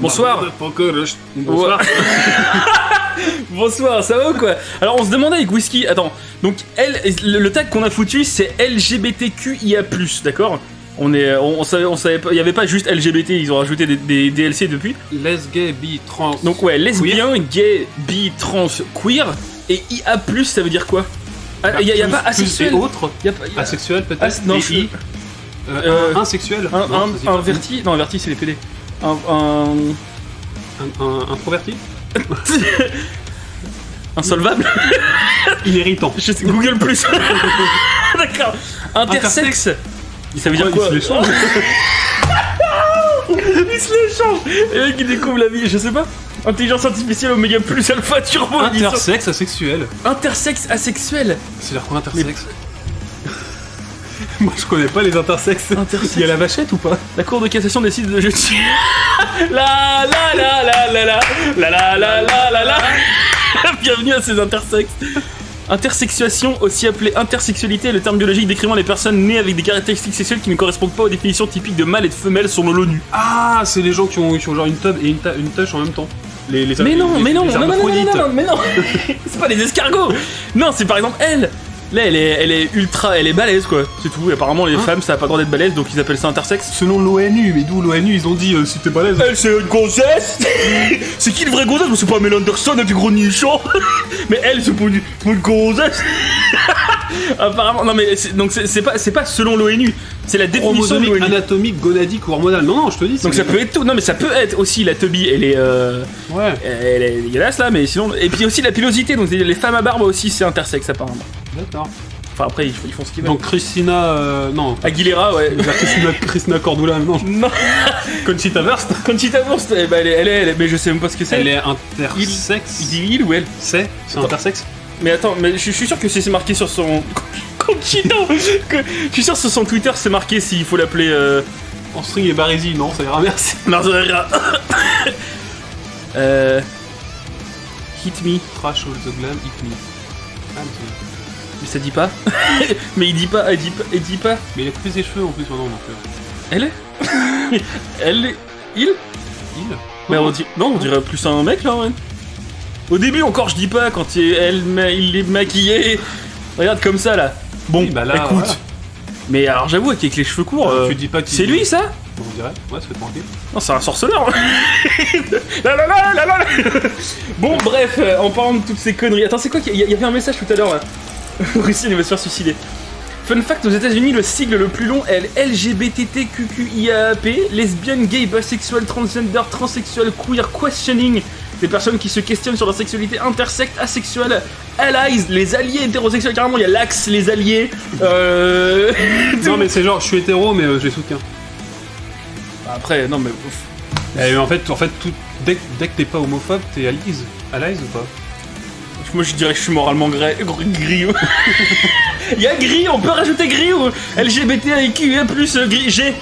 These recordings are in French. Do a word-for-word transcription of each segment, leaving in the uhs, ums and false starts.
Bonsoir. Bonsoir. Bonsoir, ça va ou quoi? Alors on se demandait avec Whisky, attends, donc L, le tag qu'on a foutu c'est L G B T Q I A plus, d'accord? On est, on, on savait, on savait pas, il n'y avait pas juste L G B T, ils ont rajouté des, des D L C depuis. Les gay, bi, trans. Donc ouais, lesbien, queer. Gay, bi, trans, queer, et I A plus, ça veut dire quoi? Il ah, n'y a, a pas asexuel et autre y a pas, y a... Asexuel peut-être As... Non, je... I... euh, un, Insexuel un, non, un, un verti, non, verti c'est les P D. Un... un... un, un introverti. Insolvable. Inhéritant. Je sais, Google plus. D'accord. Intersexe. Ça veut dire quoi? Il se l'échange. Il se l'échange. Et là, il découvre la vie, je sais pas. Intelligence artificielle oméga plus alpha turbo. Intersexe asexuel. Intersexe asexuel. C'est leur quoi intersexe? Moi je connais pas les intersexes. Intersexe. Il y a la vachette ou pas? La cour de cassation décide de jeter. La la la la la la la la la la la la. Bienvenue à ces intersexes. Intersexuation, aussi appelée intersexualité, est le terme biologique décrivant les personnes nées avec des caractéristiques sexuelles qui ne correspondent pas aux définitions typiques de mâle et de femelle selon l'ONU. Ah, c'est les gens qui ont, qui ont genre une tub et une, une touche en même temps. Les, les, mais, les, non, les, mais non, les non, non, non, non, non, mais non, c'est pas les escargots. Non, c'est par exemple elle. Là, elle est, elle est ultra, elle est balèze quoi, c'est tout. Et apparemment, les hein femmes, ça a pas le droit d'être balèze, donc ils appellent ça intersexe. Selon l'ONU, mais d'où l'ONU, ils ont dit euh, si t'es balèze. Elle, c'est une gonzesse. C'est qui le vrai gonzesse? C'est pas Mel Anderson, elle du gros nichon. Mais elle, c'est pas une gonzesse. Apparemment, non mais donc c'est pas, c'est pas selon l'ONU, c'est la définition de l'ONU. Anatomique, gonadique ou hormonale. Non, non, je te dis. Donc ça peut être tout. Non mais ça peut être aussi la teubie, elle est, euh, ouais, elle est dégueulasse là, mais sinon. Et puis aussi la pilosité, donc les femmes à barbe aussi, c'est intersexe apparemment. D'accord. Enfin après ils, ils font ce qu'ils veulent. Donc Christina, euh, non. Aguilera, ouais. Christina, Christina Cordula, non. Non. Conchita Wurst. Conchita Wurst. Eh ben elle est, elle est, elle est, mais je sais même pas ce que c'est. Elle est intersexe. Il dit il ou elle? C'est, c'est intersexe. Mais attends, mais je, je suis sûr que c'est marqué sur son. Conchita. Je suis sûr que sur son Twitter c'est marqué s'il faut l'appeler. Euh... En string et barésie, non, ça ira merci. Non, ça ira. euh... Hit me. Trash all the glam, hit me. Ah, mais mais ça dit pas. Mais il dit pas, il dit pas, il dit pas. Mais il a coupé ses cheveux en plus maintenant donc. Euh... Elle est Elle est. Il Il mais on dirait... Non, on dirait plus un mec là, ouais. Au début encore je dis pas quand il est, elle, il est maquillé. Regarde comme ça là. Bon, oui, bah là, écoute. Voilà. Mais alors j'avoue avec les cheveux courts. Euh, tu dis pas c'est lui ça? On dirait, ouais, ça fait tranquille. Non, c'est un sorceleur. La la la la la. Bon, bref, en parlant de toutes ces conneries. Attends, c'est quoi qu'il y, y avait un message tout à l'heure là. Russie va se faire suicider. Fun fact, aux États-Unis, le sigle le plus long est L G B T Q I A P, lesbienne, gay, bisexuel, transgender, transsexuel, queer, questioning, des personnes qui se questionnent sur leur sexualité, intersecte, asexuelle, allies, les alliés hétérosexuels, carrément, il y a l'axe, les alliés. Euh... non, mais c'est genre, je suis hétéro, mais euh, je les soutiens. Après, non, mais. Et en fait, en fait tout... dès, dès que t'es pas homophobe, t'es allies. Allies ou pas? Moi je dirais que je suis moralement gré... griot. Il y a gris, on peut rajouter gris ou L G B T I Q I A plus gris G.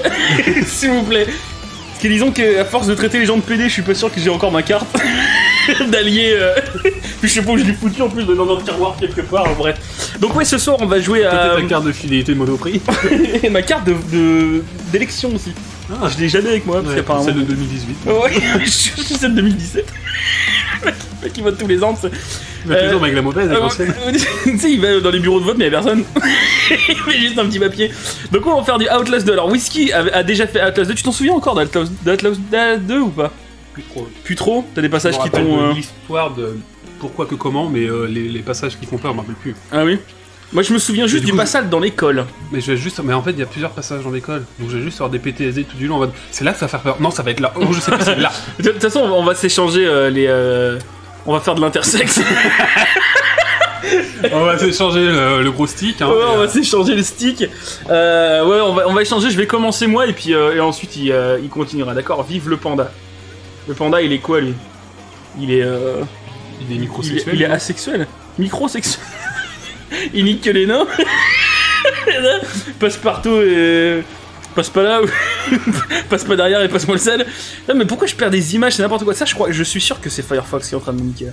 S'il vous plaît. Parce que disons qu'à force de traiter les gens de P D, je suis pas sûr que j'ai encore ma carte d'allié. Euh... je sais pas où je l'ai foutu en plus de dans un tiroir quelque part, en vrai. Donc ouais, ce soir on va jouer à... Peut-être ma carte de fidélité Monoprix. Et ma carte de d'élection de... aussi. Ah, je l'ai jamais avec moi, parce ouais, qu'apparemment... Celle de deux mille dix-huit. Ouais, je suis celle de deux mille dix-sept. Le mec qui vote tous les ans, c'est... Il va toujours avec la mauvaise, euh, tu sais, il va dans les bureaux de vote, mais il n'y a personne. Il fait juste un petit papier. Donc on va faire du Outlast deux. Alors, Whisky a, a déjà fait Outlast deux. Tu t'en souviens encore d'Outlast deux ou pas? Plus trop. Plus trop? T'as des passages qui t'ont... Euh... L'histoire de pourquoi que comment, mais euh, les, les passages qui font peur, on ne me rappelle plus. Ah oui? Moi je me souviens juste du, du passage dans l'école. Mais je vais juste, mais en fait il y a plusieurs passages dans l'école, donc je vais juste avoir des P T S D tout du long. Va... C'est là que ça va faire peur. Non, ça va être là. Oh, je sais pas, c'est là. De toute façon, on va s'échanger euh, les. Euh... On va faire de l'intersexe. On va s'échanger le, le gros stick. Hein, ouais, on va euh... s'échanger le stick. Euh, ouais, on va, on va échanger. Je vais commencer moi et puis euh, et ensuite il, euh, il continuera. D'accord. Vive le panda. Le panda, il est quoi lui? Il est. Euh... Il est microsexuel. Il est, il est asexuel. Microsexuel. Il nique que les nains. Passe partout et... Passe pas là, ou... passe pas derrière et passe-moi le sel. Non mais pourquoi je perds des images, c'est n'importe quoi. Ça je crois, je suis sûr que c'est Firefox qui est en train de me niquer là.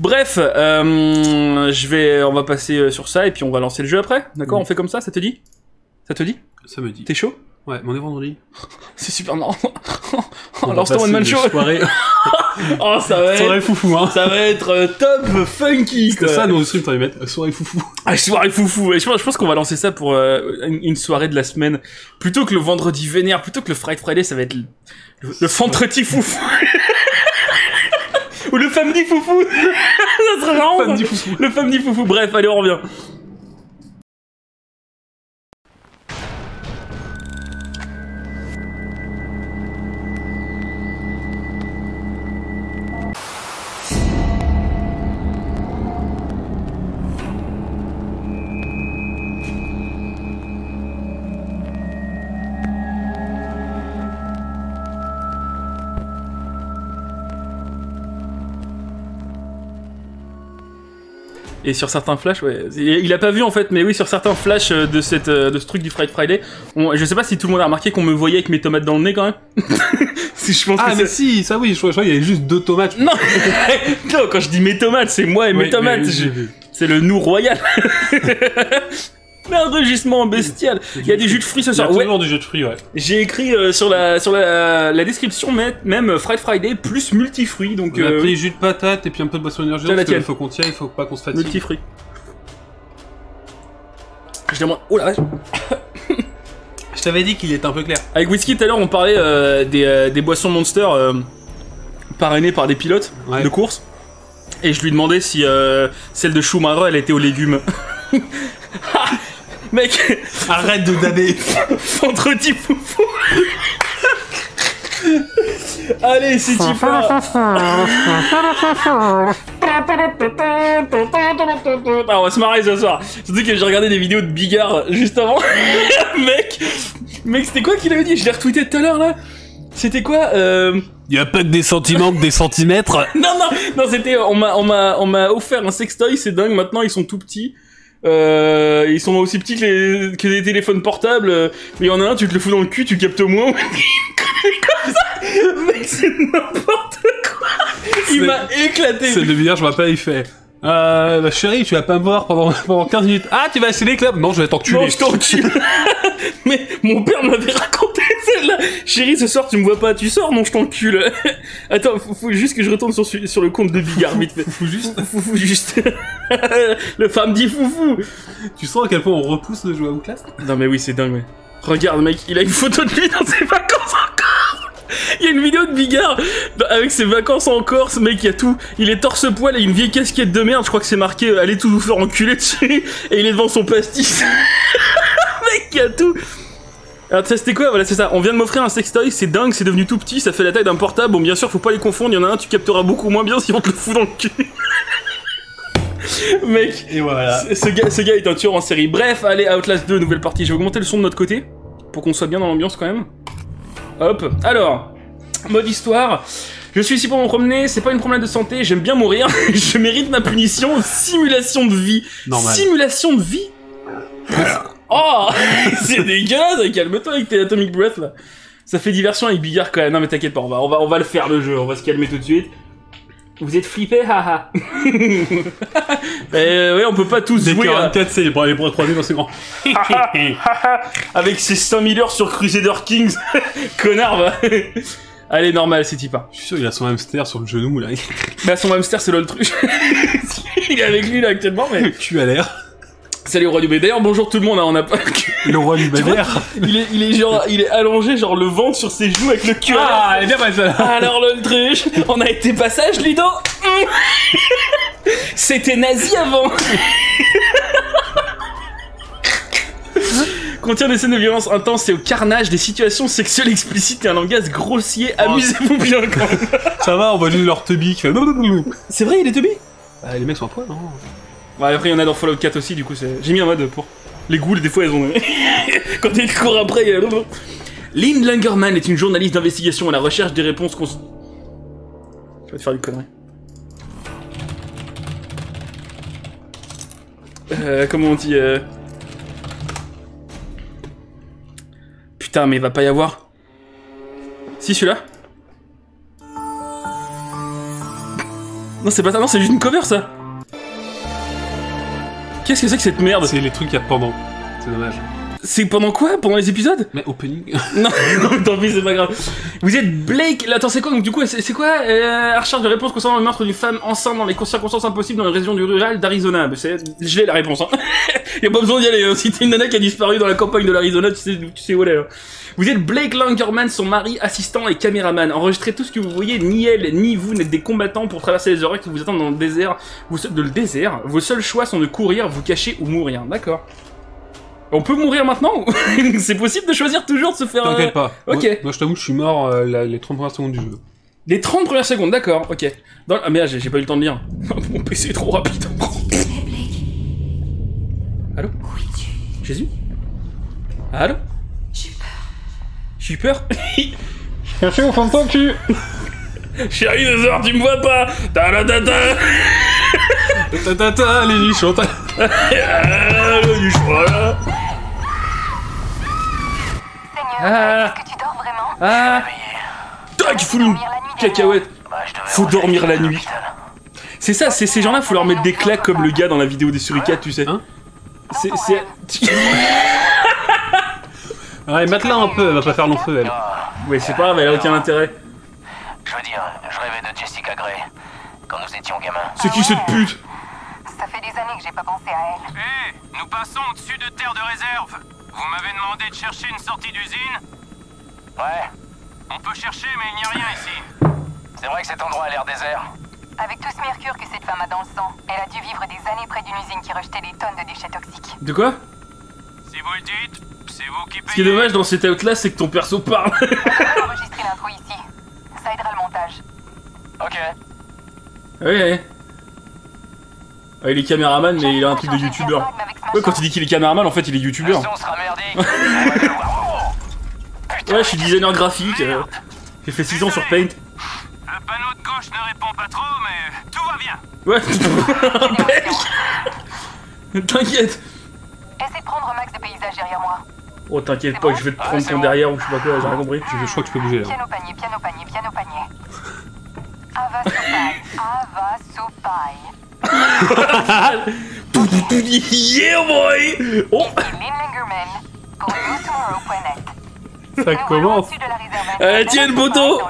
Bref, euh, je vais, on va passer sur ça et puis on va lancer le jeu après. D'accord, oui. On fait comme ça, ça te dit? Ça te dit? Ça me dit. T'es chaud? Ouais, mais on est vendredi. C'est super marrant. en lançant One Man Show. Oh, ça va être soirée foufou, hein. Ça va être top funky. C'est ça nos streams, t'en vas mettre soirée foufou. Ah, soirée foufou. Et je pense, je pense qu'on va lancer ça pour euh, une soirée de la semaine, plutôt que le vendredi vénère, plutôt que le Friday Friday, ça va être le, le, le vendredi foufou. Ou le famedi foufou. Ça serait vraiment le famedi foufou. Le famedi foufou. Bref, allez, on revient. Et sur certains flashs, ouais, il a pas vu en fait, mais oui, sur certains flashs de, cette, de ce truc du Friday Friday, on, je sais pas si tout le monde a remarqué qu'on me voyait avec mes tomates dans le nez quand même. Si je pense ah que mais si, ça oui, je crois, je crois qu'il y avait juste deux tomates. Non, non, quand je dis mes tomates, c'est moi et oui, mes tomates, oui, je... c'est le nous royal. Mais enregistrement bestial. Il y a des jus de fruits ce soir. Il y a toujours ouais. du jus de fruits, ouais. J'ai écrit euh, sur la sur la, la description même Friday Friday plus multifruits. Donc euh, les jus de patate et puis un peu de boisson énergisante. Parce qu'il faut qu'on tienne, il faut pas qu'on se fatigue. Multifruits. Je demande. Oh la vache. Je t'avais dit qu'il était un peu clair. Avec Whisky tout à l'heure, on parlait euh, des, euh, des boissons Monster euh, parrainées par des pilotes ouais. de course. Et je lui demandais si euh, celle de Schumacher elle était aux légumes. Mec, arrête de daber. Vendredi foufou. Allez, si tu parles. On va se marrer ce soir. Surtout que j'ai regardé des vidéos de Bigard juste avant. Mec, mec, c'était quoi qu'il avait dit? Je l'ai retweeté tout à l'heure là. C'était quoi euh... y a pas que des sentiments que des centimètres. Non, non, non, c'était on m'a on m'a on m'a offert un sextoy, c'est dingue. Maintenant ils sont tout petits. Euh, ils sont aussi petits que les, que les téléphones portables, euh, mais il y en a un, tu te le fous dans le cul, tu captes au moins. Comme ça, mec, c'est n'importe quoi. Il m'a éclaté. C'est le bizarre, je vois pas, il fait Euh, bah, chérie, tu vas pas me voir pendant, pendant quinze minutes. Ah, tu vas essayer les clubs? Non, je vais t'enculer. Non, je t'encule. Mais mon père m'avait raconté celle-là. Chérie, ce soir, tu me vois pas, tu sors? Non, je t'encule. Attends, faut, faut juste que je retourne sur, sur le compte de Bigard, vite fait. Faut juste. Faut, faut juste. Le femme dit foufou. Tu sens à quel point on repousse le jeu à classe? Non, mais oui, c'est dingue, mais. Regarde, mec, il a une photo de lui dans ses vacances encore. Il y a une vidéo de Bigard avec ses vacances en Corse, mec, il y a tout. Il est torse-poil et une vieille casquette de merde, je crois que c'est marqué « Allez tout vous faire enculer dessus » et il est devant son pastis. Mec, il y a tout. Alors ça c'était quoi? Voilà, c'est ça, on vient de m'offrir un sextoy, c'est dingue, c'est devenu tout petit, ça fait la taille d'un portable. Bon, bien sûr, faut pas les confondre, il y en a un, tu capteras beaucoup moins bien si on te le fout dans le cul. Mec, et voilà. ce, gars, ce gars est un tueur en série. Bref, allez, Outlast deux, nouvelle partie. Je vais augmenter le son de notre côté, pour qu'on soit bien dans l'ambiance quand même. Hop, alors, mode histoire, je suis ici pour me promener, c'est pas une promenade de santé, j'aime bien mourir, je mérite ma punition, simulation de vie. Normal. Simulation de vie. Oh, c'est dégueulasse, calme-toi avec tes Atomic Breath là. Ça fait diversion avec Bigard quand même, non mais t'inquiète pas, on va, on, va, on va le faire le jeu, on va se calmer tout de suite. Vous êtes flippés, haha. euh, ouais, on peut pas tous des jouer quarante-quatre, c'est les bras croisés dans ses grands. Avec ses cinq mille heures sur Crusader Kings. Connard, va. Allez, normal, c'est Tipa. Je suis sûr, il a son hamster sur le genou, là. Bah, son hamster, c'est l'autruche. Il est avec lui, là, actuellement, mais... Le cul à l'air. Salut, roi du bébé. D'ailleurs, bonjour tout le monde, hein, on n'a pas... Le roi du bébé. Il est, il est genre, il est allongé, genre le ventre sur ses joues avec le cul. Ah, elle est bien mal ça. Alors, l'autruche, on a été passage, Ludo. C'était nazi avant. Contient des scènes de violence intense, c'est au carnage, des situations sexuelles explicites et un langage grossier. Oh, amusez-vous bien quand même. Ça va, on va juste leur teubie qui fait... C'est vrai, il est teubie? Bah, les mecs sont à poil, non? Ouais, après il y en a dans Fallout quatre aussi, du coup c'est... J'ai mis en mode pour... Les ghouls, des fois, elles ont... Quand ils courent après, il y a... Lynn Langerman est une journaliste d'investigation à la recherche des réponses qu'on... Je vais te faire une connerie. Euh, comment on dit... Euh... Putain, mais il va pas y avoir... Si, celui-là? Non, c'est pas ça, non, c'est juste une cover, ça. Qu'est-ce que c'est que cette merde? C'est les trucs qu'il y a pendant. C'est dommage. C'est pendant quoi? Pendant les épisodes? Mais opening. Non, tant pis, c'est pas grave. Vous êtes Blake. Attends, c'est quoi? Donc du coup, c'est quoi? Euh, recherche de réponse concernant le meurtre d'une femme enceinte dans les circonstances impossibles dans la région du rural d'Arizona. Je l'ai la réponse. Hein. Y'a pas besoin d'y aller. Hein. Si t'es une nana qui a disparu dans la campagne de l'Arizona, tu sais, tu sais où elle est. Hein. Vous êtes Blake Langerman, son mari, assistant et caméraman. Enregistrez tout ce que vous voyez. Ni elle ni vous n'êtes des combattants pour traverser les horreurs qui vous attendent dans le désert. Vous de le désert. Vos seuls choix sont de courir, vous cacher ou mourir. D'accord. On peut mourir maintenant? C'est possible de choisir toujours de se faire... T'inquiète pas. Ok. Moi, moi je t'avoue que je suis mort euh, la, les trente premières secondes du jeu. Les trente premières secondes, d'accord, ok. Dans... Ah merde, j'ai pas eu le temps de lire. Mon P C est trop rapide. Allô? Jésus? Allô? J'ai peur. J'ai peur? Cherchez au fond de ton cul. Chérie, deux heures, tu me vois pas. Ta la ta ta. Ta ta ta, les nuits chantent. Les nuits chantent. Ah, est-ce que tu dors vraiment? Ah, tac, fous nous cacahuète. Faut dormir la nuit. C'est ça, c'est ces gens-là, faut leur mettre des claques comme le gars dans la vidéo des suricates, tu sais. Hein? C'est, c'est. Ouais, mate-la un peu, elle va pas faire long feu, elle. Ouais, c'est pas grave, elle a aucun intérêt. Je veux dire, je rêvais de Jessica Gray quand nous étions gamins. C'est qui cette pute? Ça fait des années que j'ai pas pensé à elle. Hé, hey, nous passons au-dessus de terre de réserve. Vous m'avez demandé de chercher une sortie d'usine? Ouais. On peut chercher, mais il n'y a rien ici. C'est vrai que cet endroit a l'air désert. Avec tout ce mercure que cette femme a dans le sang, elle a dû vivre des années près d'une usine qui rejetait des tonnes de déchets toxiques. De quoi? Si vous le dites, c'est vous qui payez. Ce qui est dommage dans cet out-là, c'est que ton perso parle. On peut enregistrer l'intro ici. Ça aidera le montage. Ok. Ok. Ah, il est caméraman, mais il a un truc de youtubeur. Ouais, quand il dit qu'il est caméraman, en fait, il est youtubeur. Ouais, je suis designer graphique. Euh, J'ai fait six ans sur Paint. Le panneau de gauche ne répond pas trop, mais tout va bien. Ouais, t'inquiète. Essaye de prendre max de paysage derrière moi. Oh, t'inquiète pas, que je vais te prendre ton derrière ou je sais pas quoi, j'ai rien compris. Je crois que je peux bouger là. Piano panier, piano panier, piano panier. Ava Sopai, Ava Sopai. Yeah boy. Oh. Ça commence. Euh, tiens le poteau.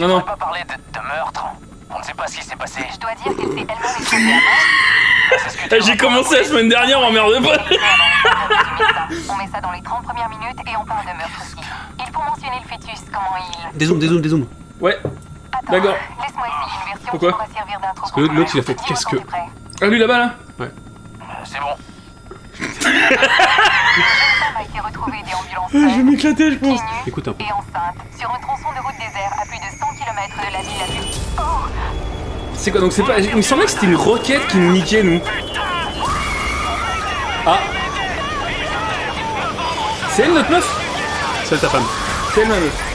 Non non. Pas parler de meurtre. On ne sait pas ce qui s'est passé. Je dois dire qu'elle s'est elle-même étonnée. J'ai commencé la semaine dernière, on m'emmerde pas. On met ça dans les trente premières minutes et on parle de meurtre aussi. Il faut mentionner le fœtus, comment il... Dézoom, dézoom, dézoom. Ouais. D'accord. Laisse-moi essayer une version. Pourquoi? Parce que l'autre il a fait qu'est-ce que... Ah lui là-bas là? Ouais. C'est bon. Je vais m'éclater je pense. Écoute un peu. Et enceinte, sur un tronçon de route désert à plus de cent kilomètres de la ville la plus... C'est quoi donc c'est pas... Il me semblait que c'était une roquette qui nous niquait nous. Ah. C'est elle notre meuf? C'est ta femme. C'est elle ma meuf.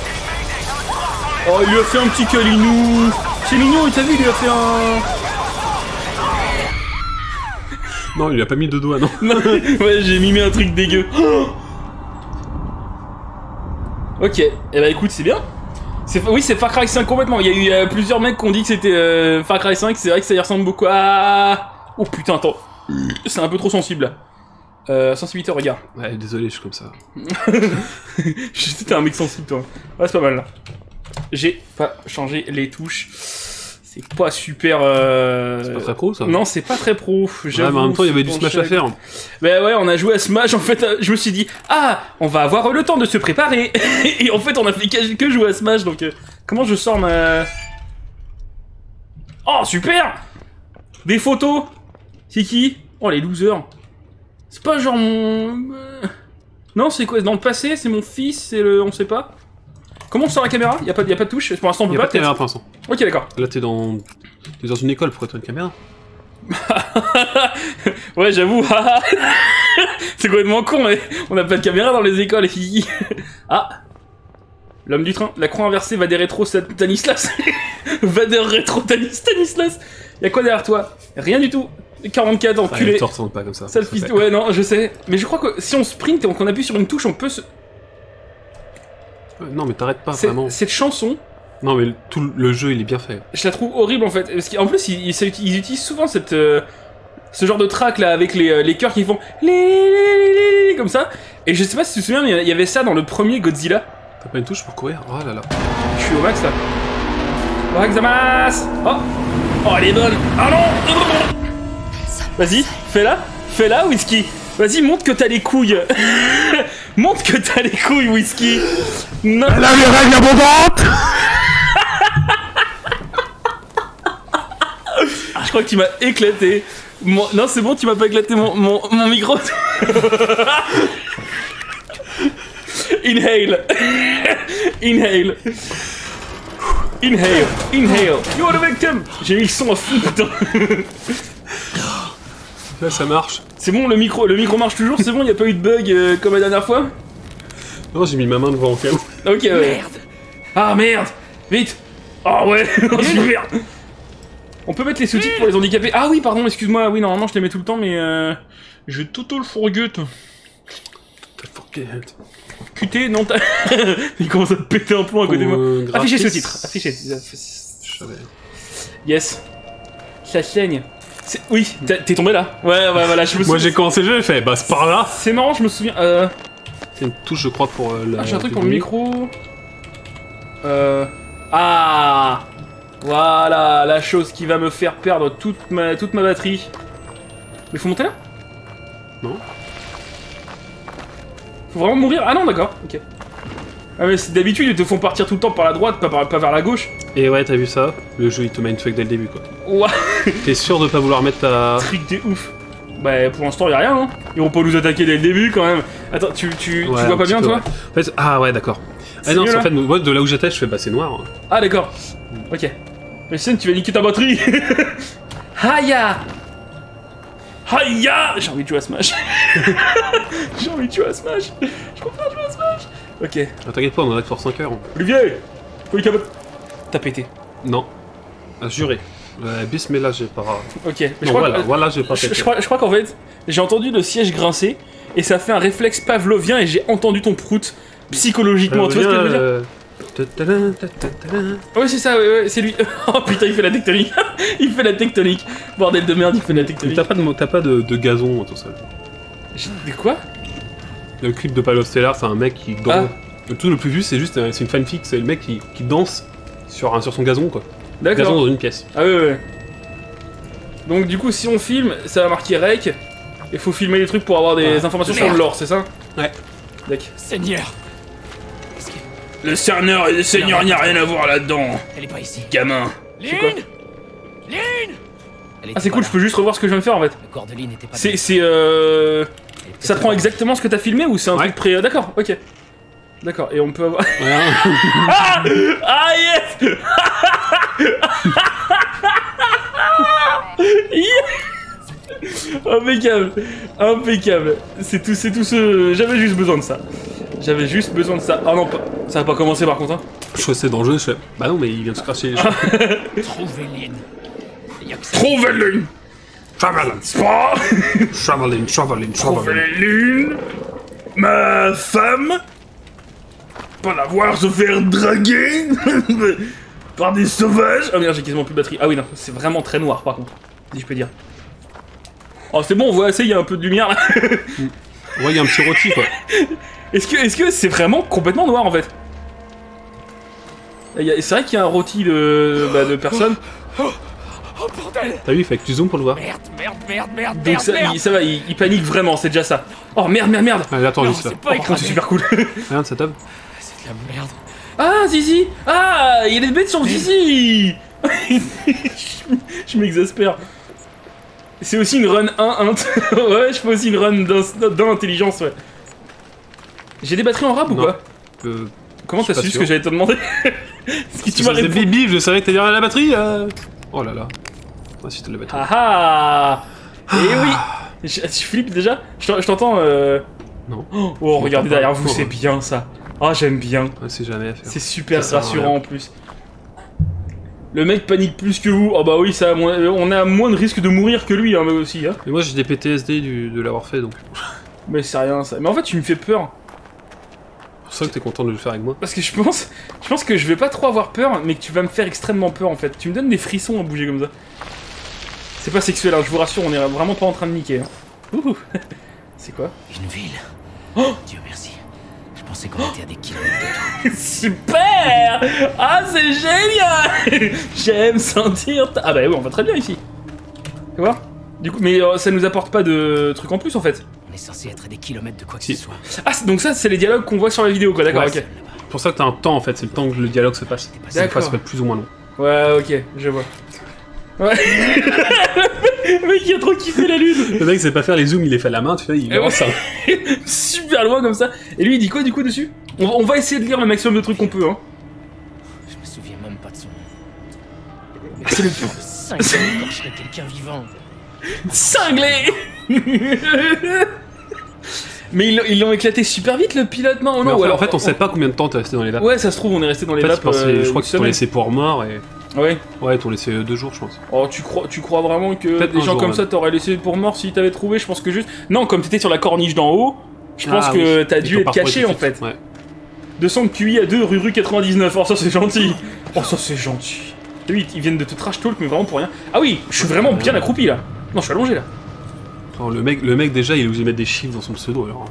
Oh, il lui a fait un petit câlinou. C'est mignon, t'as vu, il lui a fait un... Non, il lui a pas mis de doigts, non. Non, ouais, j'ai mimé un truc dégueu. Ok, et eh bah écoute, c'est bien. Oui, c'est Far Cry cinq complètement. Il y a eu euh, plusieurs mecs qui ont dit que c'était euh, Far Cry cinq, c'est vrai que ça y ressemble beaucoup à... Oh putain, attends. C'est un peu trop sensible, là. Euh, sensibilité, regarde. Ouais, désolé, je suis comme ça. J'étais un mec sensible, toi. Ouais, c'est pas mal, là. J'ai pas changé les touches. C'est pas super... Euh... C'est pas très pro, ça. Non, c'est pas très pro. Ouais, mais en même temps, il y avait du Smash à faire. Bah ouais, on a joué à Smash, en fait, je me suis dit, ah, on va avoir le temps de se préparer. Et en fait, on a fait que jouer à Smash, donc... Euh, comment je sors ma... Oh, super. Des photos. C'est qui? Oh, les losers. C'est pas genre mon... Non, c'est quoi? Dans le passé, c'est mon fils, c'est le... On sait pas. Comment on sort la caméra? Y'a pas, y a pas de touche? Pour l'instant, on peut pas... Y'a pas de caméra pour l'instant. Ok, d'accord. Là, t'es dans... T'es dans une école, pour être une caméra. Ouais, j'avoue. C'est complètement con, mais on a pas de caméra dans les écoles. Ah. L'homme du train. La croix inversée va des rétro Stanislas. Va des rétro Stanislas. Y'a quoi derrière toi? Rien du tout. quarante-quatre, enculé. Enfin, torse, pas comme ça. Sale fils de... Ouais, non, je sais. Mais je crois que si on sprint et qu'on appuie sur une touche, on peut se... Non, mais t'arrêtes pas, vraiment. Cette chanson... Non, mais tout le jeu, il est bien fait. Je la trouve horrible, en fait. Parce qu'en plus, ils, ils utilisent souvent cette... Euh, ce genre de track là avec les, les chœurs qui font comme ça. Et je sais pas si tu te souviens, mais il y avait ça dans le premier Godzilla. T'as pas une touche pour courir? Oh là là. Je suis au max là. Au max Damas. Oh, oh elle est bonne. Ah non. Vas-y, fais-la. Fais-la, Whisky. Vas-y, montre que t'as les couilles. Montre que t'as les couilles, Whisky. Non. Elle a les règles abondantes. Je crois que tu m'as éclaté. Mon... Non, c'est bon, tu m'as pas éclaté mon, mon, mon micro. Inhale. Inhale. Inhale. Inhale. You're the victim. J'ai mis le son à fond, putain. Là, ça marche. C'est bon, le micro, le micro marche toujours. C'est bon, y a pas eu de bug euh, comme la dernière fois. Non, j'ai mis ma main devant en cas. Ok. Ouais. Merde. Ah merde. Vite. Ah oh, ouais. Super. On peut mettre les sous-titres pour les handicapés. Ah oui, pardon, excuse-moi. Oui, normalement, je les mets tout le temps, mais euh, je total forget. Forget. Q T, non, t'as. Il commence à te péter un plomb à côté de moi. Affichez ce titre. Affichez. Yes. Ça saigne. Oui, t'es tombé là. Ouais, ouais, voilà. Je me moi, j'ai commencé le jeu, j'ai fait, bah, c'est par là. C'est marrant, je me souviens. Euh... C'est une touche, je crois, pour euh, la. Ah, j'ai un truc pour le micro. Euh. Ah. Voilà, la chose qui va me faire perdre toute ma, toute ma batterie. Mais faut monter là? Non. Faut vraiment mourir? Ah non, d'accord, ok. Ah mais d'habitude, ils te font partir tout le temps par la droite, pas, par, pas vers la gauche. Et ouais, t'as vu ça? Le jeu, il te met une fuck dès le début, quoi. Ouah. T'es sûr de pas vouloir mettre ta... Trick de ouf. Bah, pour l'instant, y'a rien, non? Ils vont pas nous attaquer dès le début, quand même. Attends, tu, tu, ouais, tu vois pas bien, peu, toi ouais. En fait, ah ouais, d'accord. Ah non, en fait, moi, de là où j'étais, je fais, bah, c'est noir. Ah d'accord. Ok. Mais Sen, tu vas niquer ta batterie. Haya. Haya. J'ai envie de jouer à Smash. J'ai envie de jouer à Smash. Je préfère jouer à Smash. Ok. Ah, t'inquiète pas, on en a pour cinq heures. Olivier. Faut niquer ta batterie. T'as pété. Non. Ah, juré. Euh, bis, mais là, j'ai pas... Ok. Mais non, je crois voilà, que... voilà, j'ai pas pété. Je crois, je crois qu'en fait, j'ai entendu le siège grincer, et ça fait un réflexe pavlovien, et j'ai entendu ton prout psychologiquement. Euh, tu vois bien, ce que je veux dire? Ouais c'est ça, ouais, ouais c'est lui. Oh putain il fait la tectonique. Il fait la tectonique. Bordel de merde, il fait la tectonique. T'as pas, de, t'as pas de, de gazon tout seul. De quoi? Le clip de Palo Stellar, c'est un mec qui danse. Ah. Tout le plus vu c'est juste c'est une fanfic, c'est le mec qui, qui danse sur, un, sur son gazon quoi. D'accord. Gazon dans une pièce. Ah ouais ouais. Donc du coup si on filme, ça va marquer rec. Et faut filmer les trucs pour avoir des ah. informations merde. sur le lore, c'est ça? Ouais. D'accord. Seigneur. Le Seigneur, le Seigneur n'y a rien à voir là-dedans. Elle est pas ici. Gamin. C'est quoi? Lynn. Ah c'est cool, là. Je peux juste revoir ce que je viens de faire en fait. Le corps de Lynn n'était pas. C'est c'est euh. Ça prend exactement ce que t'as filmé ou c'est un ouais. truc pré. D'accord, ok. D'accord. Et on peut avoir. Ouais. Ah, ah yes. Yes. Impeccable, impeccable. C'est tout, c'est tout ce. J'avais juste besoin de ça. J'avais juste besoin de ça. Ah oh non, pas... ça a pas commencé par contre. Hein. Je crois que c'est dangereux, je sais. Bah non, mais il vient de se cracher les gens. Trouveline. Trouveline. Traveline. Traveline, traveline, traveline. Ma femme. Pas la voir se faire draguer. Par des sauvages. Oh merde, j'ai quasiment plus de batterie. Ah oui, non, c'est vraiment très noir par contre. Si je peux dire. Oh, c'est bon, on voit assez, il y a un peu de lumière là. Ouais, il y a un petit rôti quoi. Est-ce que est-ce que c'est vraiment complètement noir en fait? C'est vrai qu'il y a un rôti de, bah, de personnes. Oh, oh bordel! T'as vu, il fait que tu zoomes pour le voir. Merde, merde, merde, merde. Donc ça, merde. Il, ça va, il, il panique vraiment, c'est déjà ça. Oh merde, merde, merde. Allez, attends, juste là. Oh, c'est super cool. Regarde, ça tape. C'est de la merde. Ah, Zizi! Ah, il y a des bêtes sur Zizi! Je m'exaspère. C'est aussi une run un, un. Ouais, je fais aussi une run d'intelligence, ouais. J'ai des batteries en rab ou quoi? euh, Comment t'as su ce que j'allais te demander? Ce que tu m'as répondu. Bibi, je savais que t'allais derrière la batterie. euh... Oh là là. Moi si t'as la batterie. Ah ah. Et oui. Je, je flippe déjà. Je t'entends. Euh... Non. Oh regardez derrière vous, c'est bien ça. Ah oh, j'aime bien. Ouais, c'est jamais à faire. C'est super ça rassurant en plus. Le mec panique plus que vous. Oh bah oui, ça, on a moins de risque de mourir que lui hein, mais aussi. Hein. Et moi j'ai des P T S D du, de l'avoir fait donc. Mais c'est rien ça. Mais en fait tu me fais peur. C'est pour ça que t'es content de le faire avec moi. Parce que je pense, je pense que je vais pas trop avoir peur, mais que tu vas me faire extrêmement peur en fait. Tu me donnes des frissons à bouger comme ça. C'est pas sexuel, hein, je vous rassure, on est vraiment pas en train de niquer. Hein. C'est quoi? Une ville. Oh Dieu merci. Je pensais qu'on était à des kilomètres de tout. Super. Ah c'est génial. J'aime sentir... Ah bah oui, on va très bien ici. Tu vois? Du coup, mais euh, ça nous apporte pas de trucs en plus en fait. On est censé être à des kilomètres de quoi que si. ce soit. Ah donc ça c'est les dialogues qu'on voit sur la vidéo quoi, d'accord, ouais, ok. C'est pour ça que t'as un temps en fait, c'est le temps que le dialogue se passe. D'accord. Ça peut être plus ou moins long. Ouais ok, je vois. Ouais. Le mec il a trop kiffé la lune. Le mec sait pas faire les zooms, il les fait à la main, tu vois, il avance ouais. ça. Super loin comme ça. Et lui il dit quoi du coup dessus? on, on va essayer de lire le maximum de trucs qu'on peut hein. Je me souviens même pas de son nom. Ah, c'est le pire. Cinglé écorcherait quelqu'un vivant. Cinglé. Mais ils l'ont éclaté super vite le pilote, non, non, en, fait, en fait on sait pas combien de temps t'es resté dans les laps. Ouais ça se trouve on est resté dans en les fait, laps. Euh, je crois qu'ils t'ont laissé pour mort et... Ouais. Ouais, ils t'ont laissé deux jours je pense. Oh tu crois, tu crois vraiment que des gens jour, comme même. ça t'auraient laissé pour mort si t'avais trouvé? Je pense que juste... Non, comme t'étais sur la corniche d'en haut, je pense ah, que oui. t'as dû être caché en fait. Ouais. deux cents Q I à deux Ruru quatre-vingt-dix-neuf, oh ça c'est gentil. Oh ça c'est gentil. T'as vu, ils viennent de te trash talk mais vraiment pour rien. Ah oui, je suis vraiment bien accroupi là. Non, je suis allongé là. Non, le, mec, le mec, déjà, il est obligé de mettre des chiffres dans son pseudo alors.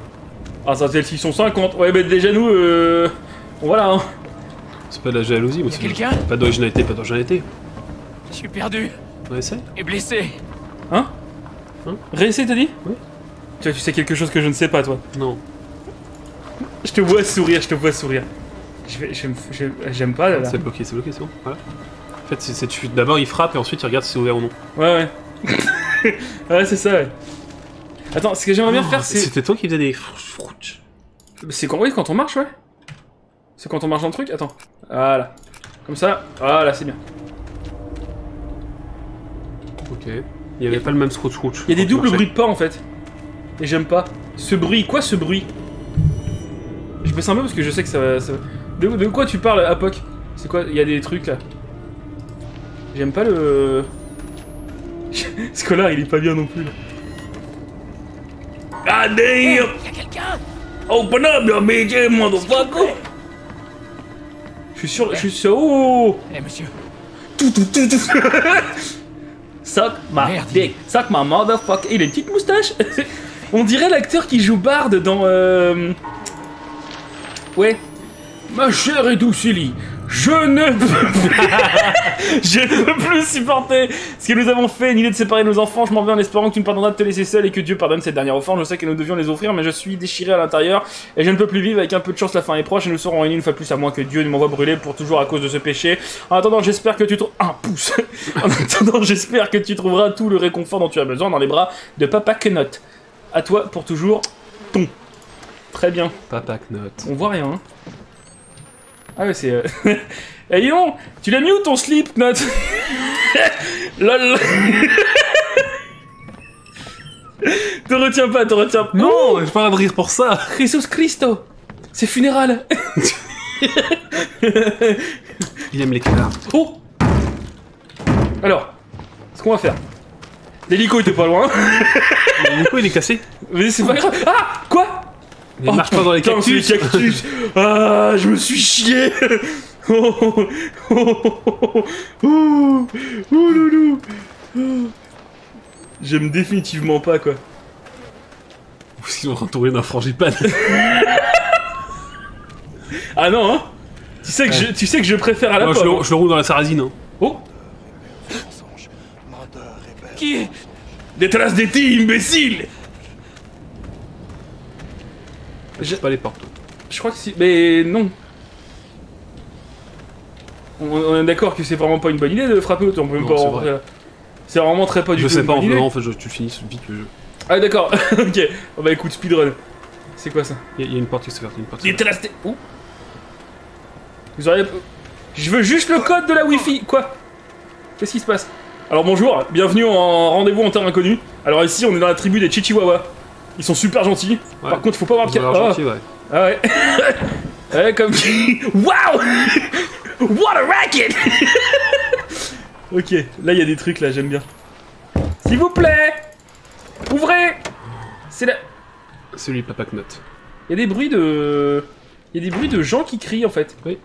Ah, ça, c'est le six cent cinquante. Ouais, mais déjà, nous, euh. Bon, voilà, hein. C'est pas de la jalousie, moi, c'est pas d'originalité, pas d'originalité. Je suis perdu. Ouais, essaie. Et blessé. Hein? Hein? Réessaie, t'as dit? Oui. Tu vois, tu sais quelque chose que je ne sais pas, toi. Non. Je te vois sourire, je te vois sourire. Je vais. J'aime je, je, pas, là. là. C'est bloqué, c'est bloqué, c'est bon. Voilà. En fait, c'est tu. D'abord, il frappe et ensuite, il regarde si c'est ouvert ou non. Ouais, ouais. Ouais, c'est ça, ouais. Attends, ce que j'aimerais bien oh, faire, c'est... C'était toi qui faisais des... C'est quand, oui, quand on marche, ouais. C'est quand on marche dans le truc. Attends. Voilà. Comme ça. Voilà, c'est bien. Ok. Il y avait Et... pas le même scrout. Il y a des doubles bruits de pas, en fait. Et j'aime pas. Ce bruit, quoi, ce bruit? Je baisse un peu parce que je sais que ça va... Ça... De... De quoi tu parles, Apoc? C'est quoi? Il y a des trucs, là. J'aime pas le... Ce connard, il est pas bien non plus, là. Ah damn! Y'a quelqu'un! Open up, your major motherfucker! Je suis sûr, je suis sûr. Oh! Eh monsieur! Tout, tout, tout, tout! Suck ma dick! Suck ma motherfucker! Il a une petite moustache! On dirait l'acteur qui joue Bard dans. Euh... Ouais! Ma chère et douce Ellie, je ne peux plus. Je ne peux plus supporter ce que nous avons fait, ni de séparer nos enfants. Je m'en vais en espérant que tu me pardonneras de te laisser seul et que Dieu pardonne cette dernière offrande. Je sais que nous devions les offrir, mais je suis déchiré à l'intérieur et je ne peux plus vivre. Avec un peu de chance, la fin est proche et nous serons réunis une fois plus, à moins que Dieu ne m'envoie brûler pour toujours à cause de ce péché. En attendant, j'espère que tu trouves un pouce. En attendant, j'espère que tu trouveras tout le réconfort dont tu as besoin dans les bras de Papa Knot. À toi pour toujours, ton. Très bien. Papa Knot. On voit rien. Hein. Ah ouais c'est... Euh... Eh hey non, tu l'as mis où ton slip, Knot? Lol. Te retiens pas, te retiens pas. Non, oh j'ai pas de rire pour ça. Jesus Christo. C'est funéral. Il aime les canards. Oh. Alors, ce qu'on va faire. L'hélico était pas loin. L'hélico il est cassé. Mais c'est pas grave. Ah, quoi? Il oh, marche pas dans les cactus, les cactus. Ah, je me suis chié. Oh, oh, oh, oh, oh, oh, loulou. J'aime définitivement pas, quoi. Ils ont entouré d'un frangipane. Ah non, hein. Tu sais que, ouais. je, tu sais que je préfère à la pomme. Je, je le roule dans la sarrasine, hein. Oh. Qui est... Des traces d'été, imbécile. J'ai pas les portes. Je crois que si. Mais non. On, on est d'accord que c'est vraiment pas une bonne idée de frapper autant. On peut même non, pas. C'est vrai. Vraiment très pas du tout. Je sais pas en fait, en fait je, tu finis vite le jeu. Ah d'accord. Ok. Oh, bah écoute speedrun. C'est quoi ça? Il y, y a une porte qui se ferme. Il était resté. Où? Vous auriez. Je veux juste le code de la Wi-Fi. Quoi? Qu'est-ce qui se passe? Alors bonjour. Bienvenue en rendez-vous en terre inconnue. Alors ici on est dans la tribu des Chichihuahua. Ils sont super gentils. Ouais. Par contre, faut pas avoir de piège. Ah ouais. Ah ouais. Ouais, comme. Waouh. What a racket. Ok, là il y a des trucs là, j'aime bien. S'il vous plaît, ouvrez. C'est là. La... Celui Papa Knot. Il y a des bruits de. Il y a des bruits de gens qui crient en fait. Oui.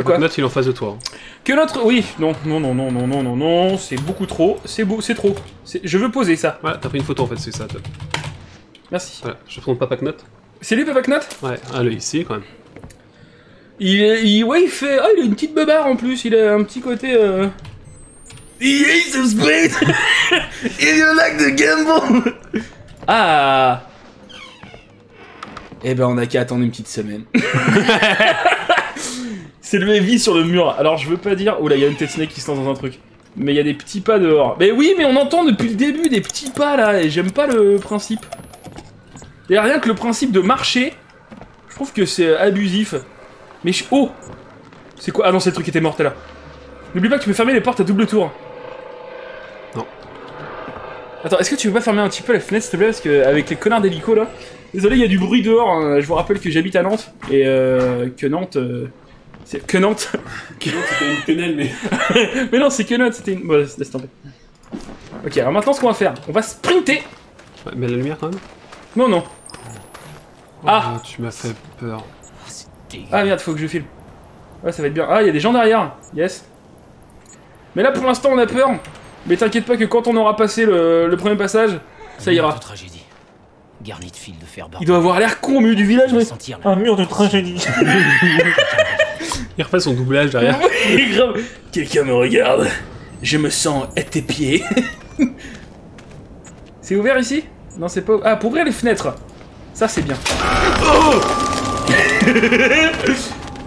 C'est quoi? Note, il est en face de toi. Que notre... Oui, non, non, non, non, non, non, non, non, c'est beaucoup trop, c'est beau, c'est trop. Je veux poser ça. Voilà, t'as pris une photo en fait, c'est ça. Merci. Voilà, je prends Papa Knot. C'est lui, Papa Knot? Ouais, ah, le ici, quand même. Il, il... Ouais, il fait... Ah, oh, il a une petite beubare en plus, il a un petit côté... Euh... He hates the split. If you like the gamble. Ah. Eh ben, on a qu'à attendre une petite semaine. C'est le heavy sur le mur. Alors, je veux pas dire... Oh là, il y a une tête snake qui se lance dans un truc. Mais il y a des petits pas dehors. Mais oui, mais on entend depuis le début des petits pas, là. Et j'aime pas le principe. Et rien que le principe de marcher, je trouve que c'est abusif. Mais je... Oh. C'est quoi? Ah non, c'est le truc qui était mort, là. N'oublie pas que tu peux fermer les portes à double tour. Non. Attends, est-ce que tu peux pas fermer un petit peu la fenêtre, s'il te plaît? Parce que avec les connards d'hélico, là... Désolé, il y a du bruit dehors. Hein. Je vous rappelle que j'habite à Nantes. Et euh, que Nantes... Euh... Que Nantes. Que Nantes c'était une tunnel, mais. Mais non, c'est que Nantes c'était une. Bon, laisse tomber. Ok, alors maintenant ce qu'on va faire, on va sprinter. Ouais, mais la lumière quand même. Non, non. Oh, ah. Tu m'as fait peur. Oh, ah merde, faut que je file. Ouais, ça va être bien. Ah, il y a des gens derrière. Yes. Mais là pour l'instant on a peur. Mais t'inquiète pas que quand on aura passé le, le premier passage, ça ira. Tragédie. Garni de fil de fer. Il doit avoir l'air con au milieu du village, mais. Sentir, un mur de tragédie. Il refait son doublage derrière. Oui, grave. Quelqu'un me regarde. Je me sens à tes pieds. C'est ouvert ici? Non, c'est pas... Ah, pour ouvrir les fenêtres. Ça, c'est bien. Oh.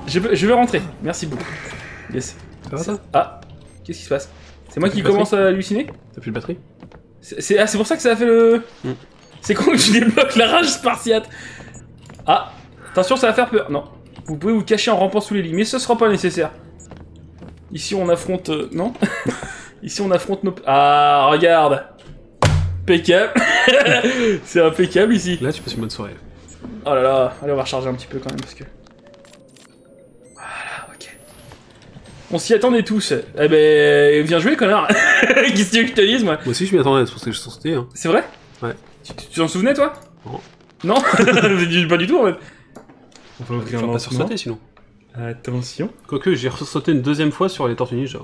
je, peux... je vais rentrer. Merci beaucoup. Yes. Ça va, ça? Ah, qu'est-ce qui se passe? C'est moi qui commence à halluciner? T'as plus de batterie? C'est ah, pour ça que ça a fait le... Mm. C'est con que tu débloques la rage spartiate. Ah, attention, ça va faire peur. Non. Vous pouvez vous cacher en rampant sous les lits, mais ce sera pas nécessaire. Ici on affronte... Euh, non. Ici on affronte nos... Ah, regarde. Impeccable. C'est impeccable ici. Là tu passes une bonne soirée. Oh là là, allez on va recharger un petit peu quand même parce que... Voilà, ok. On s'y attendait tous. Eh ben, viens jouer connard. Qu'est-ce que tu veux que je te dise moi? Moi aussi je m'y attendais, c'est pour ça que je sortais. Hein. C'est vrai? Ouais. Tu t'en souvenais toi? Non. Non. Pas du tout en fait. On peut l'ouvrir pas sursauter sinon. Attention. Quoique j'ai sursauté une deuxième fois sur les Tortues Ninja.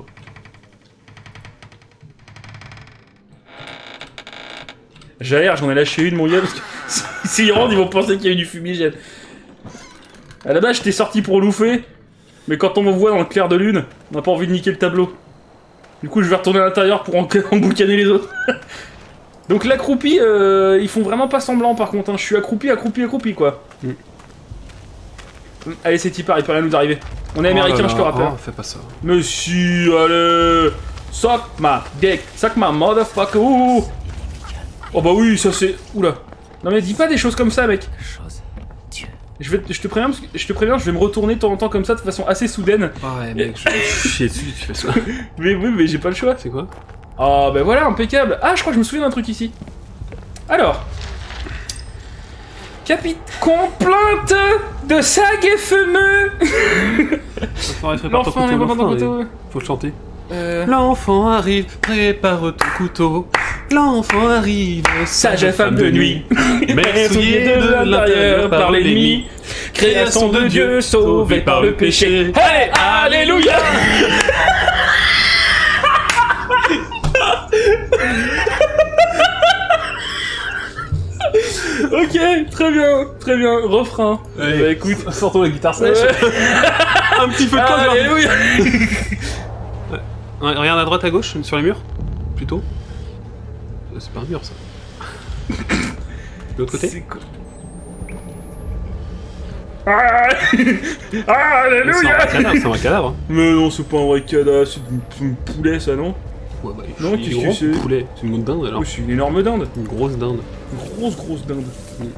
J'ai l'air, j'en ai lâché une mon gars parce que s'ils si rendent ils vont penser qu'il y a eu du fumigène. À la base j'étais sorti pour loufer, mais quand on me voit dans le clair de lune, on n'a pas envie de niquer le tableau. Du coup je vais retourner à l'intérieur pour emboucaner les autres. Donc l'accroupi, euh, ils font vraiment pas semblant par contre, hein. Je suis accroupi, accroupi, accroupi quoi. Mm. Allez, c'est Tipar, il peut rien nous arriver. On est américain, oh je te rappelle. Oh, fais pas ça. Monsieur, allez. Suck ma dick, suck ma motherfucker. Ouh. Oh bah oui, ça c'est... Oula. Non mais dis pas des choses comme ça, mec. Je, vais... je, te préviens, je te préviens, je vais me retourner de temps en temps comme ça, de façon assez soudaine. Oh ouais, mec, je vais chier dessus, tu fais ça. Mais oui, mais j'ai pas le choix. C'est quoi? Oh bah voilà, impeccable. Ah, je crois que je me souviens d'un truc ici. Alors... Capite complainte de sag et fumeux. L'enfant arrive, prépare ton couteau. Faut le chanter. Euh... L'enfant arrive, prépare ton couteau. L'enfant arrive, sage et femme de nuit. Meurtrier de l'intérieur par l'ennemi. Création de Dieu, sauvée par le péché. Allez, alléluia. Ok, très bien, très bien, refrain. Allez, bah écoute, sortons la guitare sèche. Ouais. Un petit peu de ah, allez, oui. Ouais. Regarde à droite, à gauche, sur les murs, plutôt. C'est pas un mur ça. De l'autre côté. Ah, alléluia. C'est un, un cadavre. Mais non, c'est pas un vrai cadavre, c'est une poulet ça, non? Ouais, bah, non, qu'est-ce que c'est? C'est une grande dinde alors? Oui, c'est une énorme dinde. Une grosse dinde. Une grosse, grosse dinde.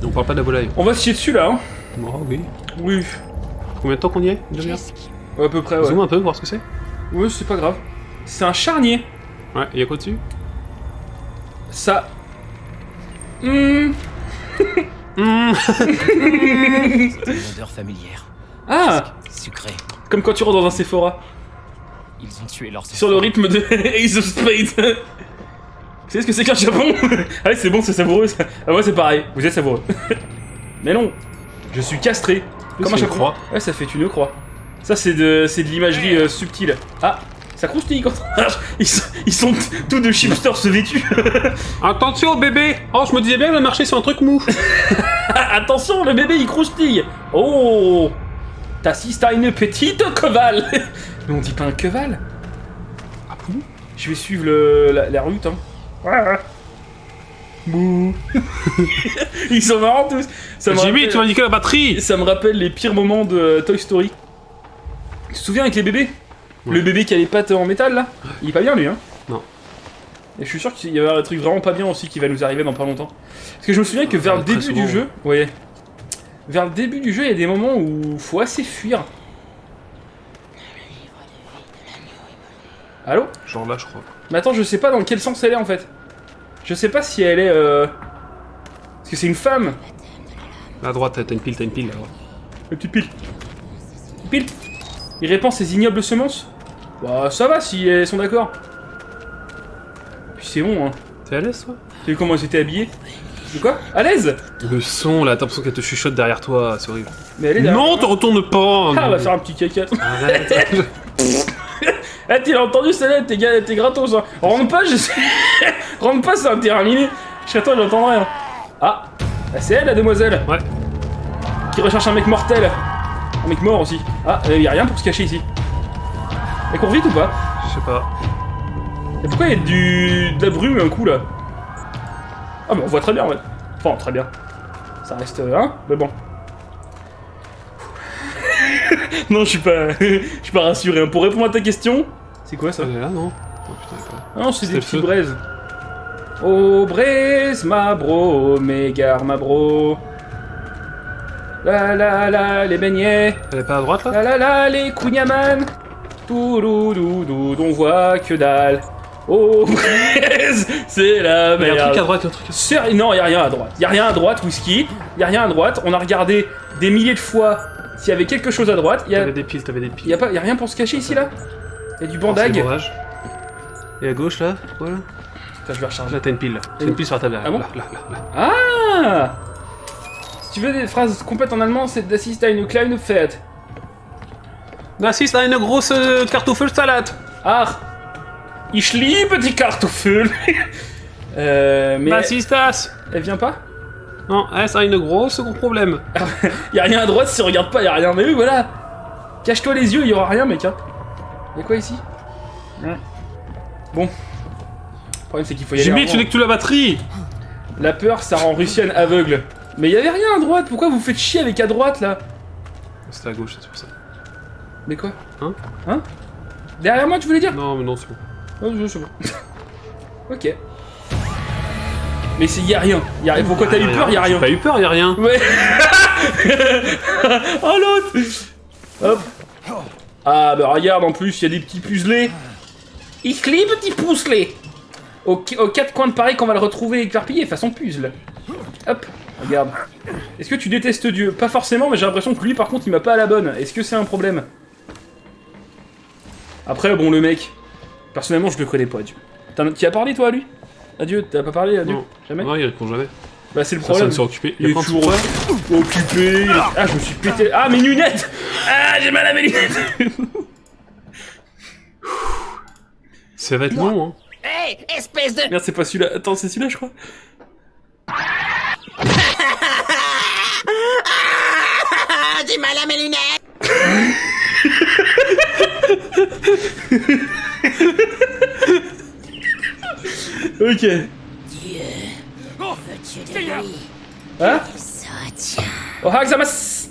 On parle pas de la volaille. On va se chier dessus là, hein? Oh, oui. Oui. Combien de temps qu'on y est? Déjà ouais, à peu près, ouais. Zoom un peu, voir ce que c'est? Oui, c'est pas grave. C'est un charnier. Ouais, et y'a quoi dessus? Ça. Hum. Hum. C'est une odeur familière. Ah! Sucré. Comme quand tu rentres dans un Sephora. Ils ont tué leur... Sur le rythme de Ace of Spades. Vous savez ce que c'est qu'un Japon? Ah ouais, c'est bon, c'est savoureux ça. Ah ouais, c'est pareil, vous êtes savoureux. Mais non, je suis castré. Comme un Japon. Ouais, ça fait une croix. Ça, c'est de, de l'imagerie euh, subtile. Ah, ça croustille quand ils, ils sont tous de chipsters se vêtus. Attention, bébé. Oh, je me disais bien que le marché, c'est un truc mou. Attention, le bébé, il croustille. Oh, t'assistes à une petite quevalle. Mais on dit pas un quevalle. Ah bon? Je vais suivre le, la, la route, hein. Ouais. Bouh. Ils sont marrants tous. Jimmy, tu m'as dit que la batterie. Ça me rappelle les pires moments de Toy Story. Tu te souviens avec les bébés? Ouais. Le bébé qui a les pattes en métal là? Il est pas bien lui, hein? Non. Et je suis sûr qu'il y a un truc vraiment pas bien aussi qui va nous arriver dans pas longtemps. Parce que je me souviens que vers le début souvent, du jeu, ouais. Vers le début du jeu, il y a des moments où faut assez fuir. Allô? Genre là, je crois. Mais attends, je sais pas dans quel sens elle est en fait. Je sais pas si elle est. Euh... Parce que c'est une femme. À droite, t'as une pile, t'as une pile là. Une petite pile. Une pile. Il répand ses ignobles semences. Bah ça va si elles sont d'accord. Puis c'est bon hein. T'es à l'aise toi? T'as vu comment elles étaient habillées? De quoi? À l'aise? Le son là, t'as l'impression qu'elle te chuchote derrière toi, c'est horrible. Mais elle est derrière. Non, te retourne pas. Ah, elle va faire un petit caca. Arrête. Ah, t'es entendu celle-là, t'es gratos hein. Rentre pas, je sais. Rentre pas, c'est interminé. Je serais toi, j'entendrai. Hein. Ah, c'est elle la demoiselle. Ouais. Qui recherche un mec mortel. Un mec mort aussi. Ah, il n'y a rien pour se cacher ici. Elle court vite ou pas? Je sais pas. Et pourquoi il y a du... de la brume un coup là? Ah mais on voit très bien en fait. Enfin très bien. Ça reste... hein? Mais bon. Non je suis pas... je suis pas rassuré. Pour répondre à ta question... C'est quoi ça? Elle est là non? Oh putain elle est pas... Ah non c'est des petites braises. Oh braise ma bro, mégare ma bro. La la la les beignets. Elle est pas à droite là? La la la les kounyaman. Touloulouloud, on voit que dalle. Oh braise, c'est la merde. Y'a un truc à droite, y'a un truc à droite. Non y'a rien à droite, y'a rien à droite, whisky. Y'a rien à droite, on a regardé des milliers de fois s'il y avait quelque chose à droite. Y a... T'avais des piles, t'avais des piles. Y'a pas... rien pour se cacher ici là? Y'a du bandage. Et à gauche là? Voilà. Putain, je vais recharger. Là t'as une pile là. T'as une pile sur la table là. Ah bon là, là, là, là. Ah. Si tu veux des phrases complètes en allemand, c'est d'assister à une kleine fête. D'assister à une grosse euh, Kartoffelsalade. Ah, ich liebe die Kartoffel. euh, mais d'assister à... Elle vient pas? Non, elle a une grosse gros problème. Y'a rien à droite si on regarde pas, y'a rien. Mais oui, voilà. Cache-toi les yeux, il y aura rien, mec. Hein. Y'a quoi ici? Mmh. Bon. Le problème, c'est qu'il faut y aller. Jimmy, tu n'es que toute la batterie. La peur, ça rend Russienne aveugle. Mais y'avait rien à droite, pourquoi vous faites chier avec à droite là? C'était à gauche, c'est pour ça. Mais quoi? Hein? Hein? Derrière moi tu voulais dire? Non mais non c'est bon. Non je sais pas. Ok. Mais y'a rien, y a... pourquoi t'as eu peur? Y'a rien. T'as eu peur, y'a rien. Ouais. Oh l'autre. Hop. Ah bah regarde en plus, y'a des petits puzzlés. Il clip petit puzzlés. Aux quatre coins de Paris qu'on va le retrouver éparpillé façon puzzle. Hop. Regarde. Est-ce que tu détestes Dieu? Pas forcément, mais j'ai l'impression que lui, par contre, il m'a pas à la bonne. Est-ce que c'est un problème? Après, bon, le mec... Personnellement, je le connais pas, Dieu. Tu as parlé, toi, à lui? À Dieu? T'as pas parlé à Dieu? Non. Jamais? Non, il répond jamais. Bah, c'est le problème. Personne s'est occupé. Il, il est toujours là. Occupé. Ah, je me suis pété... Ah, mes lunettes! Ah, j'ai mal à mes lunettes. Ça va être long, hein. Hey, espèce de... Merde, c'est pas celui-là. Attends, c'est celui-là, je crois. J'ai mal à mes lunettes. Ok. Dieu, veux-tu de lui? Hein? Oh, Haxamas.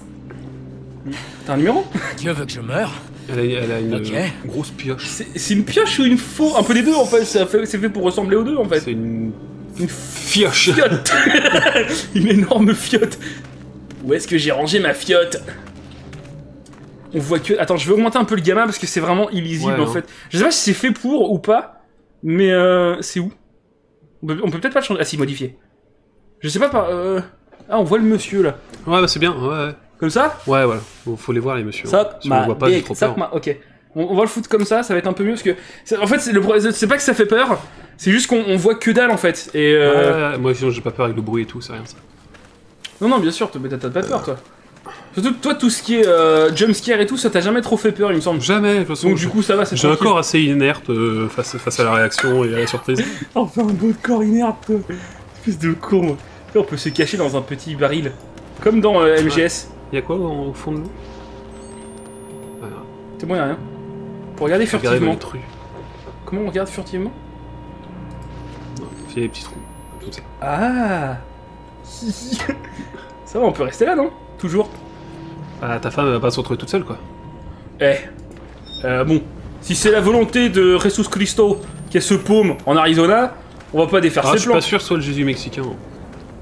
T'as un numéro? Dieu veut que je meure. Elle a, elle a une okay. grosse pioche. C'est une pioche ou une faux? Un peu les deux en fait. C'est fait, fait pour ressembler aux deux en fait. C'est une... Une fioche. Fiotte. Une énorme fiotte. Où est-ce que j'ai rangé ma fiotte? On voit que... Attends, je vais augmenter un peu le gamin parce que c'est vraiment illisible ouais, en hein. fait. Je sais pas si c'est fait pour ou pas, mais euh, c'est où? On peut, peut peut-être pas le changer. Ah si, modifier. Je sais pas par... Euh... Ah, on voit le monsieur là. Ouais, bah c'est bien, ouais, ouais. Comme ça? Ouais, voilà. Bon, faut les voir les messieurs. Ça, hein. Si ma... on voit pas, c'est trop peur. Ma... Ok. On, on va le foutre comme ça, ça va être un peu mieux parce que... En fait, c'est le... pas que ça fait peur, c'est juste qu'on voit que dalle en fait. Et euh... ouais, ouais, ouais. Moi, sinon, j'ai pas peur avec le bruit et tout, c'est rien ça. Non, non, bien sûr, t'as pas peur, toi. Surtout que toi, tout ce qui est euh, jumpscare et tout, ça t'a jamais trop fait peur, il me semble. Jamais, de toute façon. Donc du coup, ça va, c'est tranquille. J'ai un corps assez inerte euh, face, face à la réaction et à la surprise. Enfin, un beau corps inerte. Espèce de con, moi. On peut se cacher dans un petit baril. Comme dans euh, M G S. Il y a quoi au fond de l'eau? C'est bon, il n'y a rien. Pour regarder furtivement. Comment on regarde furtivement? Il y a des petits trous. Tout ça. Ah. Ça va, on peut rester là, non? Toujours. Ah, ta femme va pas se retrouver toute seule, quoi. Eh. Euh, bon. Si c'est la volonté de Jesus Cristo qui a ce paume en Arizona, on va pas défaire ah, ses plans. Je suis pas sûr soit le Jésus mexicain.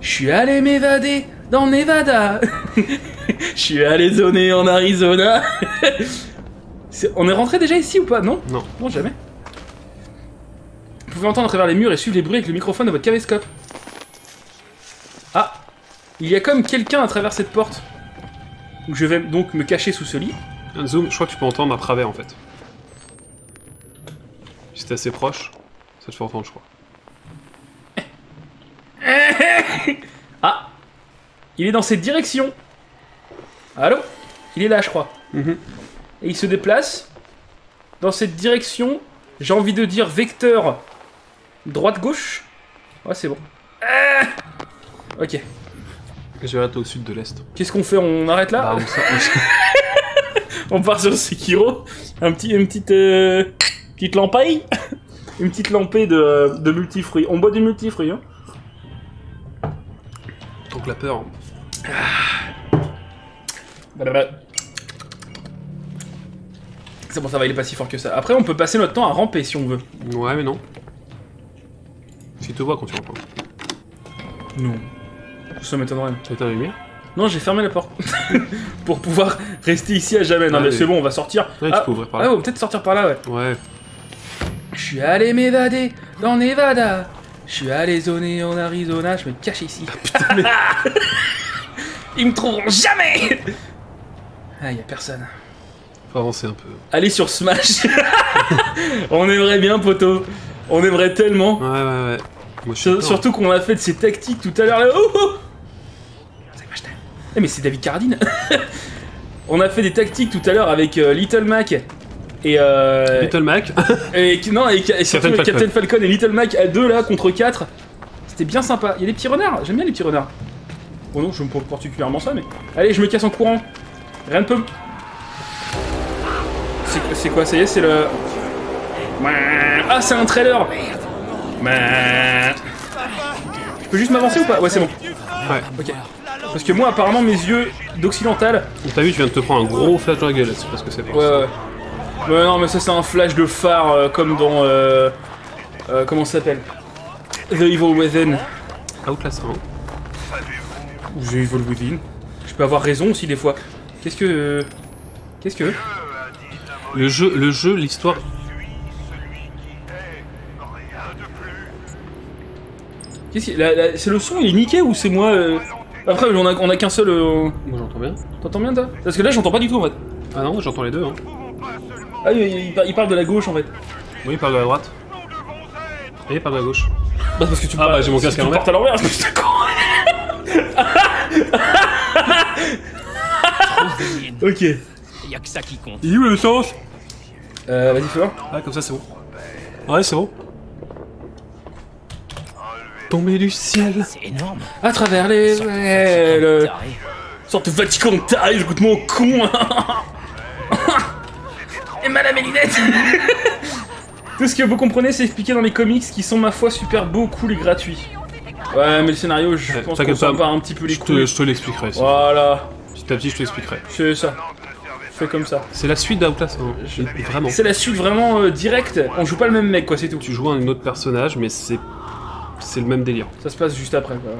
Je suis allé m'évader dans Nevada. Je suis allé donner en Arizona. est... On est rentré déjà ici ou pas? Non. Non. Non, jamais. Vous pouvez entendre à travers les murs et suivre les bruits avec le microphone de votre caméscope. Ah. Il y a comme quelqu'un à travers cette porte. Je vais donc me cacher sous ce lit. Un zoom, je crois que tu peux entendre à travers en fait. Si t'es assez proche, ça te fait entendre, je crois. Ah! Il est dans cette direction. Allô? Il est là, je crois. Mm-hmm. Et il se déplace dans cette direction, j'ai envie de dire vecteur droite-gauche. Ouais, c'est bon. Ah ok. Je vais arrêter au sud de l'est. Qu'est-ce qu'on fait? On arrête là? Bah, on, on part sur Sekiro. Un petit, une petite, euh, petite lampaille. Une petite lampée de, de multifruits. On boit des multifruits. Hein. Tant que la peur. Hein. Ah. C'est bon, ça va, il est pas si fort que ça. Après, on peut passer notre temps à ramper si on veut. Ouais, mais non. S'il te voit quand tu rampes. Non. Ça m'étonnerait. Tu as éteint la lumière? Non, j'ai fermé la porte. Pour pouvoir rester ici à jamais. Non, ah, mais c'est bon, on va sortir. Ouais, ah, tu peux ouvrir par là. Ah, ouais, peut-être sortir par là, ouais. Ouais. Je suis allé m'évader dans Nevada. Je suis allé zoner en Arizona. Je me cache ici. Ah, putain, mais... Ils me trouveront jamais. Ah, y a personne. Faut avancer un peu. Allez sur Smash. On aimerait bien, poteau. On aimerait tellement. Ouais, ouais, ouais. Moi, S surtout qu'on a fait de ces tactiques tout à l'heure. Oh, oh. Mais c'est David Cardine. On a fait des tactiques tout à l'heure avec euh, Little Mac et euh, Little Mac et non et, et surtout Captain, Falcon. Captain Falcon et Little Mac à deux là contre quatre. C'était bien sympa. Il y a des petits renards. J'aime bien les petits renards. Bon non, je me porte particulièrement ça mais. Allez, je me casse en courant. Rien ne peut. C'est quoi? Ça y est, c'est le. Ah, c'est un trailer. Je peux juste m'avancer ou pas? Ouais, c'est bon. Ouais. Ok. Parce que moi, apparemment, mes yeux d'occidental. T'as vu, tu viens de te prendre un gros flash dans la gueule, c'est parce que c'est pas. Ouais, ouais. Mais non, mais ça, c'est un flash de phare euh, comme dans. Euh, euh, comment ça s'appelle? The Evil Within. Outlast un. Ou The Evil Within. Je peux avoir raison aussi des fois. Qu'est-ce que. Qu'est-ce que. Le jeu, le jeu, l'histoire. Qu'est-ce que. C'est le son, il est niqué ou c'est moi euh... Après, on a, on a qu'un seul. Euh... Moi j'entends bien. T'entends bien, toi? Parce que là, j'entends pas du tout en fait. Ah non, j'entends les deux. Hein. Ah, il, il, il parle de la gauche en fait. Oui, il parle de la droite. Et il parle de la gauche. Bah, parce que tu ah, parles. Ah, bah, j'ai mon casque à l'envers. Tu à l'envers, je me suis d'accord. Ok. Il y a que ça qui compte. Il est où le sens? Euh, vas-y, fais voir. Ah, comme ça, c'est bon. Ouais, c'est bon. Tombé du ciel. C'est énorme. À travers les... Sorte Vatican de taré, je goûte mon con. Et mal à mes lunettes. Tout ce que vous comprenez, c'est expliqué dans les comics qui sont, ma foi, super beaux, cool et gratuits. Ouais, mais le scénario, je ouais, pense qu'on s'en bat un petit peu les couilles. Je te l'expliquerai. Voilà. Petit à petit, je te l'expliquerai. C'est ça. Fait comme ça. C'est la suite d'Outlast, hein. Je... vraiment. C'est la suite vraiment euh, directe. On joue pas le même mec, quoi, c'est tout. Tu joues un autre personnage, mais c'est... C'est le même délire. Ça se passe juste après, quoi.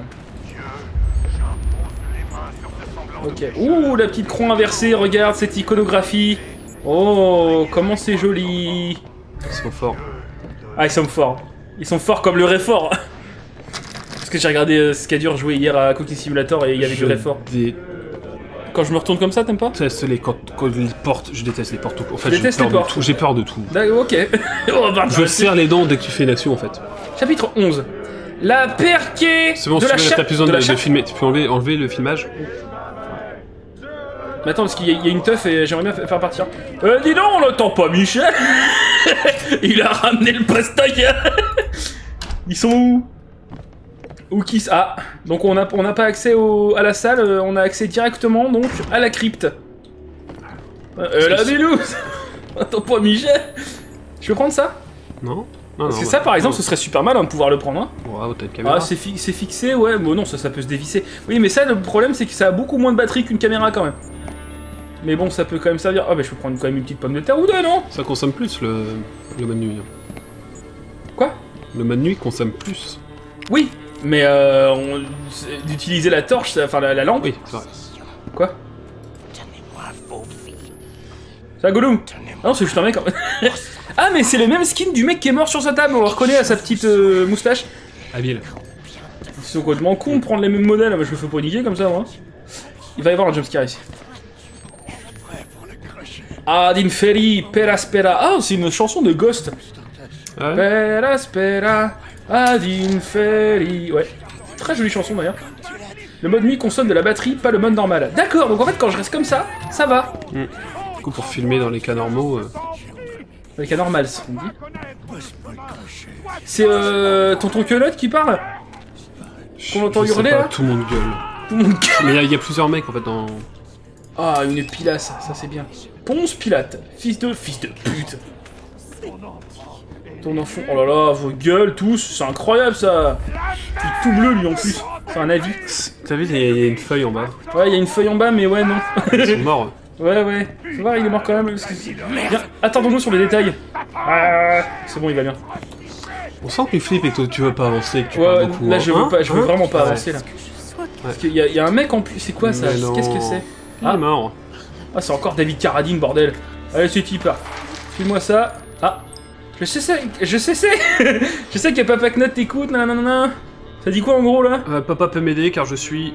Ouais. Ok. Ouh, la petite croix inversée, regarde cette iconographie. Oh, comment c'est joli. Ils sont forts. Ah, ils sont forts. Ils sont forts comme le Réfort. Parce que j'ai regardé euh, Skadur jouer hier à Cooking Simulator et il y avait je du Réfort. Dé... Quand je me retourne comme ça, t'aimes pas? Je déteste les, quand... Quand les portes. Je déteste les portes. En fait, j'ai peur, peur de tout. D'accord, ok. Oh, bah, je serre les dents dès que tu fais une action, en fait. Chapitre onze. La perquée. C'est bon, tu n'as plus besoin de, de, de filmer. Tu peux enlever, enlever le filmage. Mais attends, parce qu'il y, y a une teuf et j'aimerais bien faire partir. Euh, dis donc, on l'entend pas, Michel. Il a ramené le pastaque. Ils sont où? Où qui ça? Ah, donc on n'a on a pas accès au, à la salle, on a accès directement donc à la crypte. Euh, là, des loups. Attends pas, Michel. Je peux prendre ça? Non. Non, Parce non, que bah, ça, par exemple, non. ce serait super mal hein, de pouvoir le prendre. Hein. Wow, t'as une caméra. Ah, c'est fi fixé, ouais. Bon, non, ça, ça peut se dévisser. Oui, mais ça, le problème, c'est que ça a beaucoup moins de batterie qu'une caméra, quand même. Mais bon, ça peut quand même servir. Ah, bah, je peux prendre quand même une petite pomme de terre ou deux, non? Ça consomme plus, le, le mode nuit. Quoi? Le mode nuit consomme plus. Oui, mais euh, on... d'utiliser la torche, enfin, la, la lampe. Oui, c'est vrai. Quoi? Ça, Gollum? Ah non, c'est juste un mec, quand même. Ah, mais c'est le même skin du mec qui est mort sur sa table, on le reconnaît à sa petite euh, moustache. Habile. C'est complètement con de prendre les mêmes modèles, je me fais paniquer comme ça, moi. Il va y avoir un jumpscare ici. Ah, Din Ferry, Peraspera. Ah, c'est une chanson de Ghost. Ouais. Peraspera, Adin Ferry. Ouais, très jolie chanson d'ailleurs. Le mode nuit consomme de la batterie, pas le mode normal. D'accord, donc en fait, quand je reste comme ça, ça va. Mmh. Du coup, pour filmer dans les cas normaux. Euh... Avec un normal, on dit. C'est euh, tonton Quelotte qui parle? Qu'on entend hurler là? Tout le monde gueule. Tout le monde gueule. Mais il y, y a plusieurs mecs en fait dans... Ah, une pilasse, ça c'est bien. Ponce Pilate, fils de... fils de pute. Ton enfant... Oh là là, vos gueules tous, c'est incroyable ça. Il est tout bleu lui en plus, c'est un avis. T'as vu, il y, y a une feuille en bas. Ouais, il y a une feuille en bas, mais ouais, non. Ils sont morts. Ouais, ouais, faut voir, il est mort quand même. Attendons-nous sur les détails. Ah, c'est bon, il va bien. On sent que tu flippes et que tu veux pas avancer. Que tu ouais, beaucoup, là, hein. je veux, pas, je veux hein vraiment pas ouais. avancer là. Ouais. Parce qu'il y, y a un mec en plus, c'est quoi ça? Qu'est-ce que c'est? Ah, mort. Ah, c'est encore David Carradine, bordel. Allez, ce type là. File-moi ça. Ah, je sais, ça. je sais, ça. je sais qu'il y a Papa Knot t'écoute. Nanana. Ça dit quoi en gros là? euh, Papa peut m'aider car je suis.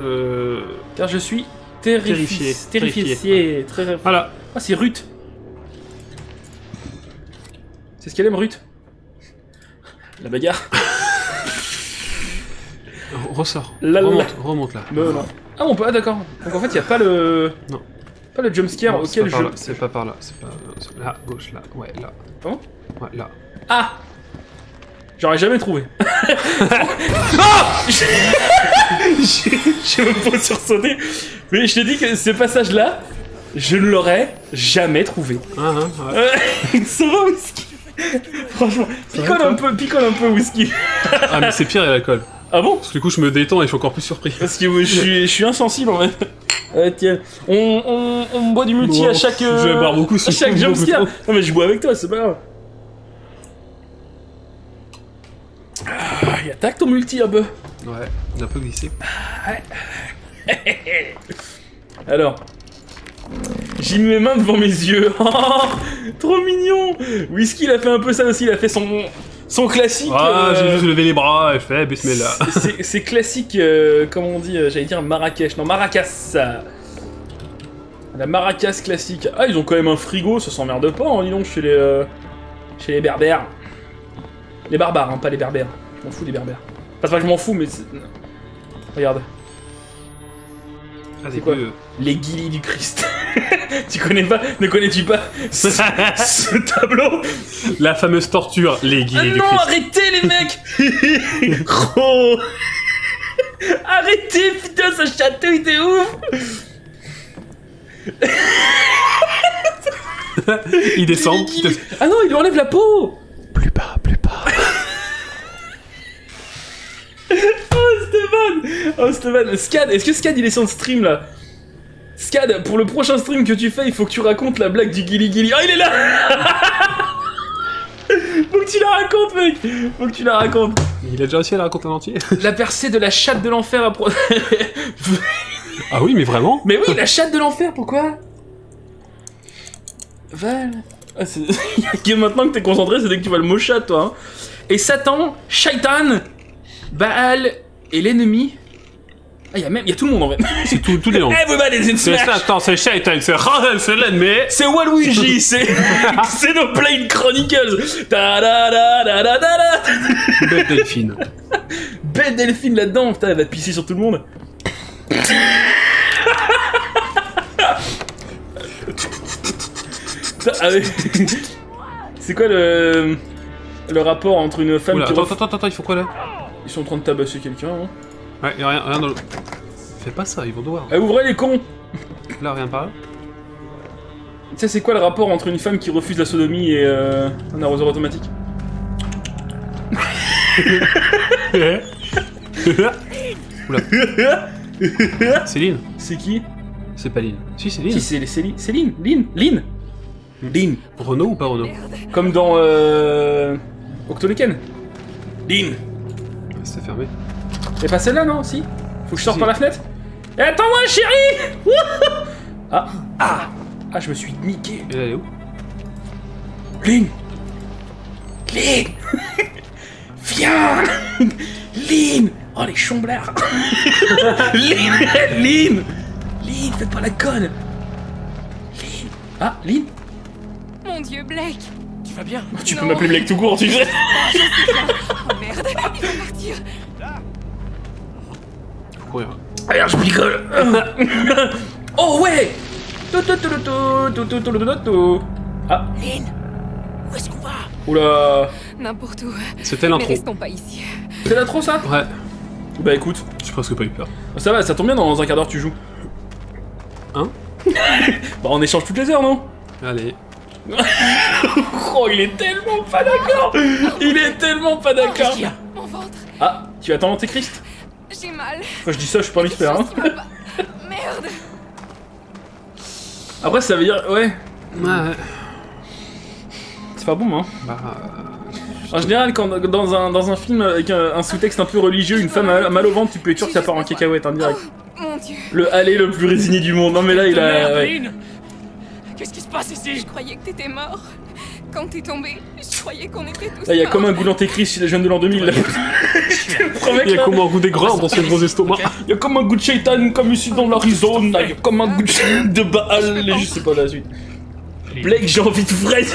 Euh... Car je suis. Terrifié, terrifié, terrifié. Très... Voilà. Ah, c'est Ruth. C'est ce qu'elle aime, Ruth. La bagarre. Ressort. La remonte, la... remonte là. Le... Non. Ah, on peut. Ah, d'accord. Donc en fait, il n'y a pas le. Non. Pas le jumpscare auquel je. C'est pas par là. C'est pas. Là, gauche, là. Ouais, là. Pardon? Ouais, là. Ah! J'aurais jamais trouvé. Je me pose sur sonner. Mais je te dis que ce passage-là, je ne l'aurais jamais trouvé. Ah, ah, ouais. Ça va, whisky? Franchement, picole un peu, picole un peu, whisky. Ah, mais c'est pire, l'alcool. Ah bon? Parce que du coup, je me détends et je suis encore plus surpris. Parce que je suis, je suis insensible, en fait. Euh, tiens, on, on, on boit du multi bon, à chaque... Euh, je vais boire beaucoup, à chaque jumpscare. Non, mais je bois avec toi, c'est pas grave. Ah, il attaque ton multi un peu. Ouais, on a un peu glissé. Ouais. Alors, j'ai mis mes mains devant mes yeux. Oh, trop mignon. Whisky, il a fait un peu ça aussi. Il a fait son, son classique. Ah, euh... j'ai juste levé les bras et fait bismillah. C'est classique, euh, comment on dit, euh, j'allais dire Marrakech. Non, Maracas. La Maracas classique. Ah, ils ont quand même un frigo, ça s'emmerde pas, hein, dis donc, chez les, euh, chez les berbères. Les barbares, hein, pas les berbères. Je m'en fous des berbères. Enfin, c'est pas que je m'en fous, mais... Regarde. Ah, c'est quoi euh... Les guillis du Christ. Tu connais pas? Ne connais-tu pas ce, ce tableau? La fameuse torture, les guillis ah du non, Christ. Non, arrêtez les mecs. Gros. Arrêtez, putain, ça chatouille, t'es ouf. Il descend. Les, les... Ah non, il lui enlève la peau. Plus bas, plus bas. Oh, Stéphane! Oh, Stéphane! Scad, est-ce que Scad il est sur le stream là? Scad, pour le prochain stream que tu fais, il faut que tu racontes la blague du Guili Guili. Oh, il est là! Faut que tu la racontes, mec! Faut que tu la racontes! Il a déjà réussi à la raconter en entier? La percée de la chatte de l'enfer à pro. Ah oui, mais vraiment? Mais oui, la chatte de l'enfer, pourquoi? Val. Ah, c'est. Maintenant que t'es concentré, c'est dès que tu vois le mot chat, toi. Hein. Et Satan, Shaitan, Baal et l'ennemi. Ah, y'a même. Y'a tout le monde en vrai. C'est tout, tout les noms. C'est Satan, c'est Shaitan, c'est Razel, c'est l'ennemi. C'est Waluigi, c'est. C'est nos Plane Chronicles. Ta da da da da da da. Belle Delphine. Belle Delphine là-dedans, putain, elle va pisser sur tout le monde. Ça, avec... C'est quoi le... le rapport entre une femme... Oula, qui... Attends, ref... attends, attends, ils font quoi là? Ils sont en train de tabasser quelqu'un, hein. Ouais, y'a rien, rien dans le... Fais pas ça, ils vont devoir... Eh, ouvrez les cons. Là, rien par là. Tu sais, c'est quoi le rapport entre une femme qui refuse la sodomie et euh, un arroseur automatique? Oula. Céline. C'est qui? C'est pas Lynn. Si, c'est Lynn. Si, c'est Céline. Céline. Lynn. Lynn. Lynn. Renault ou pas Renault? Comme dans euh... Octoleken. Lynn. C'est fermé. Et pas celle-là, non? Si. Faut que je sorte si. Par la fenêtre. Et attends-moi, chérie. Ah. Ah. Ah, je me suis niqué. Et là, elle est où? Lynn. Lynn. Viens. Lynn. Oh, les chamblards. Lynn. Lynn. Lynn, faites pas la conne. Lynn. Ah, Lynn. Mon dieu, Blake. Tu vas bien? Tu non. peux m'appeler Blake tout court, tu sais. Oh merde, il va partir. Ouais. Alors je picole. Oh ouais. Ah. Lynn, où est-ce qu'on va? Oula. N'importe où. C'était l'intro. Mais restons pas ici. C'est l'intro, ça? Ouais. Bah écoute, j'ai presque pas eu peur. Ça va, ça tombe bien, dans un quart d'heure tu joues. Hein? Bah on échange toutes les heures, non? Allez. Oh, il est tellement pas d'accord. Il est tellement pas d'accord. Ah, tu vas t'en Christ. J'ai mal. Quand je dis ça, je suis pas un expert, hein. Merde. Après, ça veut dire... Ouais. Ouais. C'est pas bon, hein. Bah... En général, quand dans un, dans un film avec un, un sous-texte un peu religieux, une femme a mal au ventre, tu peux être sûr que ça part en cacahuète, hein, direct. Oh, mon Dieu. Le allez le plus résigné du monde. Non mais là, il a... Ouais. Qu'est-ce qui se passe ici? Je croyais que t'étais mort. Quand t'es tombé, je croyais qu'on était tous là. Il y a comme un goût d'antéchrist chez les jeunes de l'an deux mille. Il y a comme un goût d'aigreur dans ce gros estomac. Il y a comme un goût de Shaitan, comme ici dans l'Arizona. Il y a comme un goût de Baal. Et je sais pas la suite. Blake, j'ai envie de fraise.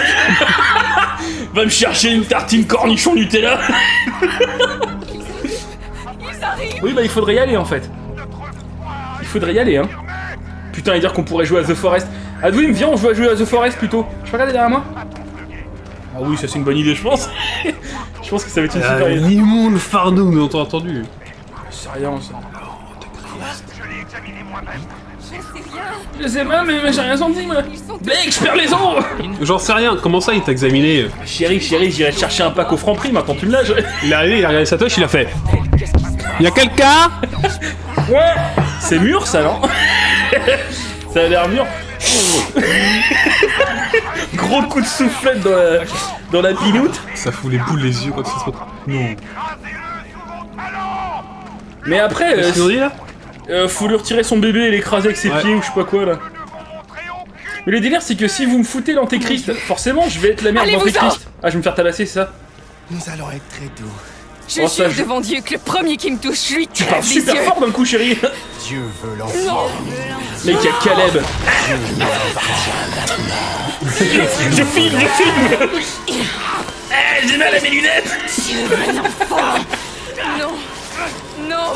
Va me chercher une tartine cornichon Nutella. Ils arrivent. Oui, bah il faudrait y aller en fait. Il faudrait y aller, hein. Putain, et dire qu'on pourrait jouer à The Forest. Adwim, viens, on joue à jouer à The Forest plutôt. Je peux regarder derrière moi? Ah oui, ça c'est une bonne idée, je pense. Je pense que ça va être une super idée. Un immonde fardeau, mais on t'a entendu. C'est rien, ça. Oh, t'es triste. Je sais rien, mais, mais j'ai rien senti, moi. Blake, je perds les os. J'en sais rien, comment ça il t'a examiné? Chérie, chérie, j'irai chercher un pack au Franprix, maintenant tu me lâches. Il est arrivé, il a regardé sa touche, il a fait. Y'a quelqu'un? Ouais. C'est mûr, ça, non? Ça a l'air mûr. Gros coup de soufflette dans la, dans la pinoute. Ça fout les boules les yeux quand ça se passe. Non. Mais après, euh, dit, là euh, faut lui retirer son bébé et l'écraser avec ses ouais. pieds ou je sais pas quoi là. Mais le délire c'est que si vous me foutez l'antéchrist, forcément je vais être la merde d'antéchrist. Ah, je vais me faire talasser, c'est ça? Nous allons être très doux. Je oh, jure ça, devant je... Dieu que le premier qui me touche, lui, tu parles super yeux. Fort d'un coup, chérie. Dieu veut l'enfant. Mec, il y a Caleb. je, je filme, je filme. Hey, j'ai mal à mes lunettes. Dieu veut l'enfant. Non, non,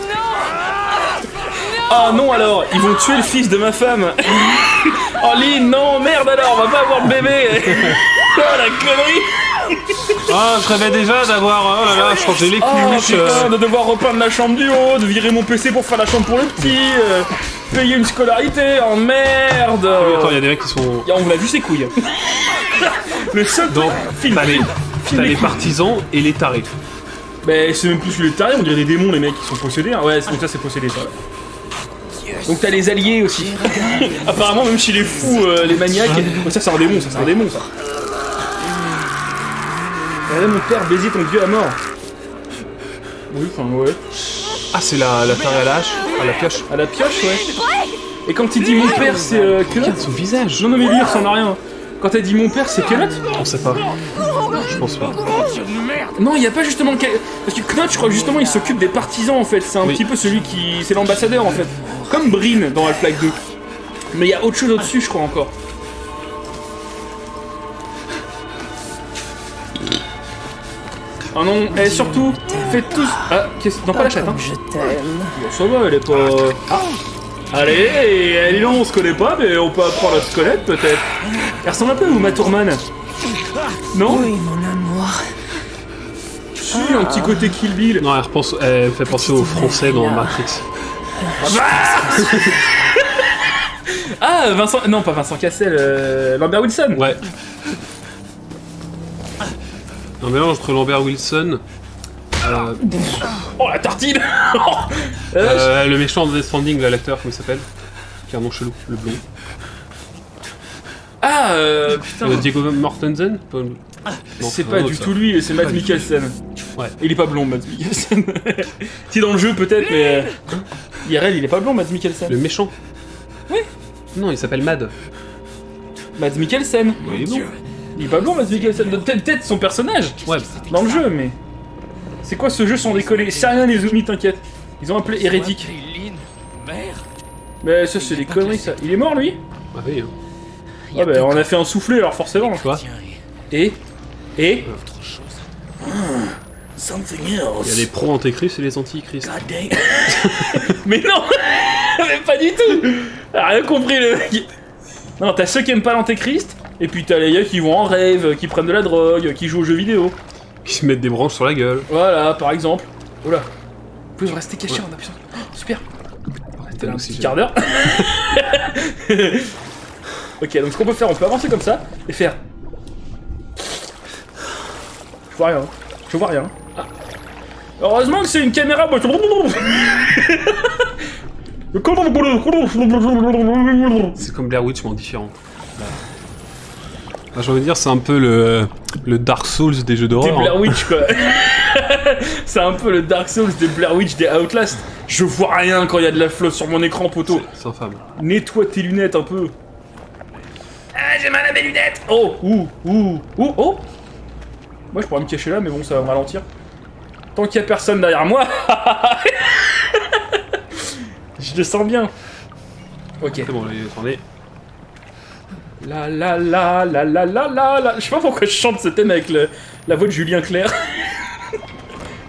non. Ah non alors, ils vont tuer le fils de ma femme. Oh Lynn, non, merde alors, on va pas avoir le bébé. Oh la connerie. Ah, je rêvais déjà d'avoir, oh là là, changer les couches, oh, putain, de devoir repeindre la chambre du haut, de virer mon P C pour faire la chambre pour le petit, euh, payer une scolarité, oh merde. Mais attends, il y a des mecs qui sont... On vous l'a vu ses couilles. Le seul dans film, t'as les partisans et les tarés. Mais c'est même plus que les tarés, on dirait des démons les mecs qui sont possédés, hein. Ouais, donc ça c'est possédé ça. Donc t'as les alliés aussi. Apparemment même chez les fous, euh, les maniaques, oh, ça c'est un démon, ça c'est un démon ça. Regardez mon père baiser ton dieu à mort. Oui, enfin, ouais. Ah, c'est la, la tarée à la hache, à la pioche. À la pioche, ouais. Et quand il dit mon père, c'est euh, Culotte, son visage. Non, non, mais lui, il ressemble à rien. Quand elle dit mon père, c'est Culotte. On sait pas. Je pense pas. Non, il n'y a pas justement... Parce que Culotte, je crois que justement, il s'occupe des partisans, en fait. C'est un oui. petit peu celui qui... C'est l'ambassadeur, en fait. Comme Breen dans Half-Life deux. Mais il y a autre chose au-dessus, je crois, encore. Ah non, et surtout, faites tous... Ah, qu'est-ce... Non, pas la chatte, hein. Je t'aime. Bon, ça va, elle est pas... Ah. Allez, elle est là, on se connaît pas, mais on peut apprendre à se connaître peut-être. Elle ressemble un peu à Uma Thurman. Non? Oui, mon amour. Si, ah. Un petit côté Kill Bill. Non, elle, repense, elle fait penser aux Français dans Matrix. Ah, ah Vincent... Non, pas Vincent Cassel, euh, Lambert Wilson. Ouais. Un mélange entre Lambert Wilson... Euh... Oh la tartine. euh, Le méchant de Death Stranding, l'acteur, comment il s'appelle? Qui a un nom chelou, le blond. Ah euh, putain euh, Diego Mortensen. C'est pas du tout lui, c'est Mads Mikkelsen. Ouais. Il est pas blond, Mads Mikkelsen. Si dans le jeu peut-être, mais... I R L, il est pas blond, Mads Mikkelsen. Le méchant? Oui. Non, il s'appelle Mad. Mads Mikkelsen. Oui, bon. Il est pas blond, Mads Mikkelsen. Peut-être son personnage. Ouais. Dans le jeu, mais... C'est quoi ce jeu sans décoller? C'est rien les zoomies, t'inquiète. Ils ont appelé Hérétique. Mais ça c'est des conneries ça. Il est mort lui? Ah oui. Hein. Ah bah on a fait un soufflé alors forcément tu vois. Et Et ah. Il y a les pros antéchristes et les antichristes. Mais non. Mais pas du tout. Rien compris le mec. Non, t'as ceux qui aiment pas l'antéchrist, et puis t'as les gars qui vont en rêve, qui prennent de la drogue, qui jouent aux jeux vidéo. Qui se mettent des branches sur la gueule. Voilà, par exemple. Oula. En plus, on va rester caché, ouais. On a plus... oh, super. C'était un petit quart d'heure. Ok, donc ce qu'on peut faire, on peut avancer comme ça et faire... Je vois rien. Hein. Je vois rien. Hein. Ah. Heureusement que c'est une caméra... C'est comme Blair Witch, mais en différent. J'ai envie de dire, c'est un peu le, le Dark Souls des jeux d'horreur. Des Blair Witch, quoi. C'est un peu le Dark Souls des Blair Witch, des Outlast. Je vois rien quand il y a de la flotte sur mon écran, poteau. C'est infâme. Nettoie tes lunettes un peu. Ah, j'ai mal à mes lunettes. Oh, ouh, ouh, ouh, oh. Moi, je pourrais me cacher là, mais bon, ça va me ralentir. Tant qu'il n'y a personne derrière moi. Je le sens bien. Ok. C'est bon, allez, attendez. La la la la la la la la. Je sais pas pourquoi je chante ce thème avec le, la voix de Julien Clerc.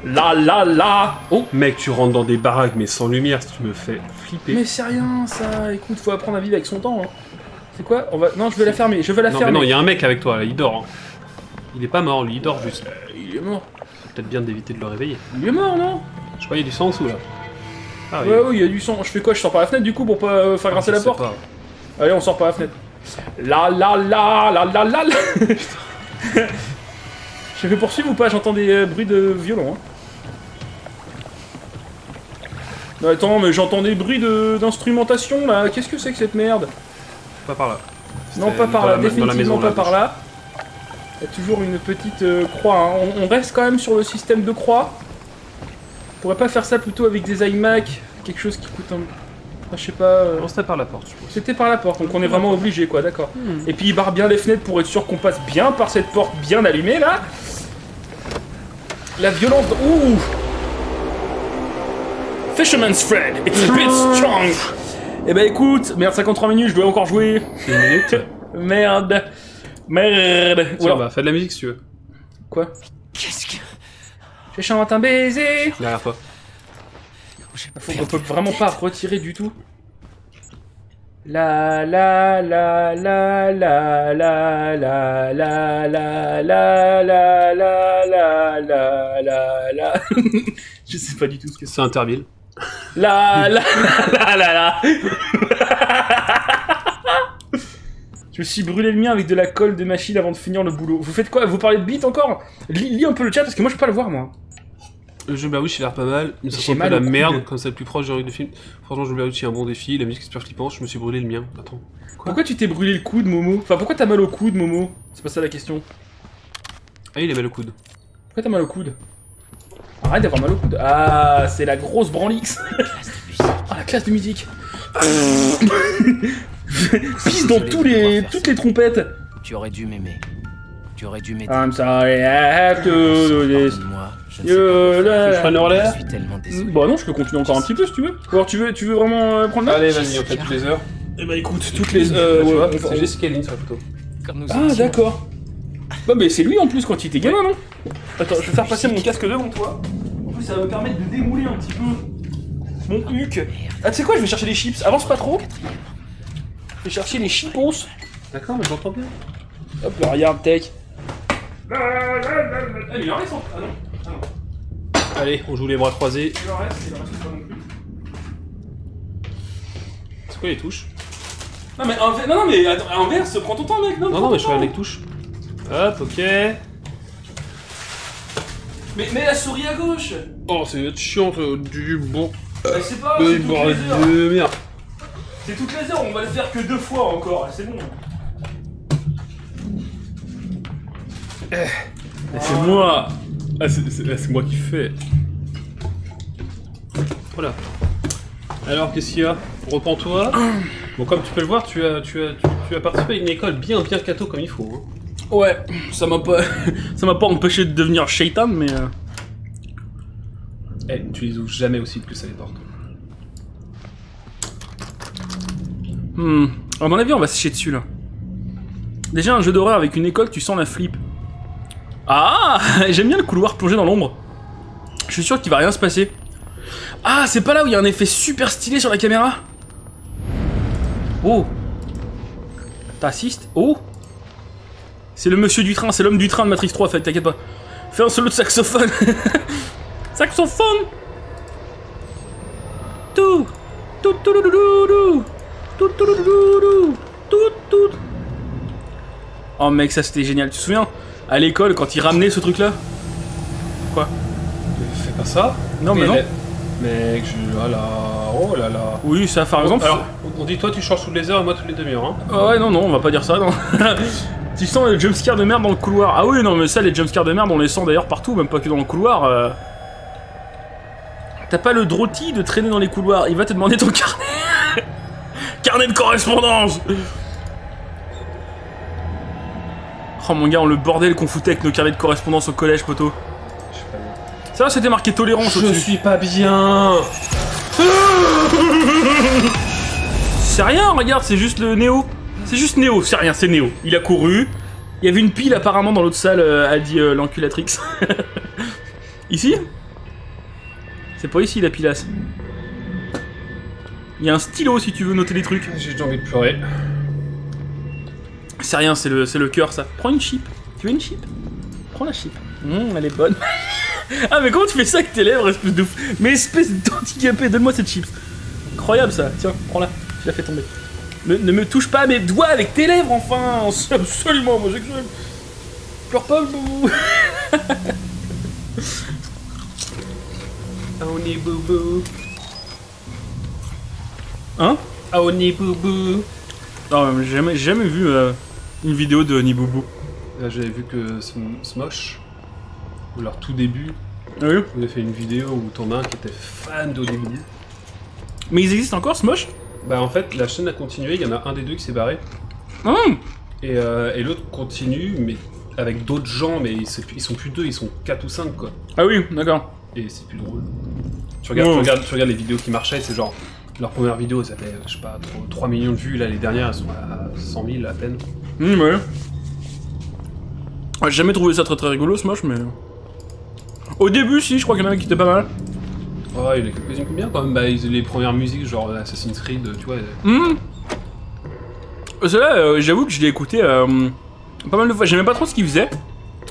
La la la. Oh mec, tu rentres dans des baraques mais sans lumière, tu me fais flipper. Mais c'est rien ça. Écoute, faut apprendre à vivre avec son temps. Hein. C'est quoi? On va... Non, je vais la fermer. Je vais la non, fermer. Mais non, il y a un mec avec toi. Là. Il dort. Hein. Il est pas mort, lui. Il dort juste. Euh, il est mort. Peut-être bien d'éviter de le réveiller. Il est mort, non? Je sais pas. Il y a du sang en dessous là. Ah, ouais, oui, il y a du sang. Je fais quoi? Je sors par la fenêtre du coup pour pas euh, faire grincer ah, la porte. Pas. Allez, on sort par la fenêtre. La la la la la la la. Je vais poursuivre ou pas? J'entends des euh, bruits de violon. Hein. Non, attends, mais j'entends des bruits d'instrumentation de, là. Qu'est-ce que c'est que cette merde? Pas par là. Non, pas par là. La, définitivement maison, pas là, par là. Il y a toujours une petite euh, croix. Hein. On, on reste quand même sur le système de croix. On pourrait pas faire ça plutôt avec des iMac? Quelque chose qui coûte un... Ah, je sais pas. Euh... C'était par la porte, je pense. C'était par la porte, donc on est vraiment obligé, quoi, d'accord. Mmh. Et puis il barre bien les fenêtres pour être sûr qu'on passe bien par cette porte bien allumée, là. La violence. Ouh! Fisherman's Fred, it's a bit strong! Eh ben écoute, merde, cinquante-trois minutes, je dois encore jouer. une minute. Merde. Merde. Tiens, bah, fais de la musique si tu veux. Quoi? Qu'est-ce que. Je chante un baiser! Derrière toi. On peut vraiment pas retirer du tout. La la la la la la la la la la la la la la la la. Je sais pas du tout ce que c'est. C'est Interville. La la la la la. Je me suis brûlé le mien avec de la colle de machine avant de finir le boulot. Vous faites quoi? Vous parlez de bite encore? Lis un peu le chat parce que moi je peux pas le voir moi. Le jeu Blair Witch il a l'air pas mal, mais ça ressemble à la merde, comme c'est le plus proche d'un truc de film. Franchement, le jeu Blair Witch il y a un bon défi, la musique est super flippante, je me suis brûlé le mien. Attends. Quoi? Pourquoi tu t'es brûlé le coude, Momo? Enfin, pourquoi t'as mal au coude, Momo? C'est pas ça la question. Ah, il a mal au coude. Pourquoi t'as mal au coude? Arrête d'avoir mal au coude. Ah, c'est la grosse branlix. Ah, la classe de musique. Pisse dans tous les, toutes les trompettes. Tu aurais dû m'aimer. Tu aurais dû m'aider. I'm sorry, I have to do this. Euh, là, je prends l'orlaire. Bah non, je peux continuer encore un petit peu si tu veux. Alors tu veux, tu veux vraiment euh, prendre là? Allez, vas-y, on fait toutes les heures. Eh bah écoute, toutes les heures. Euh, ouais, c'est Jessica Lynn sur la photo. Ah d'accord. Bah mais c'est lui en plus quand il était gamin, non? Attends, je vais faire passer mon casque devant toi. En plus, ça va me permettre de démouler un petit peu. Mon nuque. Ah, tu sais quoi, je vais chercher les chips. Avance pas trop. Je vais chercher les chipos. D'accord, mais j'entends bien. Hop, là, regarde, tech. Ah, mais il en reste. Ah non. Ah non. Allez, on joue les bras croisés. Il en reste, il en reste pas non plus. C'est quoi les touches? Non, mais inverse, non, non, mais inverse, prends ton temps, mec. Non, non, non mais je fais avec touche. Hop, ok. Mais mets la souris à gauche. Oh, c'est chiant, du bon. Bah, c'est pas, c'est toutes les heures. Merde. C'est toutes les heures, on va le faire que deux fois encore, c'est bon. Eh, ah. C'est moi. Ah, c'est moi qui fais. Voilà. Alors, qu'est-ce qu'il y a? Repends-toi. Bon, comme tu peux le voir, tu as, tu as, tu, tu as participé à une école bien, bien catho comme il faut. Hein. Ouais, ça m'a pas, ça m'a pas empêché de devenir shaitan, mais. Euh... Eh, tu les ouvres jamais aussi que ça les porte. Hmm. À mon avis, on va sécher dessus là. Déjà, un jeu d'horreur avec une école, tu sens la flippe. Ah, j'aime bien le couloir plongé dans l'ombre. Je suis sûr qu'il va rien se passer. Ah, c'est pas là où il y a un effet super stylé sur la caméra? Oh! T'assistes? Oh! C'est le monsieur du train, c'est l'homme du train de Matrix trois, t'inquiète pas. Fais un solo de saxophone! Saxophone! Tout! Tout, tout, tout, tout, tout, tout, tout, tout, tout. Oh mec, ça c'était génial, tu te souviens? À l'école, quand ils ramenaient ce truc là? Quoi? Fais pas ça? Non, mais non! Mec, je... Ah là... Oh là là... Oui, ça, par exemple... Alors, on dit toi, tu changes toutes les heures et moi toutes les demi-heures, hein. Ah ouais, non, non, on va pas dire ça, non. Tu sens les jumpscares de merde dans le couloir. Ah oui, non, mais ça, les jumpscares de merde, on les sent d'ailleurs partout, même pas que dans le couloir. Euh... T'as pas le drotti de traîner dans les couloirs. Il va te demander ton carnet. Carnet de correspondance. Oh, mon gars, on le bordel qu'on foutait avec nos carnets de correspondance au collège, poteau. Ça, c'était marqué tolérance au-dessus. Je suis pas bien. C'est rien, regarde, c'est juste le Néo. C'est juste Néo, c'est rien, c'est Néo. Il a couru. Il y avait une pile apparemment dans l'autre salle, euh, a dit euh, l'enculatrix. Ici? C'est pas ici la pilasse. Il y a un stylo si tu veux noter les trucs. J'ai envie de pleurer. C'est rien, c'est le, le cœur ça. Prends une chip. Tu veux une chip? Prends la chip. Mmh, elle est bonne. Ah mais comment tu fais ça avec tes lèvres, espèce de... Mais espèce d'handicapé, donne-moi cette chips. Incroyable ça, tiens, prends-la, je la fais tomber. Ne, ne me touche pas mes doigts avec tes lèvres, enfin, c'est absolument homosexuel. Pleure pas, boubou. Aoni boubou. Hein? Aoni boubou. Non, j'ai jamais, jamais vu euh, une vidéo de Aoni boubou. Là j'avais vu que c'est moche. Leur tout début, oui. On a fait une vidéo où t'en as un qui était fan d'Aoni Boubou. Mais ils existent encore, Smosh? Bah en fait, la chaîne a continué, il y en a un des deux qui s'est barré. Mmh. Et, euh, et l'autre continue, mais avec d'autres gens, mais ils, ils sont plus deux, ils sont quatre ou cinq quoi. Ah oui, d'accord. Et c'est plus drôle. Tu regardes, oh. tu, regardes, tu regardes les vidéos qui marchaient, c'est genre, leur première vidéo, ça fait, je sais pas, trois millions de vues, là les dernières, elles sont à cent mille à peine. Mmh, ouais. J'ai jamais trouvé ça très très rigolo, Smosh, mais... Au début, si, je crois qu'il y en a qui étaient pas mal. Ouais, il y en a quelques-unes bien quand même. Bah, les premières musiques, genre Assassin's Creed, tu vois. Mmh. Celle-là, euh, j'avoue que je l'ai écoutée euh, pas mal de fois. J'aimais pas trop ce qu'il faisait.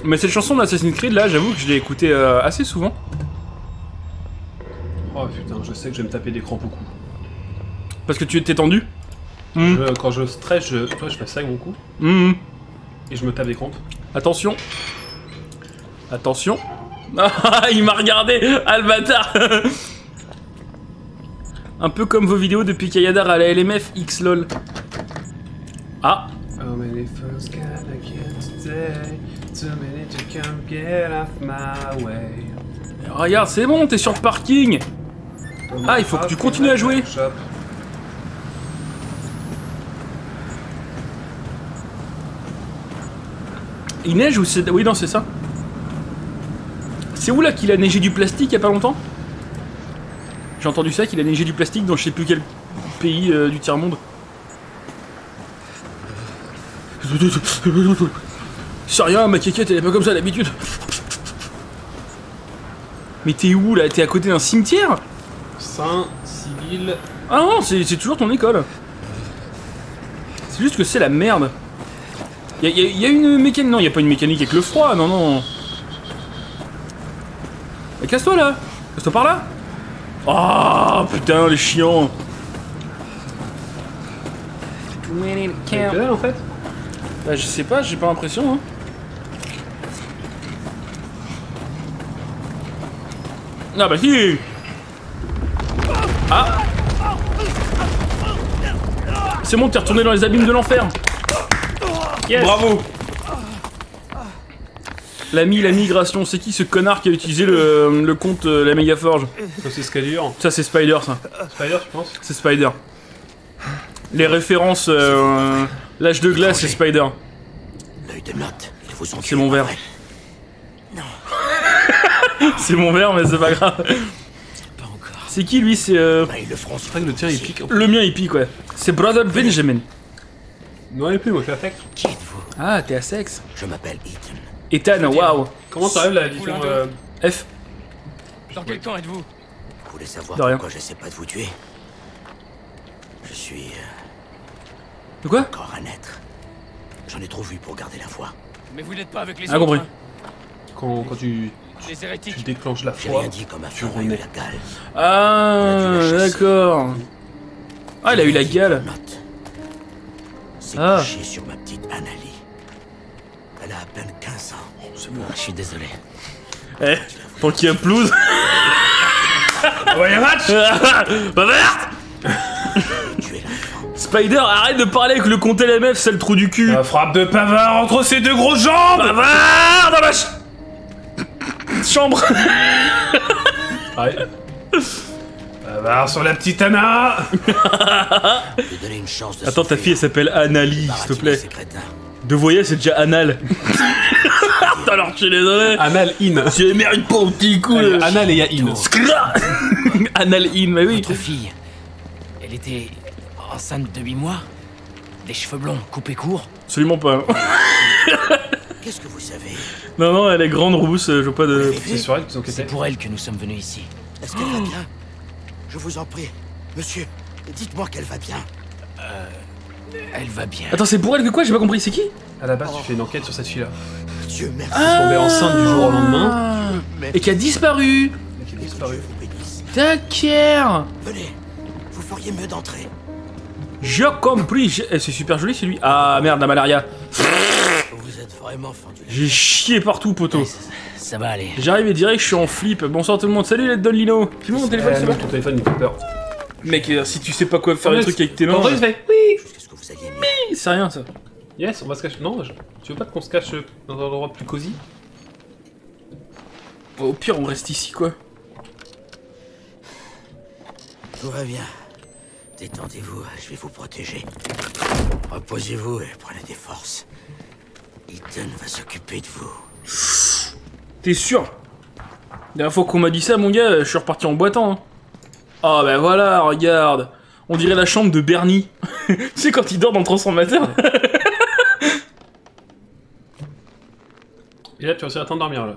Mais cette chanson d'Assassin's Creed, là, j'avoue que je l'ai écoutée euh, assez souvent. Oh putain, je sais que je vais me taper des crampes au cou. Parce que tu étais tendu. Mmh. je, Quand je stresse, je, toi, je fais ça avec mon cou. Mmh. Et je me tape des crampes. Attention. Attention. Ah, il m'a regardé, ah le bâtard. Un peu comme vos vidéos de Picayadar à la L M F, X L O L. Ah. Alors, regarde, c'est bon, t'es sur le parking. Ah, il faut que tu continues à jouer. Il neige ou c'est... Oui, non, c'est ça. C'est où là qu'il a neigé du plastique il y a pas longtemps? J'ai entendu ça, qu'il a neigé du plastique dans je sais plus quel pays euh, du tiers-monde. C'est rien, ma kékette elle est pas comme ça d'habitude. Mais t'es où là? T'es à côté d'un cimetière? Saint Il... Ah non, c'est toujours ton école. C'est juste que c'est la merde. Il y, y, y a une mécanique... Non, il n'y a pas une mécanique avec le froid, non, non. Mais casse-toi là. Casse-toi par là. Oh putain, les chiants. Quelle dalle en fait? Bah je sais pas, j'ai pas l'impression hein. Ah bah si. Ah. C'est bon, t'es retourné dans les abîmes de l'enfer. Yes. Bravo. L'ami, la migration, c'est qui ce connard qui a utilisé le, le compte euh, la Mégaforge? Ça c'est Scalure. Ça c'est Spider ça. Spider je pense. C'est Spider. Les références euh, l'âge de glace et Spider. C'est mon verre. C'est mon verre mais c'est pas grave. C'est qui lui? C'est euh... le tien il pique. Le mien il pique ouais. C'est Brother Benjamin. Non il plus moi je suis à sexe. Ah t'es à sexe. Je m'appelle Ethan. Ethan waouh. Comment t'arrives la vision euh... F? Dans quel camp êtes-vous? Vous voulez savoir pourquoi j'essaie pas de vous tuer? Je suis... De quoi? Encore à naître. J'en ai trop vu pour garder la foi. Mais vous n'êtes pas avec les ah, autres. Hein. Quand, quand tu, les hérétiques. Tu déclenches la foi, dit comme tu renais. Ah, d'accord. Ah, il a eu la gale. C'est ah. Couché sur ma petite Annalie. Elle a à peine quinze ans. Oh, c'est bon. Je suis désolé. Eh, tant qu'il y a pelouse. Voyez match. Pas verte. Spider, arrête de parler avec le comté L M F, sale trou du cul. La frappe de Pavard entre ses deux grosses jambes. Pavard dans la ch... chambre. Ouais. Pavard sur la petite Anna. Une chance de... Attends, ta fille elle s'appelle Annalie, s'il te plaît. De voyer, c'est déjà anal. Alors je suis désolé. Anal in. J'ai merde une pauvre petit coup. Allez, anal et y'a in. Anal in, mais oui. Votre fille, elle était... enceinte de huit mois, des cheveux blonds coupés courts. Absolument pas. Qu'est-ce que vous savez? Non, non, elle est grande, rousse, je veux pas de... C'est sur elle que vous enquêtez. C'est pour elle que nous sommes venus ici. Est-ce qu'elle oh. va bien? Je vous en prie, monsieur, dites-moi qu'elle va bien. Euh... Elle va bien. Attends, c'est pour elle que quoi? J'ai pas compris, c'est qui? À la base, oh. tu fais une enquête sur cette fille-là. Dieu merci. Elle ah. est tombée enceinte du jour au lendemain. Dieu, et qui a disparu. Et qui a disparu. D'accord. Venez, vous feriez mieux d'entrer. J'ai compris, je... eh, c'est super joli celui. Ah merde, la malaria. J'ai chié partout, poteau. Ça, ça va aller. J'arrive et direct, je suis en flip. Bonsoir tout le monde, salut les Don Lino. C'est mon téléphone, c'est bon. Ton téléphone, il fait peur. Mec, si tu sais pas quoi faire les trucs avec tes mains. Oui, c'est rien ça. Yes, on va se cacher. Non, je... tu veux pas qu'on se cache dans un endroit plus cosy? Au pire, on reste ici quoi. Tout va bien. Détendez-vous, je vais vous protéger. Reposez-vous et prenez des forces. Ethan va s'occuper de vous. T'es sûr? La dernière fois qu'on m'a dit ça, mon gars, je suis reparti en boitant. Hein. Ah bah voilà, regarde. On dirait la chambre de Bernie. Tu sais quand il dort dans le transformateur. Et là, tu vas essayer de t'endormir, là.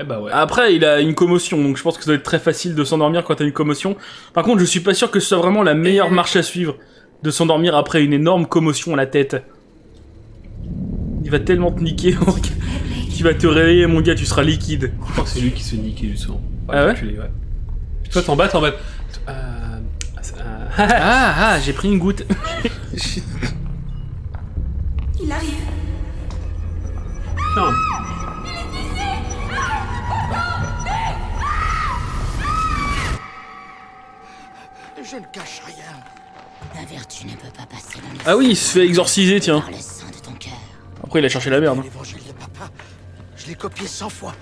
Eh bah ouais. Après, il a une commotion, donc je pense que ça doit être très facile de s'endormir quand t'as une commotion. Par contre, je suis pas sûr que ce soit vraiment la meilleure marche à suivre de s'endormir après une énorme commotion à la tête. Il va tellement te niquer qu'il va te réveiller, mon gars, tu seras liquide. Je crois que c'est lui qui se nique du sang. Ouais, ah ouais, ouais. Toi, t'en bats, t'en bats. Euh... Ah, ah, j'ai pris une goutte. Il arrive. Non. Je ne cache rien. La vertu ne peut pas passer dans les... Ah oui, il se fait exorciser, tiens. Par le sang de ton cœur. Après, il a cherché la merde. L'évangile de papa, je l'ai copié cent fois.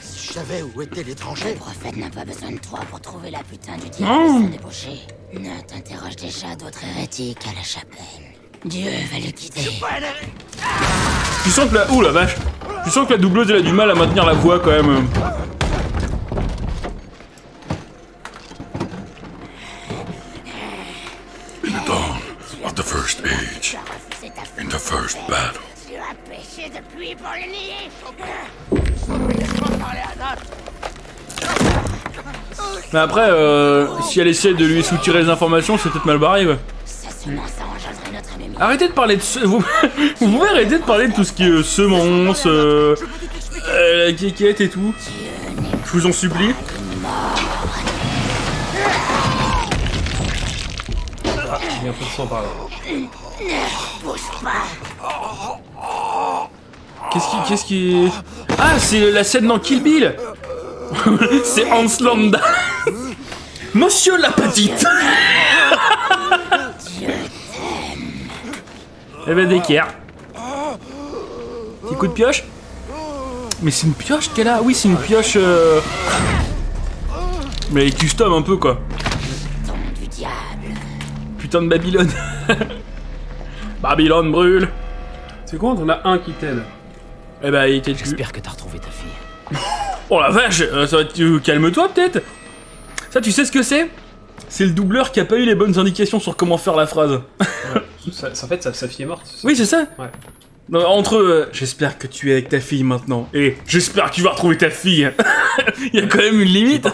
Si je savais où était l'étranger... Le prophète n'a pas besoin de toi pour trouver la putain du diable sans débauché. Ne t'interroge déjà d'autres hérétiques à la chapelle. Dieu va le guider. Tu sens que la... Ouh la vache. Tu sens que la doubleuse, elle a du mal à maintenir la voix, quand même. In the first battle. Tu as péché depuis pour le nier. Mais après, euh, si elle essaie de lui soutirer les informations, c'est peut-être mal barré. Ouais. Arrêtez de parler de ce... Vous, vous pouvez arrêter de parler de tout ce qui est euh, semences, euh, euh, la quéquette et tout. Je vous en supplie. Ah, il y a un peu de sang par là. Qu'est-ce qui... Qu'est-ce qui... Ah, c'est la scène dans Kill Bill. C'est Hans Landa. Monsieur la petite. Eh ben d'équerre. Petit coup de pioche. Mais c'est une pioche qu'elle a. Oui, c'est une pioche. Euh... Mais elle est custom un peu quoi. Putain de Babylone. Babylone brûle. C'est quoi, on a un qui t'aide. Eh ben il t'aide. J'espère que t'as retrouvé ta fille. Oh la vache, euh, calme-toi peut-être. Ça tu sais ce que c'est? C'est le doubleur qui a pas eu les bonnes indications sur comment faire la phrase. Ouais, ça, ça, en fait, sa, sa fille est morte. Ça. Oui, c'est ça. Ouais. Non, entre euh, j'espère que tu es avec ta fille maintenant et j'espère que tu vas retrouver ta fille. Il y a quand même une limite.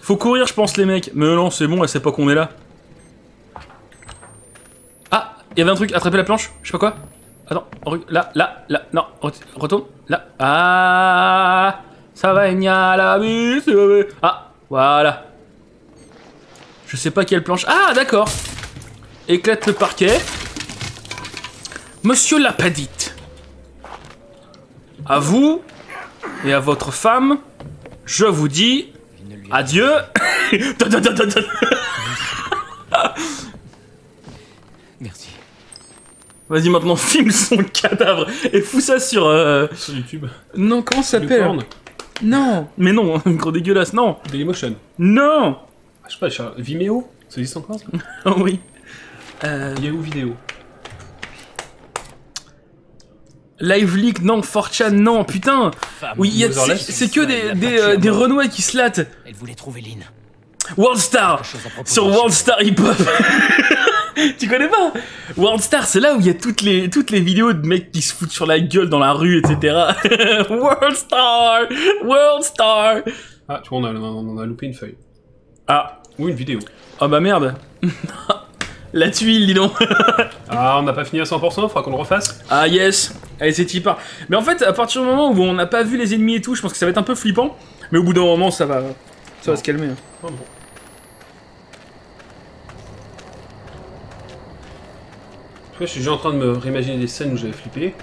Faut courir, je pense, les mecs. Mais non, c'est bon, elle sait pas qu'on est là. Ah, il y avait un truc, attraper la planche, je sais pas quoi. Attends, là, là, là, non, retourne, là. Ah, ça va, il y a la bise. Ah, voilà. Je sais pas quelle planche. Ah, d'accord. Éclate le parquet. Monsieur Lapadite, à vous et à votre femme, je vous dis adieu. Merci. Vas-y, maintenant, filme son cadavre et fous ça sur... Euh... Sur YouTube. Non, comment ça s'appelle? Non. Mais non, gros dégueulasse, non. Dailymotion. Non. Je sais pas, je... Vimeo, ça existe encore ça? Oh oui. Euh... Yahoo Vidéo. LiveLeak, non. four chan, non. Putain. Femme, oui, c'est que des, des, euh, des renouais qui se latent. Elle voulait trouver Lynn. Worldstar. Sur Worldstar Hip Hop. Tu connais pas? Worldstar, c'est là où il y a toutes les, toutes les vidéos de mecs qui se foutent sur la gueule dans la rue, et cetera. Worldstar. Worldstar. Ah, tu vois, on a, on a loupé une feuille. Ah. Ou une vidéo. Ah oh, bah merde. La tuile, dis donc. Ah, on n'a pas fini à cent pour cent, faudra qu'on le refasse. Ah yes. Allez, c'est type. Mais en fait, à partir du moment où on n'a pas vu les ennemis et tout, je pense que ça va être un peu flippant. Mais au bout d'un moment, ça va, ça va se calmer. Oh, bon. Tu vois, je suis déjà en train de me réimaginer des scènes où j'avais flippé.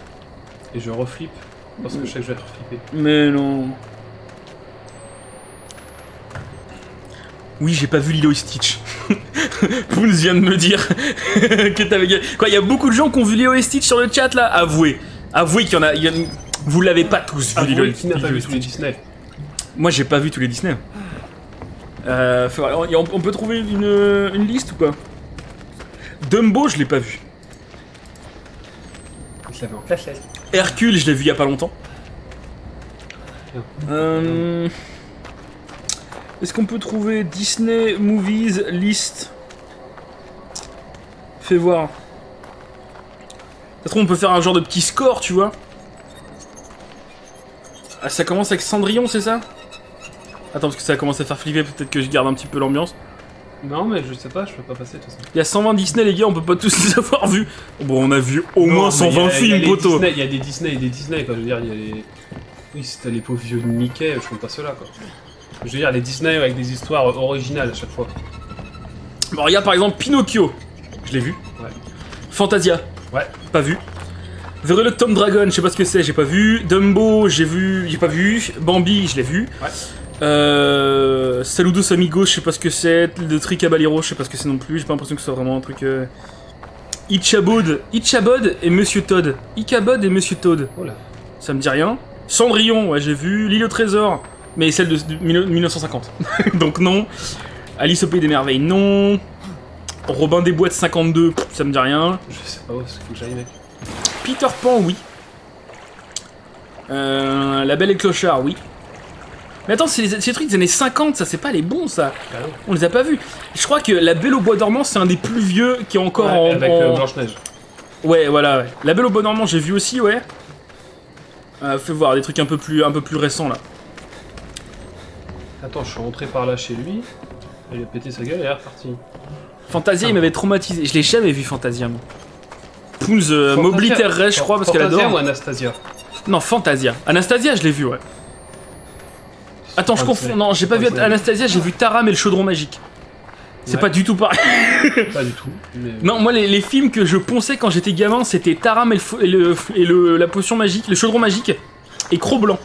Et je reflippe, parce que je sais que je vais reflipper. Mais non. Oui, j'ai pas vu Lilo et Stitch. Poons vient de me dire que t'avais gagné. Quoi, il y a beaucoup de gens qui ont vu Lilo et Stitch sur le chat là. Avouez. Avouez qu'il y en a. Y a... Vous l'avez pas tous vu, Lilo et Stitch. Qui n'a pas vu tous les Disney? Moi, j'ai pas vu tous les Disney. Euh, on peut trouver une, une liste ou quoi? Dumbo, je l'ai pas vu. Je l'avais en place, là. Hercule, je l'ai vu il y a pas longtemps. Euh. Est-ce qu'on peut trouver Disney Movies List? Fais voir. Peut-être on peut faire un genre de petit score, tu vois. Ah, ça commence avec Cendrillon, c'est ça? Attends, parce que ça commence à faire flipper, peut-être que je garde un petit peu l'ambiance. Non, mais je sais pas, je peux pas passer de toute façon. Il y a cent vingt Disney, les gars, on peut pas tous les avoir vus. Bon, on a vu au non, moins cent vingt a, films, poteau. Il y a des Disney et des Disney, quoi. Je veux dire, il y a les... Oui, c'était les pauvres vieux de Mickey, je compte pas ceux-là, quoi. Je veux dire, les Disney avec des histoires originales à chaque fois. Bon, regarde par exemple Pinocchio. Je l'ai vu. Ouais. Fantasia. Ouais. Pas vu. The Reluctant Dragon, je sais pas ce que c'est, j'ai pas vu. Dumbo, j'ai vu, j'ai pas vu. Bambi, je l'ai vu. Ouais. Euh, Saludos Amigos, je sais pas ce que c'est. Le Tri Caballero, je sais pas ce que c'est non plus. J'ai pas l'impression que ce soit vraiment un truc. Euh... Ichabod. Ichabod et Monsieur Todd. Ichabod et Monsieur Todd. Oh là. Ça me dit rien. Cendrillon, ouais, j'ai vu. L'île au trésor. Mais celle de mille neuf cent cinquante. Donc non. Alice au Pays des Merveilles, non. Robin des Bois de cinquante-deux, ça me dit rien. Je sais pas où, parce qu'il faut que j'aille, mec. Peter Pan, oui. Euh, La Belle et Clochard, oui. Mais attends, ces trucs des années cinquante, ça, c'est pas les bons, ça. Ah, on les a pas vus. Je crois que La Belle au Bois dormant, c'est un des plus vieux qui est encore ouais, en... Avec en... Euh, Blanche-Neige. Ouais, voilà, ouais. La Belle au Bois dormant, j'ai vu aussi, ouais. Euh, fais voir, des trucs un peu plus, un peu plus récents, là. Attends, je suis rentré par là chez lui. Il a pété sa gueule et il est reparti. Fantasia, ah. Il m'avait traumatisé. Je l'ai jamais vu, Fantasia, moi. Pounds euh, m'oblitérerait, je crois, parce qu'elle adore. Fantasia ou Anastasia? Non, Fantasia. Anastasia, je l'ai vu, ouais. Attends, je confonds. Non, j'ai pas vu Anastasia, j'ai vu Taram et le chaudron magique. C'est ouais. Pas du tout pareil. Pas du tout. Mais... Non, moi, les, les films que je ponçais quand j'étais gamin, c'était Taram et, le, et, le, et le, la potion magique, le chaudron magique et Cro-Blanc.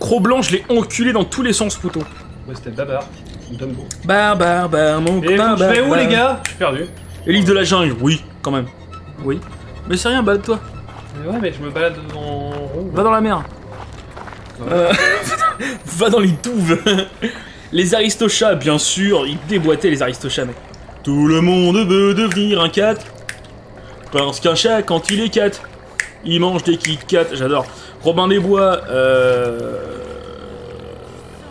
Cro-Blanc, je l'ai enculé dans tous les sens, poteau. Ouais, c'était Babar. Dumbo. Babar, Babar, mon copain. Je vais où, les gars? Je suis perdu. Et livre de la jungle, oui, quand même. Oui. Mais c'est rien, balade-toi. Mais ouais, mais je me balade en rond. Va dans la mer. Ouais. Euh... Va dans les douves. Les aristochats, bien sûr, ils déboîtaient les aristochats, mec. Tout le monde veut devenir un cat. Parce qu'un chat, quand il est cat, il mange des Kit Kat. J'adore. Robin des Bois, euh...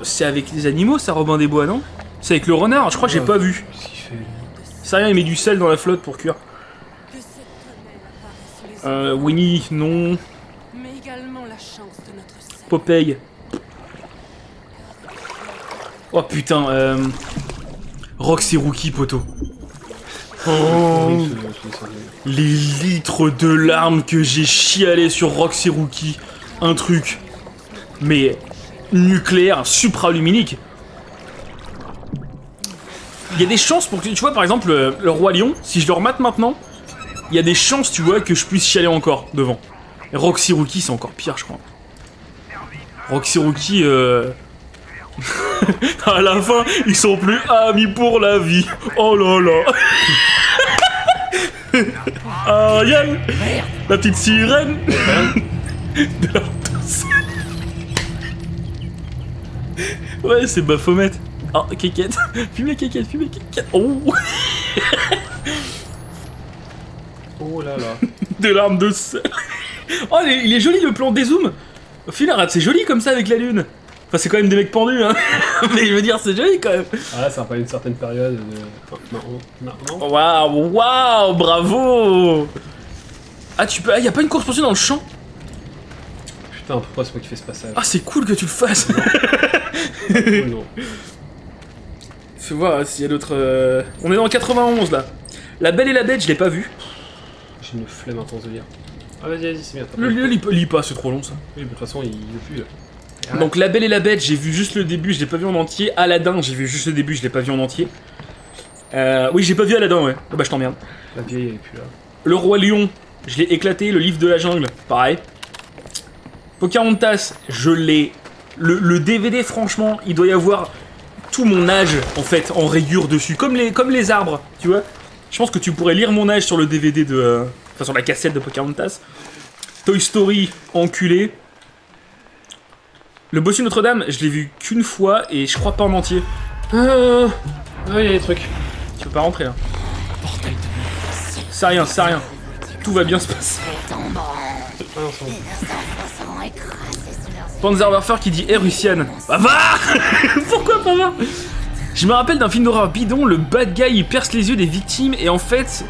c'est avec les animaux, ça, Robin des Bois, non? C'est avec le renard, je crois que j'ai pas vu. C'est rien, il met du sel dans la flotte pour cuire. Euh, Winnie, non. Popeye. Oh putain, euh... Rox et Rookie, poteau. Oh, les litres de larmes que j'ai chialé sur Rox et Rookie. Un truc, mais nucléaire, supraluminique. Il y a des chances pour que, tu vois, par exemple, le, le Roi Lion, si je le remate maintenant, il y a des chances, tu vois, que je puisse chialer encore devant. Et Rox et Rookie, c'est encore pire, je crois. Rox et Rookie, euh... à la fin, ils sont plus amis pour la vie. Oh là là. Ariel, la petite sirène. De leur danse. Ouais, c'est Baphomet. Oh, kékette. Fume la kékette, fume la kékette. Oh. Oh là là. Des larmes de sel. Oh, il est, il est joli le plan des zooms. Au final, c'est joli comme ça avec la lune. Enfin, c'est quand même des mecs pendus, hein. Mais je veux dire, c'est joli quand même. Ah là, ça rappelle une certaine période. De... Non, non. Waouh, waouh, bravo. Ah, tu peux. Ah, y a pas une course poursuite dans le champ. Putain, pourquoi c'est moi qui fais ce passage? Ah, c'est cool que tu le fasses. Non. Fais voir s'il y a d'autres. On est dans le quatre-vingt-onze là. La Belle et la Bête, je l'ai pas vu. J'ai une flemme intense de lire. Ah, vas-y, vas-y, c'est bien. Le lit lit pas, c'est trop long ça. Oui, mais de toute façon, il veut plus là. Donc La Belle et la Bête, j'ai vu juste le début, je l'ai pas vu en entier. Aladdin, j'ai vu juste le début, je l'ai pas vu en entier. Euh, oui, j'ai pas vu Aladdin, ouais. Ah bah je t'emmerde. La vieille, elle est plus là. Le Roi Lion, je l'ai éclaté. Le Livre de la Jungle, pareil. Pocahontas, je l'ai... Le, le D V D, franchement, il doit y avoir tout mon âge, en fait, en rayure dessus. Comme les, comme les arbres, tu vois. Je pense que tu pourrais lire mon âge sur le D V D de... Euh, enfin, sur la cassette de Pocahontas. Toy Story, enculé. Le Bossu Notre-Dame, je l'ai vu qu'une fois et je crois pas en entier. Euh... Ouais, il y a des trucs. Tu peux pas rentrer là. C'est rien, c'est rien. Tout va bien se passer. Panzerwerfer qui dit hey, Russian. Bavard. Pourquoi Bavard? Je me rappelle d'un film d'horreur bidon, le bad guy il perce les yeux des victimes et en fait...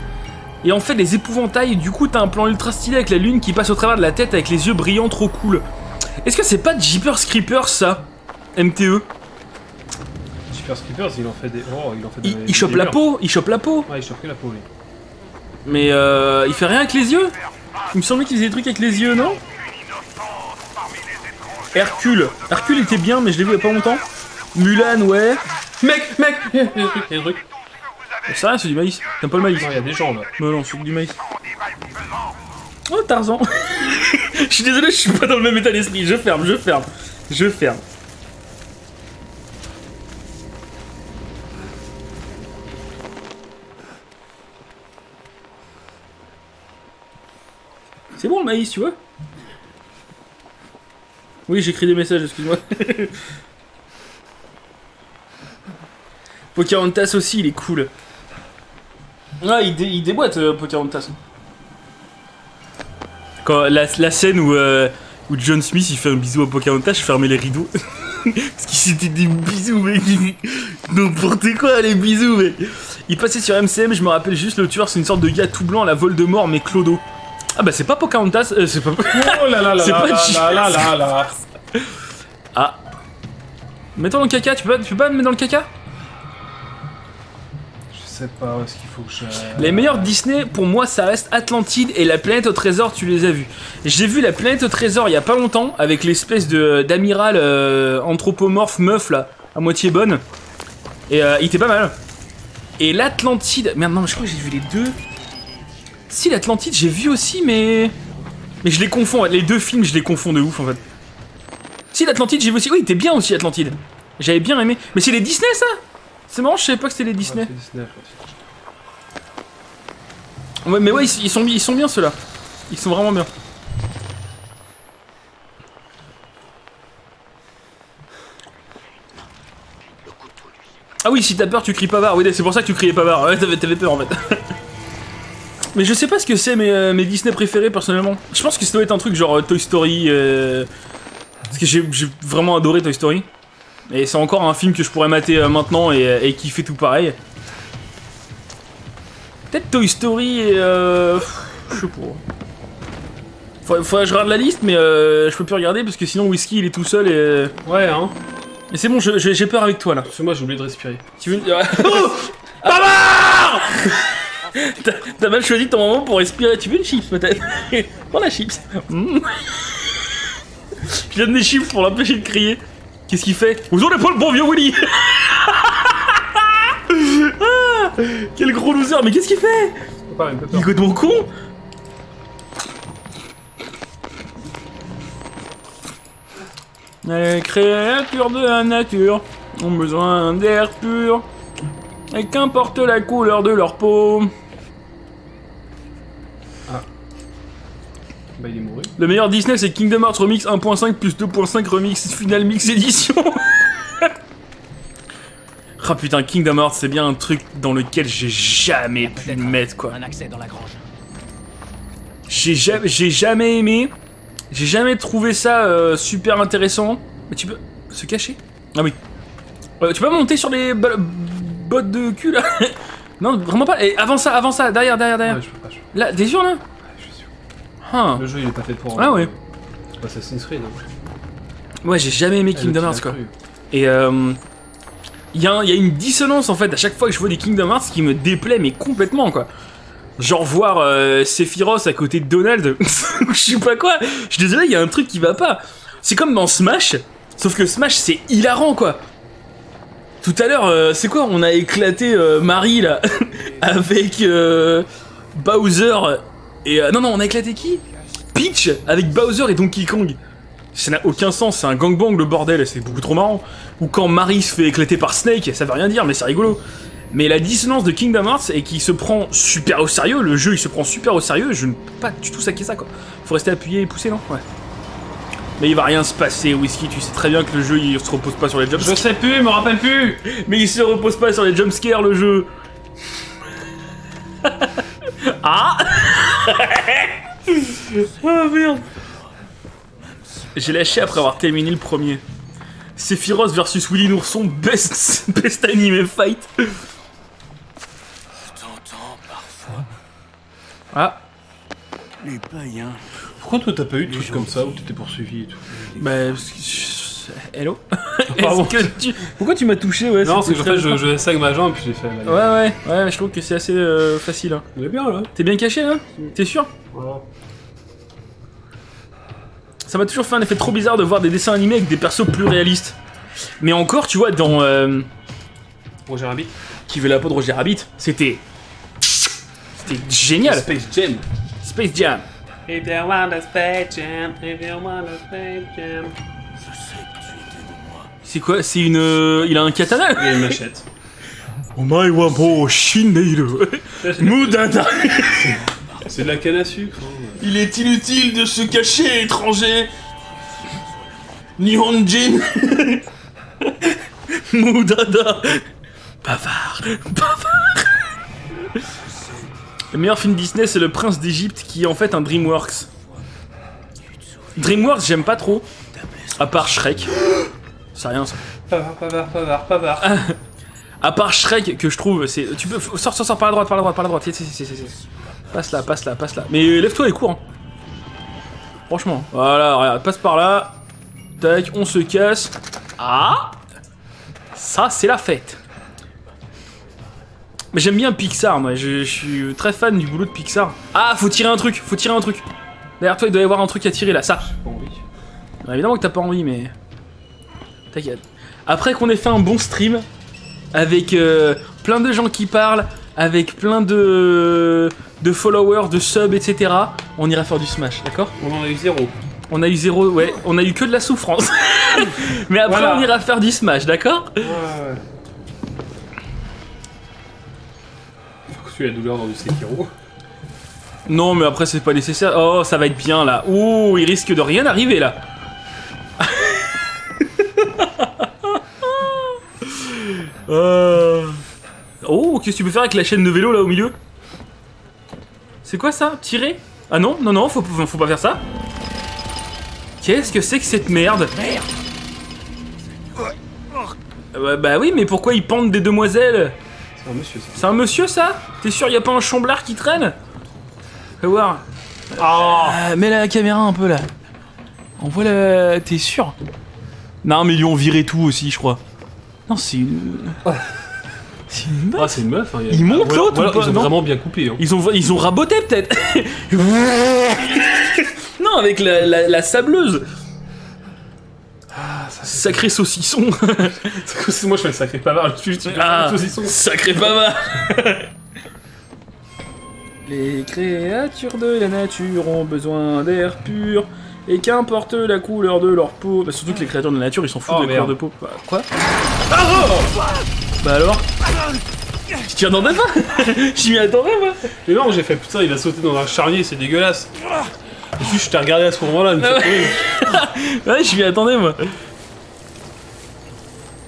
Et en fait les épouvantails, du coup t'as un plan ultra stylé avec la lune qui passe au travers de la tête avec les yeux brillants trop cool. Est-ce que c'est pas Jeepers Creepers ça? M T E Jeepers Creepers, il en fait des... Oh, il en fait des... Il, il chope la peau, il chope la peau. Ouais, il chope que la peau, oui. Mais euh... il fait rien avec les yeux. Il me semblait qu'il faisait des trucs avec les yeux, non? Hercule. Hercule était bien, mais je l'ai vu il y a pas longtemps. Mulan, ouais. Mec, mec. Il y a des trucs, il y a des trucs. C'est rien, c'est du maïs. T'aimes pas le maïs? Non, il y a des gens, là. Non, non, c'est du maïs. Oh, Tarzan. Je suis désolé, je suis pas dans le même état d'esprit. Je ferme, je ferme, je ferme. C'est bon le maïs, tu vois? Oui, j'écris des messages, excuse-moi. Pocahontas aussi, il est cool. Ah, il, dé il déboîte euh, Pocahontas. Quand la, la scène où, euh, où John Smith il fait un bisou à Pocahontas, je fermais les rideaux. Parce qu'il s'était des bisous, mec. N'importe quoi, les bisous, mec. Il passait sur M C M, je me rappelle juste le tueur, c'est une sorte de gars tout blanc à la Voldemort, mais Clodo. Ah bah c'est pas Pocahontas, euh, c'est pas... Oh là là là là là là là là là là. Ah. Mets-toi dans le caca, tu peux, tu peux pas me mettre dans le caca? Je sais pas où est-ce qu'il faut que je... Les meilleurs Disney, pour moi, ça reste Atlantide et La Planète au Trésor, tu les as vus. J'ai vu La Planète au Trésor il y a pas longtemps, avec l'espèce d'amiral euh, anthropomorphe meuf, là, à moitié bonne. Et euh, il était pas mal. Et l'Atlantide... Merde, non, mais je crois que j'ai vu les deux. Si, l'Atlantide, j'ai vu aussi, mais... Mais je les confonds, les deux films, je les confonds de ouf, en fait. Si, l'Atlantide, j'ai vu aussi. Oui, il était bien aussi, Atlantide. J'avais bien aimé. Mais c'est les Disney, ça? C'est marrant, je savais pas que c'était les Disney. Ouais, Disney ouais, mais ouais, ils, ils, sont, ils sont bien, ceux-là. Ils sont vraiment bien. Ah oui, si t'as peur, tu cries Pavard. Oui, c'est pour ça que tu criais Pavard. Ouais, t'avais peur, en fait. Mais je sais pas ce que c'est mes, euh, mes Disney préférés, personnellement. Je pense que ça doit être un truc genre euh, Toy Story... Euh... Parce que j'ai vraiment adoré Toy Story. Et c'est encore un film que je pourrais mater euh, maintenant et, et qui fait tout pareil. Peut-être Toy Story et... Euh... Je sais pas. Faudrait que je regarde la liste, mais euh, je peux plus regarder parce que sinon Whisky il est tout seul et... Ouais, hein. Mais c'est bon, j'ai peur avec toi, là. Parce que moi j'ai oublié de respirer. Tu veux... Oh Pavard. T'as mal choisi ton moment pour respirer. Tu veux une chips, peut-être? Prends la chips. Mmh. Je donne des chiffres pour l'empêcher de crier. Qu'est-ce qu'il fait? Vous aurez pas le bon vieux Willy. Ah, quel gros loser. Mais qu'est-ce qu'il fait? Il est complètement con. Les créatures de la nature ont besoin d'air pur. Et qu'importe la couleur de leur peau. Bah, il est mouru. Le meilleur Disney c'est Kingdom Hearts Remix un point cinq plus deux point cinq Remix Final Mix Edition. Ah putain, Kingdom Hearts c'est bien un truc dans lequel j'ai jamais pu me mettre, quoi. Un accès dans la grange. J'ai jamais, j'ai jamais aimé, j'ai jamais trouvé ça euh, super intéressant. Mais tu peux se cacher? Ah oui. Euh, tu peux monter sur les bottes de cul là? Non, vraiment pas. Et avant ça, avant ça, derrière, derrière, derrière. Ouais, je peux pas, je peux. Là, t'es sûr là? Huh. Le jeu il est pas fait pour... Ah hein, ouais. C'est pas Assassin's Creed. Hein. Ouais, j'ai jamais aimé Kingdom Hearts, quoi. Cru. Et euh... Il y, y a une dissonance en fait à chaque fois que je vois des Kingdom Hearts qui me déplaît mais complètement, quoi. Genre voir euh, Sephiroth à côté de Donald, je sais pas quoi. Je suis désolé, il y a un truc qui va pas. C'est comme dans Smash, sauf que Smash c'est hilarant, quoi. Tout à l'heure, euh, c'est quoi? On a éclaté euh, Marie là, avec euh, Bowser... Et euh, non, non, on a éclaté qui? Peach avec Bowser et Donkey Kong. Ça n'a aucun sens, c'est un gangbang le bordel, c'est beaucoup trop marrant. Ou quand Marie se fait éclater par Snake, ça veut rien dire, mais c'est rigolo. Mais la dissonance de Kingdom Hearts est qu'il se prend super au sérieux, le jeu il se prend super au sérieux, je ne peux pas du tout saquer ça, quoi. Faut rester appuyé et pousser, non? Ouais. Mais il va rien se passer, Whisky, tu sais très bien que le jeu il se repose pas sur les jumpscares. Je sais plus, je me rappelle plus. Mais il se repose pas sur les jumpscares, le jeu. Ah. Oh merde. J'ai lâché après avoir terminé le premier. Sephiroth versus Willy l'ourson, best, best anime fight. Ah. Les païens. Pourquoi toi t'as pas eu de trucs comme ça où t'étais poursuivi et tout? Bah parce que je... Hello. Pardon. Que tu... Pourquoi tu m'as touché? Ouais. Non, c'est que en fait je, je sac ma jambe et puis j'ai fait. Ouais ouais ouais, je trouve que c'est assez euh, facile. Hein. On est bien là. T'es bien caché là? T'es sûr? Voilà. Ça m'a toujours fait un effet trop bizarre de voir des dessins animés avec des persos plus réalistes. Mais encore, tu vois, dans... Euh... Roger Rabbit. Qui veut la peau de Roger Rabbit? C'était... C'était génial. Space Jam. Space Jam. If you want a Space Jam, if you want a Space Jam... C'est quoi? C'est une... Euh... Il a un katana? Il a une machette. Mudada. C'est de la canne à sucre. Il est inutile de se cacher, étranger. Nihonjin. Mudada. Bavard. Bavard. Le meilleur film Disney, c'est Le Prince d'Égypte, qui est en fait un DreamWorks. DreamWorks, j'aime pas trop. À part Shrek. C'est rien, ça. Pavard, pavard, pavard, pavard. À part Shrek, que je trouve, c'est... Tu peux... Sors, sors, sors, par la droite, par la droite, par la droite. Si, si, si, si, si. Passe là, passe là, passe là. Mais lève-toi et cours. Hein. Franchement. Voilà, regarde, passe par là. Tac, on se casse. Ah. Ça, c'est la fête. Mais j'aime bien Pixar, moi. Je, je suis très fan du boulot de Pixar. Ah, faut tirer un truc. Faut tirer un truc. Derrière toi, il doit y avoir un truc à tirer, là. Ça. J'ai pas envie. Alors, évidemment que t'as pas envie, mais... T'inquiète. Après qu'on ait fait un bon stream, avec euh, plein de gens qui parlent, avec plein de... de followers, de subs, et cetera. On ira faire du Smash, d'accord? On en a eu zéro. On a eu zéro, ouais, on a eu que de la souffrance. Mais après, voilà, on ira faire du Smash, d'accord? Ouais, ouais. Faut que tu aies la douleur dans du Sekiro. Non, mais après, c'est pas nécessaire. Oh, ça va être bien là. Ouh, il risque de rien arriver là. euh... Oh, qu'est-ce que tu peux faire avec la chaîne de vélo là au milieu? C'est quoi ça? Tirer? Ah non, non, non, faut, faut pas faire ça. Qu'est-ce que c'est que cette merde? Merde. euh, Bah oui, mais pourquoi ils pendent des demoiselles? C'est un monsieur ça. C'est un monsieur ça? T'es sûr y a pas un chomblard qui traîne? Fais voir. Oh. Euh, mets la caméra un peu là. On voit la... T'es sûr? Non mais ils lui ont viré tout aussi je crois. Non c'est une... Oh. C'est une meuf. Ah, c'est une meuf. Hein, a... Ils montent ah, l'autre voilà, ou pas? Ils ont non vraiment bien coupé. Hein. Ils, ont, ils ont raboté peut-être. Non, avec la, la, la sableuse. Ah, ça sacré saucisson. Moi, je fais le sacré pavard. Je suis ah, saucisson. Sacré pavard. Les créatures de la nature ont besoin d'air pur. Et qu'importe la couleur de leur peau. Bah, surtout que les créatures de la nature, ils s'en foutent oh, de la couleur de peau. Bah, quoi oh. Bah alors? Je t'y attendais pas. Je m'y attendais pas. Mais non, j'ai fait putain, il a sauté dans un charnier, c'est dégueulasse. Et puis je t'ai regardé à ce moment-là. Ah ouais. Ouais, je m'y attendais moi.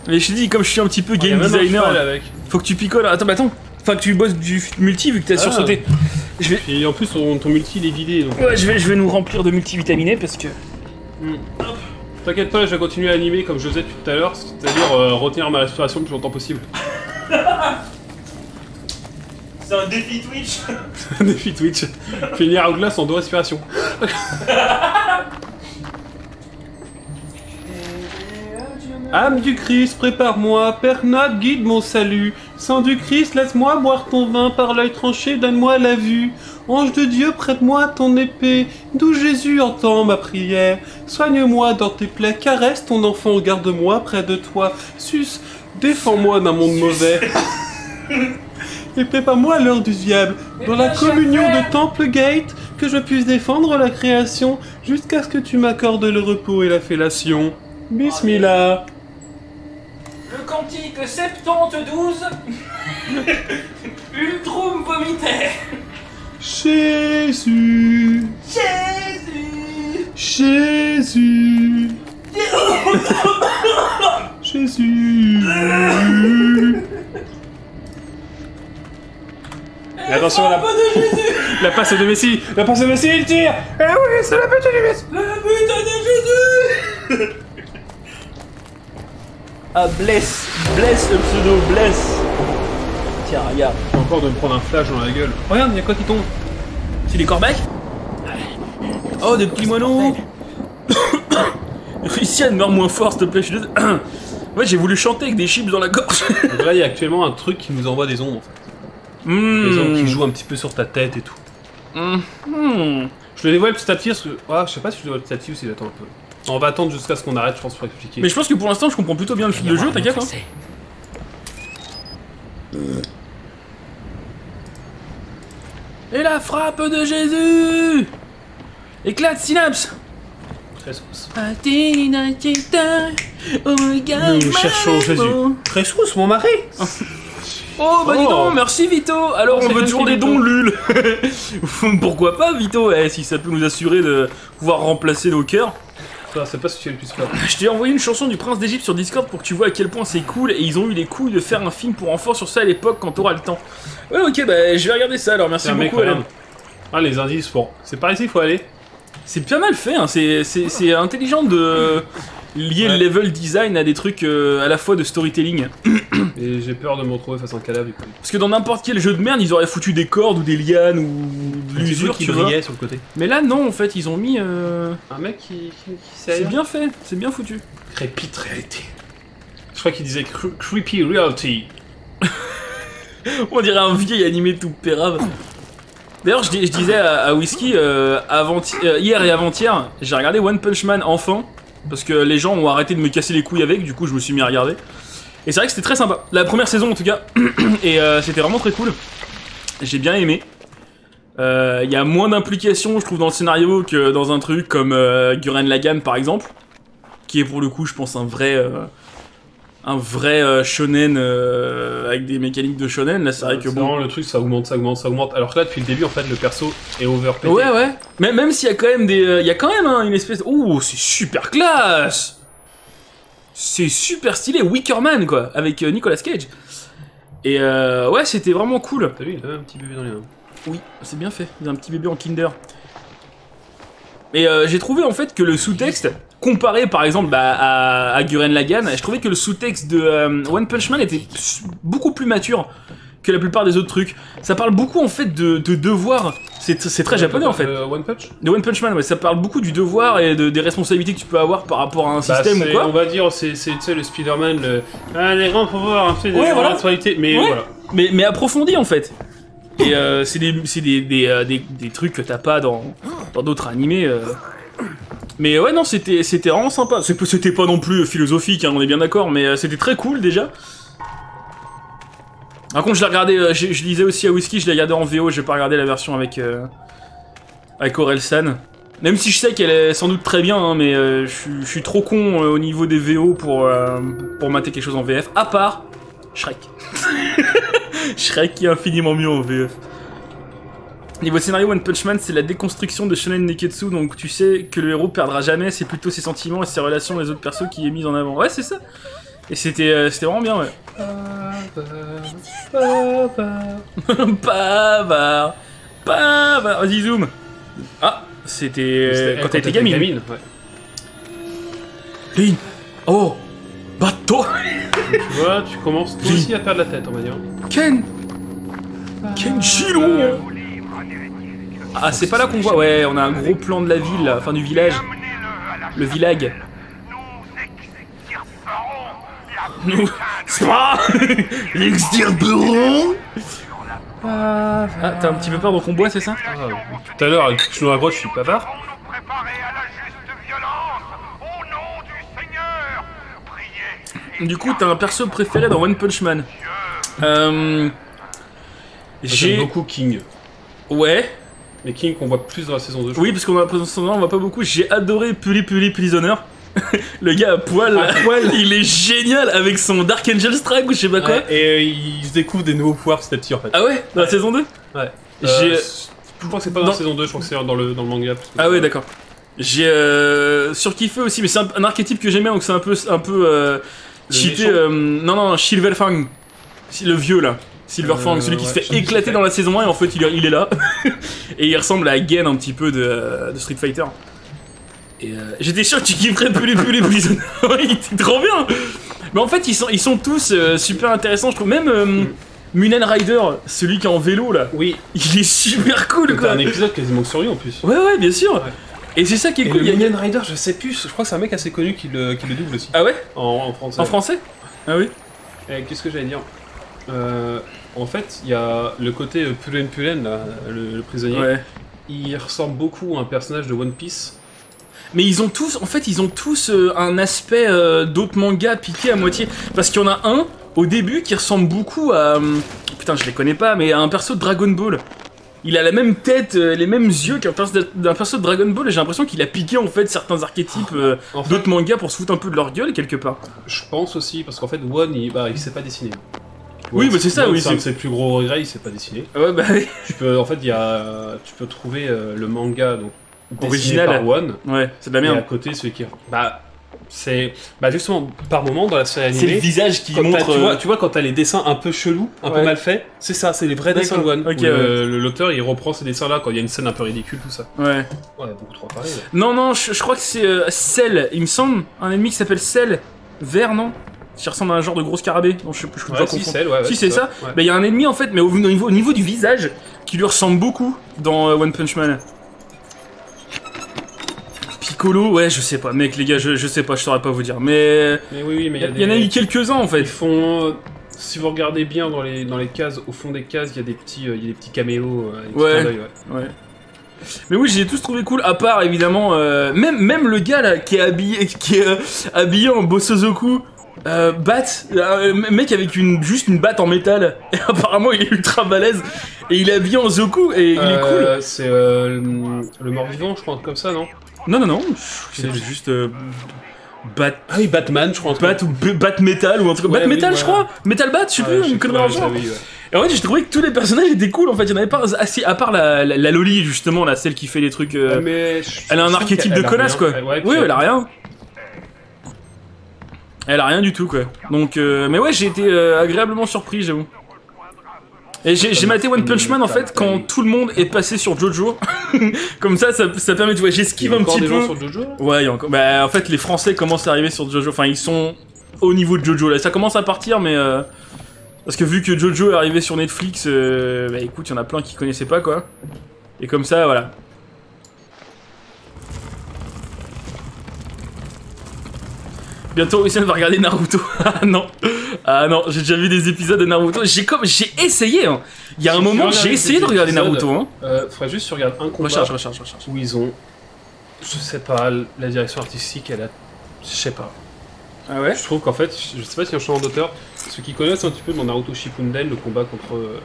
Mais je te dis, comme je suis un petit peu game ouais, designer, là, avec. Faut que tu picoles. Attends, bah attends. Enfin, que tu bosses du multi vu que t'as ah, sursauté. Je vais... Et en plus, ton, ton multi il est vidé. Donc... Ouais, je vais, je vais nous remplir de multivitaminés parce que. Mm. T'inquiète pas, je vais continuer à animer comme je faisais depuis tout à l'heure, c'est-à-dire euh, retenir ma respiration le plus longtemps possible. C'est un défi Twitch. Un défi Twitch. Finir Outlast en deux respirations. Âme du Christ, prépare-moi, Père Note, guide mon salut. Sang du Christ, laisse-moi boire ton vin, par l'œil tranché, donne-moi la vue. Ange de Dieu, prête-moi ton épée, d'où Jésus entend ma prière. Soigne-moi dans tes plaies, caresse ton enfant, garde-moi près de toi. Sus, défends-moi d'un monde mauvais. Et prépare-moi à l'heure du diable, dans la communion de Temple Gate, que je puisse défendre la création, jusqu'à ce que tu m'accordes le repos et la fellation. Bismillah. Le cantique soixante-douze, Ultrum Vomitae. Jésus. Jésus. Jésus. Jésus. Et attention à la... la passe de Messi. La passe de Messi, il tire. Eh oui, c'est la putain de Messi. La putain de Jésus. Ah, bless. Bless le pseudo, bless. Tiens, regarde. Je peux encore de me prendre un flash dans la gueule. Oh, regarde, il y a quoi qui tombe? C'est des corbeilles. Oh, des petits moineaux. Russiane, meurt moins fort, s'il te plaît, je suis désolé. Ouais, j'ai voulu chanter avec des chips dans la gorge. Donc là, il y a actuellement un truc qui nous envoie des ondes, en fait. Mmh. Les gens qui jouent un petit peu sur ta tête et tout. Mmh. Mmh. Je le dévoile petit à petit. Parce que... ah, je sais pas si je le dévoile petit à petit ou si j'attends un peu. On va attendre jusqu'à ce qu'on arrête, je pense, pour expliquer. Mais je pense que pour l'instant, je comprends plutôt bien le fil de jeu, t'inquiète. Hein. Et la frappe de Jésus! Éclate, synapse! Crésus. Nous cherchons Jésus. Crésus, mon mari! Oh bah oh. Dis donc, merci Vito. Alors on veut toujours des dons Lul. Pourquoi pas Vito, eh, si ça peut nous assurer de pouvoir remplacer nos cœurs. C'est pas ce que tu as le plus peur. Je t'ai envoyé une chanson du Prince d'Égypte sur Discord pour que tu vois à quel point c'est cool et ils ont eu les couilles de faire un film pour enfants sur ça à l'époque quand t'auras le temps. Ouais ok bah je vais regarder ça alors, merci beaucoup Alain. Ah les indices, bon, c'est par ici il faut aller. C'est bien mal fait, hein. C'est intelligent de... lier ouais. Le level design à des trucs euh, à la fois de storytelling. Et j'ai peur de me retrouver face à un cadavre. Parce que dans n'importe quel jeu de merde, ils auraient foutu des cordes ou des lianes ou de l'usure qui brillait sur le côté. Mais là, non, en fait, ils ont mis euh... un mec qui, qui, qui sait. C'est bien fait, c'est bien foutu. Crépite réalité. Je crois qu'il disait cre Creepy Realty. On dirait un vieil animé tout pérave. D'ailleurs, je, dis, je disais à, à Whisky, euh, avant, euh, hier et avant-hier, j'ai regardé One Punch Man enfant, parce que les gens ont arrêté de me casser les couilles avec, du coup je me suis mis à regarder. Et c'est vrai que c'était très sympa, la première saison en tout cas, et euh, c'était vraiment très cool. J'ai bien aimé. Il euh, y a moins d'implications, je trouve, dans le scénario que dans un truc comme euh, Gurren Lagann par exemple, qui est pour le coup, je pense, un vrai... Euh, un vrai euh, shonen euh, avec des mécaniques de shonen, là c'est vrai que bon... Non, le truc ça augmente, ça augmente, ça augmente, alors que là depuis le début en fait le perso est overpété. Ouais ouais, mais, même s'il y a quand même des... Euh, il y a quand même hein, une espèce... Ouh, c'est super classe. C'est super stylé, Wickerman quoi, avec euh, Nicolas Cage. Et euh, ouais, c'était vraiment cool. T'as vu, il avait un petit bébé dans les mains. Oui, c'est bien fait, il a un petit bébé en Kinder. Et euh, j'ai trouvé en fait que le sous-texte... Comparé par exemple bah, à, à Gurren Lagann, je trouvais que le sous-texte de euh, One Punch Man était beaucoup plus mature que la plupart des autres trucs. Ça parle beaucoup en fait de, de devoir, c'est très japonais en fait. De One Punch De One Punch Man, ouais, ça parle beaucoup du devoir et de, des responsabilités que tu peux avoir par rapport à un bah, système ou quoi. On va dire, c'est le Spider-Man, le... Ah, les grands pouvoirs, un peu des responsabilités, mais ouais, voilà. Mais, mais approfondi en fait. Et euh, c'est des, des, des, euh, des, des trucs que t'as pas dans d'autres animés. Euh... Mais ouais, non, c'était vraiment sympa. C'était pas non plus philosophique, hein, on est bien d'accord, mais c'était très cool déjà. Par contre, je l'ai regardé, je, je lisais aussi à Whisky, je l'ai regardé en V O, j'ai pas regardé la version avec, euh, avec Orelsan. Même si je sais qu'elle est sans doute très bien, hein, mais euh, je, je suis trop con euh, au niveau des V O pour, euh, pour mater quelque chose en V F, à part Shrek. Shrek qui est infiniment mieux en V F. Niveau scénario, One Punch Man, c'est la déconstruction de Shonen Neketsu, donc tu sais que le héros perdra jamais, c'est plutôt ses sentiments et ses relations avec les autres persos qui est mise en avant. Ouais, c'est ça. Et c'était euh, c'était vraiment bien, ouais. Bavard. Bavard. Vas-y, zoom. Ah, c'était euh, quand t'étais gamine. gamine ouais. Lin. Oh. Bateau. Tu vois, tu commences toi aussi à perdre la tête, on va dire. Ken. Kenjiro. Ah, c'est pas là qu'on voit, ouais, on a un gros plan de la ville, là. Enfin du village. Le village. Nous extirperons. Ah, t'as un petit peu peur donc on boit, c'est ça? Tout à l'heure, avec Chino à gauche, je suis bavard. Du coup, t'as un perso préféré dans One Punch Man? Euh... J'ai beaucoup King. Ouais. Mais King qu'on voit plus dans la saison deux. Oui, parce qu'on a la saison un, on voit pas beaucoup. J'ai adoré Puli Puli Prisoner. Le gars à poil, à poil, il est génial avec son Dark Angel Strike ou je sais pas quoi. Ouais, et euh, il se découvre des nouveaux pouvoirs petit à petit en fait. Ah ouais, dans ouais. la saison deux. Ouais. Euh, je crois que c'est pas dans, dans la saison deux, je crois que c'est dans le, dans le manga. Ah ouais, d'accord. J'ai euh, surkiffé aussi, mais c'est un, un archétype que j'aime bien, donc c'est un peu, un peu euh, cheaté. Euh, non, non, Silverfang. Le vieux là. Silverfang, euh, celui qui ouais, se fait éclater dans la saison un et en fait il, il est là. Et il ressemble à Gen un petit peu de, de Street Fighter. Et euh, j'étais sûr que tu kifferais Puli Puli Prisoner. Il était trop bien. Mais en fait ils sont, ils sont tous euh, super intéressants je trouve. Même euh, mm. Munen Rider, celui qui est en vélo là. Oui. Il est super cool quoi. T'as un épisode quasiment sur lui en plus. Ouais ouais bien sûr ouais. Et c'est ça qui est et cool. Il y a Munen Rider, je sais plus, je crois que c'est un mec assez connu qui le, qui le double aussi. Ah ouais, en, en français. En français. Ah oui. Qu'est-ce que j'allais dire? Euh, en fait, il y a le côté Pulen Pulen, là, le, le prisonnier. Ouais. Il ressemble beaucoup à un personnage de One Piece. Mais ils ont tous, en fait, ils ont tous euh, un aspect euh, d'autres mangas piqué à moitié. Parce qu'il y en a un, au début, qui ressemble beaucoup à... Euh, putain, je les connais pas, mais à un perso de Dragon Ball. Il a la même tête, euh, les mêmes yeux qu'un perso, perso de Dragon Ball, et j'ai l'impression qu'il a piqué, en fait, certains archétypes euh, en fait, d'autres mangas pour se foutre un peu de leur gueule, quelque part. Je pense aussi, parce qu'en fait, One, il, bah, il sait pas dessiner. Ouais, oui, mais c'est ça, oui. C'est un de ses plus gros regrets, il s'est pas dessiné. Ouais, bah oui. Tu peux, en fait, il y a, tu peux trouver euh, le manga donc original par One. Ouais, c'est de la merde. Et à côté, celui qui, bah, c'est, bah justement, par moment dans la série animée. C'est le visage qui montre. Tu vois, tu vois, quand t'as les dessins un peu chelous, un ouais. peu mal faits, c'est ça, c'est les vrais dessins de One. Okay, ouais. L'auteur, il reprend ces dessins-là quand il y a une scène un peu ridicule, tout ça. Ouais. Ouais, beaucoup trop pareil. Là. Non, non, je, je crois que c'est euh, Cell. Il me semble un ennemi qui s'appelle Cell vert, non? Qui ressemble à un genre de gros scarabée. Non, je sais plus, je peux ouais, pas si comprendre. Ouais, ouais, si c'est ça, il ouais. bah, y a un ennemi en fait, mais au niveau, au niveau du visage, qui lui ressemble beaucoup dans euh, One Punch Man. colo, ouais, je sais pas, mec, les gars, je, je sais pas, je saurais pas vous dire, mais... Mais oui, oui, mais il y, y, y en a eu quelques-uns, en fait. Ils font... Euh, si vous regardez bien dans les, dans les cases, au fond des cases, il y a des petits, euh, y a des petits caméos, euh, des ouais, petits ouais, ouais. Mais oui, j'ai tous trouvé cool, à part, évidemment, euh, même, même le gars, là, qui est habillé, qui est, euh, habillé en Bosozoku. Euh, batte, euh, mec avec une juste une batte en métal. Et apparemment il est ultra balèze et il est habillé en Zoku et il euh, est cool. C'est euh, le mort-vivant, je crois, comme ça, non? Non non non, c'est juste euh, bat. Ah oui, Batman, je crois. Bat ou bat métal ou un truc. Ouais, bat métal, oui, je ouais. crois. Metal bat, je sais ah, plus. Une connerie en genre. Oui, ouais. Et en fait, j'ai trouvé que tous les personnages étaient cool. En fait, il y en avait pas assez. À part la, la, la Loli justement, là, celle qui fait les trucs. Euh, mais elle a un archétype de connasse quoi. Ouais, oui, elle a rien. Elle a rien du tout quoi. Donc, euh, mais ouais, j'ai été euh, agréablement surpris, j'avoue. Et j'ai maté One Punch Man en fait quand tout le monde est passé sur Jojo. Comme ça, ça, ça permet, tu vois, j'esquive un petit peu. Il y a encore des gens sur Jojo ? Ouais, il y a encore. Bah, en fait, les Français commencent à arriver sur Jojo. Enfin, ils sont au niveau de Jojo là. Ça commence à partir, mais euh, parce que vu que Jojo est arrivé sur Netflix, euh, bah écoute, il y en a plein qui connaissaient pas quoi. Et comme ça, voilà. Bientôt, Wilson va regarder Naruto. Ah non, ah non, j'ai déjà vu des épisodes de Naruto. J'ai comme, j'ai essayé. Hein. Il y a un moment, j'ai essayé de regarder Naruto. Hein. Euh, faudrait juste regarder un combat. Recharge, recharge, recharge. Où ils ont, je sais pas, la direction artistique, elle a, je sais pas. Ah ouais. Je trouve qu'en fait, je sais pas si un changement d'auteur. Ceux qui connaissent un petit peu dans Naruto Shippuden, le combat contre euh,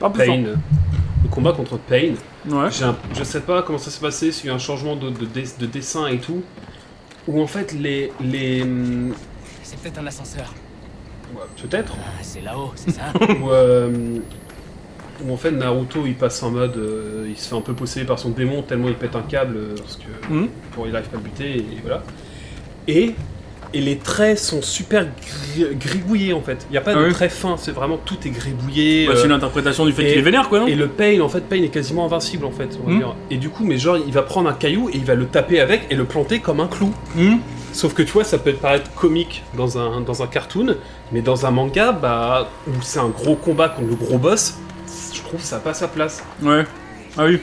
ah, Pain, le combat contre Pain. Ouais. Un, je sais pas comment ça s'est passé, s'il y a eu un changement de, de, de, de dessin et tout. Où en fait les... les... C'est peut-être un ascenseur. Ouais, peut-être. Ah, c'est là-haut, c'est ça. Où, euh, où en fait Naruto il passe en mode... Euh, il se fait un peu posséder par son démon tellement il pète un câble euh, parce que mm-hmm. pour, il arrive pas à le buter et voilà. Et, et les traits sont super gri gribouillés en fait. Il n'y a pas ah, de oui. traits fins, c'est vraiment tout est gribouillé. Ouais, euh, c'est une interprétation du fait qu'il est vénère quoi non. Et le Pain en fait, Pain est quasiment invincible en fait. On va mm-hmm. dire. Et du coup, mais genre il va prendre un caillou et il va le taper avec et le planter comme un clou. Mm-hmm. Sauf que tu vois, ça peut paraître comique dans un, dans un cartoon, mais dans un manga, bah, où c'est un gros combat contre le gros boss, je trouve ça n'a pas sa place. Ouais, ah oui.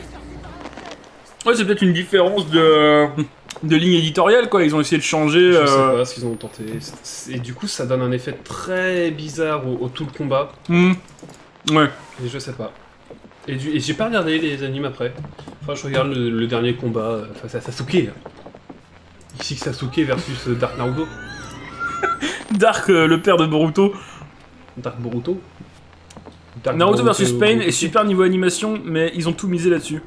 Ouais, c'est peut-être une différence de... de ligne éditoriale quoi, ils ont essayé de changer... Je euh... sais pas ce qu'ils ont tenté. Et du coup ça donne un effet très bizarre au, au tout le combat. Mmh. Ouais. Et je sais pas. Et, et j'ai pas regardé les animes après. Enfin je regarde le, le dernier combat face à Sasuke. Ici Sasuke versus Dark Naruto. Dark euh, le père de Boruto. Dark Boruto. Dark Naruto Boruto versus Pain est super niveau animation mais ils ont tout misé là-dessus.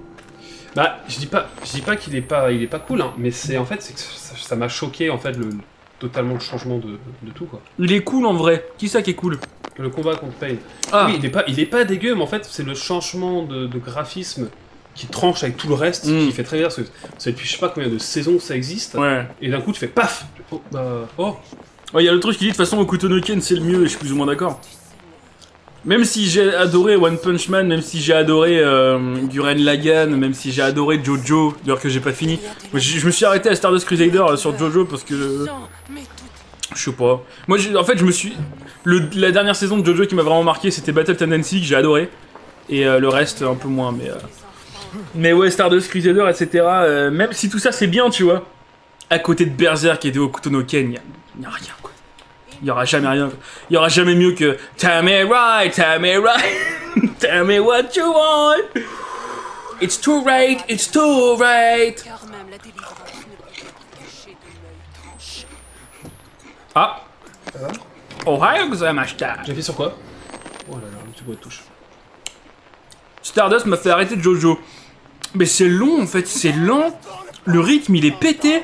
Bah, je dis pas, je dis pas qu'il est pas, il est pas cool, hein, mais c'est en fait, c'est que ça m'a choqué en fait le totalement le changement de, de tout quoi. Il est cool en vrai. Qui ça qui est cool? Le combat contre Pain. Ah. Oui, il est pas, il est pas dégueu, mais en fait, c'est le changement de, de graphisme qui tranche avec tout le reste, mm. qui fait très bien. Parce que ça depuis je sais pas combien de saisons ça existe. Ouais. Et d'un coup, tu fais paf. Oh, bah, oh. Ouais, il y a le truc qui dit de toute façon, Hokuto no Ken c'est le mieux. Et je suis plus ou moins d'accord. Même si j'ai adoré One Punch Man, même si j'ai adoré euh, Gurren Lagann, même si j'ai adoré Jojo, d'ailleurs que j'ai pas fini. Je, je me suis arrêté à Stardust Crusader là, sur Jojo parce que... Euh, je sais pas. Moi, en fait, je me suis... Le, la dernière saison de Jojo qui m'a vraiment marqué, c'était Battle Tendency que j'ai adoré. Et euh, le reste, un peu moins, mais... Euh, mais ouais, Stardust Crusader, et cetera. Euh, même si tout ça, c'est bien, tu vois. À côté de Berserk et de Hokuto no Ken, y'a rien, quoi. Il n'y aura jamais rien. Il n'y aura jamais mieux que Tell me right, tell me right, tell me what you want. It's too right, it's too right. Ah. Ohayou gozaimashita. J'ai fait sur quoi? Oh là là, tu vois de touche. Stardust m'a fait arrêter Jojo. Mais c'est long en fait, c'est lent. Le rythme il est pété.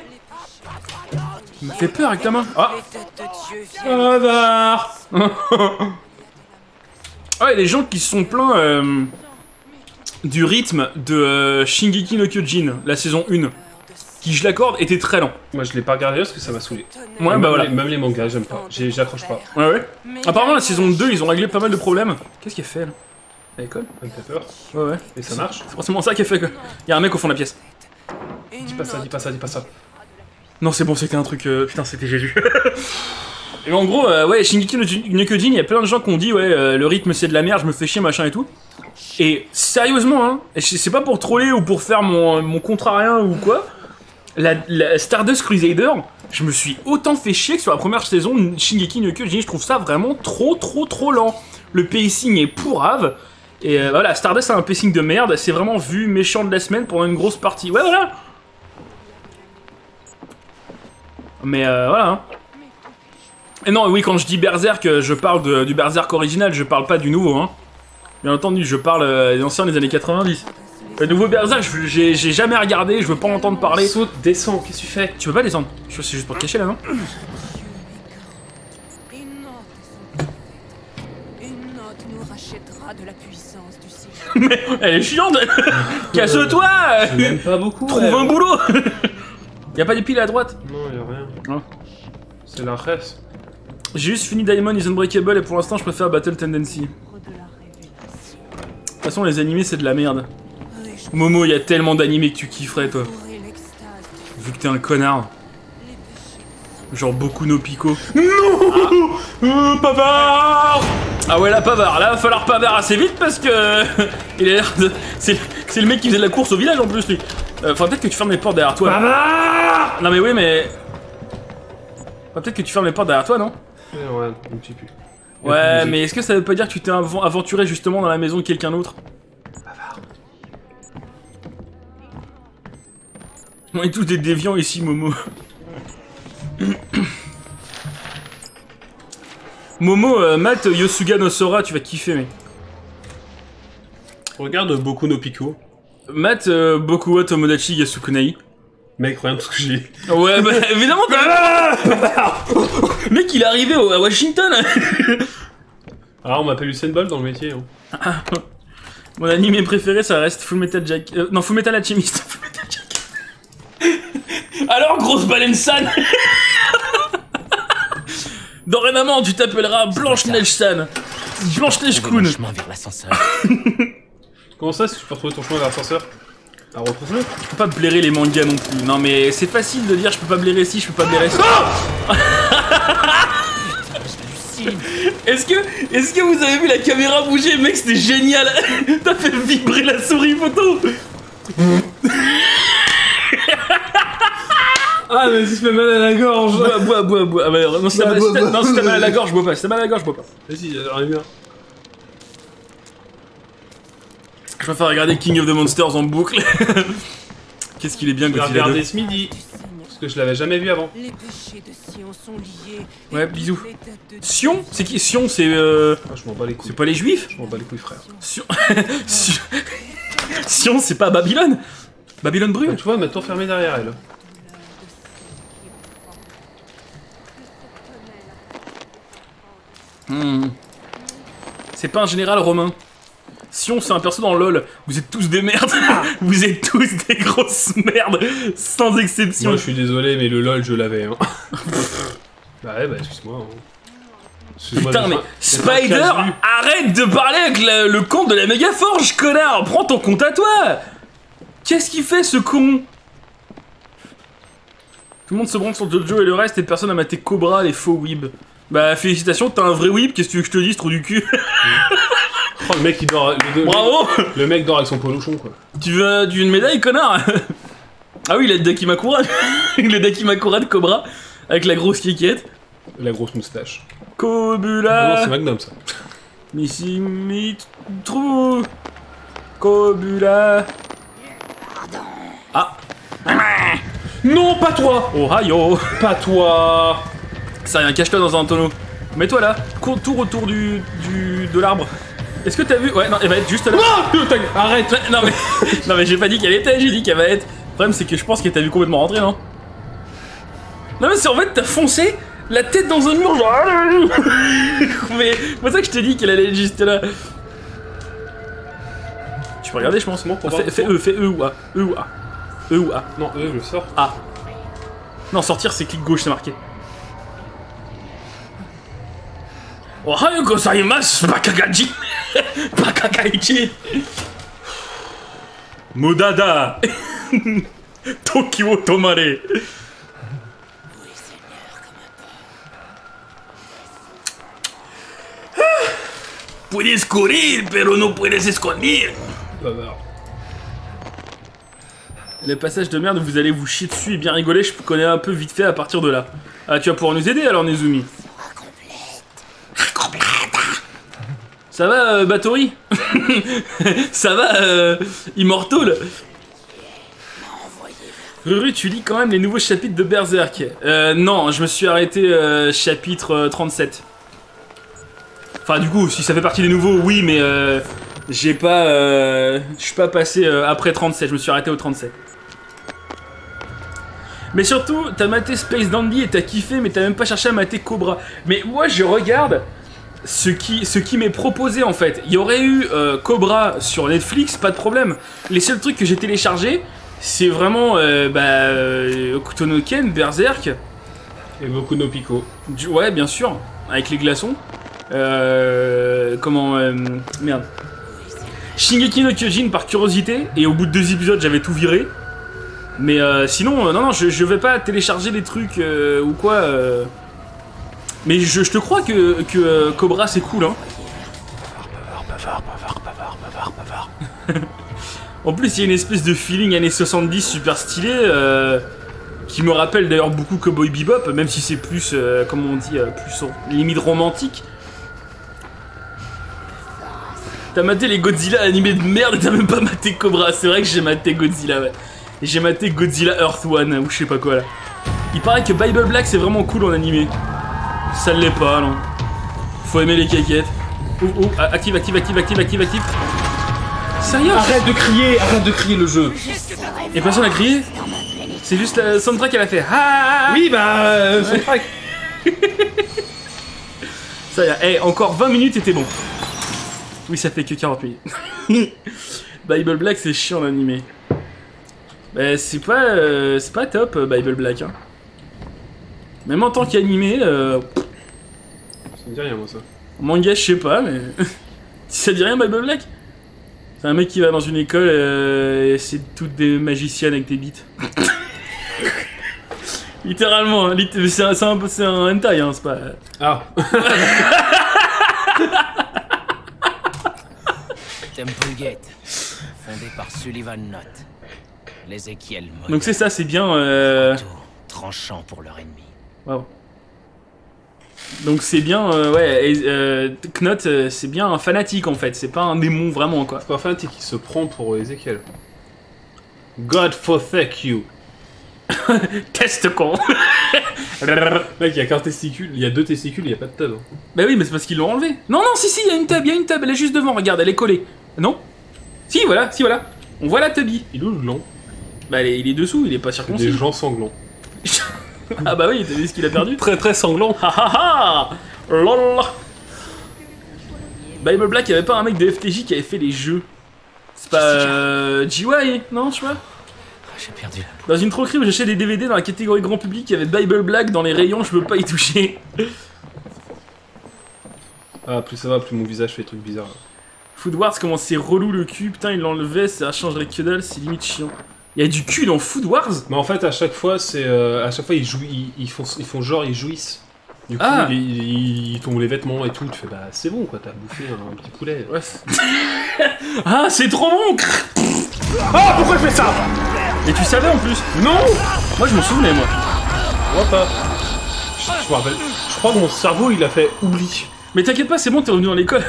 Il m'a fait peur avec ta main. Ah Avare. Ah, et les gens qui se sont plaints euh, du rythme de euh, Shingeki no Kyojin, la saison un, qui, je l'accorde, était très lent. Moi, je l'ai pas regardé parce que ça m'a saoulé. Ouais, bah même voilà. Les, même les mangas, j'aime pas. J'accroche pas. Ouais, ouais. Apparemment, la saison deux, ils ont réglé pas mal de problèmes. Qu'est-ce qu'elle fait, là? À l'école? Elle fait peur. Ouais, ouais. Et ça marche? C'est forcément ça qu'elle fait, quoi. Y'a un mec au fond de la pièce. Dis pas ça, dis pas ça, dis pas ça. Non, c'est bon, c'était un truc... Euh, putain, c'était Jésus. Et en gros, euh, ouais, Shingeki no Kyojin, il y a plein de gens qui ont dit, ouais, euh, le rythme c'est de la merde, je me fais chier, machin et tout. Et sérieusement, hein, c'est pas pour troller ou pour faire mon, mon contrarien ou quoi, la, la Stardust Crusader, je me suis autant fait chier que sur la première saison de Shingeki no Kyojin. Je trouve ça vraiment trop trop trop lent. Le pacing est pourrave. Et euh, voilà, Stardust a un pacing de merde. C'est vraiment vu méchant de la semaine pendant une grosse partie. Ouais, voilà. Mais euh, voilà. Hein. Et non, oui, quand je dis Berserk, je parle de, du Berserk original. Je parle pas du nouveau. Hein. Bien entendu, je parle euh, des anciens des années quatre-vingt-dix. Le nouveau Berserk, j'ai jamais regardé. Je veux pas en entendre parler. Saute, descends. Qu'est-ce que tu fais? Tu peux pas descendre. C'est juste pour te cacher là, non? Mais elle est chiante. Casse-toi. J'aime pas beaucoup. Trouve elle, un boulot. Y'a pas des piles à droite? Non, y'a rien. Oh. C'est la reste. J'ai juste fini Diamond is Unbreakable et pour l'instant je préfère Battle Tendency. De toute façon les animés c'est de la merde. Momo, y'a tellement d'animés que tu kifferais toi. Vu que t'es un connard. Genre Boku no Pico. Non ah. euh, Pavard. Ah ouais, là, Pavard. Là, va falloir Pavard assez vite parce que... il a l'air de... C'est le mec qui faisait de la course au village en plus, lui. Euh, faudrait peut-être que tu fermes les portes derrière toi. Pavard. Non mais oui, mais... Faudrait peut-être que tu fermes les portes derrière toi, non? Ouais, un petit peu. Ouais, mais est-ce que ça veut pas dire que tu t'es aventuré justement dans la maison de quelqu'un d'autre? Pavard. On est tous des déviants ici, Momo. Momo, euh, Matt, Yosuga no Sora, tu vas kiffer, mec. Regarde Boku no Pico. Matt, euh, Boku wa Tomodachi Yasukunai. Mec, regarde ce que j'ai. Ouais, bah évidemment, mec, il est arrivé au, à Washington. Ah, on m'appelle Usain Bolt dans le métier. Hein. Mon anime préféré, ça reste Full Metal Jack. Euh, non, Full Metal Alchemist. Full Metal Jack. Alors, grosse Balensan. Dorénavant, tu t'appelleras Blanche-Neige-San. Blanche-Neige-Kun. Chemin vers l'ascenseur. Comment ça, si tu peux retrouver ton chemin vers l'ascenseur? Ah, retrouve-le. Je peux pas blairer les mangas non plus. Non, mais c'est facile de dire je peux pas blairer ci, je peux pas blairer ça. Est-ce que, est-ce que vous avez vu la caméra bouger, mec? C'était génial. T'as fait vibrer la souris photo. Ah mais si t'as mal à la gorge. Bois, bois, bois, bois. Ah, bah, non, si t'as mal, si mal à la gorge, je bois pas. Si t'as mal à la gorge, je bois pas. Vas-y, j'arrive bien. Je préfère regarder King of the Monsters en boucle. Qu'est-ce qu'il est bien, Godzilla deux. Je vais regarder ce midi, parce que je l'avais jamais vu avant. Les péchés de Sion sont liés. Ouais, bisous. Sion? C'est qui? Sion, c'est euh... Ah, je m'en bats les couilles. C'est pas les juifs? Je m'en bats les couilles, frère. Sion... Sion, c'est pas Babylone? Babylone brûle. Bah, tu vois, ma tour fermée derrière elle. Hmm. C'est pas un général romain. Sion, c'est un perso dans LOL. Vous êtes tous des merdes. Vous êtes tous des grosses merdes. Sans exception. Moi, je suis désolé, mais le LOL, je l'avais. Hein. Bah ouais, bah excuse-moi. Hein. Excuse Putain, mais Spider, arrête de parler avec le, le compte de la Mégaforge, connard. Prends ton compte à toi. Qu'est-ce qu'il fait, ce con? Tout le monde se branle sur Jojo et le reste, et personne n'a maté Cobra, les faux weebs. Bah félicitations, t'as un vrai whip, qu'est-ce que tu veux que je te dise, trou du cul. Oh, le mec il dort, le, bravo. Le mec dort avec son polochon quoi. Tu veux une médaille, connard? Ah oui, il a le Dakimakura. Le Dakimakura de Cobra, avec la grosse quiquette. La grosse moustache. Kobula. Non, c'est Magnum ça. Missimi trou. Kobula. Ah. Non, pas toi. Ohio. Pas toi. Ça rien, cache-toi dans un tonneau. Mets-toi là, cours tout autour du, du de l'arbre. Est-ce que t'as vu? Ouais, non, elle va être juste là. Non, arrête. Non mais, non mais j'ai pas dit qu'elle était, j'ai dit qu'elle va être. Le problème c'est que je pense qu'elle t'a vu complètement rentrer, non? Non mais c'est en fait t'as foncé la tête dans un mur genre. Mais c'est pour ça que je t'ai dit qu'elle allait être juste là. Tu peux regarder je pense. Bon, pour ah, fais, fais E, fais E ou A, E ou A, E ou A. Non E, je sors. A. Non sortir c'est clic gauche, c'est marqué. Ohayou gozaimasu, Bakagaji! Bakagaichi! Mudada! Tokyo Tomare! Puedes correr, pero no puedes esconder! Pavard. Les passages de merde où vous allez vous chier dessus et bien rigoler, je connais un peu vite fait à partir de là. Ah, tu vas pouvoir nous aider alors, Nezumi. Ça va, euh, Batory? Ça va, euh, Immortal? Ruru, tu lis quand même les nouveaux chapitres de Berserk? Euh, non, je me suis arrêté euh, chapitre euh, trente-sept. Enfin, du coup, si ça fait partie des nouveaux, oui, mais euh, j'ai pas. Euh, je suis pas passé euh, après trente-sept, je me suis arrêté au trente-sept. Mais surtout, t'as maté Space Dandy et t'as kiffé, mais t'as même pas cherché à mater Cobra. Mais moi, je regarde. Ce qui, ce qui m'est proposé en fait. Il y aurait eu euh, Cobra sur Netflix, pas de problème. Les seuls trucs que j'ai téléchargés, c'est vraiment euh, bah, euh, Hokuto no Ken, Berserk. Et Boku no Pico. Du, ouais, bien sûr, avec les glaçons. Euh, comment. Euh, merde. Shingeki no Kyojin par curiosité, et au bout de deux épisodes, j'avais tout viré. Mais euh, sinon, euh, non, non, je, je vais pas télécharger des trucs euh, ou quoi. Euh... Mais je, je te crois que, que euh, Cobra c'est cool, hein. Bavard, bavard, bavard, bavard, bavard, bavard, bavard. En plus, il y a une espèce de feeling années soixante-dix super stylé euh, qui me rappelle d'ailleurs beaucoup Cowboy Bebop, même si c'est plus, euh, comment on dit, euh, plus limite romantique. T'as maté les Godzilla animés de merde et t'as même pas maté Cobra. C'est vrai que j'ai maté Godzilla, ouais. J'ai maté Godzilla Earth One ou je sais pas quoi là. Il paraît que Bible Black c'est vraiment cool en animé. Ça ne l'est pas, non. Faut aimer les caquettes. Ouh, ouh, active, active, active, active, active, active. Sérieux? Arrête de crier, arrête de crier le jeu. Et personne n'a crié? C'est juste la soundtrack qu'elle a fait. Ah oui, bah, euh, soundtrack. Ça y est, hey, encore vingt minutes et t'es bon. Oui, ça fait que quarante minutes. Bible Black, c'est chiant l'animé. Bah, c'est pas, euh, c'est pas top, Bible Black, hein. Même en tant qu'animé, euh... ça me dit rien moi ça. Manga je sais pas mais... Si ça dit rien Bible Black. C'est un mec qui va dans une école euh... et c'est toutes des magiciennes avec des bites. Littéralement, hein. Litt... c'est un, un, un hentai hein, c'est pas... Ah. Temple Gate, fondé par Sullivan Knott. L'Ézéchiel Mott. Donc c'est ça, c'est bien... Euh... tranchant pour leur ennemi. Wow. Donc c'est bien, euh, ouais, euh, Knott, euh, c'est bien un fanatique en fait, c'est pas un démon vraiment quoi. C'est pas un fanatique, il se prend pour Ézéchiel. God forsake you. Testicle. Mec, il y a qu'un testicule, il y a deux testicules, il y a pas de table. Bah oui, mais c'est parce qu'ils l'ont enlevé. Non, non, si, si, il y a une table, il y a une table, elle est juste devant, regarde, elle est collée. Non? Si, voilà, si, voilà. On voit la tubby. Il est où le gland? Bah il est dessous, il est pas circoncis. Des gens sanglants. Ah bah oui, t'as vu ce qu'il a perdu. Très très sanglant. Ha ha ha. Lol. Bible Black, y'avait pas un mec de F T J qui avait fait les jeux? C'est pas... Euh, G Y, non je crois. J'ai perdu. Dans une troquerie où j'achète des D V D dans la catégorie grand public, il y avait Bible Black dans les rayons, je veux pas y toucher. Ah plus ça va, plus mon visage fait des trucs bizarres. Food Wars, comment c'est relou le cul, putain il l'enlevait, ça changerait que dalle, c'est limite chiant. Il y a du cul dans Food Wars. Mais en fait, à chaque fois, c'est euh, à chaque fois ils jouent, ils, ils, font, ils font genre ils jouissent. Du coup, ah. ils, ils, ils tombent les vêtements et tout. Tu fais bah c'est bon quoi, t'as bouffé un petit poulet. Ouais. Ah c'est trop bon. Ah pourquoi je fais ça? Et tu savais en plus? Non. Moi je me souvenais moi. Moi pas. Je, je me rappelle. Je crois que mon cerveau il a fait oubli. Mais t'inquiète pas, c'est bon, t'es revenu dans l'école.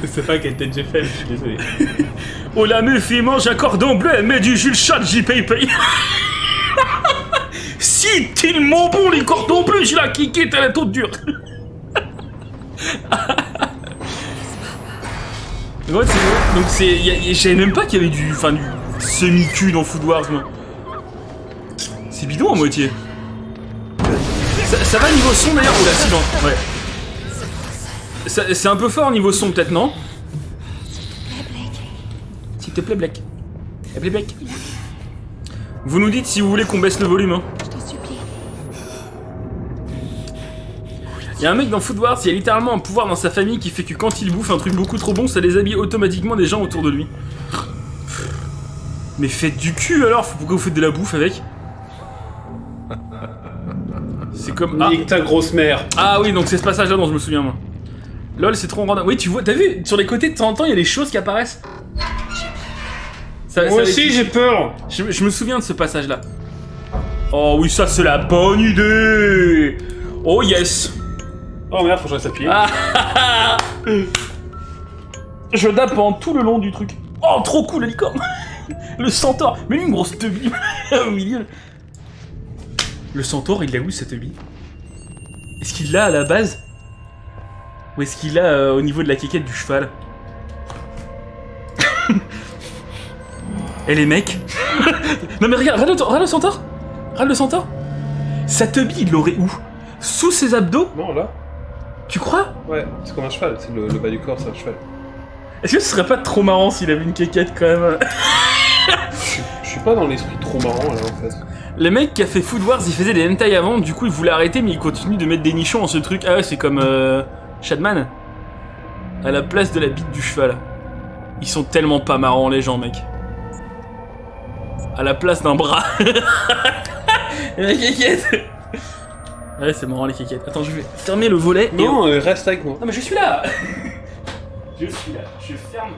Je sais pas quelle tête j'ai fait, je suis désolé. Oh la meuf, il mange un cordon bleu, elle met du jus de chat, j'y paye paye. Si tellement bon les cordons bleus, je la kické, t'as la tôte dure. Ouais, c'est donc c'est... Je savais même pas qu'il y avait du... Enfin, du semi-cul dans Food Wars, moi. C'est bidon à moitié. Ça, ça va niveau son d'ailleurs, ou la silence? Ouais. C'est un peu fort niveau son, peut-être, non? S'il te plaît, Black. S'il te plaît, Black. Vous nous dites si vous voulez qu'on baisse le volume, hein. Il y a un mec dans Food Wars, il y a littéralement un pouvoir dans sa famille qui fait que quand il bouffe un truc beaucoup trop bon, ça déshabille automatiquement des gens autour de lui. Mais faites du cul alors, pourquoi vous faites de la bouffe avec? C'est comme... Ah. Nique ta grosse mère. Ah oui, donc c'est ce passage-là dont je me souviens, moi. Lol, c'est trop random. Oui, tu vois, t'as vu, sur les côtés, de temps en temps, il y a des choses qui apparaissent. Ça, moi ça aussi, j'ai peur. Je, je me souviens de ce passage-là. Oh oui, ça, c'est la bonne idée. Oh yes. Oh merde, faut que je reste appuyé. Ah, je dappe en tout le long du truc. Oh, trop cool, la licorne. Le centaure. Mais lui, une grosse teubille au milieu. Le centaure, il l'a où, cette teubille? Est-ce qu'il l'a à la base? Ou est-ce qu'il l'a euh, au niveau de la quéquette du cheval? Et les mecs. Non mais regarde, regarde le, regarde le centaure. Regarde le centaure. Sa teubille, il l'aurait où? Sous ses abdos? Non, là. Tu crois? Ouais, c'est comme un cheval, c'est le, le bas du corps, c'est un cheval. Est-ce que ce serait pas trop marrant s'il avait une quéquette quand même? je, je suis pas dans l'esprit trop marrant là en fait. Les mecs qui a fait Food Wars, ils faisaient des hentai avant, du coup ils voulaient arrêter mais ils continuent de mettre des nichons en ce truc. Ah ouais, c'est comme euh, Shadman. À la place de la bite du cheval. Ils sont tellement pas marrants les gens, mec. À la place d'un bras. La quéquette. Ouais, c'est marrant les quéquettes. Attends, je vais fermer le volet. Non, et... euh, reste avec moi. Non mais je suis là. Je suis là. Je ferme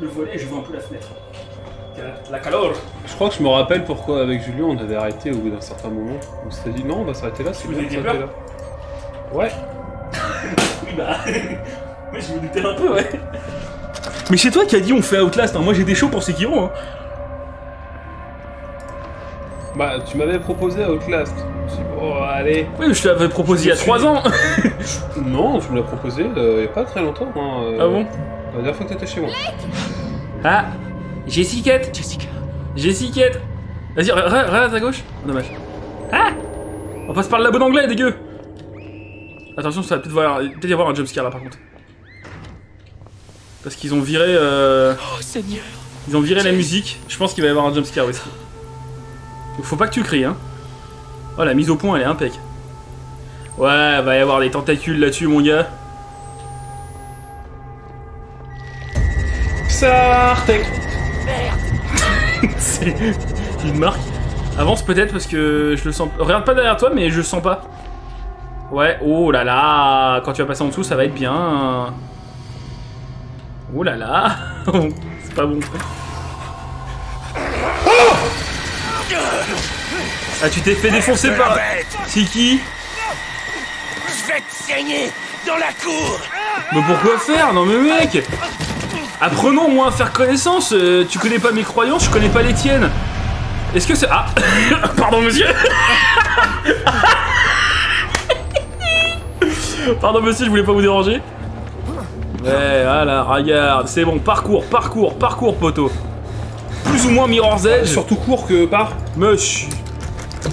le volet et je vois un peu la fenêtre. La calor. Je crois que je me rappelle pourquoi avec Julien on devait arrêter au bout d'un certain moment. On s'est dit non, on va s'arrêter là, c'est bien, on s'arrête là. Ouais. Oui bah... Oui, je me doutais un peu, ouais. Mais c'est toi qui as dit on fait Outlast, hein. Moi j'ai des shows pour Sekiro, hein. Bah, tu m'avais proposé Outlast. Oh, allez. Oui, mais je t'avais proposé il y a trois ans. Non, tu me l'as proposé euh, il n'y a pas très longtemps, hein. Euh... Ah bon? La dernière fois que t'étais chez moi. Ah. Jessica, Jessica, Jessica. Vas-y, regarde à gauche. Oh, dommage. Ah, on passe par le labo d'anglais, dégueu. Attention, ça va peut-être voir, peut-être y avoir un jumpscare là, par contre. Parce qu'ils ont viré. Euh... Oh Seigneur. Ils ont viré la musique. Je pense qu'il va y avoir un jumpscare, oui. Donc faut pas que tu cries, hein. Oh, la mise au point, elle est impec. Ouais, va y avoir des tentacules là-dessus, mon gars. Sartek. C'est une marque. Avance peut-être parce que je le sens. Regarde pas derrière toi, mais je le sens pas. Ouais, oh là là. Quand tu vas passer en dessous, ça va être bien. Oh là là. C'est pas bon. Oh ah, tu t'es fait défoncer par... C'est qui? Je vais te saigner dans la cour. Mais pourquoi faire? Non mais mec, apprenons au moins à faire connaissance. Euh, tu connais pas mes croyances, je connais pas les tiennes. Est-ce que c'est... Ah. Pardon monsieur. Pardon monsieur, je voulais pas vous déranger. Ouais, voilà, regarde. C'est bon, parcours, parcours, parcours, poteau. Plus ou moins Mirror's Edge. Surtout court que par... Mush.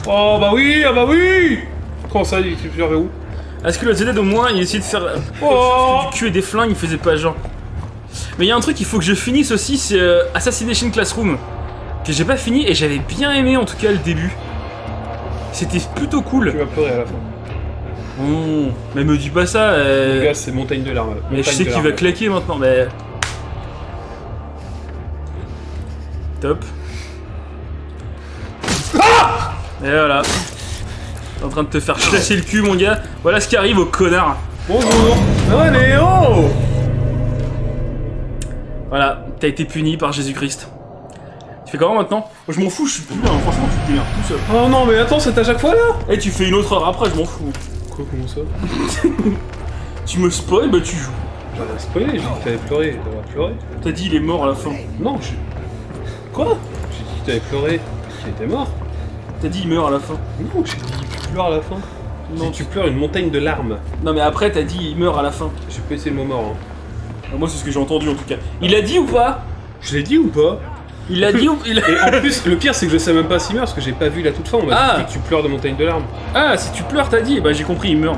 Oh bah oui, ah bah oui. Comment ça, il est vers où? Est-ce que le Z D au moins, il essayait de faire... Oh, du cul et des flingues, il faisait pas genre... Mais il y a un truc qu'il faut que je finisse aussi, c'est euh, Assassination Classroom. Que j'ai pas fini et j'avais bien aimé en tout cas le début. C'était plutôt cool. Tu vas pleurer à la fin. Oh, mais me dis pas ça. Euh... Les gars, c'est montagne de larmes. Mais je sais qu'il va claquer maintenant, mais... Top. Ah, et voilà. T'es en train de te faire chasser le cul, mon gars. Voilà ce qui arrive au connard. Bonjour. Allez, oh. Voilà, t'as été puni par Jésus-Christ. Tu fais comment maintenant? Je m'en fous, je suis plus là, hein. Franchement, tu te démerdes tout seul. Oh non, mais attends, c'est à chaque fois là? Eh, hey, tu fais une autre heure après, je m'en fous. Quoi, comment ça? Tu me spoil, bah tu joues. J'avais spoilé, j'ai dit que t'avais pleuré, t'avais pleuré. T'as dit il est mort à la fin. Non, je... Quoi? J'ai dit que t'avais pleuré, qu'il était mort. T'as dit il meurt à la fin. Non, j'ai dit il pleure à la fin. Non, tu pleures une montagne de larmes. Non, mais après, t'as dit il meurt à la fin. J'ai pas essayé le mot mort, hein. Moi c'est ce que j'ai entendu en tout cas. Il l'a dit ou pas? Je l'ai dit ou pas? Il l'a dit ou il a... Et en plus le pire c'est que je sais même pas s'il meurt parce que j'ai pas vu la toute fin. On m'a ah. dit que tu pleures de montagne de larmes. Ah, si tu pleures t'as dit? Bah j'ai compris il meurt.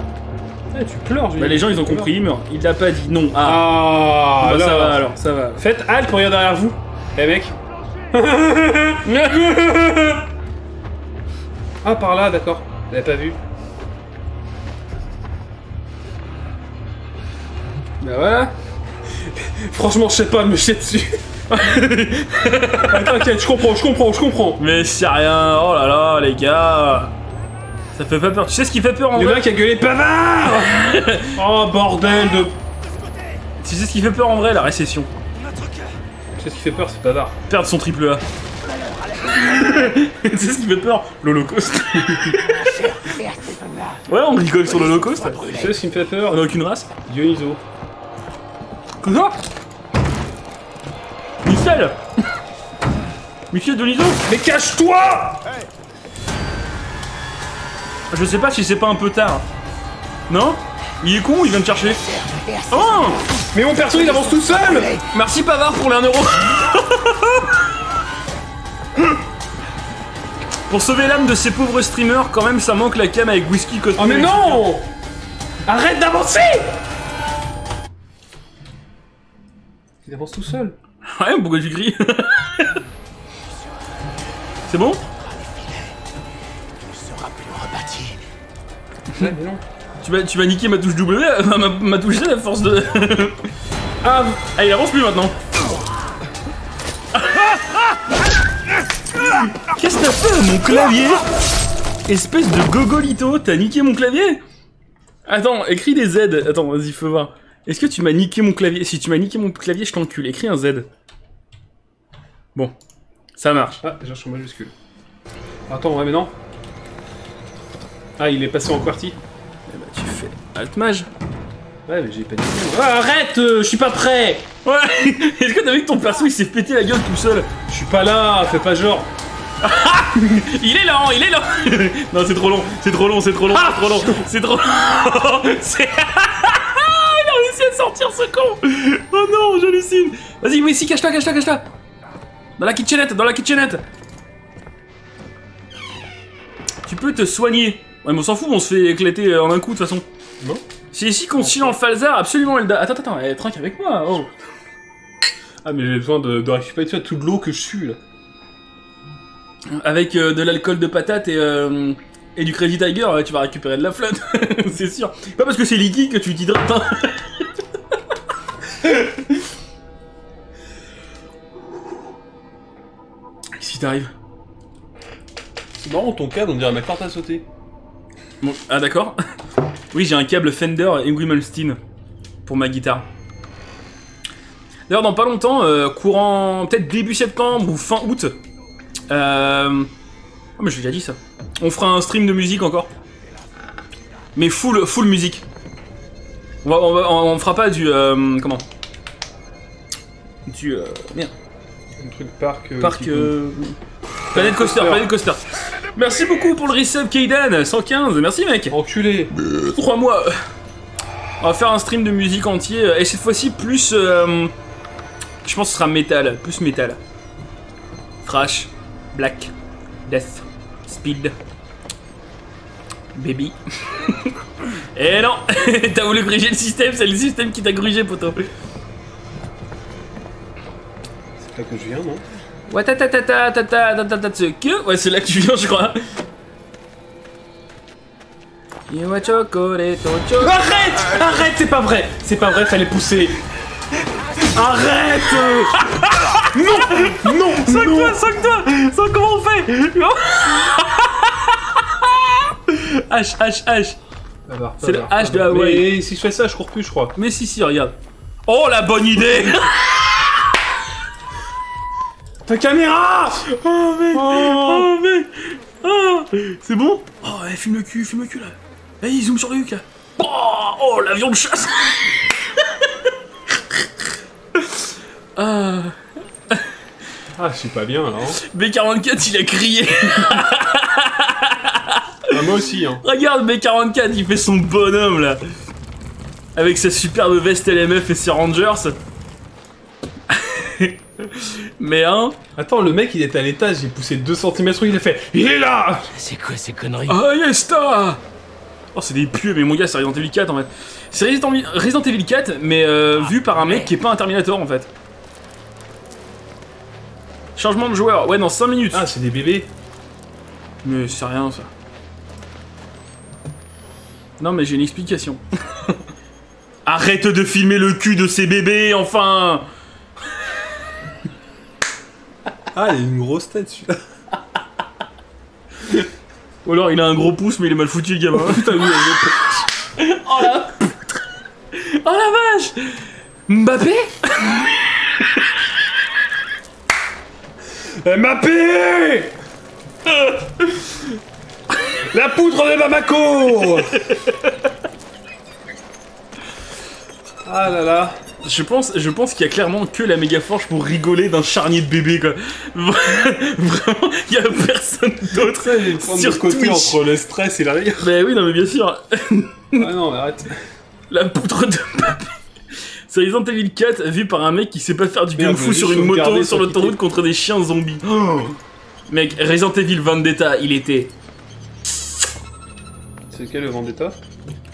Ah, tu pleures. Bah les gens ils ont compris il meurt. Il l'a pas dit non. Ah, ah bah, alors, ça va alors, ça va. Faites halte pour regarder derrière vous. Eh mec. Ah par là d'accord. T'avais pas vu. Bah ouais. Franchement, je sais pas, me jeter dessus. T'inquiète, je comprends, je comprends, je comprends. Mais c'est rien, oh là là, les gars. Ça fait pas peur. Tu sais ce qui fait peur en le vrai? Le mec a gueulé Pavard. Oh bordel de... Tu sais ce qui fait peur en vrai? La récession. Tu sais ce qui fait peur? C'est Pavard. Perdre son triple A. Tu sais ce qui fait peur? L'Holocauste. Ouais, on rigole sur l'Holocauste. Tu sais ce qui me fait peur? On a aucune race. Dionyso. Quoi? Michel. Michel Dionyso. Mais cache-toi! Je sais pas si c'est pas un peu tard. Non? Il est con, il vient de chercher. Oh! Mais mon perso il avance tout seul! Merci Pavard pour les un euro. Pour sauver l'âme de ces pauvres streamers, quand même ça manque la cam avec whisky côté. Oh mais non! Arrête d'avancer! Il avance tout seul. Ouais, pourquoi tu cries? C'est bon? Ouais, mais non. Tu vas, tu vas niquer ma touche W, ma, ma, ma touche Z à force de... Ah, ah, il avance plus maintenant. Qu'est-ce que t'as fait à mon clavier? Espèce de gogolito, t'as niqué mon clavier? Attends, écris des Z. Attends, vas-y, fais voir. Est-ce que tu m'as niqué mon clavier? Si tu m'as niqué mon clavier, je t'encule. Écris un Z. Bon. Ça marche. Ah, j'ai un champ majuscule. Attends, ouais, mais non. Ah, il est passé en QWERTY. Eh bah, tu fais Alt-Mage. Ouais, mais j'ai pas dit. Ah, arrête, euh, je suis pas prêt. Ouais. Est-ce que t'as vu que ton perso il s'est pété la gueule tout seul? Je suis pas là, fais pas genre. Il est lent, il est lent. Non, c'est trop long, c'est trop long, c'est trop long, c'est trop long, c'est trop long. Il a réussi à sortir ce con. Oh non, j'hallucine. Vas-y, mais ici, cache-toi, cache-toi, cache-toi. Dans la kitchenette, dans la kitchenette. Tu peux te soigner. Ouais mais on s'en fout, on se fait éclater en un coup de toute façon. Non. C'est ici qu'on se chie dans le falzar, absolument Elda. Attends, attends, elle trinque avec moi, oh. Ah mais j'ai besoin de, de récupérer toute l'eau que je suis là. Avec euh, de l'alcool de patate et, euh, et du Crazy Tiger, ouais, tu vas récupérer de la flotte, c'est sûr. Pas parce que c'est liquide que tu t'hydrates, hein. Qu'est-ce qui t'arrive? C'est marrant ton câble, on dirait ma carte à sauter. Bon, ah d'accord. Oui, j'ai un câble Fender Yngwie Malmsteen pour ma guitare. D'ailleurs, dans pas longtemps, euh, courant peut-être début septembre ou fin août. Euh... Oh, mais je l'ai déjà dit ça. On fera un stream de musique encore. Mais full, full musique. On, va, on, va, on, on fera pas du... Euh, comment? Du... Euh, merde. Un truc parc... Euh, parc... Euh... Planet Coaster, Planet Coaster. Merci beaucoup pour le resub Kaidan, cent quinze, merci mec. Enculé. Trois mois. On va faire un stream de musique entier, et cette fois-ci plus... Euh, je pense que ce sera métal, plus métal. Thrash, Black, Death, Speed, Baby. Et non, t'as voulu gruger le système, c'est le système qui t'a grugé, poteau. C'est là que je viens, non? Ouais, ta ta ta ta ta ta ta ta que ouais, c'est là que tu viens, je crois. Arrête, arrête, c'est pas vrai, c'est pas vrai, fallait pousser. Arrête. Non, non, sac-toi, sac-toi, sac, comment on fait? H, H, H. C'est le H de Hawaii. Mais si je fais ça, je cours plus, je crois. Mais si, si, regarde. Oh, la bonne idée. Ta caméra! Oh mec! Oh, oh mec! Oh. C'est bon? Oh ouais, filme le cul, filme le cul là! Vas-y, zoom sur le cul là! Oh, oh l'avion de chasse! Ah. Ah, je suis pas bien là! Hein. B quarante-quatre il a crié! Ah, moi aussi hein! Regarde B quarante-quatre, il fait son bonhomme là! Avec sa superbe veste L M F et ses Rangers! Mais hein. Attends, le mec il était à l'étage, j'ai poussé deux centimètres, il a fait. Il est là. C'est quoi ces conneries? Ah yes, ta. Oh c'est des pieux, mais mon gars c'est Resident Evil quatre en fait. C'est Resident Evil quatre mais euh, ah, vu par un mec ouais. Qui est pas un Terminator en fait. Changement de joueur, ouais dans cinq minutes. Ah c'est des bébés. Mais c'est rien ça. Non mais j'ai une explication. Arrête de filmer le cul de ces bébés enfin. Ah, il a une grosse tête celui-là. Ou alors il a un gros pouce mais il est mal foutu le gamin. Putain, lui, il a... Oh la... Oh la vache, Mbappé. Mbappé. La poutre de Bamako. Ah là là. Je pense, je pense qu'il y a clairement que la mégaforge pour rigoler d'un charnier de bébé, quoi. Vraiment, il y a personne d'autre. Sur côté entre le stress et la rire. Bah oui, non mais bien sûr. Ah non, mais arrête. La poutre de Mbappé. C'est Resident Evil quatre vu par un mec qui sait pas faire du kung fu sur une moto sur l'autoroute contre des chiens zombies. Oh. Mec, Resident Evil Vendetta, il était... C'est lequel le Vendetta?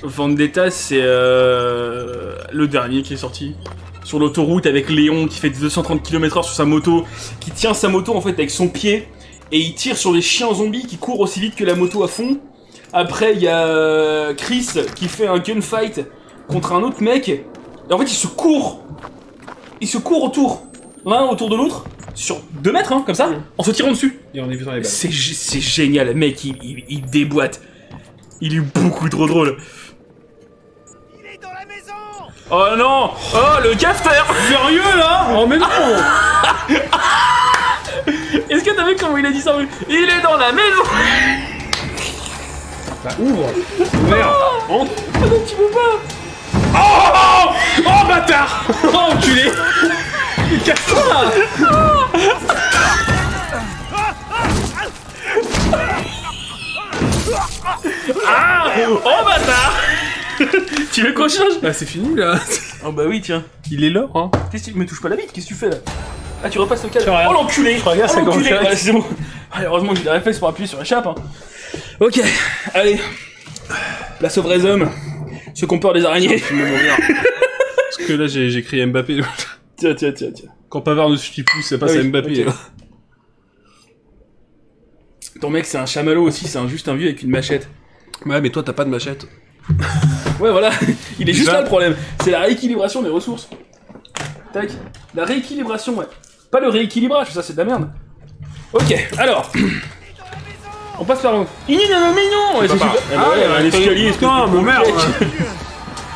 Vendetta, c'est euh... le dernier qui est sorti. Sur l'autoroute avec Léon qui fait deux cent trente kilomètres heure sur sa moto, qui tient sa moto en fait avec son pied, et il tire sur les chiens zombies qui courent aussi vite que la moto à fond. Après, il y a Chris qui fait un gunfight contre un autre mec. Et en fait, ils se courent. Ils se courent autour. L'un autour de l'autre. Sur deux mètres, hein, comme ça. Mmh. En se tirant dessus. Et en évitant les balles. C'est génial, mec. Il, il, il déboîte. Il est beaucoup trop drôle. Il est dans la maison. Oh non. Oh, le cafeteur. Sérieux, là. Oh, mais non. Est-ce que t'as vu comment il a dit ça? Il est dans la maison. Bah, ouvre! Merde! Entre! Ah non, tu peux pas! Oh! Oh, oh bâtard! Oh, enculé! Casse-toi! Ah! Oh bâtard! Tu veux qu'on change? Bah, c'est fini là! Oh bah oui, tiens! Il est l'heure, hein! Qu'est-ce que tu me touches pas la bite? Qu'est-ce que tu fais là? Ah, tu repasses le cadre! Oh l'enculé! Regarde, ça commence à c'est bon! Heureusement que j'ai des réflexes pour appuyer sur la chape, hein! Ok, allez, place aux vrais hommes, ceux qu'on peur des araignées. Parce que là j'ai crié Mbappé. Tiens, tiens, tiens, tiens. Quand Pavard ne suffit plus, ça passe ah oui, à Mbappé. Okay. Ton mec c'est un chamallow aussi, c'est un, juste un vieux avec une machette. Ouais, mais toi t'as pas de machette. Ouais, voilà, il est juste là le problème, c'est la rééquilibration des ressources. Tac, la rééquilibration, ouais. Pas le rééquilibrage, ça c'est de la merde. Ok, alors... On passe par où? Il est dans le mignon. Ouais, c'est super. Ah, ah ouais, ouais, ouais, l'escalier, est-ce que non, mon merde.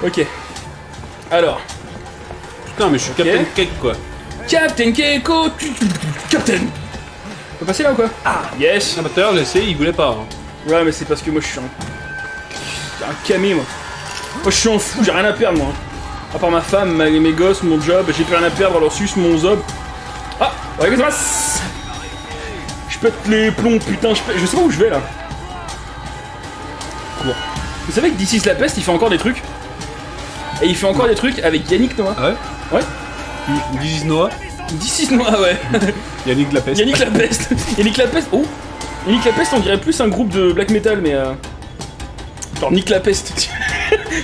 Ok. Alors. Putain, mais je suis Captain Cake, quoi. Captain Cake, oh, Captain. On peut passer là ou quoi? Ah, yes. Ah, bah tout à l'heure, j'ai essayé, il voulait pas. Hein. Ouais, mais c'est parce que moi, je suis un... un camé, moi. Moi, je suis en fou, j'ai rien à perdre, moi. À part ma femme, ma... mes gosses, mon job, j'ai plus rien à perdre, alors sus, mon zob. Ah, regardez ça passe. Pète les plombs, putain, je, pète... je sais pas où je vais là. Cours. Vous savez que d'ici la peste, il fait encore des trucs. Et il fait encore des trucs avec Yannick Noah. Ah ouais. Ouais. D'ici Noah. D'ici Noah, ouais. Yannick la peste. Yannick la peste. Yannick la peste. Oh. Yannick la peste, on dirait plus un groupe de black metal, mais. Euh... Genre Nick la peste.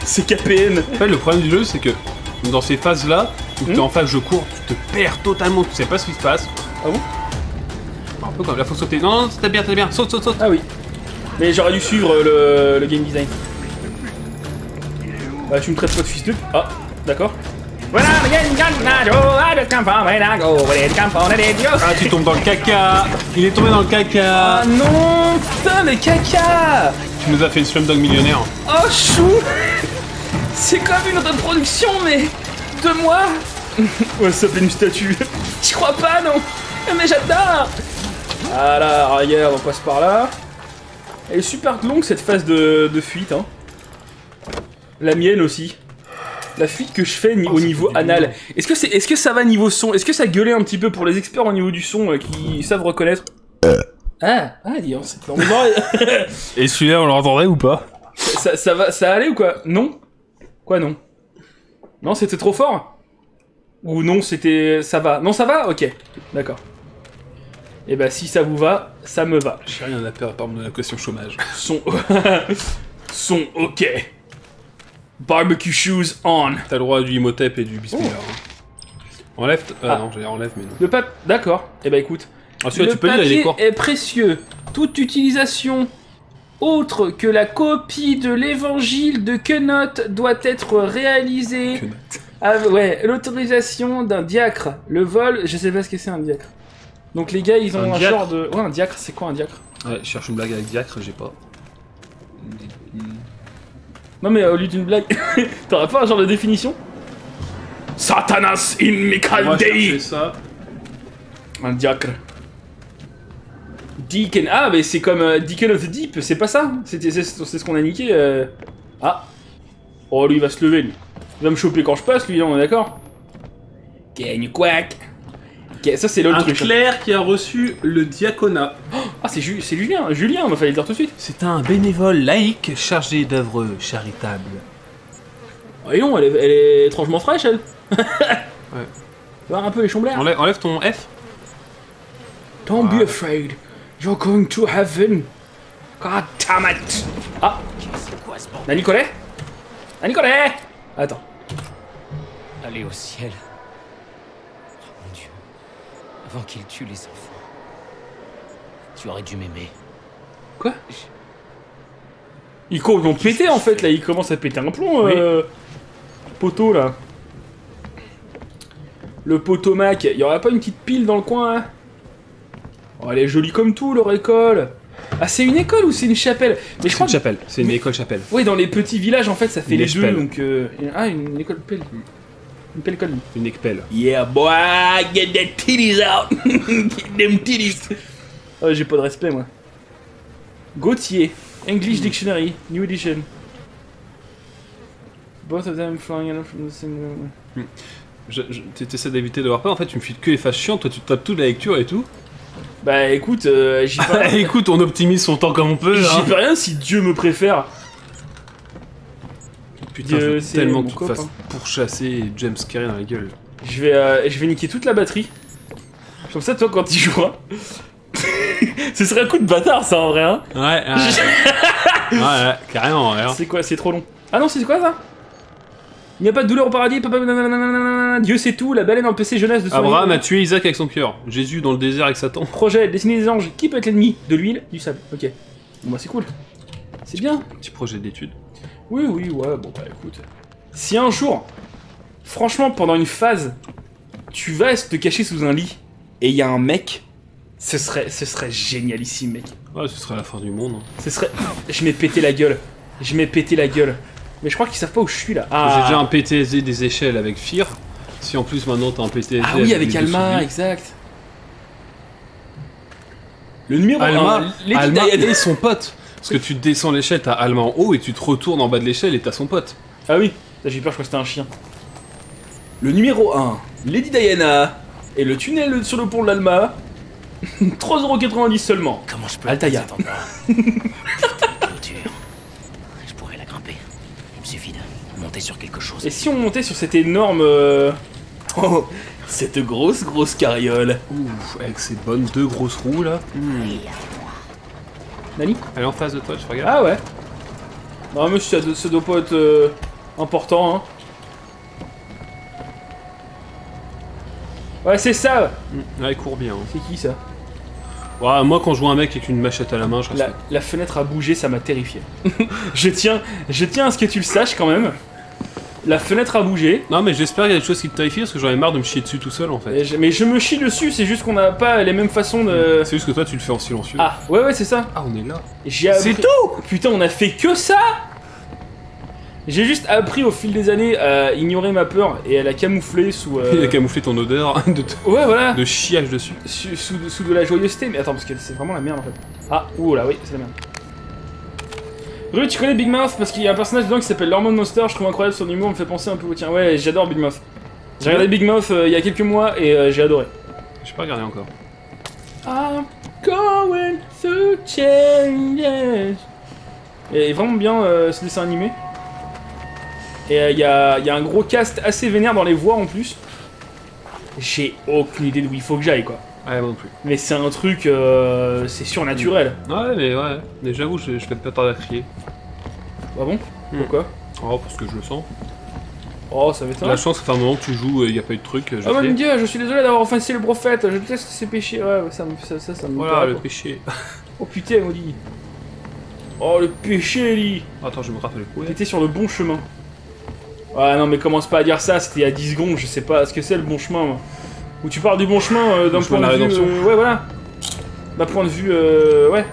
C'est K P N. En fait, le problème du jeu, c'est que dans ces phases là, où mmh. t'es en phase je cours, tu te perds totalement, tu sais pas ce qui se passe. Ah bon? Là faut sauter. Non, non, t'as bien, t'as bien. Saute, saute, saute. Ah oui. Mais j'aurais dû suivre le, le game design. Bah, tu me traites pas de fils de... Ah, d'accord. Ah, tu tombes dans le caca. Il est tombé dans le caca. Ah non, putain, mais caca. Tu nous as fait une Slumdog millionnaire. Oh, chou. C'est comme une reproduction, mais... de moi. Ouais, ça fait une statue. J'y crois pas, non. Mais j'adore. Voilà, regarde, on passe par là. Elle est super longue cette phase de, de fuite, hein. La mienne aussi. La fuite que je fais ni oh, au niveau anal. Est-ce que, c'est, est-ce que ça va niveau son? Est-ce que ça gueulait un petit peu pour les experts au niveau du son euh, qui savent reconnaître? Ah, ah, dis donc, c'est dans mon oreille. Et celui-là, on l'entendrait ou pas? Ça, ça, va, ça allait ou quoi? Non? Quoi non? Non, c'était trop fort? Ou non, c'était... ça va? Non, ça va? Ok, d'accord. Et eh bah ben, si ça vous va, ça me va. J'ai rien à perdre par mon allocation chômage. Son... Son ok. Barbecue shoes on. T'as le droit du Imhotep et du Bismillah. Oh. Enlève... Euh, ah non, j'allais enlève mais non. Le papier... D'accord. Et eh bah ben, écoute. Ah, le tu peux papier lire, est précieux. Toute utilisation autre que la copie de l'évangile de Quenoth doit être réalisée. Quenoth. Ah ouais, l'autorisation d'un diacre. Le vol... Je sais pas ce que c'est un diacre. Donc les gars, ils ont un, un genre de... Ouais, un diacre, c'est quoi un diacre? Ouais, je cherche une blague avec Diacre, j'ai pas. Non mais euh, au lieu d'une blague, t'aurais pas un genre de définition? Satanas in Mikaldei. Un Diacre. Deacon. Ah mais c'est comme euh, Deacon of the Deep, c'est pas ça? C'est ce qu'on a niqué. Euh... Ah. Oh lui il va se lever lui. Il va me choper quand je passe lui, là, on est d'accord? Gagne quack. Okay, ça c'est l'autre truc. Un clerc qui a reçu le diaconat. Oh, ah c'est Ju Julien, Julien, il fallait le dire tout de suite. C'est un bénévole laïque chargé d'œuvres charitables. Oh, et non, elle est, elle est étrangement fraîche elle. Ouais. Voir un peu les chamblaires. Enlève, enlève ton F. Don't ah. be afraid, you're going to heaven. God damn it. Ah. La Nicolet. La Nicolet. Attends. Allez au ciel. Avant qu'il tue les enfants. Tu aurais dû m'aimer. Quoi? Ils vont péter en fait là, ils commencent à péter un plomb. Oui. Euh... Poteau là. Le poteau Mac, il y aura pas une petite pile dans le coin hein? Oh, elle est jolie comme tout leur école. Ah c'est une école ou c'est une chapelle? Mais je crois une que... chapelle, c'est une Mais... école chapelle. Oui, dans les petits villages en fait ça fait une les deux donc euh... ah une école pelle. Une pelle colle. Une écpelle. Yeah boy, get the titties out. Get them titties. Oh, j'ai pas de respect moi. Gauthier, English Dictionary, New Edition. Both of them flying out from the same... Je, je t'essaies d'éviter d'avoir peur, en fait tu me files que les faces chiantes, toi tu tapes toute la lecture et tout. Bah écoute, euh, j'y pas... Écoute, on optimise son temps comme on peut. J'y hein. peux rien si Dieu me préfère. Putain, je veux tellement que tu te fasses hein. pourchasser James Carrey dans la gueule. Je vais, euh, je vais niquer toute la batterie. Comme ça, toi, quand tu joueras... Ce serait un coup de bâtard, ça, en vrai, hein. Ouais, ouais, je... ouais, ouais, carrément, ouais. C'est quoi, c'est trop long. Ah non, c'est quoi, ça? Il n'y a pas de douleur au paradis, papa... Dieu sait tout, la baleine en P C jeunesse de son... Abraham a tué Isaac avec son cœur. Jésus dans le désert avec Satan. Projet, dessiner des anges. Qui peut être l'ennemi? De l'huile, du sable. Ok. Bon, bah, c'est cool. C'est bien. Petit projet d'étude. Oui, oui, ouais, bon bah écoute. Si un jour, franchement, pendant une phase, tu vas te cacher sous un lit et il y a un mec, ce serait, ce serait génialissime, mec. Ouais, ce serait la fin du monde. Hein. Ce serait... Je m'ai pété la gueule. Je m'ai pété la gueule. Mais je crois qu'ils savent pas où je suis, là. Ah. J'ai déjà un P T S D des échelles avec Fear. Si en plus, maintenant, t'as un P T S D ah, avec... Ah oui, avec Alma, exact. Le numéro Alma, un, Alma, Alma et son pote. Parce que tu descends l'échelle, t'as Alma en haut et tu te retournes en bas de l'échelle et t'as son pote. Ah oui, j'ai peur, je crois que c'était un chien. Le numéro un, Lady Diana et le tunnel sur le pont de l'Alma. trois euros quatre-vingt-dix seulement. Comment je peux Altaïa. Je pourrais la grimper. Il me suffit de monter sur quelque chose. Et si on montait sur cette énorme... Oh, cette grosse grosse carriole. Ouf, avec ces bonnes deux grosses roues là. Mmh. Nani? Elle est en face de toi, je regarde. Ah ouais. Non mais ça, ça doit pas être euh, important hein. Ouais c'est ça. Mmh. Ouais, elle court bien. Hein. C'est qui ça? Ouais, moi quand je vois un mec avec une machette à la main, je reste... La, la fenêtre a bougé, ça m'a terrifié. je, tiens, je tiens à ce que tu le saches quand même. La fenêtre a bougé. Non mais j'espère qu'il y a des choses qui te terrifient parce que j'en ai marre de me chier dessus tout seul en fait. Je, mais je me chie dessus, c'est juste qu'on n'a pas les mêmes façons de... C'est juste que toi tu le fais en silencieux. Ah ouais ouais c'est ça. Ah on est là. C'est tout. Putain on a fait que ça. J'ai juste appris au fil des années à ignorer ma peur et à la camoufler sous... Euh... Et à camoufler ton odeur de, t... ouais, voilà. de chiage dessus. Sous, sous, sous de la joyeuseté. Mais attends parce que c'est vraiment la merde en fait. Ah ouh là oui c'est la merde. Rue, tu connais Big Mouth parce qu'il y a un personnage dedans qui s'appelle l'Hormone Monster, je trouve incroyable son humour, me fait penser un peu au tien. Ouais, j'adore Big Mouth. J'ai regardé Big Mouth euh, il y a quelques mois et euh, j'ai adoré. J'ai pas regardé encore. I'm going through changes. Et vraiment bien euh, ce dessin animé. Et il euh, y, a, y a un gros cast assez vénère dans les voix en plus. J'ai aucune idée d'où il faut que j'aille quoi. Ouais, moi non plus. Mais c'est un truc, euh, c'est surnaturel. Ouais, mais ouais. Mais j'avoue, je, je fais pas tarder à crier. Ah bon? Pourquoi? Oh, parce que je le sens. Oh, ça va être... La chance, ça fait un moment que tu joues et il n'y a pas eu de truc. Oh mon dieu, je suis désolé d'avoir offensé le prophète. Je déteste ses péchés. Ouais, ça me... Ça, ça, ça me voilà, le quoi. péché. Oh putain, maudit. Oh, le péché, Ellie. Attends, je me rappelle quoi. T'étais sur le bon chemin. Ouais, non, mais commence pas à dire ça. C'était il y a dix secondes. Je sais pas ce que c'est le bon chemin, moi. Où tu pars du bon chemin euh, d'un point de vue... Euh, ouais, voilà. D'un point de vue... Euh, ouais.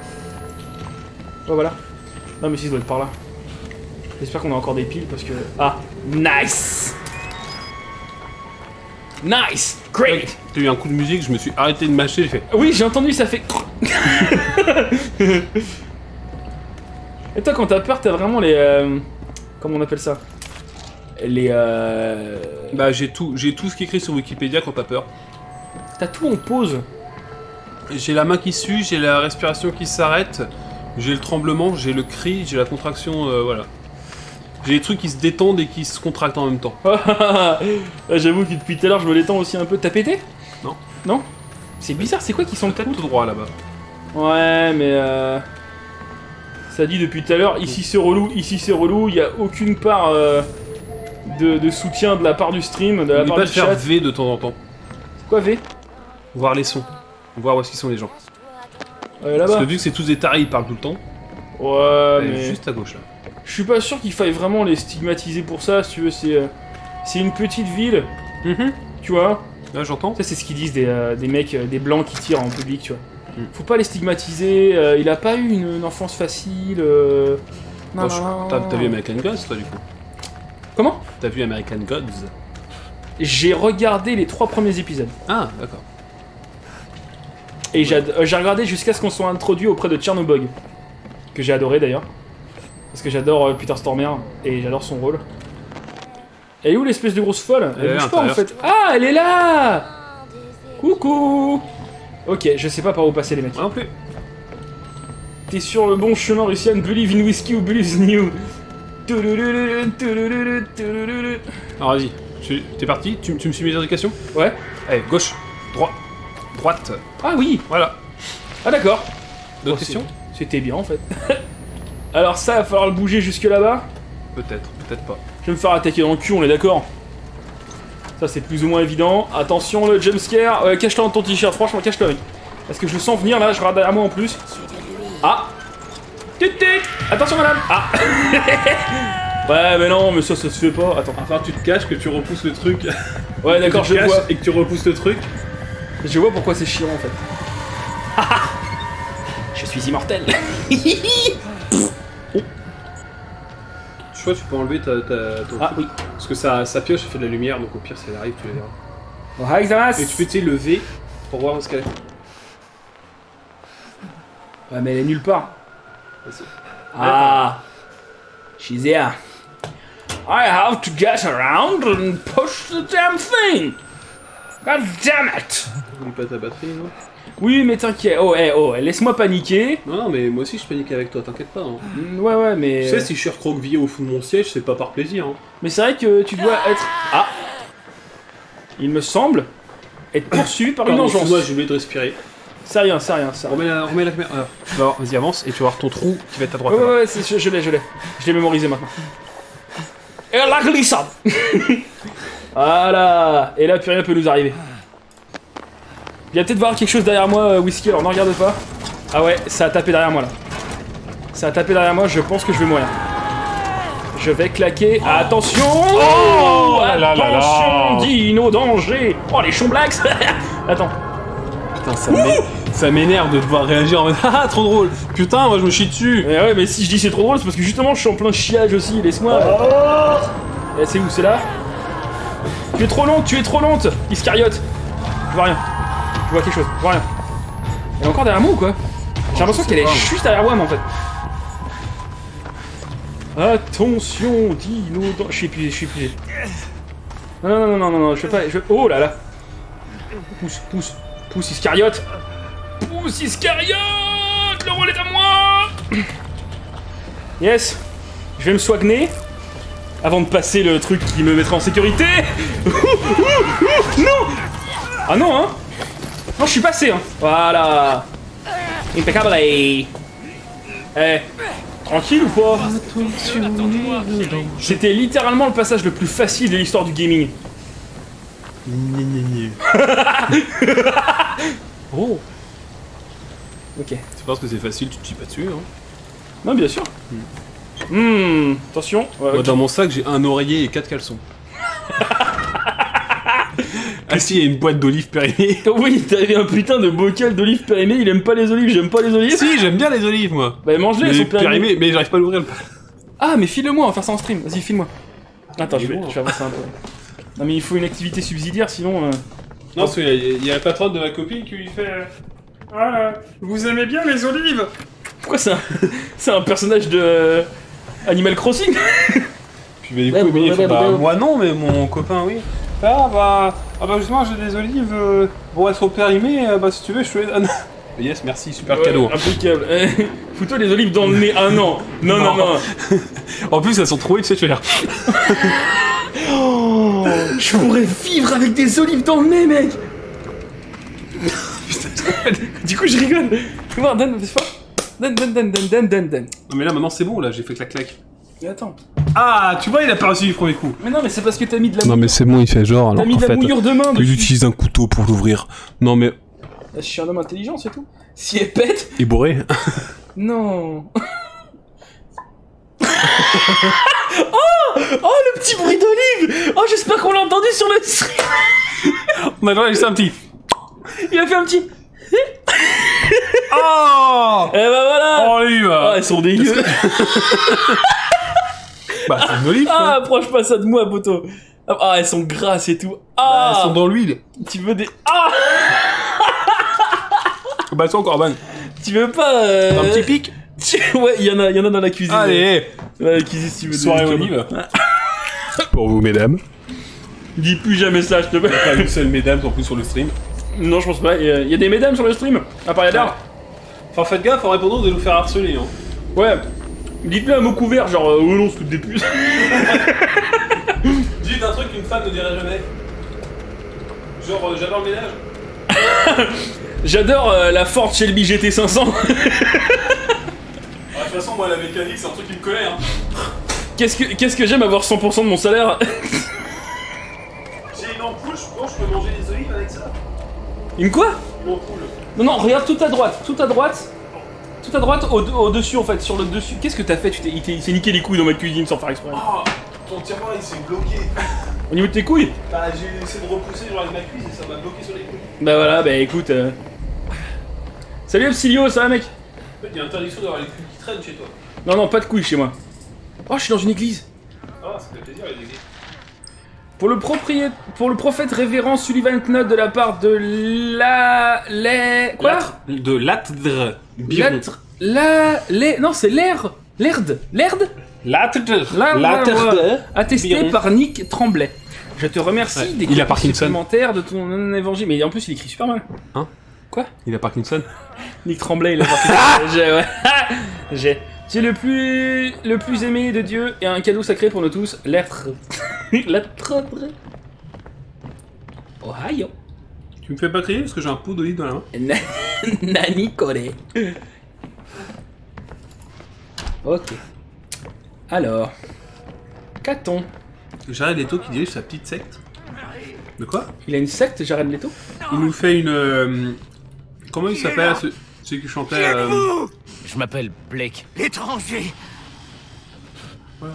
Ouais, voilà. Non, mais si, ça doit être par là. J'espère qu'on a encore des piles parce que... Ah, nice. Nice. Great. T'as eu un coup de musique, je me suis arrêté de mâcher, j'ai fait... Oui, j'ai entendu, ça fait... Et toi, quand t'as peur, t'as vraiment les... Euh... Comment on appelle ça? Les... Euh... Bah, j'ai tout, j'ai tout ce qui est écrit sur Wikipédia quand t'as peur. T'as tout en pause. J'ai la main qui sue, j'ai la respiration qui s'arrête, j'ai le tremblement, j'ai le cri, j'ai la contraction, euh, voilà. J'ai des trucs qui se détendent et qui se contractent en même temps. J'avoue que depuis tout à l'heure je me détends aussi un peu. T'as pété? Non. Non? C'est bizarre, c'est quoi qui sont peut-être tout droit là-bas? Ouais, mais euh... ça dit depuis tout à l'heure, ici c'est relou, ici c'est relou, il n'y a aucune part euh, de, de soutien de la part du stream, de la part du chat. On peut pas faire V de temps en temps. C'est quoi V? Voir les sons. Voir où est-ce qu'ils sont les gens. Euh, là-bas. Parce que vu que c'est tous des tarés, ils parlent tout le temps. Ouais, mais... juste à gauche là. Je suis pas sûr qu'il faille vraiment les stigmatiser pour ça, si tu veux, c'est... Euh, c'est une petite ville, mm-hmm. Tu vois. Ouais, j'entends. Ça, c'est ce qu'ils disent des, euh, des mecs, euh, des blancs qui tirent en public, tu vois. Mm. Faut pas les stigmatiser, euh, il a pas eu une, une enfance facile... Euh... Non, non, t'as, t'as vu American Gods, toi, du coup? Comment? T'as vu American Gods? J'ai regardé les trois premiers épisodes. Ah, d'accord. Et ouais. J'ai euh, regardé jusqu'à ce qu'on soit introduit auprès de Tchernobog, que j'ai adoré d'ailleurs, parce que j'adore euh, Peter Stormer et j'adore son rôle. Elle est où l'espèce de grosse folle? Elle, elle bouge pas en fait. Ah, elle est là. Coucou. Ok, je sais pas par où passer les mecs. Non plus. T'es sur le bon chemin, Russian. Believe in whiskey ou believe in you. Alors vas-y, t'es parti. Tu, tu me suis mis les indications? Ouais. Allez, gauche, droite. Droite. Ah oui. Voilà. Ah d'accord. D'autres oh, questions? C'était bien en fait. Alors ça, va falloir le bouger jusque là-bas? Peut-être, peut-être pas. Je vais me faire attaquer dans le cul, on est d'accord? Ça c'est plus ou moins évident. Attention le jumpscare, euh, cache-toi dans ton t-shirt, franchement cache-toi mec. Parce que je sens venir là, je regarde à moi en plus. Ah. Tut tut. Attention madame. Ah. Ouais mais non, mais ça, ça se fait pas, attends. Enfin tu te caches, que tu repousses le truc. Ouais d'accord, je vois. Et que tu repousses le truc. Je vois pourquoi c'est chiant en fait. Ah ah, je suis immortel. Oh. Tu vois, tu peux enlever ta, ta, ton... Ah oui. Parce que ça, ça pioche, ça fait de la lumière, donc au pire, si elle arrive, tu la verras. Oh, hi, Xamas. Et tu peux, tu sais, le V pour voir où est-ce qu'elle est. Ouais, mais elle est nulle part. Ah. She's there. I have to get around and push the damn thing. God damn it! N'oublie pas ta batterie, non? Oui, mais t'inquiète. Oh, hey, oh, laisse-moi paniquer. Non, non, mais moi aussi je panique avec toi, t'inquiète pas. Hein. Mmh, ouais, ouais, mais. Tu sais, si je suis recroquevillé au fond de mon siège, c'est pas par plaisir. Hein. Mais c'est vrai que tu dois être. Ah! Il me semble être poursuivi par une vengeance. Moi, j'ai oublié de respirer. C'est rien, c'est rien, ça. Remets la, remets la caméra. Alors, vas-y, avance et tu vas voir ton trou qui va être à droite. Ouais, ouais, ouais, je, je l'ai, je l'ai. Je l'ai mémorisé maintenant. Et la glissade! Voilà. Et là, plus rien peut nous arriver. Il va peut-être voir quelque chose derrière moi, euh, Whisky, alors ne regarde pas. Ah ouais, ça a tapé derrière moi, là. Ça a tapé derrière moi, je pense que je vais mourir. Je vais claquer... Oh. Attention. Oh, oh là là. Attention, Dino danger. Oh, les chomblacks. Attends. Putain, ça m'énerve. Ça m'énerve de devoir réagir en mode ah trop drôle. Putain, moi je me chie dessus. Mais ouais, mais si je dis c'est trop drôle, c'est parce que justement je suis en plein chiage aussi, laisse-moi. Oh. C'est où, c'est là? Tu es trop lente, tu es trop lente, Iscariote. Je vois rien. Je vois quelque chose, je vois rien. Elle est encore derrière moi ou quoi? J'ai l'impression qu'elle est juste derrière moi, mais en fait. Attention, Dino. Je suis épuisé, je suis épuisé. Non, non, non, non, non, non, je fais pas. Je... Oh là là. Pousse, pousse, pousse, Iscariote. Pousse, Iscariote. Le rôle est à moi. Yes. Je vais me soigner. Avant de passer le truc qui me mettra en sécurité. Ouh, ouh, ouh, non. Ah non, hein. Non, je suis passé, hein. Voilà. Impeccable. Eh, tranquille ou pas? C'était littéralement le passage le plus facile de l'histoire du gaming. Oh. Ok. C'est parce que c'est facile, tu te chies pas dessus, hein. Non, bien sûr. Hmm. Hum, attention. Ouais, okay. Dans mon sac, j'ai un oreiller et quatre caleçons. Ah si, il y a une boîte d'olives périmées. Oui, t'avais un putain de bocal d'olives périmées. Il aime pas les olives, j'aime pas les olives. Si, j'aime bien les olives, moi. Bah mange-les, elles sont périmées. Mais j'arrive pas à l'ouvrir. Le... Ah, mais file-le-moi, on va faire ça en stream. Vas-y, file-moi. Attends, je vais, bon, je vais avancer un peu. Non, mais il faut une activité subsidiaire, sinon... Euh... Non, parce qu'il y, y a la patronne de ma copine qui lui fait... Euh... Voilà, vous aimez bien les olives? Pourquoi ça c'est un personnage de... Euh... Animal Crossing? Puis bah, du coup, ouais, ouais, bah, bah, moi non, mais mon copain, oui. Ah bah, ah bah justement, j'ai des olives... Euh... Bon, elles sont périmées, euh, bah si tu veux, je te les donne. Yes, merci, super ouais, cadeau. Impeccable. Eh, fous-toi les olives dans le nez. Ah non, non, non, non. non. En plus, elles sont trop tu sais, tu veux dire. Oh, je pourrais vivre avec des olives dans le nez, mec. Putain, du coup, je rigole. Fais voir, donne, fais voir. Donne, donne, donne, donne, donne, donne. Non, mais là, maintenant, c'est bon, là, j'ai fait clac-clac. Mais attends. Ah, tu vois, il a pas réussi du premier coup. Mais non, mais c'est parce que t'as mis de la mouillure. Non, mais c'est bon, il fait genre. T'as mis de la fait, mouillure de main. Ils utilisent un couteau pour l'ouvrir. Non, mais. Je suis un homme intelligent, c'est tout. Si elle pète... Et bourré. Non. Oh, oh, le petit bruit d'olive. Oh, j'espère qu'on l'a entendu sur le stream. On a juste un petit... Il a fait un petit... Oh. Et bah voilà. Oh, lui, bah... Oh, elles sont dégueu. Bah, c'est une olive, ah, approche pas ça de moi, poteau. Ah, elles sont grasses et tout. Ah, bah, elles sont dans l'huile. Tu veux des... Ah. Bah toi Corban, tu veux pas euh... un petit pic tu... Ouais, il y en a, il y en a dans la cuisine. Allez, dans la cuisine si tu veux. Soirée olive. Pour vous mesdames. Dis plus jamais ça, je te plaît. Pas une seule mesdames en plus sur le stream. Non, je pense pas. Il y a, il y a des mesdames sur le stream. À part Yadar. Enfin, faites gaffe en répondant de nous faire harceler. Hein. Ouais. Dites-le un mot couvert, genre euh, oh non, se coupe des puces. Dites un truc qu'une femme ne dirait jamais. Genre euh, j'adore le ménage. J'adore euh, la Ford Shelby G T cinq cents. Ouais, de toute façon, moi, la mécanique, c'est un truc qui me colère. Hein. Qu'est-ce que, qu'est-ce que j'aime avoir cent pour cent de mon salaire. J'ai une ampoule, je pense, je peux manger des olives avec ça. Une quoi? Une ampoule. Non, non, regarde tout à droite, tout à droite. Tout à droite, au, au dessus, en fait, sur le dessus. Qu'est-ce que t'as fait? Tu t'es, il s'est niqué les couilles dans ma cuisine sans faire exprès. Oh, ton tiroir, il s'est bloqué. Au niveau de tes couilles? Bah, j'ai essayé de repousser, genre, avec ma cuisse et ça m'a bloqué sur les couilles. Bah voilà, bah écoute... Euh... Salut Epsilio, ça va mec? En fait, il y a interdiction d'avoir les couilles qui traînent chez toi. Non, non, pas de couilles chez moi. Oh, je suis dans une église. Ah, ça fait plaisir les églises. Pour le, propriét... Pour le prophète révérend Sullivan Knott de la part de la... Les... Quoi? De l'Atdre. L'Atdre... La... Les... Non, c'est l'air. L'Erd. L'Erd. L'Atdre. L'Atdre. Attesté par Nick Tremblay. Je te remercie ouais. des questions supplémentaires de ton évangile. Mais en plus, il écrit super mal. Hein? Quoi? Il a Parkinson. Nick Tremblay, il a Parkinson. J'ai, ouais. J'ai. Tu es le plus, le plus aimé de Dieu et un cadeau sacré pour nous tous. L'être. L'être. Ohio. Tu me fais pas crier parce que j'ai un pot d'olive dans la main. Nani Coré. Ok. Alors. Qu'a-t-on? Jared Leto qui dirige sa petite secte. De quoi? Il a une secte, Jared Leto? Il nous fait une... Euh, comment il s'appelle, ce, celui qui chantait... Euh... Je m'appelle Blake. L'étranger. Voilà.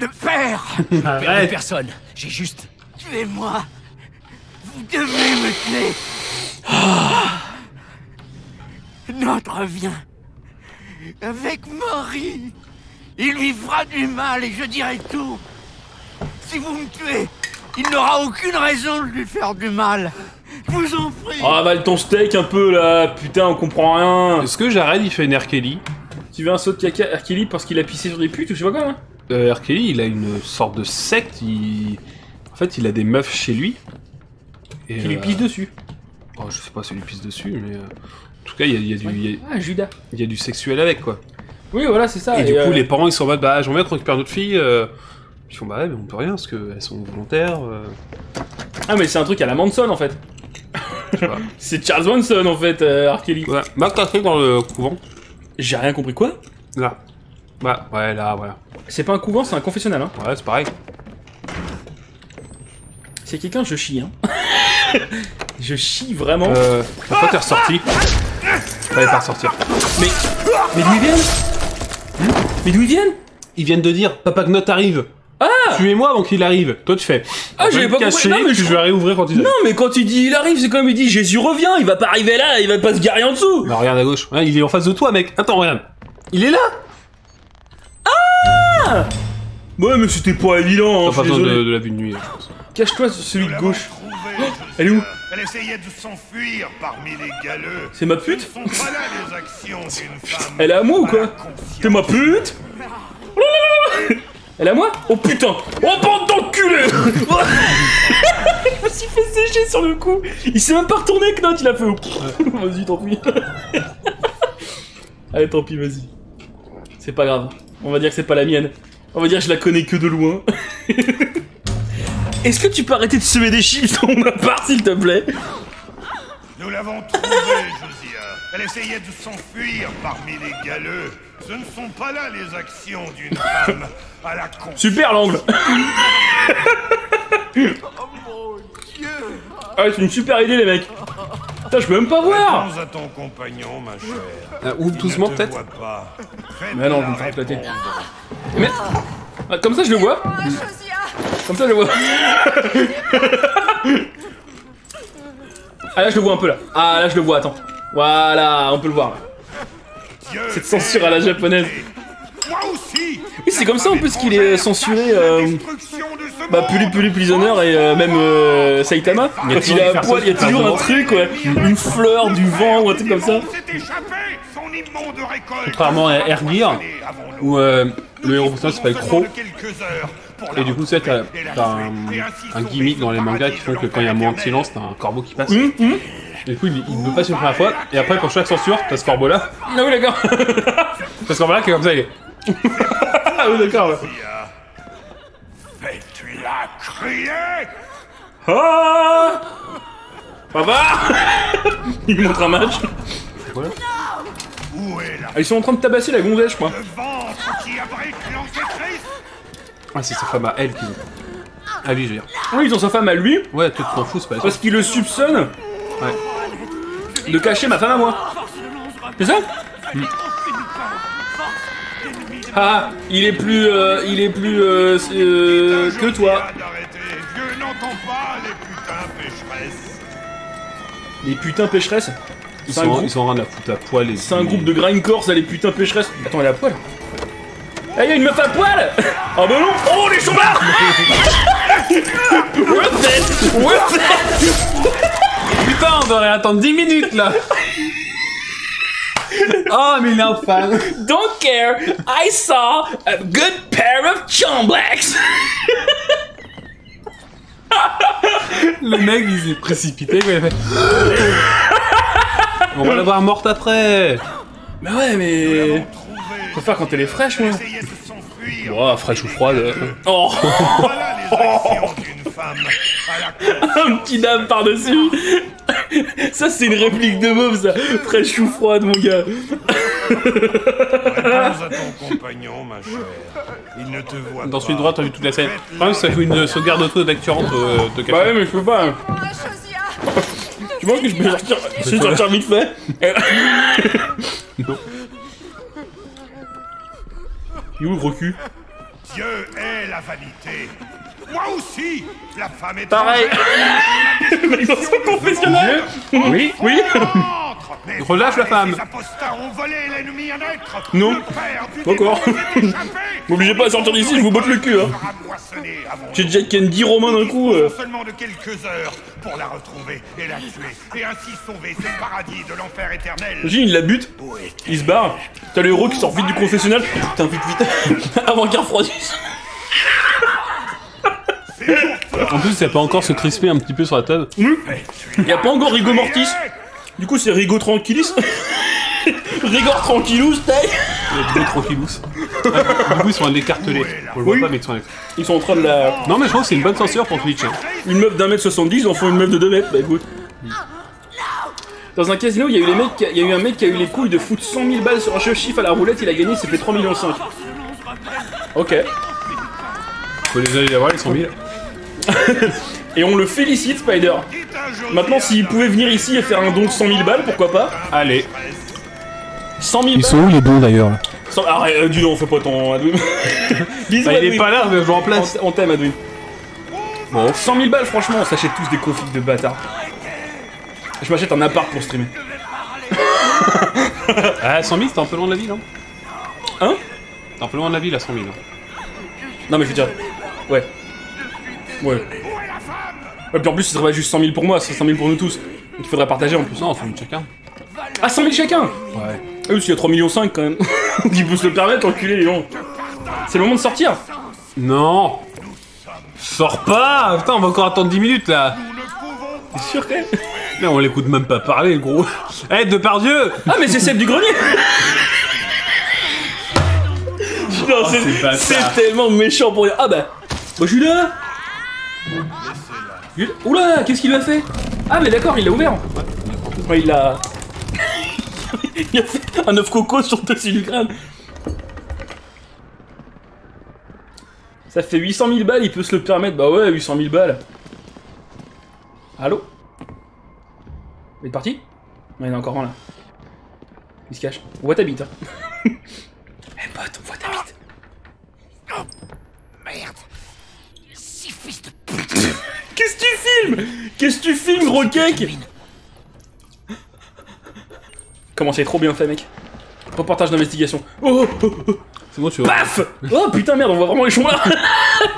Le père. Le père de personne. J'ai juste... Tuez-moi. Vous devez me tuer. Oh. Notre revient. Avec Marie. Il lui fera du mal et je dirai tout. Si vous me tuez, il n'aura aucune raison de lui faire du mal. Je vous en prie. Ah, avale ton steak un peu là, putain, on comprend rien. Est-ce que Jared il fait une R. Kelly? Tu veux un saut de caca R. Kelly parce qu'il a pissé sur des putes ou je sais pas quoi là hein. euh, R. Kelly il a une sorte de secte, il... En fait il a des meufs chez lui. Et il euh... lui pisse dessus. Oh, je sais pas si il lui pisse dessus, mais... En tout cas il y a, y a ouais. du... Y a... Ah, Judas. Il y a du sexuel avec quoi. Oui voilà c'est ça. Et, et du euh... coup les parents ils sont en mode bah j'aimerais récupérer notre fille... Euh... Ils font bah ouais mais on peut rien parce qu'elles sont volontaires. Euh... Ah mais c'est un truc à la Manson en fait. C'est Charles Manson en fait, euh, R. Kelly. Ouais, bah t'as fait dans le couvent. J'ai rien compris quoi? Là. Bah ouais là voilà. C'est pas un couvent, c'est un confessionnal hein. Ouais c'est pareil. C'est quelqu'un je chie hein. Je chie vraiment. Euh... Pourquoi t'es ressorti? Fallait pas ressortir. Mais... Mais d'où ils viennent? Mais d'où ils viennent? Ils viennent de dire Papa Knott arrive. Ah, tuez-moi avant qu'il arrive. Toi tu fais. Ah, j'avais pas caché. Non, mais je... je vais réouvrir quand il arrive. Non, mais quand il dit il arrive, c'est comme il dit Jésus revient, il va pas arriver là, il va pas se garer en dessous. Non, regarde à gauche. Ouais, il est en face de toi, mec. Attends, regarde. Il est là. Ah. Ouais, mais c'était pas évident. Hein, t'as pas besoin de, de la vue de nuit. Cache-toi celui de gauche. Oh, elle est où? Elle essayait de s'enfuir parmi les galeux. C'est ma pute. Elle est à moi ou quoi? T'es ma pute. Elle est à moi? Oh putain! Oh bande d'enculé! Je me suis fait sécher sur le coup! Il s'est même pas retourné, Knot, il a fait... Vas-y, tant pis. Allez, tant pis, vas-y. C'est pas grave. On va dire que c'est pas la mienne. On va dire que je la connais que de loin. Est-ce que tu peux arrêter de semer des chiffres dans ma part, s'il te plaît? Nous l'avons trouvée, Josiah. Elle essayait de s'enfuir parmi les galeux. Ce ne sont pas là les actions d'une femme à la con. Super l'angle. Oh mon Dieu. Ah ouais, c'est une super idée les mecs. Putain, je peux même pas voir. Réponds à ton compagnon, ma chère. Ah, ouvre doucement peut-être. Mais non, vous me faites la tête. Mais... Ah, comme ça je le vois. Comme ça je le vois. Ah là je le vois un peu là. Ah là je le vois, attends. Voilà, on peut le voir. Cette censure à la japonaise. Oui, c'est comme ça en plus qu'il est censuré. Euh, bah, Pully Pully Prisoner et euh, même euh, Saitama. Il y a, il a, poil, il y a toujours un truc, ouais. Une fleur, du vent ou un truc comme ça. Contrairement à Ergir, où euh, le héros principal s'appelle Crow. Et du coup, tu sais, t'as un, un gimmick dans les mangas qui font que quand il y a un moment de silence, t'as un corbeau qui passe. Mmh, mmh. Et du coup, il, il ne passe une première fois, et après, pour chaque censure, t'as ce corbeau-là. Ah oui, d'accord. T'as ce corbeau-là qui est comme ça, il est... Ah oui, d'accord, ouais. Fais-tu la crier. Oh papa. Il lui montre un match. Voilà. Ah, ils sont en train de tabasser la gonzesse, je crois. Ah, c'est sa femme à elle qui... Ah lui, je veux dire. Oui, ils ont sa femme à lui. Ouais, tu t'en fous, c'est pas ça. Parce qu'il le soupçonne. Ouais. De cacher ma femme à moi. C'est ça? Mm. Ah, il est plus... Euh, il est plus... Euh, euh, que toi. Les putains pécheresses. Ils sont, en, ils sont en train de la foutre à poil. Les... C'est un groupe de grindcore, ça, les putains pécheresses. Attends, elle est à poil. Ah, y'a une meuf à poil! Oh bah non! Oh les chômards! Worth it! Worth it! Putain, on devrait attendre dix minutes là! Oh mais il est infâme! Don't care! I saw a good pair of chumblacks! Le mec il s'est précipité quoi, il a fait... On va la voir morte après! Bah ouais mais... Faut faire quand elle est fraîche, moi. Ouah, fraîche ou froide. Oh. Un petit dame par-dessus. Ça, c'est une réplique de mauve, ça. Fraîche ou froide, mon gars. Réponds à ton compagnon, ma chère. Il ne te voit pas. Dans celui de droite, t'as vu toute la scène. Le problème, ça fait une sauvegarde auto-d'acturante de café. Bah ouais, mais je peux pas. Hein. Tu vois que je peux sortir, je peux sortir vite fait. Non. Il est où le gros cul? Dieu est la vanité. Moi aussi, la femme est... Pareil. Mais dans son confessionnal. Oui, oui. Relâche la femme. Les apostats ont volé l'ennemi en être. Non. D'accord. M'obligez pas à sortir d'ici, je vous botte le cul. Hein. J'ai déjà Candy Romain d'un coup. Euh. Seulement de quelques heures pour la retrouver et la tuer. Et ainsi sauver ce paradis de l'enfer éternel. J'ai il la bute. Il se barre. T'as le héros qui sort vite du confessionnal. Putain, vite, vite. Avant qu'il refroidisse. En plus, ça peut encore se crisper un petit peu sur la table. Mmh. Il n'y a pas encore Rigo Mortis. Du coup, c'est Rigo Tranquillus. Rigor Tranquillus, taille. Rigo Tranquillus. Ah, du coup, ils sont écartelés. On le voit oui. Pas, mais ils sont... ils sont en train de la... Non, mais je crois que c'est une bonne censure pour Twitch. Hein. Une meuf d'un mètre soixante-dix, ils en font une meuf de deux mètres. Bah écoute. Mmh. Dans un casino, il y, a... y a eu un mec qui a eu les couilles de foutre cent mille balles sur un chef chiffre à la roulette. Il a gagné, il s'est fait trois millions cinq. Ok. Faut les aller les voir, ils sont mille. Et on le félicite, Spider. Maintenant, s'il pouvait venir ici et faire un don de cent mille balles, pourquoi pas? Allez. cent mille. Ils sont où les deux d'ailleurs? Arrête, euh, dis donc, fais pas ton Adwin. Bisous, bah, Adwin. Il est pas là, je le remplace. On t'aime, Adwin. Bon. cent mille balles, franchement, on s'achète tous des configs de bâtards. Je m'achète un appart pour streamer. Ah, cent mille, t'es un peu loin de la ville, non? Hein? T'es un peu loin de la ville à cent mille. Non, non mais je veux dire. Ouais. Ouais. Et puis en plus, ce serait pas juste cent mille pour moi, ce serait cent mille pour nous tous. Il faudrait partager en plus. Non, cent mille chacun. Ah, cent mille chacun? Ouais. Et aussi, il y a trois millions cinq quand même. Qui peut se le permettre, enculé, les gens. C'est le moment de sortir. Non. Sors pas. Putain, on va encore attendre dix minutes là. T'es sûr quand même? Non, on l'écoute même pas parler, le gros. Eh, hey, Depardieu. Ah, mais c'est celle du grenier. Oh, c'est tellement méchant pour dire. Ah, bah, moi je suis là. Oula, qu'est-ce qu'il a fait? Ah, mais d'accord, il l'a ouvert. Ouais, il l'a. Il a fait un œuf coco sur deux cents grammes. Ça fait huit cent mille balles, il peut se le permettre. Bah ouais, huit cent mille balles. Allô? Il est parti? Non, il y en a encore un là. Il se cache. On voit ta bite, hein. Eh hey, pote, on voit ta bite. Oh, merde. Si fils de pute. Qu'est-ce que tu filmes? Qu'est-ce que tu filmes, gros cake? Comment c'est trop bien fait, mec. Reportage d'investigation. Oh, oh, oh. C'est bon, tu vois. Paf. Oh putain, merde, on voit vraiment les chons là.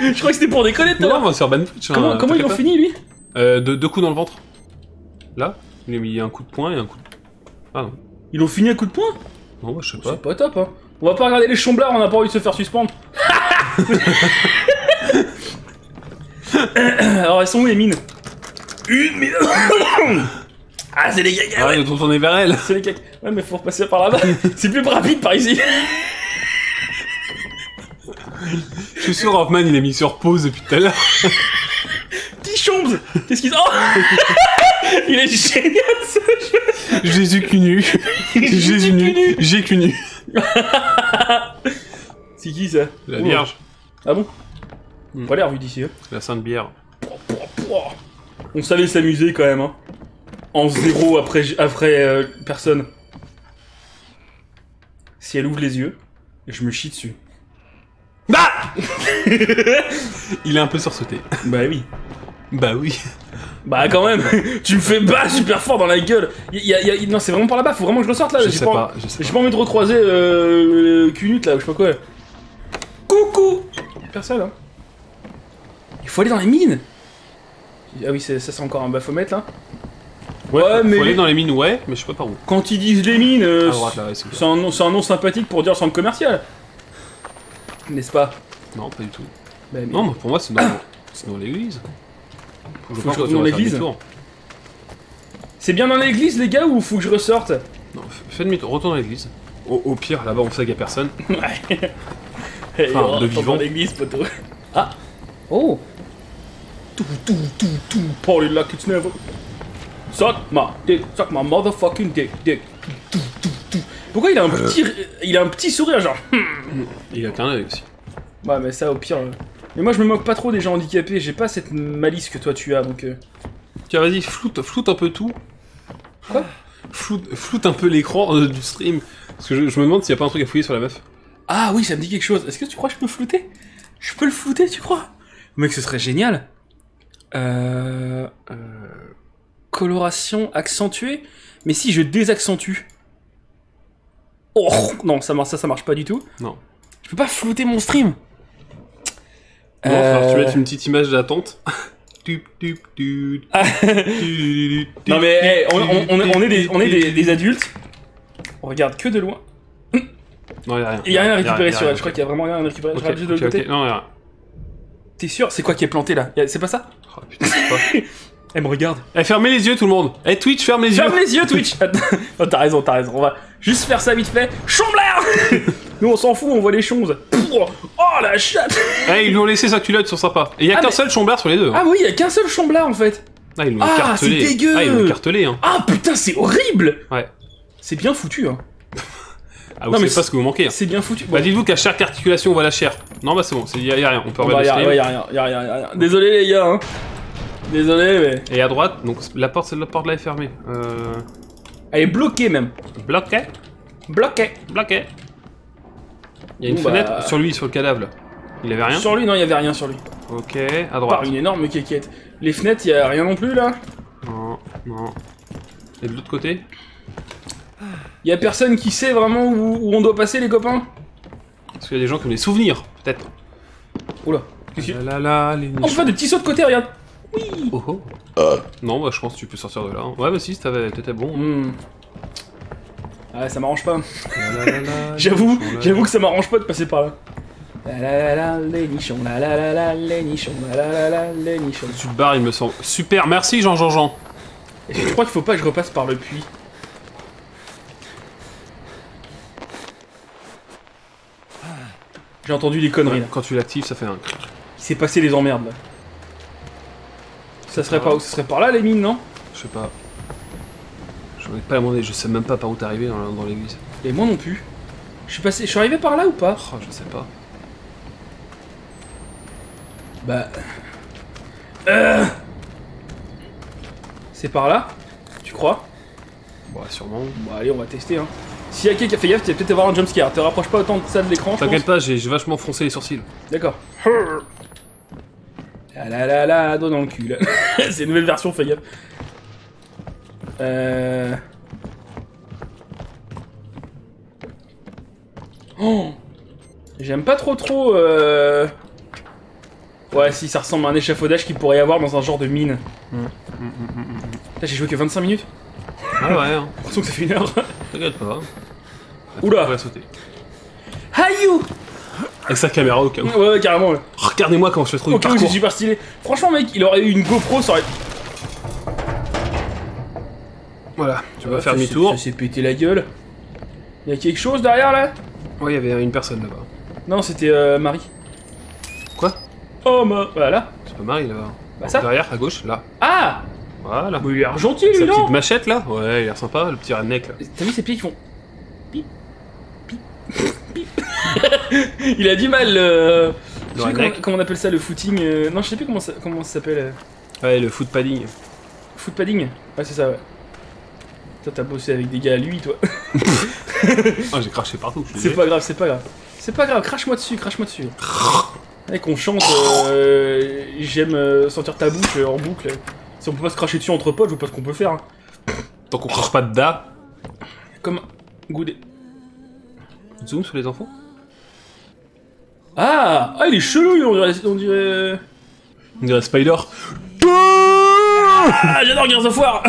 Je crois que c'était pour déconner tout à l'heure. Non, on va se rebanner. Comment, comment ils l'ont fini, lui? euh, deux, deux coups dans le ventre. Là, il a mis un coup de poing et un coup de... Ah non. Ils l'ont fini un coup de poing? Non, bah, je sais pas. C'est pas top, hein. On va pas regarder les chamblards, on n'a pas envie de se faire suspendre. Alors, elles sont où les mines? Une mine. Ah, c'est les caca. Ouais, on tourne vers elle. C'est les caca. Ouais, mais faut repasser par là-bas. C'est plus rapide par ici. Je suis sûr, Hoffman, il est mis sur pause depuis tout à l'heure. Petit Chombs. Qu'est-ce qu'il... Oh. Il est génial ce jeu. Jésus cul nu. Jésus nu. J'ai cul nu. C'est qui ça? La oh. Vierge. Ah bon? On pas l'air vu d'ici. Hein. La Sainte Bière. On savait s'amuser quand même. Hein. En zéro après, après euh, personne. Si elle ouvre les yeux, je me chie dessus. Bah. Il est un peu sursauté. Bah oui. Bah oui. Bah quand même. Tu me fais bah super fort dans la gueule. Y a, y a, y a... Non, c'est vraiment par là-bas, faut vraiment que je ressorte là. J'ai pas, pas, en... pas envie de recroiser euh, le cunut là, je sais pas quoi. Coucou. Personne hein. Il faut aller dans les mines. Ah oui, ça c'est encore un bafomètre là. Ouais, ouais faut, mais... faut aller dans les mines, ouais, mais je sais pas par où. Quand ils disent les mines, euh, ouais, c'est un, un nom sympathique pour dire centre commercial. N'est-ce pas? Non, pas du tout. Bah, mais... Non, mais pour moi c'est dans, dans l'église. Faut faut que je que je dans l'église. C'est bien dans l'église les gars ou faut que je ressorte? Non, fais demi-tour, retourne dans l'église. Au, au pire, là-bas on sait qu'il y a personne. Ouais. Enfin, oh, de vivant. L'église, poteau. Ah. Oh. Tout, tout, tout, tout. Parler là, it's never. Suck ma dick, suck ma motherfucking dick, dick. Tout, tout, tout. Pourquoi il a un petit, il a un petit sourire genre. Il a qu'un œil aussi. Ouais, mais ça au pire. Euh... Mais moi je me moque pas trop des gens handicapés, j'ai pas cette malice que toi tu as donc. Euh... Tiens vas-y, floute, floute un peu tout. Quoi? Floute, floute un peu l'écran euh, du stream. Parce que je, je me demande s'il y a pas un truc à fouiller sur la meuf. Ah oui, ça me dit quelque chose. Est-ce que tu crois que je peux flouter? Je peux le flouter, tu crois? Mec, ce serait génial. Euh... euh... Coloration accentuée. Mais si je désaccentue. Oh non, ça, ça, ça marche pas du tout. Non. Je peux pas flouter mon stream. Non, euh... tu mettes une petite image d'attente. Non mais hey, on, on, on, on est, des, on est des, des adultes. On regarde que de loin. Non, y'a rien. Y'a rien à récupérer sur elle, je crois qu'il y a vraiment rien à récupérer. Je suis de l'autre côté. Non, y'a rien. T'es sûr? C'est quoi qui est planté là? C'est pas ça? Oh putain, c'est quoi? Elle me regarde. Eh, fermez les yeux tout le monde. Eh, Twitch, ferme les yeux. Ferme les yeux, Twitch. Oh, t'as raison, t'as raison. On va juste faire ça vite fait. Chomblard. Nous, on s'en fout, on voit les chonzes. Oh, la chatte. Eh, ils lui ont laissé sa culotte, ils sont sympas. Et y'a ah, qu'un mais... seul chomblard sur les deux. Hein. Ah oui, y'a qu'un seul chomblard en fait. Ah, ils l'ont ah, cartelé. Ah, c'est dégueu. Ah, ils l'ont cartelé, hein. Ah, putain, c'est horrible. Ouais. C'est bien foutu, hein. Ah, vous non, savez mais pas ce que vous manquez. Hein. C'est bien foutu. Bah, bon. Dites-vous qu'à chaque articulation, on voit la chair. Non, bah, c'est bon, y'a rien. On peut regarder bah, le y'a rien, y'a rien, y'a rien. Désolé, les gars, hein. Désolé, mais. Et à droite, donc la porte, la porte là est fermée. Euh... Elle est bloquée même. Bloquée? Bloqué. Bloqué. Il y a une Ouh, fenêtre bah... sur lui, sur le cadavre. Il avait rien. Sur lui, non, il n'y avait rien sur lui. Ok, à droite. Par une énorme quéquette. Les fenêtres, il n'y a rien non plus là. Non, non. Et de l'autre côté? Il n'y a personne qui sait vraiment où, où on doit passer, les copains? Parce qu'il y a des gens qui ont des souvenirs, peut-être. Oula. Qu'est-ce que... Là, là, les... Oh, enfin, des petits sauts de côté, regarde. Oui. Oh, oh. Euh. Non, bah je pense que tu peux sortir de là. Hein. Ouais, bah si, t'étais bon. Mm. Ah, ça m'arrange pas. J'avoue, j'avoue que ça m'arrange pas de passer par là. La la la les nichons, la la la la les nichons, la la la les nichons. Tu te barres, il me semble. Super, merci Jean-Jean-Jean. Je crois qu'il faut pas que je repasse par le puits. J'ai entendu des conneries. Ouais, quand tu l'actives, ça fait un. Il s'est passé les emmerdes là. Ça serait par où? Ça serait par là les mines, non? Je sais pas. J'en ai pas demandé, je sais même pas par où t'es arrivé dans, dans l'église. Et moi non plus. Je suis passé. Je suis arrivé par là ou pas? Oh, je sais pas. Bah. Euh... C'est par là? Tu crois? Bah sûrement. Bah allez, on va tester hein. Si y'a quelqu'un qui a fait gaffe, tu vas peut-être avoir un jumpscare. Te rapproche pas autant de ça de l'écran. T'inquiète pas, j'ai vachement froncé les sourcils. D'accord. Ah là là là, dos dans le cul. C'est une nouvelle version, fais gaffe. Euh. Oh. J'aime pas trop trop. Euh... Ouais, si, ça ressemble à un échafaudage qu'il pourrait y avoir dans un genre de mine. Mmh. Mmh, mmh, mmh. Là, j'ai joué que vingt-cinq minutes. Ah ouais, hein. J'ai l'impression que ça fait une heure. T'inquiète pas. Hein. Oula. On va sauter. Hayou! Avec sa caméra au cas où. Ouais, ouais, carrément. Ouais. Regardez-moi comment je fais trop de parcours. Au cas où, c'est super stylé. Franchement, mec, il aurait eu une GoPro, ça aurait. Voilà, tu vas faire demi-tour. Ça s'est pété la gueule. Il y a quelque chose derrière là? Ouais, il y avait une personne là-bas. Non, c'était euh, Marie. Quoi? Oh, ma. Voilà. C'est pas Marie là-bas. Bah, ça. Derrière, à gauche, là. Ah! Voilà. Bon, il a l'air gentil, lui, non? Sa petite machette là? Ouais, il a l'air sympa, le petit redneck là. T'as vu ses pieds qui font. Pip. Pip. Pip. Il a du mal. Euh... Je sais comment, comment on appelle ça, le footing. Euh... Non, je sais plus comment ça, comment ça s'appelle. Euh... Ouais, le foot padding. Foot padding? Ouais, c'est ça, ouais. Toi, t'as bossé avec des gars à lui, toi. Oh, j'ai craché partout. C'est pas grave, c'est pas grave. C'est pas grave, crache-moi dessus, crache-moi dessus. Mec, on chante, euh, j'aime euh, sentir ta bouche euh, en boucle. Si on peut pas se cracher dessus entre potes, je vois pas ce qu'on peut faire. Hein. Tant qu'on crache pas de da. Comme goûter. Zoom sur les enfants. Ah, ah, il est chelou, on dirait. On dirait, on dirait Spider. Ah, j'adore Gears of War.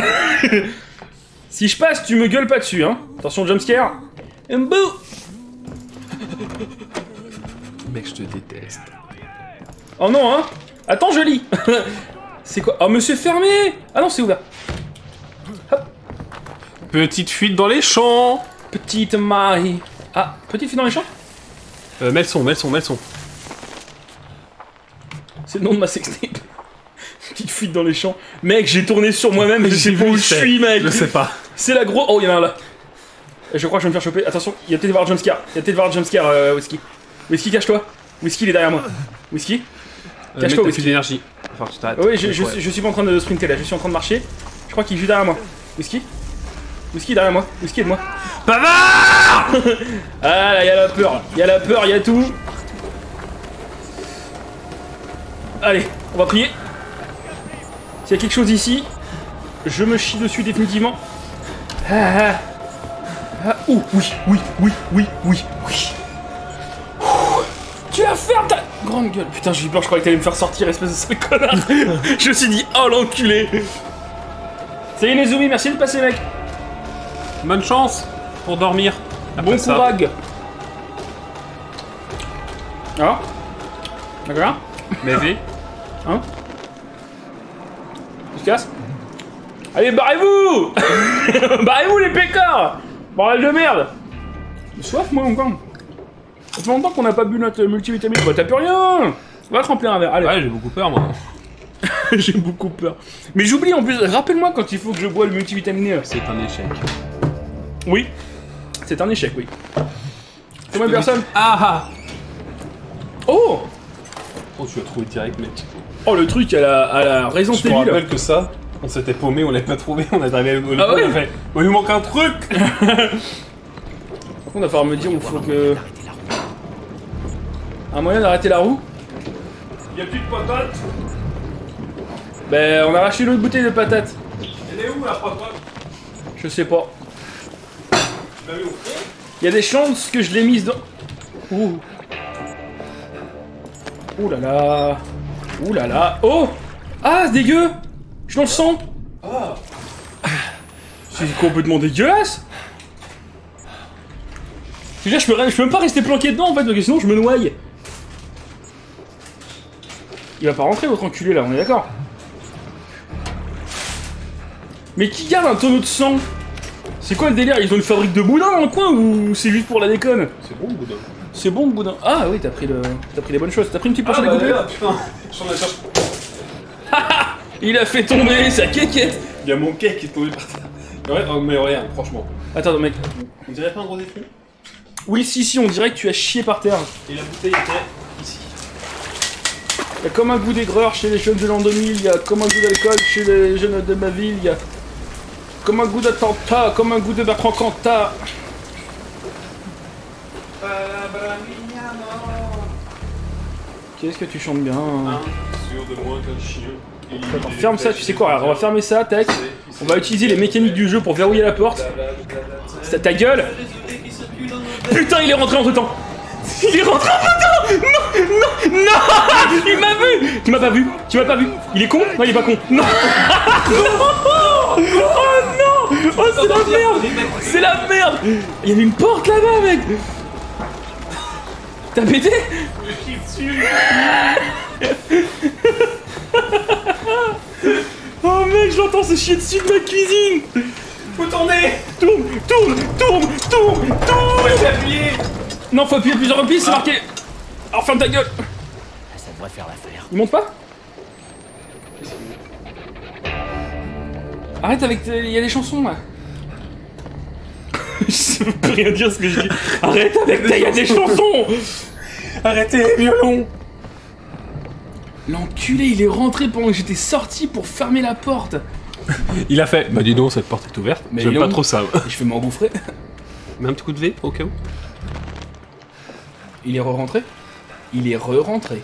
Si je passe, tu me gueules pas dessus, hein. Attention, jumpscare. Mbou. Mec, je te déteste. Oh non, hein. Attends, je lis. C'est quoi? Oh, monsieur fermé. Ah non, c'est ouvert. Hop. Petite fuite dans les champs. Petite Marie. Ah, petite fuite dans les champs. Euh, mets le son, mets le son, mets le son. C'est le nom de ma sextape. Petite fuite dans les champs. Mec, j'ai tourné sur moi-même et je sais pas où je suis, mec. Je sais pas. C'est la grosse. Oh, il y en a un là. Je crois que je vais me faire choper. Attention, il y a peut-être voir jumpscare. Il y a peut-être voir jumpscare, euh, Whisky. Whisky, cache-toi. Whisky, il est derrière moi. Whisky, cache-toi. Euh, d'énergie. Enfin, tu t'arrêtes. Oh, oui, je, je, je suis pas en train de sprinter là. Je suis en train de marcher. Je crois qu'il est juste derrière moi. Whisky, Whisky, derrière moi. Whisky, aide-moi. Bavard. Ah là, il y a la peur. Il y a la peur, il y a tout. Allez, on va prier. S'il y a quelque chose ici, je me chie dessus définitivement. Ah, ah, ah, oh, oui, oui, oui, oui, oui, oui. Ouh, tu vas faire ta grande gueule. Putain, j'ai eu peur, je croyais que t'allais me faire sortir, espèce de sale connard. Je me suis dit, oh l'enculé. Ça y est, Nezumi, merci de passer, mec. Bonne chance pour dormir. Après bon ça. Courage. Alors, d'accord. Mais vas-y. Hein? Casse. Allez, barrez-vous. Barrez-vous les pécores. Bordel de merde. Soif moi encore. Ça fait longtemps qu'on n'a pas bu notre multivitamine. Bah t'as plus rien. On va te remplir un verre. Allez. Ouais, j'ai beaucoup peur moi. J'ai beaucoup peur. Mais j'oublie en plus. Rappelle-moi quand il faut que je bois le multivitaminé. C'est un échec. Oui. C'est un échec, oui. C'est moi personne. Ah ah. Oh. Oh, tu vas trouver direct, mec. Oh, le truc à la, à la raison télé. Je me rappelle que ça, on s'était paumé, on l'avait pas trouvé, on est arrivé au. Ah ouais, on a fait. Il nous manque un truc. Par contre, il va falloir me dire où il faut que... Un moyen d'arrêter la roue? Y'a plus de patates. Ben, on a arraché l'autre bouteille de patates. Elle est où la patate? Je sais pas. Tu l'as mis au fond? Y'a des chances que je l'ai mise dans... Ouh. Ouh là là. Ouh là là. Oh! Ah, c'est dégueu! Je suis dans le sang! Ah! C'est complètement dégueulasse! Je veux dire, je peux, je peux même pas rester planqué dedans en fait, parce que sinon je me noie. Il va pas rentrer votre enculé là, on est d'accord? Mais qui garde un tonneau de sang? C'est quoi le délire? Ils ont une fabrique de boudin dans le coin ou c'est juste pour la déconne? C'est bon le boudin. C'est bon le boudin. Ah oui, t'as pris le... t'as pris les bonnes choses. T'as pris une petite portion ah, de bah, putain, j'en ai cherché. Il a fait tomber sa kékette. Il y a mon cake qui est tombé par terre. Ouais, oh, mais regarde, franchement. Attends, mec. On dirait pas un gros défi? Oui, si, si, on dirait que tu as chié par terre. Et la bouteille était ici. Il y a comme un goût d'aigreur chez les jeunes de l'an deux mille, il y a comme un goût d'alcool chez les jeunes de ma ville, il y a comme un goût d'attentat, comme un goût de Bertrand Cantat. Qu'est-ce que tu chantes bien hein. Attends, ferme ça, tu sais quoi, alors on va fermer ça, tac. On va utiliser les mécaniques du jeu pour verrouiller la porte. C'est ta gueule. Putain, il est rentré entre temps. Il est rentré entre temps. Non, non, non. Il m'a vu. Tu m'as pas vu. Tu m'as pas vu. Il est con. Non, il est pas con. Non. Oh non. Oh, c'est la merde. C'est la merde. Il y avait une porte là-bas, mec. T'as pété. Oh mec, j'entends se chier dessus de ma cuisine. Faut tourner. Tourne, tourne, tourne, tourne, tourne. Faut appuyer. Non, faut appuyer plusieurs reprises, c'est marqué. Alors ferme ta gueule. Ça devrait faire l'affaire. Il monte pas? Arrête avec tes... Il y a des chansons là. Je peux rien dire ce que je dis. Arrête avec tes... Il y a des chansons. Arrêtez les violons. L'enculé, il est rentré pendant que j'étais sorti pour fermer la porte. Il a fait, bah dis donc, cette porte est ouverte, mais j'aime pas trop ça. Je vais m'engouffrer. Mais un petit coup de V, au cas où. Il est re-rentré. Il est re-rentré.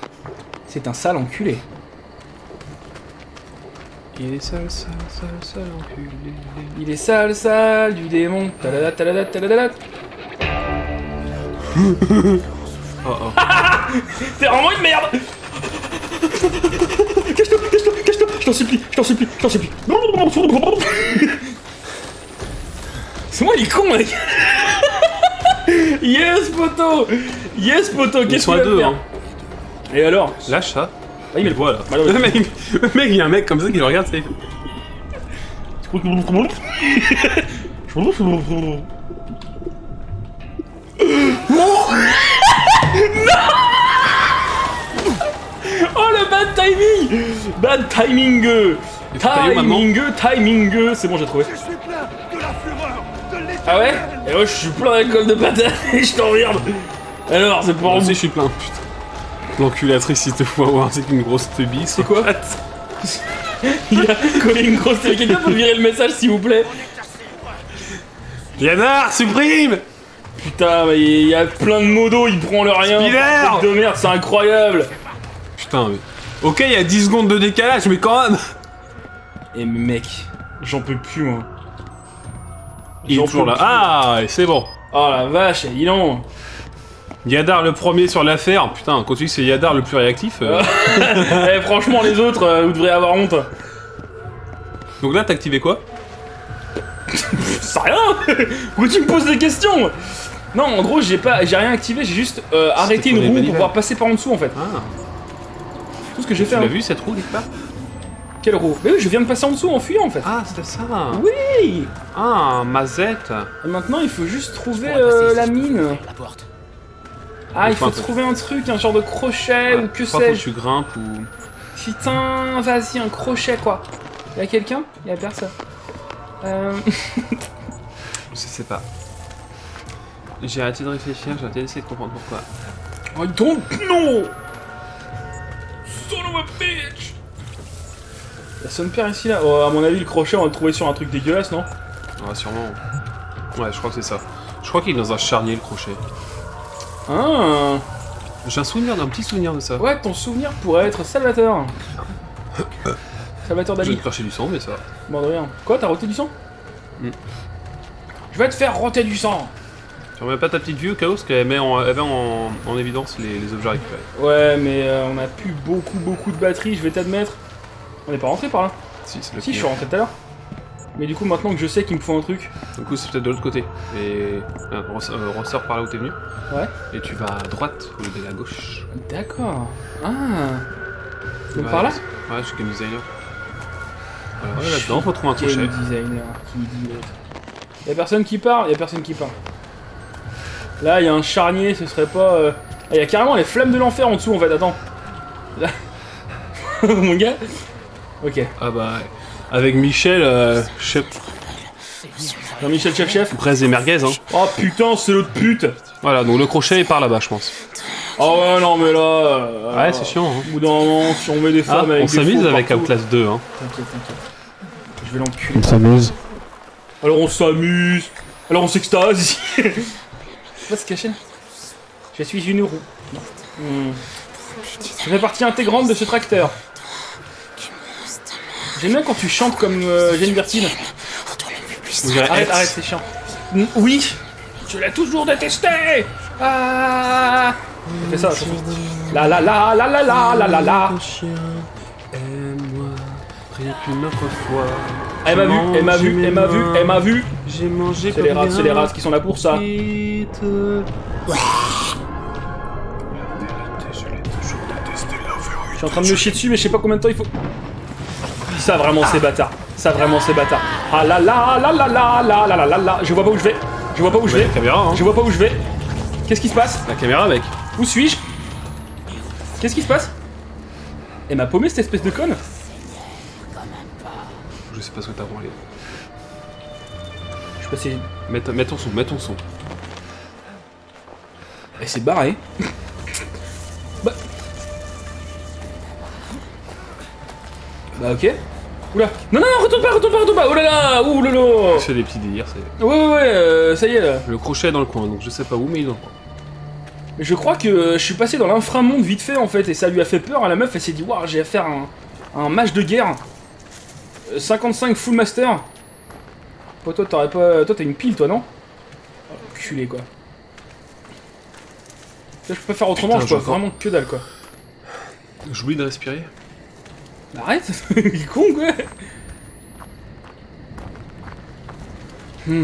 C'est un sale enculé. Il est sale, sale, sale, sale enculé. Il est sale, sale du démon. Talala, talala, talala. Oh oh. T'es vraiment une merde. Cache-toi, cache-toi, cache-toi, je t'en supplie, je t'en supplie, je t'en supplie. C'est moi, il est con, mec. Yes, poteau. Yes, poteau, qu'est-ce que tu veux faire ? Et alors ? Lâche ça. Ah, il met le bois, là. Le mec, il y a un mec comme ça qui le regarde, c'est... Non. Oh le bad timing. Bad timing. Timing, timing. C'est bon, j'ai trouvé. Je suis plein de la fureur, de l'éternel. Ah ouais. Et moi je suis plein d'alcool de patate et je t'en regarde. Alors c'est pour... Moi aussi je suis plein, putain. L'enculatrice, il te faut avoir une grosse teubie. C'est quoi? Il a collé une grosse teubie. Quelqu'un peut virer le message s'il vous plaît? Léonard, supprime. Putain, mais il y a plein de modos, il prend le rien. Spiller de merde, c'est incroyable. Putain, mais... Ok, il y a dix secondes de décalage, mais quand même. Et mec, j'en peux plus, moi. Il est toujours là. Plus. Ah, c'est bon. Oh la vache, il est long. Yadar le premier sur l'affaire. Putain, quand tu dis que c'est Yadar le plus réactif... Euh... eh, franchement, les autres, euh, vous devrez avoir honte. Donc là, t'as activé quoi? C'est rien. Pourquoi tu me poses des questions? Non, en gros, j'ai pas, j'ai rien activé, j'ai juste euh, arrêté une roue pour pouvoir passer par en dessous, en fait. Ah. Tout ce que j'ai fait. Tu l'as vu cette roue quelque part? Quelle roue? Mais oui, je viens de passer en dessous en fuyant en fait. Ah, c'était ça. Oui. Ah, mazette. Et maintenant, il faut juste trouver euh, la mine. La porte. Ah, il faut trouver un truc, un genre de crochet ouais, ou que sais-je. Tu grimpes ou... Putain, vas-y, un crochet quoi. Il y a quelqu'un? Il y a personne. Euh... Je sais pas. J'ai arrêté de réfléchir, j'ai arrêté d'essayer de comprendre pourquoi. Oh, donc non. Son of a bitch! Y'a son père ici là. Oh, à mon avis, le crochet, on va le trouver sur un truc dégueulasse, non? Ouais, sûrement. Ouais, je crois que c'est ça. Je Je crois qu'il est dans un charnier, le crochet. Ah. J'ai un souvenir, d'un petit souvenir de ça. Ouais, ton souvenir pourrait être Salvatore. Salvatore Dali. Je vais te cracher du sang, mais ça va. Bon, de rien. Quoi, t'as roté du sang? mm. Je vais te faire roter du sang. Tu remets pas ta petite vue au cas où, parce qu'elle met en, elle met en, en évidence les, les objets récupérés. Ouais, mais euh, on a plus beaucoup, beaucoup de batterie, je vais t'admettre. On n'est pas rentré par là. Si, c'est le Si, je suis rentré tout à l'heure. Mais du coup, maintenant que je sais qu'il me faut un truc. Du coup, c'est peut-être de l'autre côté. Et. Euh, ressort par là où t'es venu. Ouais. Et tu vas à droite au lieu d'aller à gauche. D'accord. Ah. Donc ouais, par là? Ouais, je suis game designer. Voilà, ouais, là-dedans, faut trouver un crochet. Game designer, qui me dit l'autre. Y'a personne qui parle, y'a personne qui parle. Là, y'a un charnier, ce serait pas. Euh... Ah, y'a carrément les flammes de l'enfer en dessous en fait, attends. Là. Mon gars. Ok. Ah bah. Avec Michel, euh, chef... Jean-Michel chef-chef. Braise et merguez, hein. Oh putain, c'est l'autre pute. Voilà, donc le crochet est par là-bas, je pense. Oh ouais, non mais là... Euh, ouais, c'est chiant, hein. Au bout d'un moment, si on met des femmes ah, avec on s'amuse avec Outlast deux, hein. T'inquiète, t'inquiète. Je vais l'enculer. On s'amuse. Alors on s'amuse. Alors on s'extase. Va se cacher. Je suis une roue. Hmm. Je fais partie intégrante de ce tracteur. J'aime bien quand tu chantes comme euh, Jane Bertine. Arrête, arrête, c'est chiant. Oui. Tu l'as toujours détesté. Ah. Fais ça, la la la la la la la la la. Elle m'a vu, elle m'a vu, elle m'a vu, elle m'a vu. C'est les races, c'est les races qui sont là pour ça. Je suis en train de me chier dessus, mais je sais pas combien de temps il faut. Ça vraiment c'est bâtard, ça vraiment c'est bâtard. Ah la la la la la la la la la. Je vois pas où je vais, je vois pas où je vais. La caméra, hein. Je vois pas où je vais. Qu'est-ce qui se passe? La caméra, mec. Où suis-je? Qu'est-ce qui se passe? Elle m'a paumé cette espèce de conne. Je sais pas ce que t'as branlé. Je sais pas si. Mets, mets ton son, mets ton son. Elle s'est barrée. Bah. Bah ok. Oula. Non, non, non, retourne pas, retourne pas, retourne pas. Oh là là, ouh là là. C'est des petits délires, c'est. Ouais, ouais, ouais, euh, ça y est là. Le crochet est dans le coin, donc je sais pas où, mais il est dans le coin. Mais je crois que euh, je suis passé dans l'inframonde vite fait en fait, et ça lui a fait peur à la meuf, elle s'est dit, waouh, j'ai à faire un, un match de guerre. Euh, cinquante-cinq full master. Oh, toi, t'aurais pas. Toi, t'as une pile, toi, non? Oh, culé, quoi. Là, je peux pas faire autrement, putain, je peux vraiment que dalle, quoi. J'oublie de respirer. Arrête, il est con quoi. hmm.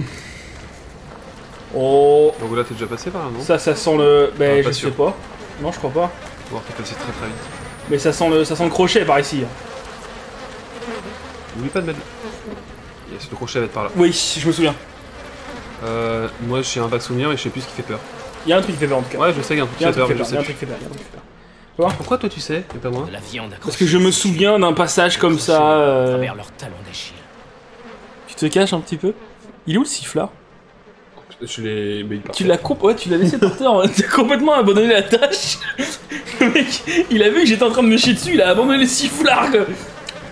Oh. Donc là t'es déjà passé par là non? Ça ça sent le... Ben ah, je sûr. sais pas. Non je crois pas. On va voir, t'es passé très très vite. Mais ça sent le, ça sent le crochet par ici. N'oublie pas de mettre... Yes, le crochet va être par là. Oui, je me souviens. Euh... Moi j'ai un vague souvenir mais je sais plus ce qui fait peur. Y'a un truc qui fait peur en tout cas. Ouais je sais qu'il y a un truc qui fait peur mais je sais plus. Pourquoi toi tu sais, mais pas moi? Parce que je me souviens d'un passage comme ça. Euh... Tu te caches un petit peu? Il est où le sifflard? Je mais il tu l'as comp... ouais, tu l'as laissé par terre. T'as complètement abandonné la tâche. Le mec, il a vu que j'étais en train de me chier dessus. Il a abandonné le sifflard.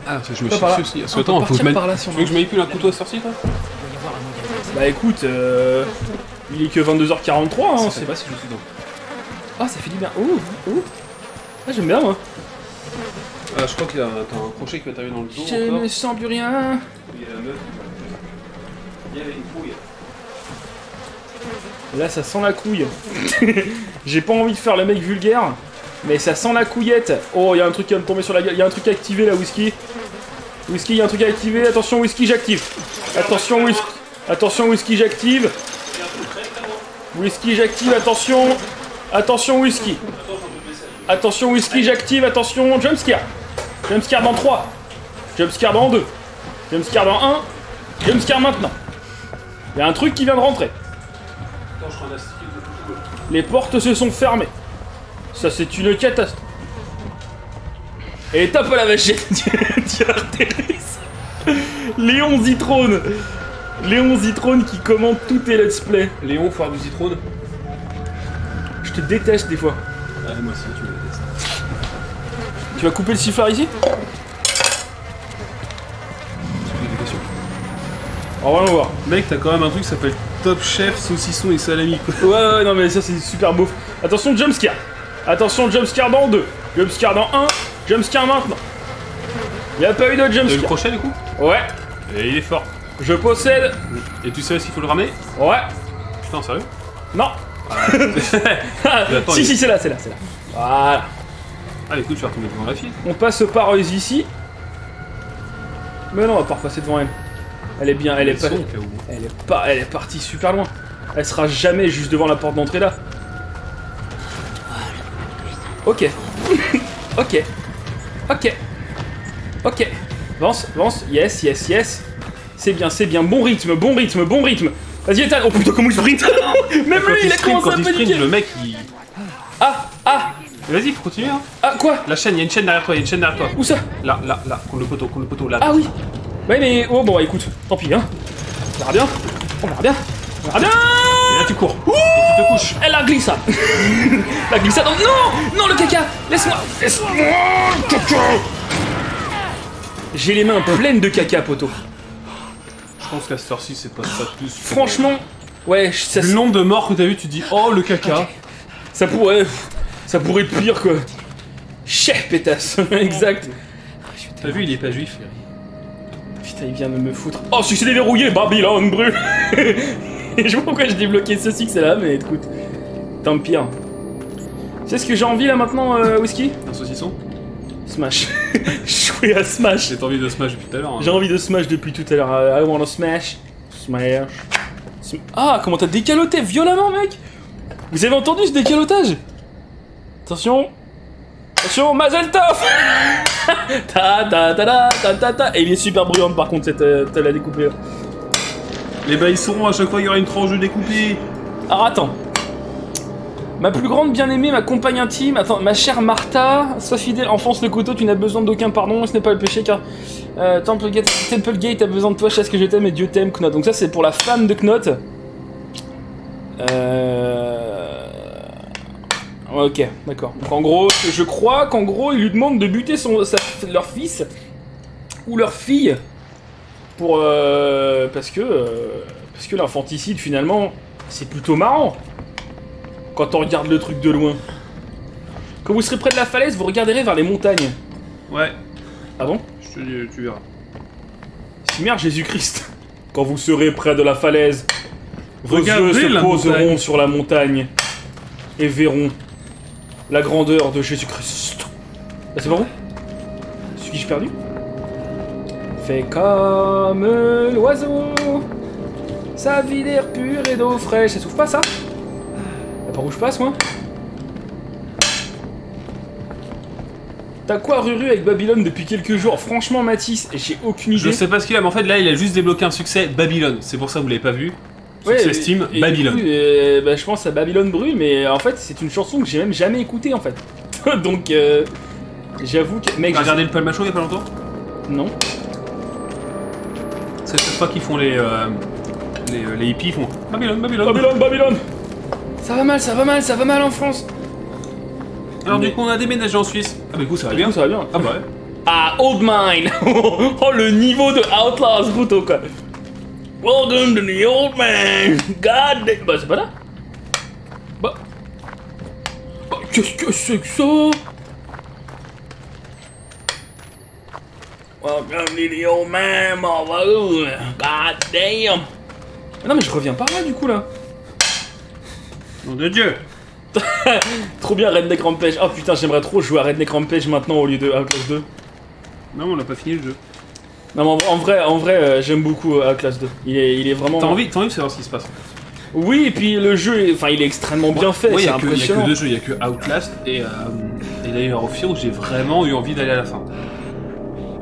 Ah, parce que je me chie dessus aussi. Parce que attends, faut que je manipule. Tu veux que je manipule un couteau à sorcier toi? Bah écoute, euh... il est que vingt-deux heures quarante-trois. Hein, on sait pas si je suis dans. Ah, ça fait du bien. Ouh, ouh. Ah j'aime bien moi. Ah je crois qu'il a t'as un crochet qui va t'arriver dans le dos. Je ne sens plus rien. Il y a la meuf. Il y a une couille. Là ça sent la couille. J'ai pas envie de faire le mec vulgaire, mais ça sent la couillette. Oh il y a un truc qui va me tomber sur la gueule. Il y a un truc à activer là, Whisky. Whisky, il y a un truc à activer. Attention Whisky, j'active. Attention Whisky. Attention Whisky, j'active. Whisky, j'active. Attention. Attention Whisky. Attention Whisky, j'active, attention, jumpscare. Jumpscare dans trois. Jumpscare dans deux. Jumpscare dans un. Jumpscare maintenant. Il y a un truc qui vient de rentrer. Les portes se sont fermées. Ça c'est une catastrophe. Et tape à la vachette. Léon Zitrone. Léon Zitrone qui commande tous tes let's play. Léon, foire du Zitrone. Je te déteste des fois. Ah, moi aussi, tu me détestes. Tu vas couper le siffleur ici? Alors, allons voir. Mec, t'as quand même un truc qui s'appelle Top Chef, saucisson et salami. Ouais, ouais, non, mais ça, c'est super beau. Attention, jumpscare. Attention, jumpscare dans deux. Jumpscare dans un. Jumpscare maintenant. Il n'y a pas eu de jumpscare. Le crochet, du coup. Ouais. Et il est fort. Je possède. Et tu sais s'il faut le ramer. Ouais. Putain, sérieux. Non. Ah, attends, si, il... si, c'est là, c'est là, c'est là. Voilà. Ah, écoute, je vais retomber devant la file. On passe par ici. Mais non, on va pas repasser devant elle. Elle est bien, elle est, pas... Sont, elle est pas. Elle est partie super loin. Elle sera jamais juste devant la porte d'entrée là. Ok. Ok. Ok. Ok. Vance, vance. Yes, yes, yes. C'est bien, c'est bien. Bon rythme, bon rythme, bon rythme. Vas-y, étale. Oh putain, comment il sprint. Même lui, il a commencé à paniquer. Le mec, il... Ah, ah. Vas-y, faut continuer. Hein. Ah, quoi? La chaîne, il y a une chaîne derrière toi, il y a une chaîne derrière toi. Où ça? Là, là, là. Contre le poteau, contre le poteau, là. Ah oui. Ouais mais oh bon bah, écoute, tant pis hein. On verra bien, on verra bien, on verra bien. Et là tu cours. Ouh, et tu te couches. Elle a glissé. La glissade. Oh, non, non le caca. Laisse-moi. Laisse-moi. J'ai les mains pleines de caca, poteau. Je pense qu'à cette heure-ci c'est pas ça plus. Franchement, ouais. Ça... Le nombre de morts que t'as vu, tu dis oh le caca. Okay. Ça pourrait, ça pourrait être pire quoi. Chef pétasse, exact. T'as vu, il est pas juif. Putain, il vient de me foutre. Oh, succès déverrouillé, Babylone brûle. Je sais pas pourquoi j'ai débloqué ce succès-là, mais écoute, tant pire. Tu sais ce que j'ai envie là maintenant, euh, Whisky? Un saucisson? Smash. Jouer à Smash. J'ai envie de Smash depuis tout à l'heure. Hein. J'ai envie de Smash depuis tout à l'heure. I wanna Smash. Smash. Sm ah, comment t'as décaloté violemment, mec? Vous avez entendu ce décalotage? Attention. Attention, Mazel Tov. Ta ta ta ta ta ta ta. Et il est super bruyant par contre cette euh, telle à découper. Les bails seront à chaque fois qu'il y aura une tranche de découpée. Alors attends. Ma plus grande bien-aimée, ma compagne intime, attends, ma chère Martha, sois fidèle, enfonce le couteau, tu n'as besoin d'aucun pardon, ce n'est pas le péché car euh, Templegate, Templegate a besoin de toi, chasse que je t'aime et Dieu t'aime, Knot. Donc ça c'est pour la femme de Knot. Euh... Ok, d'accord. Donc en gros, je crois qu'en gros, il lui demande de buter son, sa, leur fils ou leur fille pour euh, parce que euh, parce que l'infanticide finalement, c'est plutôt marrant quand on regarde le truc de loin. Quand vous serez près de la falaise, vous regarderez vers les montagnes. Ouais. Ah bon? Je te dis, tu verras. C'est merde, Jésus-Christ. Quand vous serez près de la falaise, vos yeux se poseront sur la montagne et verront la grandeur de Jésus-Christ. Bah, c'est pas bon? Suis-je perdu? Fais comme l'oiseau, sa vie d'air pur et d'eau fraîche. Ça s'ouvre pas ça? Là par où je passe moi? T'as quoi Ruru avec Babylone depuis quelques jours? Franchement Mathis, j'ai aucune idée. Je sais pas ce qu'il a, mais en fait là il a juste débloqué un succès Babylone. C'est pour ça que vous l'avez pas vu. Succès ouais, Steam, et, et Babylone. Coup, euh, bah, je pense à Babylone Brûle, mais euh, en fait, c'est une chanson que j'ai même jamais écoutée en fait. Donc, euh, j'avoue que. Mec, t'as regardé le Palma Show il y a pas longtemps? Non. C'est cette fois qu'ils font les, euh, les. Les hippies, ils font Babylone, Babylone, Babylone, Babylone. Ça va mal, ça va mal, ça va mal en France. Alors, mais... du coup, on a déménagé en Suisse. Ah, bah, du coup, ça va bien, ça va bien. Ah, bah ouais. Ah, Old Mine. Oh, le niveau de Outlaws, Bruto, quoi. Welcome to the old man. God damn. Bah c'est pas là. Bah, bah qu'est-ce que c'est que ça? Welcome to the old man, mother. God damn. Non mais je reviens par là du coup là. Nom de Dieu. Trop bien Redneck Rampage. Oh putain j'aimerais trop jouer à Redneck Rampage maintenant au lieu de Outlast deux. Non on a pas fini le jeu. Non mais en vrai, en vrai euh, j'aime beaucoup Outlast deux, il est, il est vraiment... T'as envie, envie de savoir ce qui se passe. Oui et puis le jeu, enfin il est extrêmement bien fait, ouais, c'est impressionnant. Il n'y a que deux jeux, il n'y a que Outlast et, euh, et d'ailleurs au où j'ai vraiment eu envie d'aller à la fin.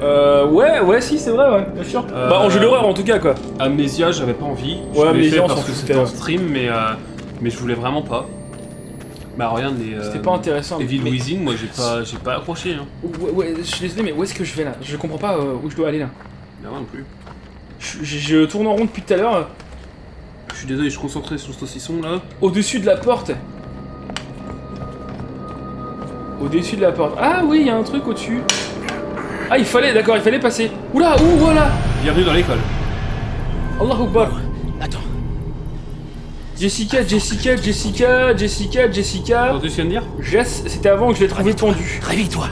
Euh ouais, ouais si c'est vrai ouais, bien sûr. Euh, bah en jeu d'horreur en tout cas quoi. Amnesia j'avais pas envie, je ouais, Amnesia, fait parce que c'était en stream mais, euh, mais je voulais vraiment pas. Bah rien des. Euh, C'était pas intéressant. Evil mais... Within, moi j'ai pas, j'ai pas accroché. Hein. Ouais, ouais, je suis désolé, mais où est-ce que je vais là? Je comprends pas euh, où je dois aller là. Non, non plus. Je, je, je tourne en rond depuis tout à l'heure. Je suis désolé, je suis concentré sur ce saucisson là. Au-dessus de la porte. Au-dessus de la porte. Ah oui, il y a un truc au-dessus. Ah il fallait, d'accord, il fallait passer. Oula, ouh voilà. Bienvenue dans l'école. Allahu Akbar. Attends. Jessica, Jessica, Jessica, Jessica, Jessica. T'as entendu dire Jess, c'était avant que je l'ai trouvé pendu. Réveille-toi.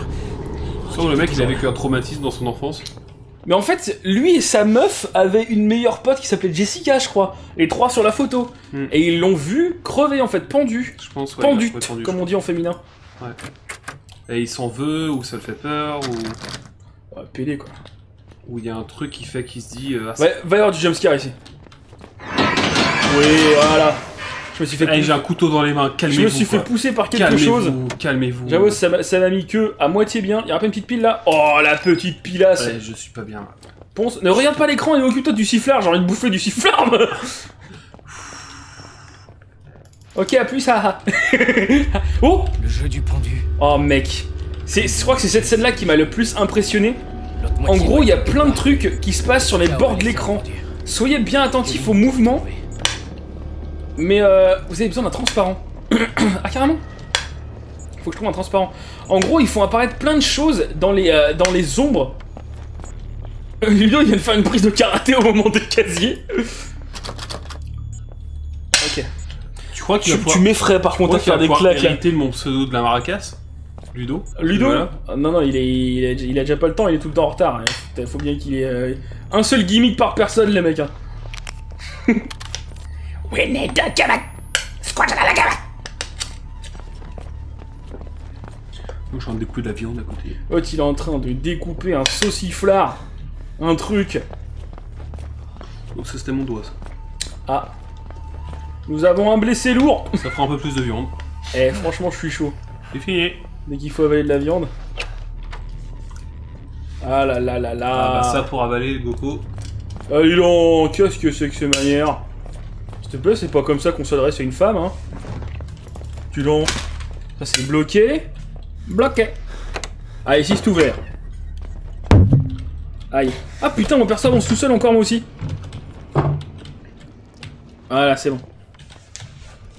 Le mec, il a vécu un traumatisme dans son enfance. Mais en fait, lui et sa meuf avaient une meilleure pote qui s'appelait Jessica, je crois. Les trois sur la photo. Mm. Et ils l'ont vu crever, en fait, pendu. Je pense, ouais, pendute, ouais, pendu, comme on dit en féminin. Ouais. Et il s'en veut, ou ça le fait peur, ou... Ouais, pédé, quoi. Ou il y a un truc qui fait qu'il se dit... Euh, ouais, va y avoir du jumpscare, ici. Oui, voilà. Je me suis fait... Hey, j'ai un couteau dans les mains, calmez-vous. Je me suis quoi. fait pousser par quelque calmez chose. Calmez-vous, calmez-vous. J'avoue, ça m'a mis que à moitié bien. Il y a un peu une petite pile, là. Oh, la petite pilasse. Ouais, je suis pas bien, là. Ponce, ne regarde pas l'écran et occupe-toi du siffleur. J'ai envie de bouffer du siffleur. Ok, appuie ça. Oh, le jeu du pendu. Oh, mec. Je crois que c'est cette scène-là qui m'a le plus impressionné. En gros, il y a plein de trucs qui se passent sur les bords de l'écran. Soyez bien attentifs aux mouvements. Mais euh, vous avez besoin d'un transparent. Ah, carrément. Faut que je trouve un transparent. En gros, ils font apparaître plein de choses dans les, euh, dans les ombres. Julien, il vient de faire une prise de karaté au moment des casiers. Ok. Tu crois que tu, tu m'effraies par contre à faire des claques. Tu as hérité de mon pseudo de la maracas, Ludo. Ludo voilà. Non, non, il, est, il, a, il a déjà pas le temps, il est tout le temps en retard. Hein. Faut bien qu'il ait euh, un seul gimmick par personne, les mecs. Hein. We need the gamma. Squat à la gamma. Moi je suis en train de découper de la viande à côté. Oh, il est en train de découper un sauciflard. Un truc. Donc ça c'était mon doigt ça. Ah. Nous avons un blessé lourd. Ça fera un peu plus de viande. Eh franchement je suis chaud. C'est fini. Dès qu'il faut avaler de la viande. Ah là là là là. Ah, bah, ça pour avaler les bocaux. Allez donc, qu'est-ce que c'est que ces manières? S'il te plaît, c'est pas comme ça qu'on s'adresse à une femme, hein. Tu l'en... Ça c'est bloqué. Bloqué. Ah, ici c'est ouvert. Aïe. Ah putain, mon perso avance tout seul encore, moi aussi. Voilà, c'est bon.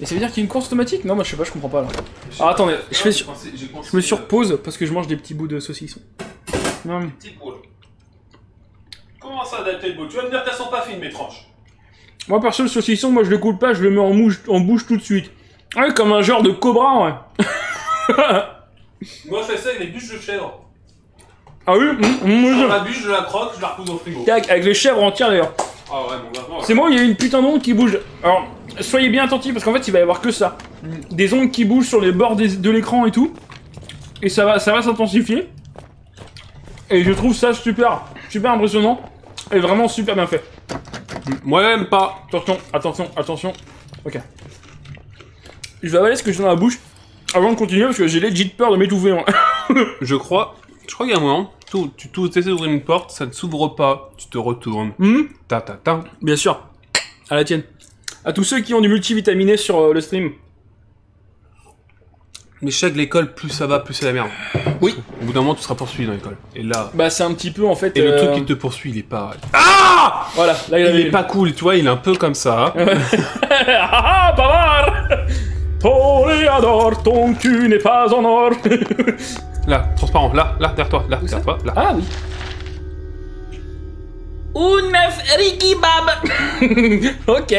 Et ça veut dire qu'il y a une course automatique? Non, moi je sais pas, je comprends pas là. Je ah, attendez, je, fais sur... je me surpose euh... parce que je mange des petits bouts de saucisson. Non, mais... Comment ça, adapter le bout? Tu vas me dire qu'elles sont pas fines, mes tranches. Moi, perso, le saucisson, moi, je le coupe pas, je le mets en, mouche, en bouche tout de suite. Ouais, comme un genre de cobra, ouais. Moi, je fais ça avec les bûches de chèvre. Ah oui mmh, mmh. La bûche, je la croque, je la repousse dans le frigo. Tac, avec les chèvres entières, d'ailleurs. Ah ouais, bon, maintenant... Ouais. C'est bon, il y a une putain d'ongle qui bouge. Alors, soyez bien attentifs, parce qu'en fait, il va y avoir que ça. Des ongles qui bougent sur les bords des, de l'écran et tout. Et ça va, ça va s'intensifier. Et je trouve ça super, super impressionnant. Et vraiment super bien fait. Moi-même pas. Attention, attention, attention. Ok. Je vais avaler ce que j'ai dans la bouche avant de continuer parce que j'ai legit peur de m'étouffer. Hein. je crois, je crois qu'il y a un moment, tout, tu tout, essaies d'ouvrir une porte, ça ne s'ouvre pas, tu te retournes. Mmh. Ta ta ta. Bien sûr. À la tienne. À tous ceux qui ont du multivitaminé sur euh, le stream. Mais chaque l'école, plus ça va, plus c'est la merde. Oui. Au bout d'un moment, tu seras poursuivi dans l'école. Et là. Bah, c'est un petit peu en fait. Et euh... le truc qui te poursuit, il est pas. Ah voilà, là, il, il est le... pas cool, tu vois, il est un peu comme ça. Hein. Ah ah, bavard. Toréador, ton cul n'est pas en or. Là, transparent, là, là, derrière toi, là, derrière toi, là. Ah oui. Une meuf, Ricky Bab. Ok.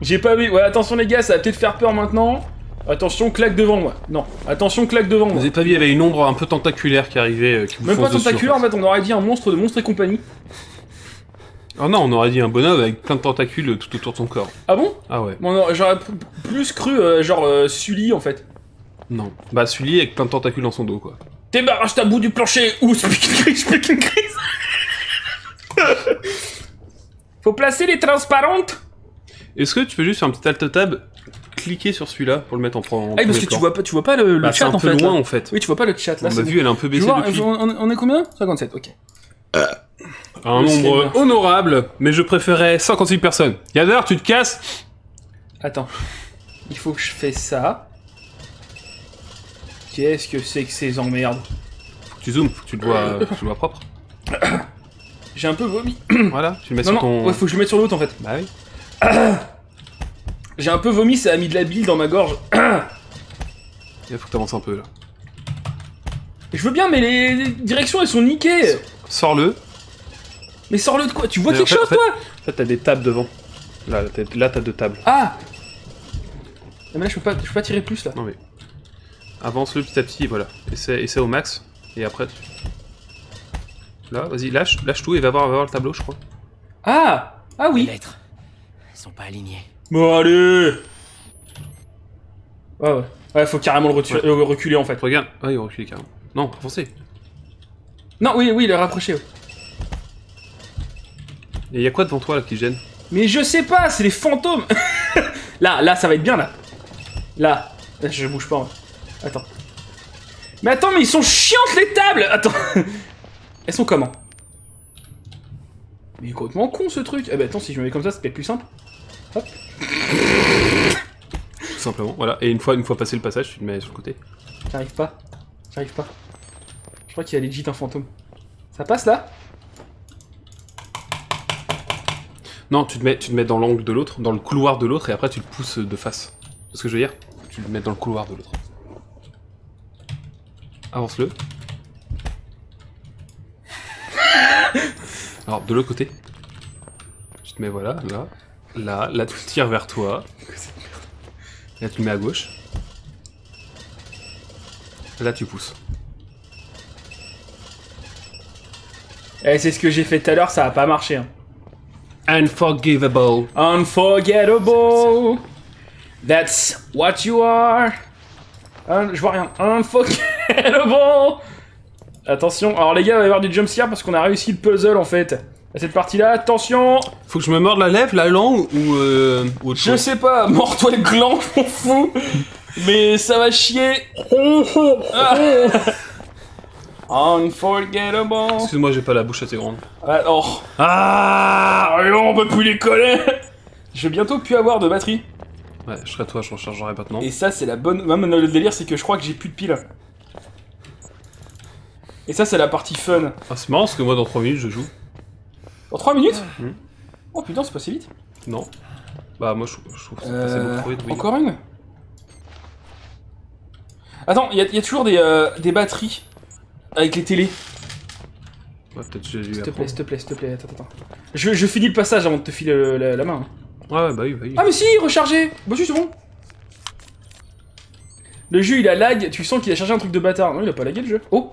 J'ai pas vu. Ouais, attention les gars, ça va peut-être faire peur maintenant. Attention, claque devant moi. Non, attention, claque devant moi. Vous avez pas vu, il y avait une ombre un peu tentaculaire qui arrivait. Euh, qui vous Même pas tentaculaire, dessus, en fait, on aurait dit un monstre de Monstre et Compagnie. Ah non, on aurait dit un bonhomme avec plein de tentacules tout autour de son corps. Ah bon? Ah ouais. Bon, j'aurais plus cru, euh, genre euh, Sully en fait. Non. Bah, Sully avec plein de tentacules dans son dos, quoi. Débarrasse ta bout du plancher ou speaking crise. Faut placer les transparentes. Est-ce que tu peux juste faire un petit alt-tab? Cliquer sur celui-là pour le mettre en prendre. Ah, parce que tu vois pas, tu vois pas le, le bah, chat en fait. Loin, en fait. Oui, tu vois pas le chat là. On a vu, elle est un peu baissée vois, depuis. On, on est combien? cinquante-sept, ok. Euh, un nombre honorable, mais je préférais cinquante-huit personnes. Yader, tu te casses. Attends, il faut que je fasse ça. Qu'est-ce que c'est que ces emmerdes? Faut que tu zoomes, faut que tu le vois, euh, tu le vois propre. J'ai un peu vomi. Voilà, tu le mets non, sur non, ton. Ouais, faut que je le mette sur l'autre en fait. Bah oui. J'ai un peu vomi, ça a mis de la bile dans ma gorge. Il faut que t'avances un peu là. Je veux bien, mais les, les directions elles sont niquées. Sors-le. Mais sors-le de quoi? Tu vois mais quelque en fait, chose en fait, toi? En fait, t'as des tables devant. Là, là t'as deux tables. Ah! Mais là, je peux pas, je peux pas tirer plus, là. Non, mais... Avance le petit à petit, voilà. Essaie, essaie au max, et après... Tu... Là, vas-y, lâche, lâche tout et va voir, va voir le tableau, je crois. Ah! Ah oui! Les lettres sont pas alignées. Bon, allez! Ouais, ouais. Ouais, faut carrément le reculer, ouais. euh, reculer en fait. Regarde, ouais, il recule carrément. Non, avancez. Non, oui, oui, le rapprocher. Ouais. Et y a quoi devant toi là qui gêne? Mais je sais pas, c'est les fantômes. Là, là, ça va être bien là. Là, là je bouge pas. Hein. Attends. Mais attends, mais ils sont chiantes les tables. Attends. Elles sont comment? Mais complètement con ce truc. Eh ben attends, si je me mets comme ça, c'est peut-être plus simple. Hop. Simplement, voilà. Et une fois, une fois passé le passage, tu te mets sur le côté. J'arrive pas. J'arrive pas. Je crois qu'il y a legit un fantôme. Ça passe là? Non, tu te mets, tu te mets dans l'angle de l'autre, dans le couloir de l'autre, et après tu le pousses de face. C'est ce que je veux dire? Tu le mets dans le couloir de l'autre. Avance-le. Alors, de l'autre côté. Tu te mets, voilà, là. Là, là, tu tires vers toi. Là, tu le mets à gauche. Là, tu pousses. Eh, c'est ce que j'ai fait tout à l'heure, ça a pas marché. Hein. Unforgivable. Unforgettable. That's what you are. Un... Je vois rien. Unforgettable. Attention. Alors, les gars, il va y avoir du jump scare parce qu'on a réussi le puzzle, en fait. À cette partie-là, attention! Faut que je me morde la lèvre, la langue ou euh, autre chose. Je sais pas, mords-toi le gland, je m'en fous! Mais ça va chier! Ah. Unforgettable! Excuse-moi, j'ai pas la bouche assez grande. Alors. Ah! On peut plus les coller! Je vais bientôt plus avoir de batterie. Ouais, je serai toi, je rechargerai maintenant. Et ça, c'est la bonne. Même le délire, c'est que je crois que j'ai plus de piles. Et ça, c'est la partie fun. Ah, c'est marrant parce que moi, dans trois minutes, je joue. En trois minutes mmh. Oh putain, c'est passé vite. Non. Bah moi je, je trouve que c'est passé euh, beaucoup trop vite. Encore une. Attends, il y, y a toujours des, euh, des batteries avec les télés. Ouais, peut-être que j'ai dû. S'il te plaît, s'il te plaît, s'il te plaît, attends, attends. Je, je finis le passage avant de te filer le, la, la main. Hein. Ouais, bah oui, bah oui. Ah mais si, recharger. Bah si, c'est bon. Le jeu il a lag, tu sens qu'il a chargé un truc de bâtard. Non, il a pas lagué le jeu. Oh.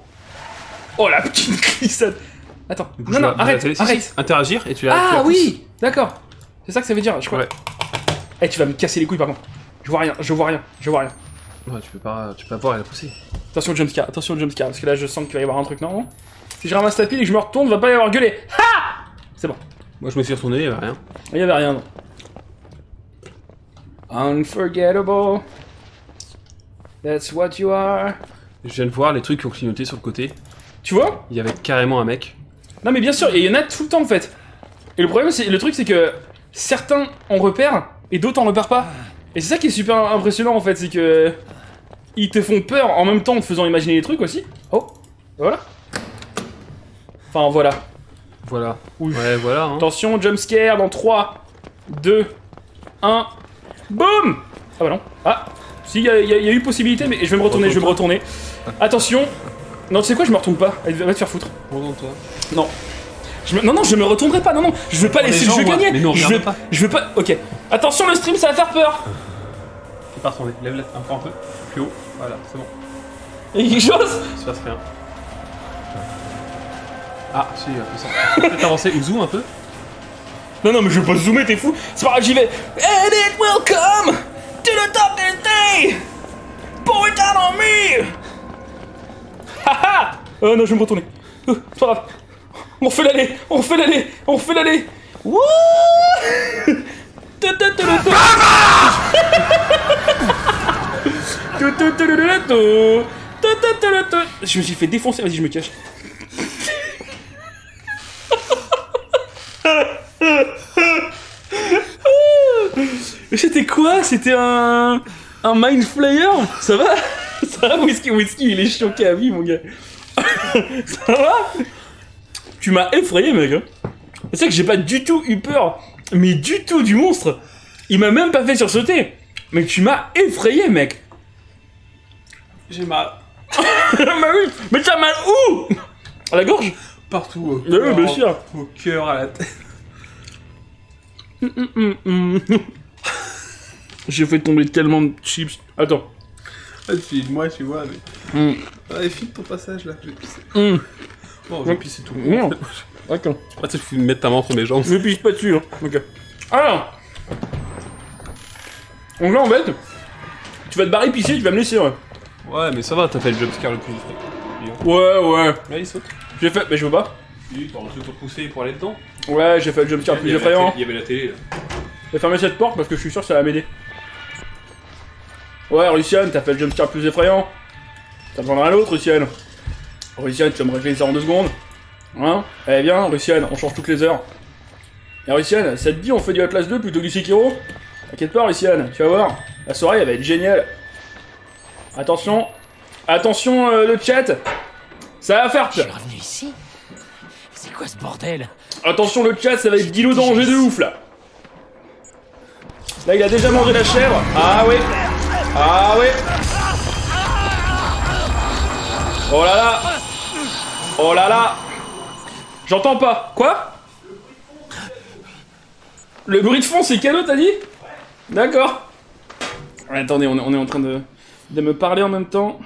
Oh la petite glissade. Attends, non, non, non, arrête, télé, arrête. Si, si. Interagir et tu la. Ah tu la oui, d'accord. C'est ça que ça veut dire, je crois. Ouais. Eh, hey, tu vas me casser les couilles par contre. Je vois rien, je vois rien, je vois rien. Ouais, tu peux pas, tu peux pas voir et la pousser. Attention au jumpscare, attention au jumpscare, parce que là je sens qu'il va y avoir un truc, non? Si je ramasse la pile et que je me retourne, va pas y avoir gueulé. Ha! C'est bon. Moi je me suis retourné, il y avait rien. Il y avait rien, non. Unforgettable. That's what you are. Je viens de voir les trucs qui ont clignoté sur le côté. Tu vois? Il y avait carrément un mec. Non mais bien sûr, il y en a tout le temps en fait. Et le problème, c'est le truc, c'est que certains en repèrent et d'autres en repèrent pas. Et c'est ça qui est super impressionnant en fait, c'est que ils te font peur en même temps en te faisant imaginer les trucs aussi. Oh, voilà. Enfin voilà. Voilà. Ouf. Ouais voilà. Hein. Attention, jump scare dans trois, deux, un, boum. Ah bah non. Ah, si, il y, y, y a eu possibilité, mais je vais me retourner, je vais me retourner. Attention. Non, tu sais quoi, je me retourne pas. Va te faire foutre. Retourne-toi. Non. Je me... Non, non, je me retournerai pas. Non, non. Je veux pas laisser le jeu gagner. Mais non, je veux pas. Je veux pas. Ok. Attention, le stream, ça va faire peur. T'es pas retourné. Lève-la un, un peu. Plus haut. Voilà, c'est bon. Il y a quelque chose? Il se passe rien. Ah, si, un peu ça. Peut-être avancer ou zoom un peu? Non, non, mais je veux pas zoomer, t'es fou. C'est pas grave, j'y vais. And it will come to the top this day. Pour it down on me. Haha! Oh non, je vais me retourner. Oh, c'est pas grave. On fait l'aller, on fait l'aller, on fait l'aller. Wouh! Je me suis fait défoncer. Vas-y, je me cache. C'était quoi? C'était un... un mind flayer? Ça va? Ça va, Whisky, Whisky, il est choqué à vie, mon gars. Ça va? Tu m'as effrayé, mec. C'est vrai que j'ai pas du tout eu peur, mais du tout du monstre. Il m'a même pas fait sursauter. Mais tu m'as effrayé, mec. J'ai mal. Mais t'as mal où? À la gorge? Partout. Au cœur, oui, bien sûr. Au cœur, à la tête. Mm -mm -mm. J'ai fait tomber tellement de chips. Attends. Ah, file-moi, tu vois. Mais... Mm. Ah, file ton passage là, je vais pisser. Mm. Bon, je vais pisser tout le monde. Mm. Attends. Ah, tu fais mettre ta main entre mes jambes. Je pisse pas dessus. Hein. Ok. Alors. Donc là, en fait, tu vas te barrer pisser, tu vas me laisser. Ouais, ouais mais ça va, t'as fait le jumpscare le plus vite. Ouais, ouais. Là, il saute. J'ai fait, mais je veux pas. Oui, t'as envie de te pousser pour aller dedans. Ouais, j'ai fait le jumpscare plus effrayant. Il y avait la télé là. J'ai fermé cette porte parce que je suis sûr que ça va m'aider. Ouais, Ruciane, t'as fait le jumpscare plus effrayant. Ça prendra l'autre, Ruciane. Ruciane, tu vas me régler ça en deux secondes. Hein? Allez, viens, Ruciane, on change toutes les heures. Et Ruciane, ça te dit, on fait du Atlas deux plutôt que du Sekiro? T'inquiète pas, Ruciane, tu vas voir. La soirée, elle va être géniale. Attention. Attention, euh, le chat. Ça va faire peur. Je suis revenu ici. C'est quoi ce bordel? Attention, le chat, ça va être Guillaume danger de ouf là. Là, il a déjà mangé la chèvre. Ah ouais. Ah ouais. Oh là là. Oh là là. J'entends pas. Quoi? Le bruit de fond, c'est cadeau, t'as dit? D'accord. Attendez, on est, on est en train de, de me parler en même temps.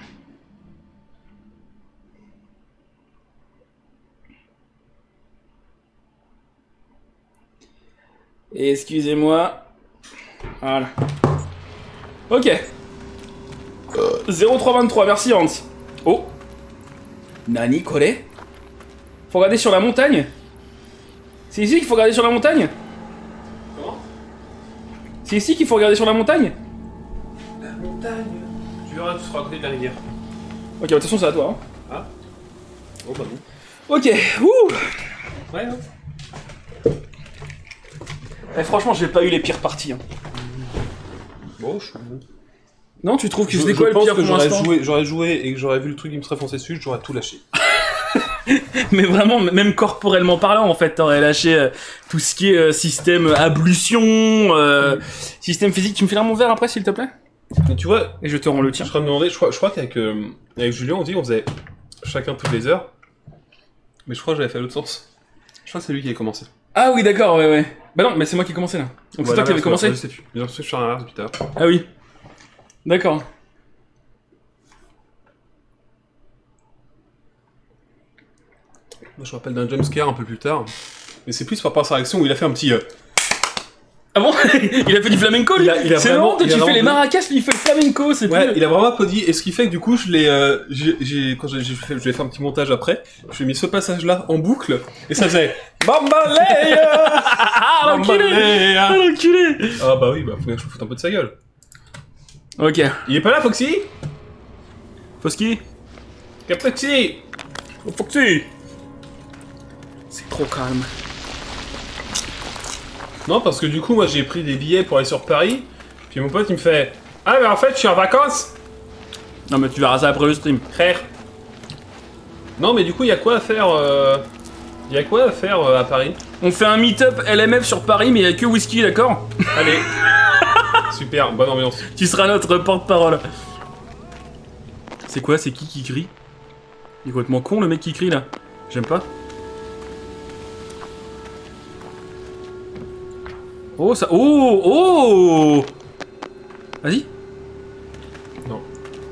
Excusez-moi. Voilà. Ok. zéro trois vingt-trois, merci Hans. Oh. Nani kore? Faut regarder sur la montagne? C'est ici qu'il faut regarder sur la montagne? Comment? C'est ici qu'il faut regarder sur la montagne? La montagne? Tu verras, tu seras à côté de la rivière. Ok, de toute façon, c'est à toi. Hein. Ah. Oh, pas bon. Ok, ouh. Ouais, ouais. Eh, franchement, j'ai pas eu les pires parties. Hein. Bon, je suis bon. Non, tu trouves que je décolle pire pour l'instant? J'aurais joué et que j'aurais vu le truc qui me serait foncé dessus, j'aurais tout lâché. Mais vraiment, même corporellement parlant, en fait, t'aurais lâché euh, tout ce qui est euh, système ablution, euh, oui. Système physique. Tu me fileras mon verre après, s'il te plaît? Et tu vois, et je te rends le tien. Je me demandais, je crois, je crois qu'avec euh, avec Julien, on dit on faisait chacun toutes les heures. Mais je crois que j'avais fait l'autre sens. Je crois que c'est lui qui a commencé. Ah oui, d'accord, ouais, ouais. Bah non, mais c'est moi qui ai commencé là. Donc c'est toi qui avais commencé? Je sais plus. Bien sûr, je suis un depuis tout à l'heure. Ah oui. D'accord. Moi, je me rappelle d'un jumpscare un peu plus tard. Mais c'est plus par rapport à sa réaction où il a fait un petit. Euh... Ah bon? Il a fait du flamenco lui? C'est vraiment que tu fais les maracas, lui il fait le flamenco, c'est ouais, plus... Il a vraiment applaudi et ce qui fait que du coup je l'ai euh, j'ai quand j'ai fait, fait un petit montage après, j'ai mis ce passage là en boucle et ça faisait Bambalaya. Ah l'enculé. Ah l'enculé. Ah bah oui bah faut bien que je me foute un peu de sa gueule. Ok. Il est pas là Foxy? Foxy? Foxy? Foxy? C'est trop calme. Non, parce que du coup, moi j'ai pris des billets pour aller sur Paris, puis mon pote il me fait ah, mais en fait, je suis en vacances! Non, mais tu verras ça après le stream, frère! Non, mais du coup, il y a quoi à faire? Il euh... y a quoi à faire euh, à Paris? On fait un meet-up L M F sur Paris, mais il n'y a que whisky, d'accord? Allez! Super, bonne ambiance! Tu seras notre porte-parole! C'est quoi? C'est qui qui crie? Il est complètement con le mec qui crie là! J'aime pas! Oh ça... Oh oh. Vas-y. Non.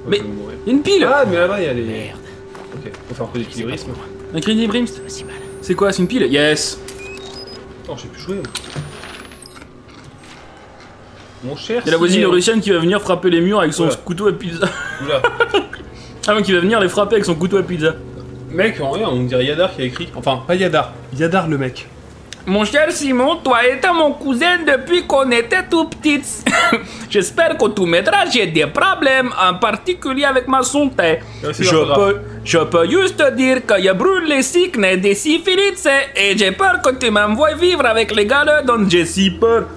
Mais... Il y a une pile. Ah mais là-bas il y a les... Merde. Ok, on va faire un peu d'équilibrisme. Un équilibrisme. C'est quoi? C'est une pile? Yes. Oh j'ai plus joué. Moi. Mon cher... C'est la voisine de Russian qui va venir frapper les murs avec son Oula. couteau à pizza. Oula. Ah donc il va venir les frapper avec son couteau à pizza. Mec, en vrai, on dirait Yadar qui a écrit... Enfin, pas Yadar. Yadar le mec. Mon cher Simon, toi étais mon cousin depuis qu'on était tout petit. J'espère que tu m'aideras, j'ai des problèmes, en particulier avec ma santé. Je peux, je peux juste te dire que je brûle les cycles des syphilis et j'ai peur que tu m'envoies vivre avec les gars dont j'ai si peur.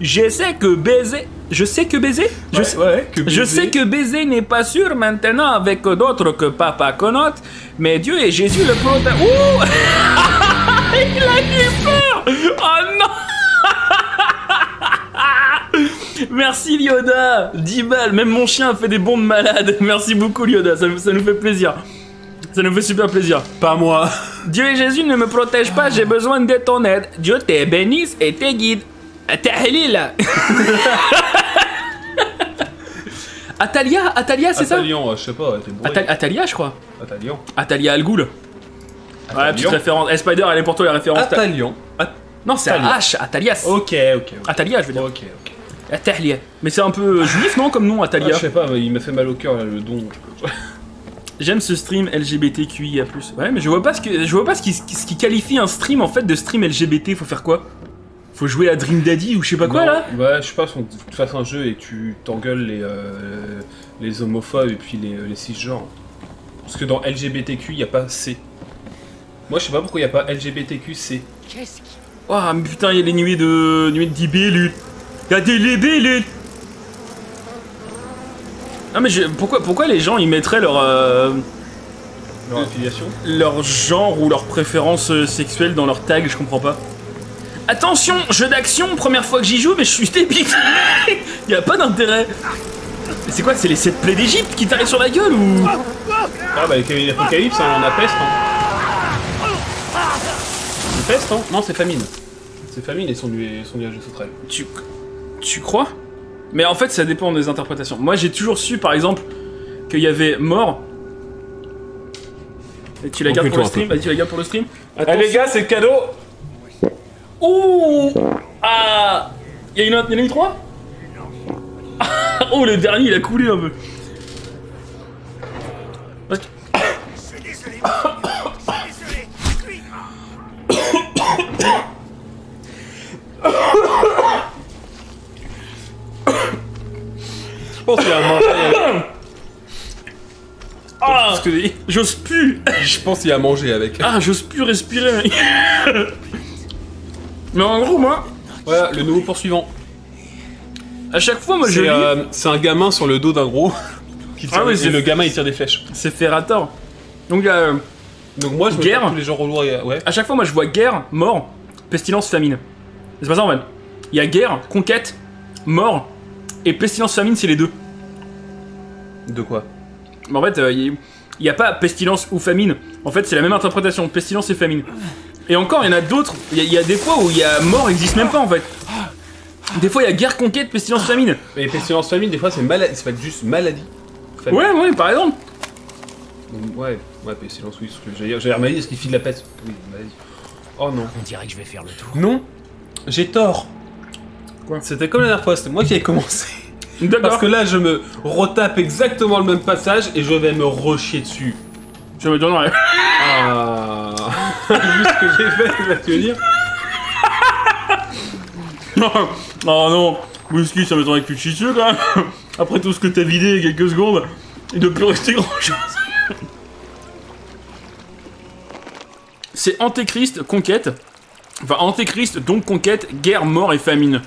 Je sais que baiser... Je sais que baiser, ouais, je, sais, ouais, que baiser. Je sais que baiser n'est pas sûr maintenant avec d'autres que papa connote, mais Dieu et Jésus le protègent. Ouh. Il a eu peur. Oh non. Merci Lyoda. dix balles, même mon chien a fait des bons de malade. Merci beaucoup Lyoda, ça, ça nous fait plaisir. Ça nous fait super plaisir. Pas moi. Dieu et Jésus ne me protègent pas, j'ai besoin de ton aide. Dieu te bénisse et te guide. Tahilila. Atalia, Atalia c'est ça? Atalion, je sais pas, t'es bourré. Atal Atalia je crois. Atalion. Atalia Al Ghul. Ah la petite référence. Eh, Spider, elle est pour toi la référence. Atalion. At non c'est un H, Atalias. Ok, ok. Atalia je veux dire. Ok, ok. Atalia. Mais c'est un peu juif non comme nom Atalia? Ah, je sais pas, il m'a fait mal au cœur là, le don. J'aime ce stream L G B T Q I A plus. Ouais mais je vois pas ce que je vois pas ce qui, ce qui qualifie un stream en fait de stream L G B T, faut faire quoi? Faut jouer à Dream Daddy ou je sais pas quoi non, là. Ouais, je sais pas, si on te fasse un jeu et que tu t'engueules les, euh, les homophobes et puis les, les cisgenres. Parce que dans L G B T Q, y a pas C. Moi je sais pas pourquoi y a pas L G B T Q C. Qu'est-ce qui... Oh mais putain, y a les nuées de... nuées de libellules. Y'a des libellules. Ah mais je... pourquoi, pourquoi les gens ils mettraient leur... Euh... leur affiliation, leur genre ou leur préférence sexuelle dans leur tag, je comprends pas. Attention, jeu d'action, première fois que j'y joue, mais je suis débile. Il y a pas d'intérêt. C'est quoi, c'est les sept plaies d'Egypte qui t'arrivent sur la gueule ou... Ah bah avec l'apocalypse, hein, on a peste, hein. C'est peste, hein. Non, c'est famine. C'est famine et son nuage de sauterelles. Tu... tu crois? Mais en fait, ça dépend des interprétations. Moi, j'ai toujours su, par exemple, qu'il y avait mort... Et tu la gardes pour le stream? Bah, tu la gardes pour le stream. Allez les gars, c'est le cadeau. Ouh! Ah! Y'a une autre, y'en a eu trois? Oh, le dernier il a coulé un peu! Je pense qu'il y a un manger avec. J'ose plus! Je pense qu'il y a à manger avec. Ah, j'ose plus respirer, mec! Mais en gros, moi, voilà le nouveau poursuivant. À chaque fois, moi je. Euh, c'est un gamin sur le dos d'un gros. Qui tire, ah oui, et le gamin il tire des flèches. C'est Ferrator. Donc, euh, donc moi je guerre. Me tous les gens relourds, ouais. À chaque fois, moi je vois guerre, mort, pestilence, famine. C'est pas ça en fait. Il y a guerre, conquête, mort et pestilence, famine, c'est les deux. De quoi? Mais en fait, il euh, n'y a pas pestilence ou famine. En fait, c'est la même interprétation. Pestilence et famine. Et encore, il y en a d'autres, il y, y a des fois où il y a mort, existe même pas en fait. Des fois, il y a guerre, conquête, pestilence, famine. Mais pestilence, famine, des fois, c'est maladie, c'est pas juste maladie. Famine. Ouais, ouais, par exemple. Ouais, ouais, pestilence, oui, j'allais dire maladie, parce qu'il file la peste. Oui, maladie. Oh non. On dirait que je vais faire le tour. Non, j'ai tort. Quoi? C'était comme la dernière fois, c'était moi qui ai commencé. D'accord. Parce que là, je me retape exactement le même passage et je vais me rechier dessus. Je me donnerai. Ah. Vu ce que j'ai fait, tu vas te dire. Non, oh non, Whisky, ça m'attendait que tu te chies dessus quand même. Après tout ce que t'as vidé il y a quelques secondes, il ne peut plus rester grand chose. C'est Antéchrist, conquête. Enfin, Antéchrist, donc conquête, guerre, mort et famine.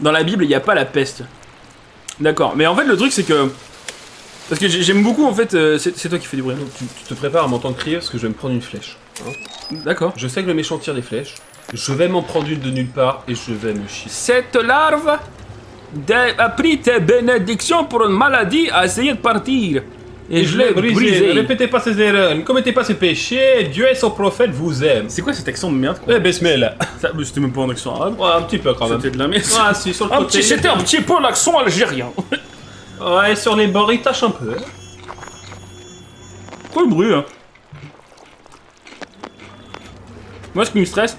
Dans la Bible, il n'y a pas la peste. D'accord, mais en fait, le truc, c'est que. Parce que j'aime beaucoup en fait, euh, c'est toi qui fais du bruit. Tu, tu te prépares à m'entendre crier parce que je vais me prendre une flèche. Hein. D'accord. Je sais que le méchant tire des flèches. Je vais m'en prendre une de nulle part et je vais me chier. Cette larve a pris tes bénédictions pour une maladie, a essayé de partir. Et, et je, je l'ai brisé. brisé. Ne répétez pas ces erreurs, ne commettez pas ces péchés, Dieu et son prophète vous aiment. C'est quoi cet accent de merde quoi? Eh Besmel. C'était même pas un accent arabe. Ouais, un petit peu quand même. C'était de la merde. Ah, si, sur le côté. C'était un petit peu l'accent algérien. Ouais, sur les bords, il tâche un peu. Quoi le bruit, hein? Moi, ce qui me stresse,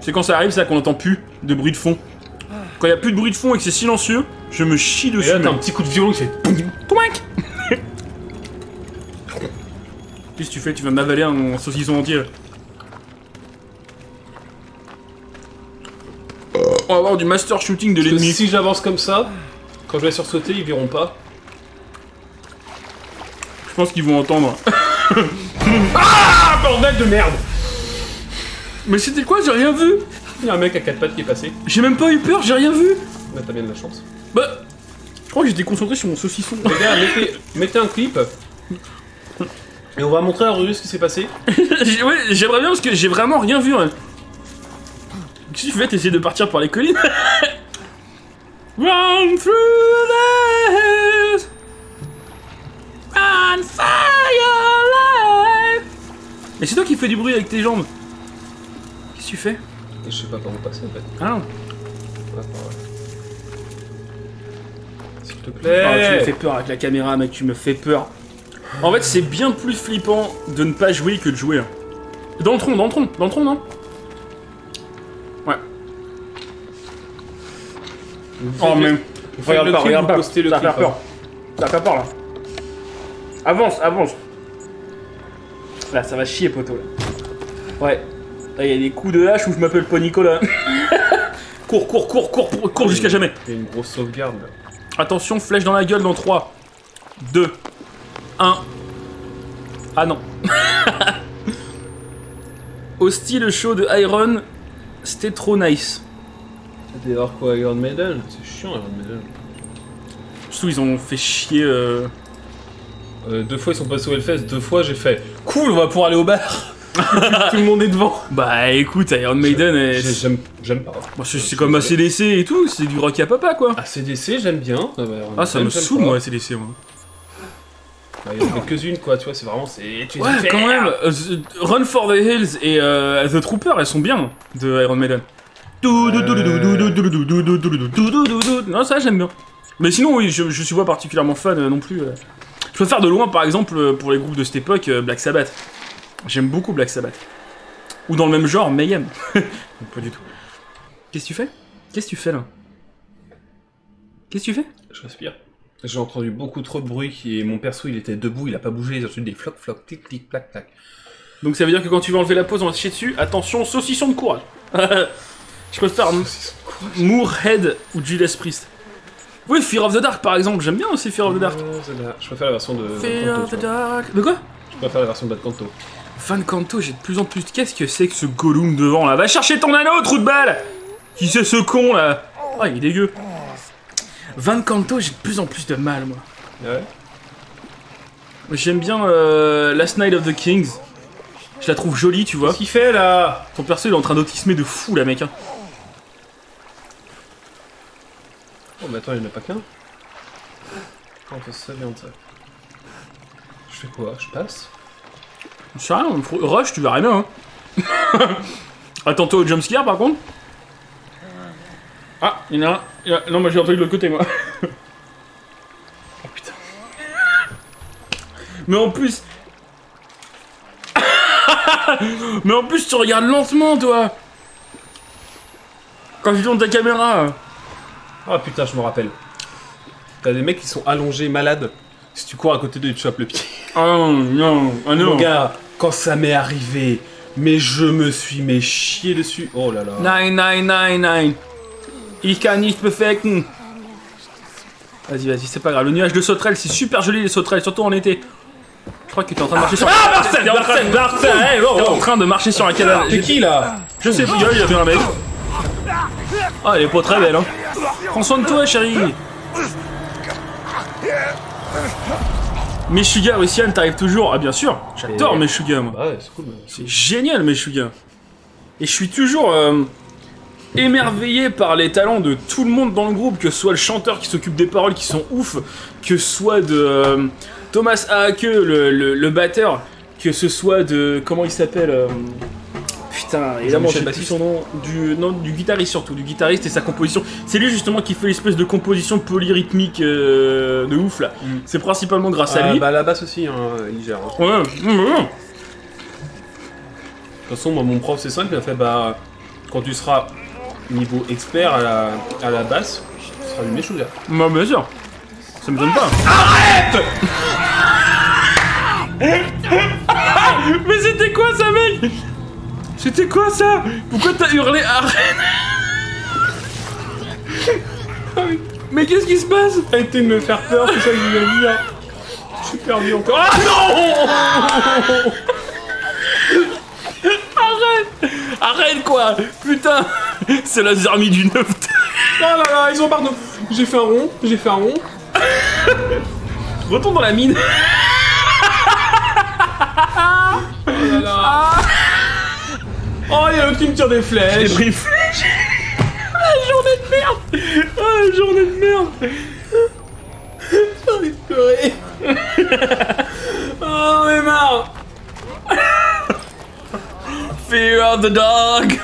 c'est quand ça arrive, c'est qu'on n'entend plus de bruit de fond. Quand il n'y a plus de bruit de fond et que c'est silencieux, je me chie dessus. Et là, t'as un petit coup de violon qui fait... Qu'est-ce que tu fais? Tu vas m'avaler un saucisson entier. On va avoir du master shooting de l'ennemi. Si j'avance comme ça... Quand je vais sursauter, ils verront pas. Je pense qu'ils vont entendre. Ah, bordel de merde! Mais c'était quoi? J'ai rien vu! Il y a un mec à quatre pattes qui est passé. J'ai même pas eu peur, j'ai rien vu! Bah t'as bien de la chance. Bah... Je crois que j'étais concentré sur mon saucisson. Regarde, mettez, mettez un clip. Et on va montrer à Ruru ce qui s'est passé. Ouais, j'aimerais bien parce que j'ai vraiment rien vu. Hein. Qu'est-ce que tu fais? T'essayes de partir par les collines? Run through the hills, run for your life. Mais c'est toi qui fais du bruit avec tes jambes. Qu'est-ce que tu fais? Je sais pas comment passer en fait. Ah non. S'il te plaît. Oh, tu me fais peur avec la caméra, mec, tu me fais peur. En fait, c'est bien plus flippant de ne pas jouer que de jouer. Dans le tronc, dans le tronc, dans le tronc, non? Ouais. Oh, mais... Regarde pas, regarde pas. Ça fait peur. Ça fait peur, là. Avance, avance. Là, ça va chier, poteau, là. Ouais. Là, il y a des coups de hache où je m'appelle pas Nicolas. Cours, cours, cours, cours, cours jusqu'à jamais. Il y a une grosse sauvegarde, là. Attention, flèche dans la gueule dans trois, deux, un. Ah non. Hostile show de Iron, c'était trop nice. C'était alors quoi, Iron Maiden? C'est chiant, Iron Maiden. Surtout, ils ont fait chier. Euh... Euh, deux fois, ils sont passés au Hellfest, deux fois, j'ai fait cool, on va pouvoir aller au bar. Tout le monde est devant. Bah écoute, Iron Maiden, j'aime j'aime pas. Bon, c'est comme A C D C et tout, c'est du rock à papa quoi. A C D C, j'aime bien. Ah, bah, ah ça me saoule moi, A C D C moi. Bah, il y en a quelques-unes quoi, tu vois, c'est vraiment c'est. Ouais, quand même. Uh, Run for the Hills et uh, The Trooper, elles sont bien de Iron Maiden. Euh... Non, ça j'aime bien. Mais sinon oui, je, je suis pas particulièrement fan euh, non plus. Euh. Je préfère de loin par exemple pour les groupes de cette époque euh, Black Sabbath. J'aime beaucoup Black Sabbath. Ou dans le même genre, Mayhem. Pas du tout. Qu'est-ce que tu fais? Qu'est-ce que tu fais là? Qu'est-ce que tu fais? Je respire. J'ai entendu beaucoup trop de bruit et mon perso il était debout, il a pas bougé, il a entendu des floc floc, tic tic, plac plac. Donc ça veut dire que quand tu vas enlever la pause, on va se chier dessus. Attention, saucisson de courage. Je préfère Moorhead ou Judas Priest. Oui, Fear of the Dark par exemple, j'aime bien aussi Fear of the Dark. Je préfère la version de. Fear of the Dark. De quoi? Je préfère la version de Bad Canto. Fin de Canto, j'ai de plus en plus de... Qu'est-ce que c'est que ce Gollum devant, là? Va chercher ton anneau, trou de balle! Qui c'est ce con, là? Ah, il est dégueu. Fin de Canto, j'ai de plus en plus de mal, moi. Ouais. J'aime bien euh, Last Night of the Kings. Je la trouve jolie, tu vois. Qu'est-ce qu'il fait, là? Ton perso, il est en train d'autismer de fou, là, mec. Hein. Oh, mais attends, il n'y en a pas qu'un. Oh, ça vient de ça. Je fais quoi? Je passe? Je sais rien, rush, tu verras bien, hein. Attends-toi au jumpscare par contre. Ah, il y en a un. Il y a... Non, moi j'ai entendu de l'autre côté, moi. Oh putain. Mais en plus. Mais en plus, tu regardes lentement, toi. Quand tu tournes ta caméra. Oh putain, je me rappelle. T'as des mecs qui sont allongés, malades. Si tu cours à côté d'eux, tu te chopes le pied. Oh non, oh non. Mon gars, quand ça m'est arrivé, mais je me suis mais chié dessus. Oh là là. Nein, nein, nein, nein. Ich kann nicht befecken. Vas-y, vas-y, c'est pas grave. Le nuage de sauterelles, c'est super joli les sauterelles, surtout en été. Je crois que t'es en train de marcher sur... Ah, Marcel, Marcel, Marcel. T'es en train de marcher sur un cadavre. C'est qui là? Je sais pas, il y avait un mec. Ah, elle est pas très belle, hein. Prends soin de toi, chérie. Meshuga aussi, elle t'arrive toujours. Ah, bien sûr, j'adore Meshuga, moi. Ah ouais, c'est cool. C'est génial, Meshuga. Et je suis toujours euh, émerveillé par les talents de tout le monde dans le groupe, que ce soit le chanteur qui s'occupe des paroles qui sont ouf, que ce soit de euh, Thomas Aake, le, le, le batteur, que ce soit de. Comment il s'appelle euh, putain, évidemment, je sais pas son nom. Du, non, du guitariste surtout, du guitariste et sa composition. C'est lui justement qui fait l'espèce de composition polyrythmique euh, de ouf là. Mm. C'est principalement grâce euh, à lui. Bah la basse aussi, hein, il gère. Hein. Ouais. Mm, mm. De toute façon, moi, mon prof c'est simple, il m'a fait bah quand tu seras niveau expert à la, à la basse, tu seras du Meshuga. Bah bien sûr, ça me donne pas. Arrête. Mais c'était quoi ça, mec? C'était quoi ça? Pourquoi t'as hurlé arène? Mais qu'est-ce qui se passe? T'as été de me faire peur, c'est ça que je voulais dire. Je suis perdu encore. Ah non! Arrête! Arrête quoi! Putain! C'est la zermie du neuf. Oh là là, ils ont pardon. J'ai fait un rond, j'ai fait un rond. Retourne dans la mine. Oh là là. Ah. Oh, il y a l'autre qui me tire des flèches! J'ai pris une flèche! Ah, journée de merde! Ah, journée de merde! J'ai envie de pleurer! Oh, mais marre! Fear of the dog!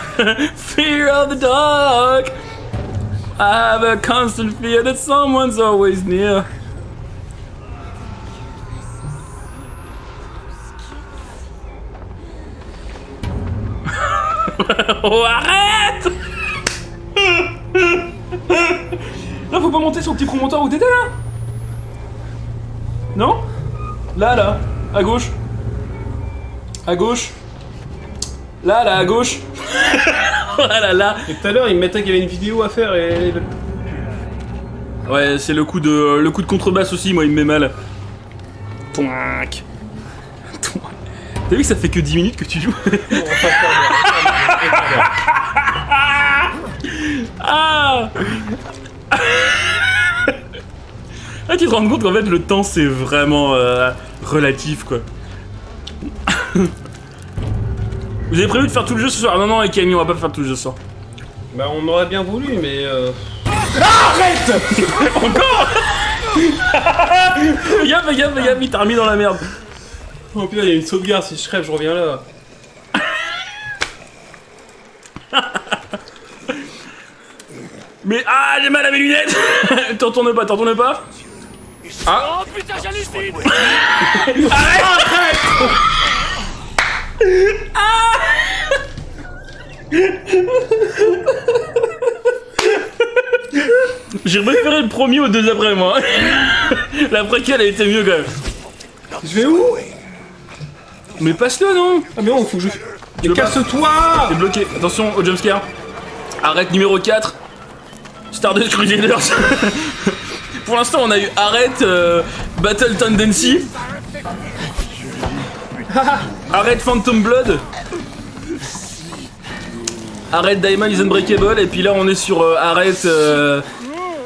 Fear of the dog! I have a constant fear that someone's always near. Oh, arrête! Là, faut pas monter sur le petit promontoire où t'étais là? Non? Là, là, à gauche. À gauche. Là, là, à gauche. Oh là là. Et tout à l'heure, il me mettait qu'il y avait une vidéo à faire et... Ouais, c'est le coup de... le coup de contrebasse aussi, moi, il me met mal. Toinc. T'as vu que ça fait que dix minutes que tu joues? Ah, ah, tu te rends compte qu'en fait le temps c'est vraiment euh, relatif quoi. Vous avez prévu de faire tout le jeu ce soir? Non non avec Camille on va pas faire tout le jeu ce soir. Bah on aurait bien voulu mais... Euh... Ah, arrête. Encore. Fais gaffe, fais gaffe, fais gaffe, il t'a remis dans la merde. Oh putain il y a une sauvegarde, si je crève je reviens là. Mais ah, j'ai mal à mes lunettes. T'en tournes pas, t'en tournes pas. Ah. Oh putain, j'hallucine. Arrête, arrête. Ah. J'ai préféré le premier aux deux après moi. L'après-quelle a été mieux quand même. Je vais où? Mais passe-le non. Ah mais non, faut que je... Mais casse-toi. T'es bloqué, attention au jumpscare. Arrête numéro quatre. Stardust Crusaders. Pour l'instant on a eu Arrête, euh, Battle Tendency, Arrête Phantom Blood, Arrête Diamond is Unbreakable et puis là on est sur euh, Arrête euh,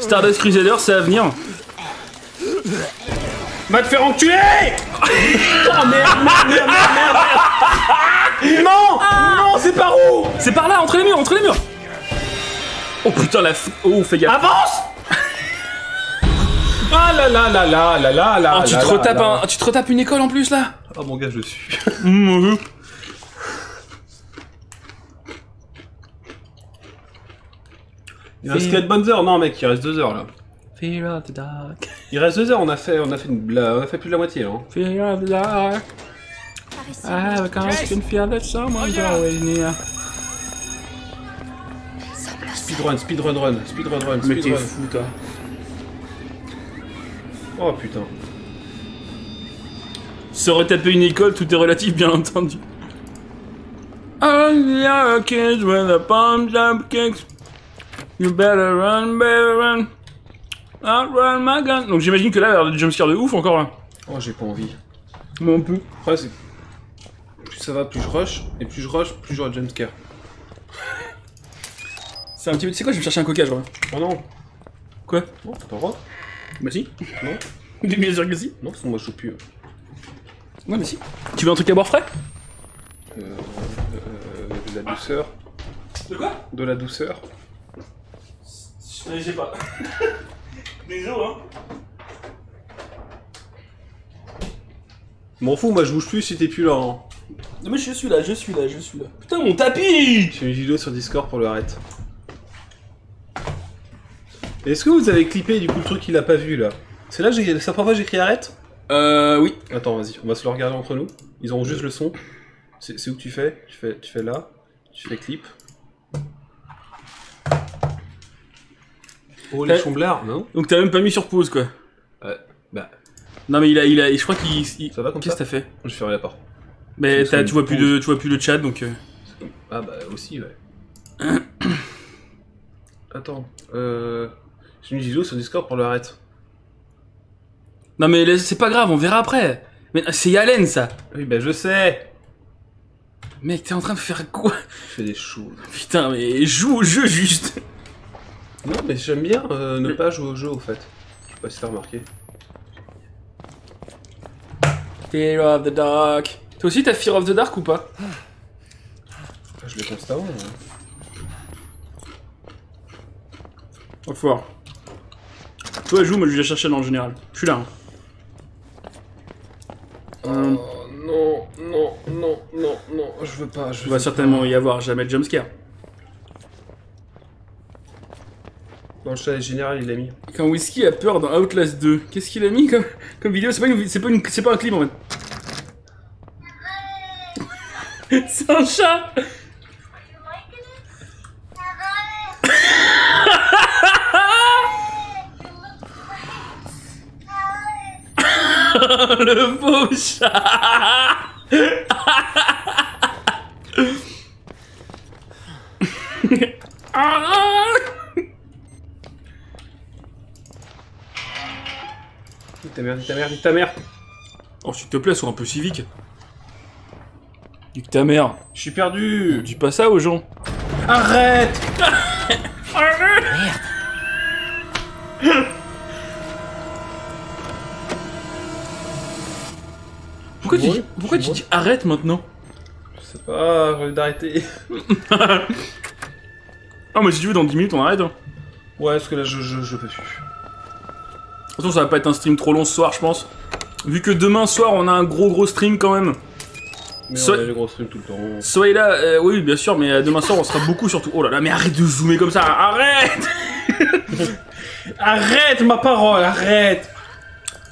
Stardust Crusaders, c'est à venir. Va te faire enculer. Oh merde, merde, merde, merde. Non, non, c'est par où? C'est par là, entre les murs, entre les murs. Oh putain la f... Oh fais gaffe. Avance. Ah là là là là là là là. Oh, tu te retapes un... tu te retapes une école en plus là. Ah oh, mon gars je suis. Mmh. Il reste quatre bonnes heures, non mec il reste deux heures là. Fear of the dark. Il reste deux heures, on a fait on a fait une on a fait plus de la moitié là. Fear of the dark. Ah quand je can feel that someone's always near. Speedrun, speedrun, run, speedrun, run, speedrun. Mais t'es fou, toi. Oh putain. Se retaper une école, tout est relatif, bien entendu. I'm your kids with the palm jump kicks. You better run, better run. Outrun my gun. Donc j'imagine que là, il y a des jumpscares de ouf encore là. Oh, j'ai pas envie. Mais on peut. Ouais, c'est. Plus ça va, plus je rush. Et plus je rush, plus j'aurai de jumpscares. C'est un petit peu... Tu sais quoi, je vais me chercher un coca, je vois. Oh non. Quoi? Non, t'as le droit. Bah si. Non. Mais bien sûr que si. Non, parce qu'on m'a chopé. Non, mais bah, si. Tu veux un truc à boire frais? Euh... euh de la ah. douceur. De quoi? De la douceur. Je sais pas. Des os, hein. M'en fous, moi je bouge plus si t'es plus là, hein. Non mais je suis là, je suis là, je suis là. Putain, mon tapis. J'ai une vidéo sur Discord pour le arrête. Est-ce que vous avez clippé du coup le truc qu'il a pas vu là? C'est là que j'ai... C'est la première fois que j'écris arrête? Euh oui. Attends vas-y, on va se le regarder entre nous. Ils auront juste le son. C'est où que tu fais? Tu fais tu fais là. Tu fais clip. Oh les chamblards, non? Donc t'as même pas mis sur pause quoi. Ouais. Bah. Non mais il a... il a... je crois qu'il... Il... Ça va comme ça? Qu'est-ce que t'as fait? Je ferme la porte. Mais t'as... tu vois plus de... tu vois plus le chat donc... Euh... Ah bah aussi ouais. Attends, euh... j'ai une vidéo sur Discord pour le arrête. Non mais c'est pas grave, on verra après. Mais c'est Yalen ça. Oui bah je sais. Mec t'es en train de faire quoi? Je fais des choses. Putain mais joue au jeu juste. Non mais j'aime bien euh, ne pas jouer au jeu au fait. Je sais pas si t'as remarqué. Fear of the Dark. Toi aussi t'as Fear of the Dark ou pas? Je l'ai constamment. Hein. Oh, faut voir. Toi, elle joue, moi je vais chercher dans le général. Je suis là. Hein. Oh hum. non, non, non, non, non, je veux pas. Je Il va certainement pas. y avoir jamais de jumpscare. Dans le chat général, il l'a mis. Quand Whisky a peur dans Outlast deux, qu'est-ce qu'il a mis comme, comme vidéo? C'est pas, une... pas, une... pas un clip en fait. C'est un chat. Le pauvre chat. Dis ta mère, dis ta mère, dis ta mère. Oh s'il te plaît, sois un peu civique. Dis que ta mère. Je suis perdu. On dit pas ça aux gens. Arrête. Arrête. Merde. Pourquoi tu, dis, pourquoi tu dis arrête maintenant? Je sais pas, j'ai envie d'arrêter. Ah mais si tu veux dans dix minutes on arrête hein. Ouais parce que là je, je, je peux plus. Attention ça va pas être un stream trop long ce soir je pense. Vu que demain soir on a un gros gros stream quand même. Mais so on a des gros streams tout le temps. Soyez là, euh, oui bien sûr mais demain soir on sera beaucoup surtout. Oh là là mais arrête de zoomer comme ça, arrête. Arrête ma parole, arrête.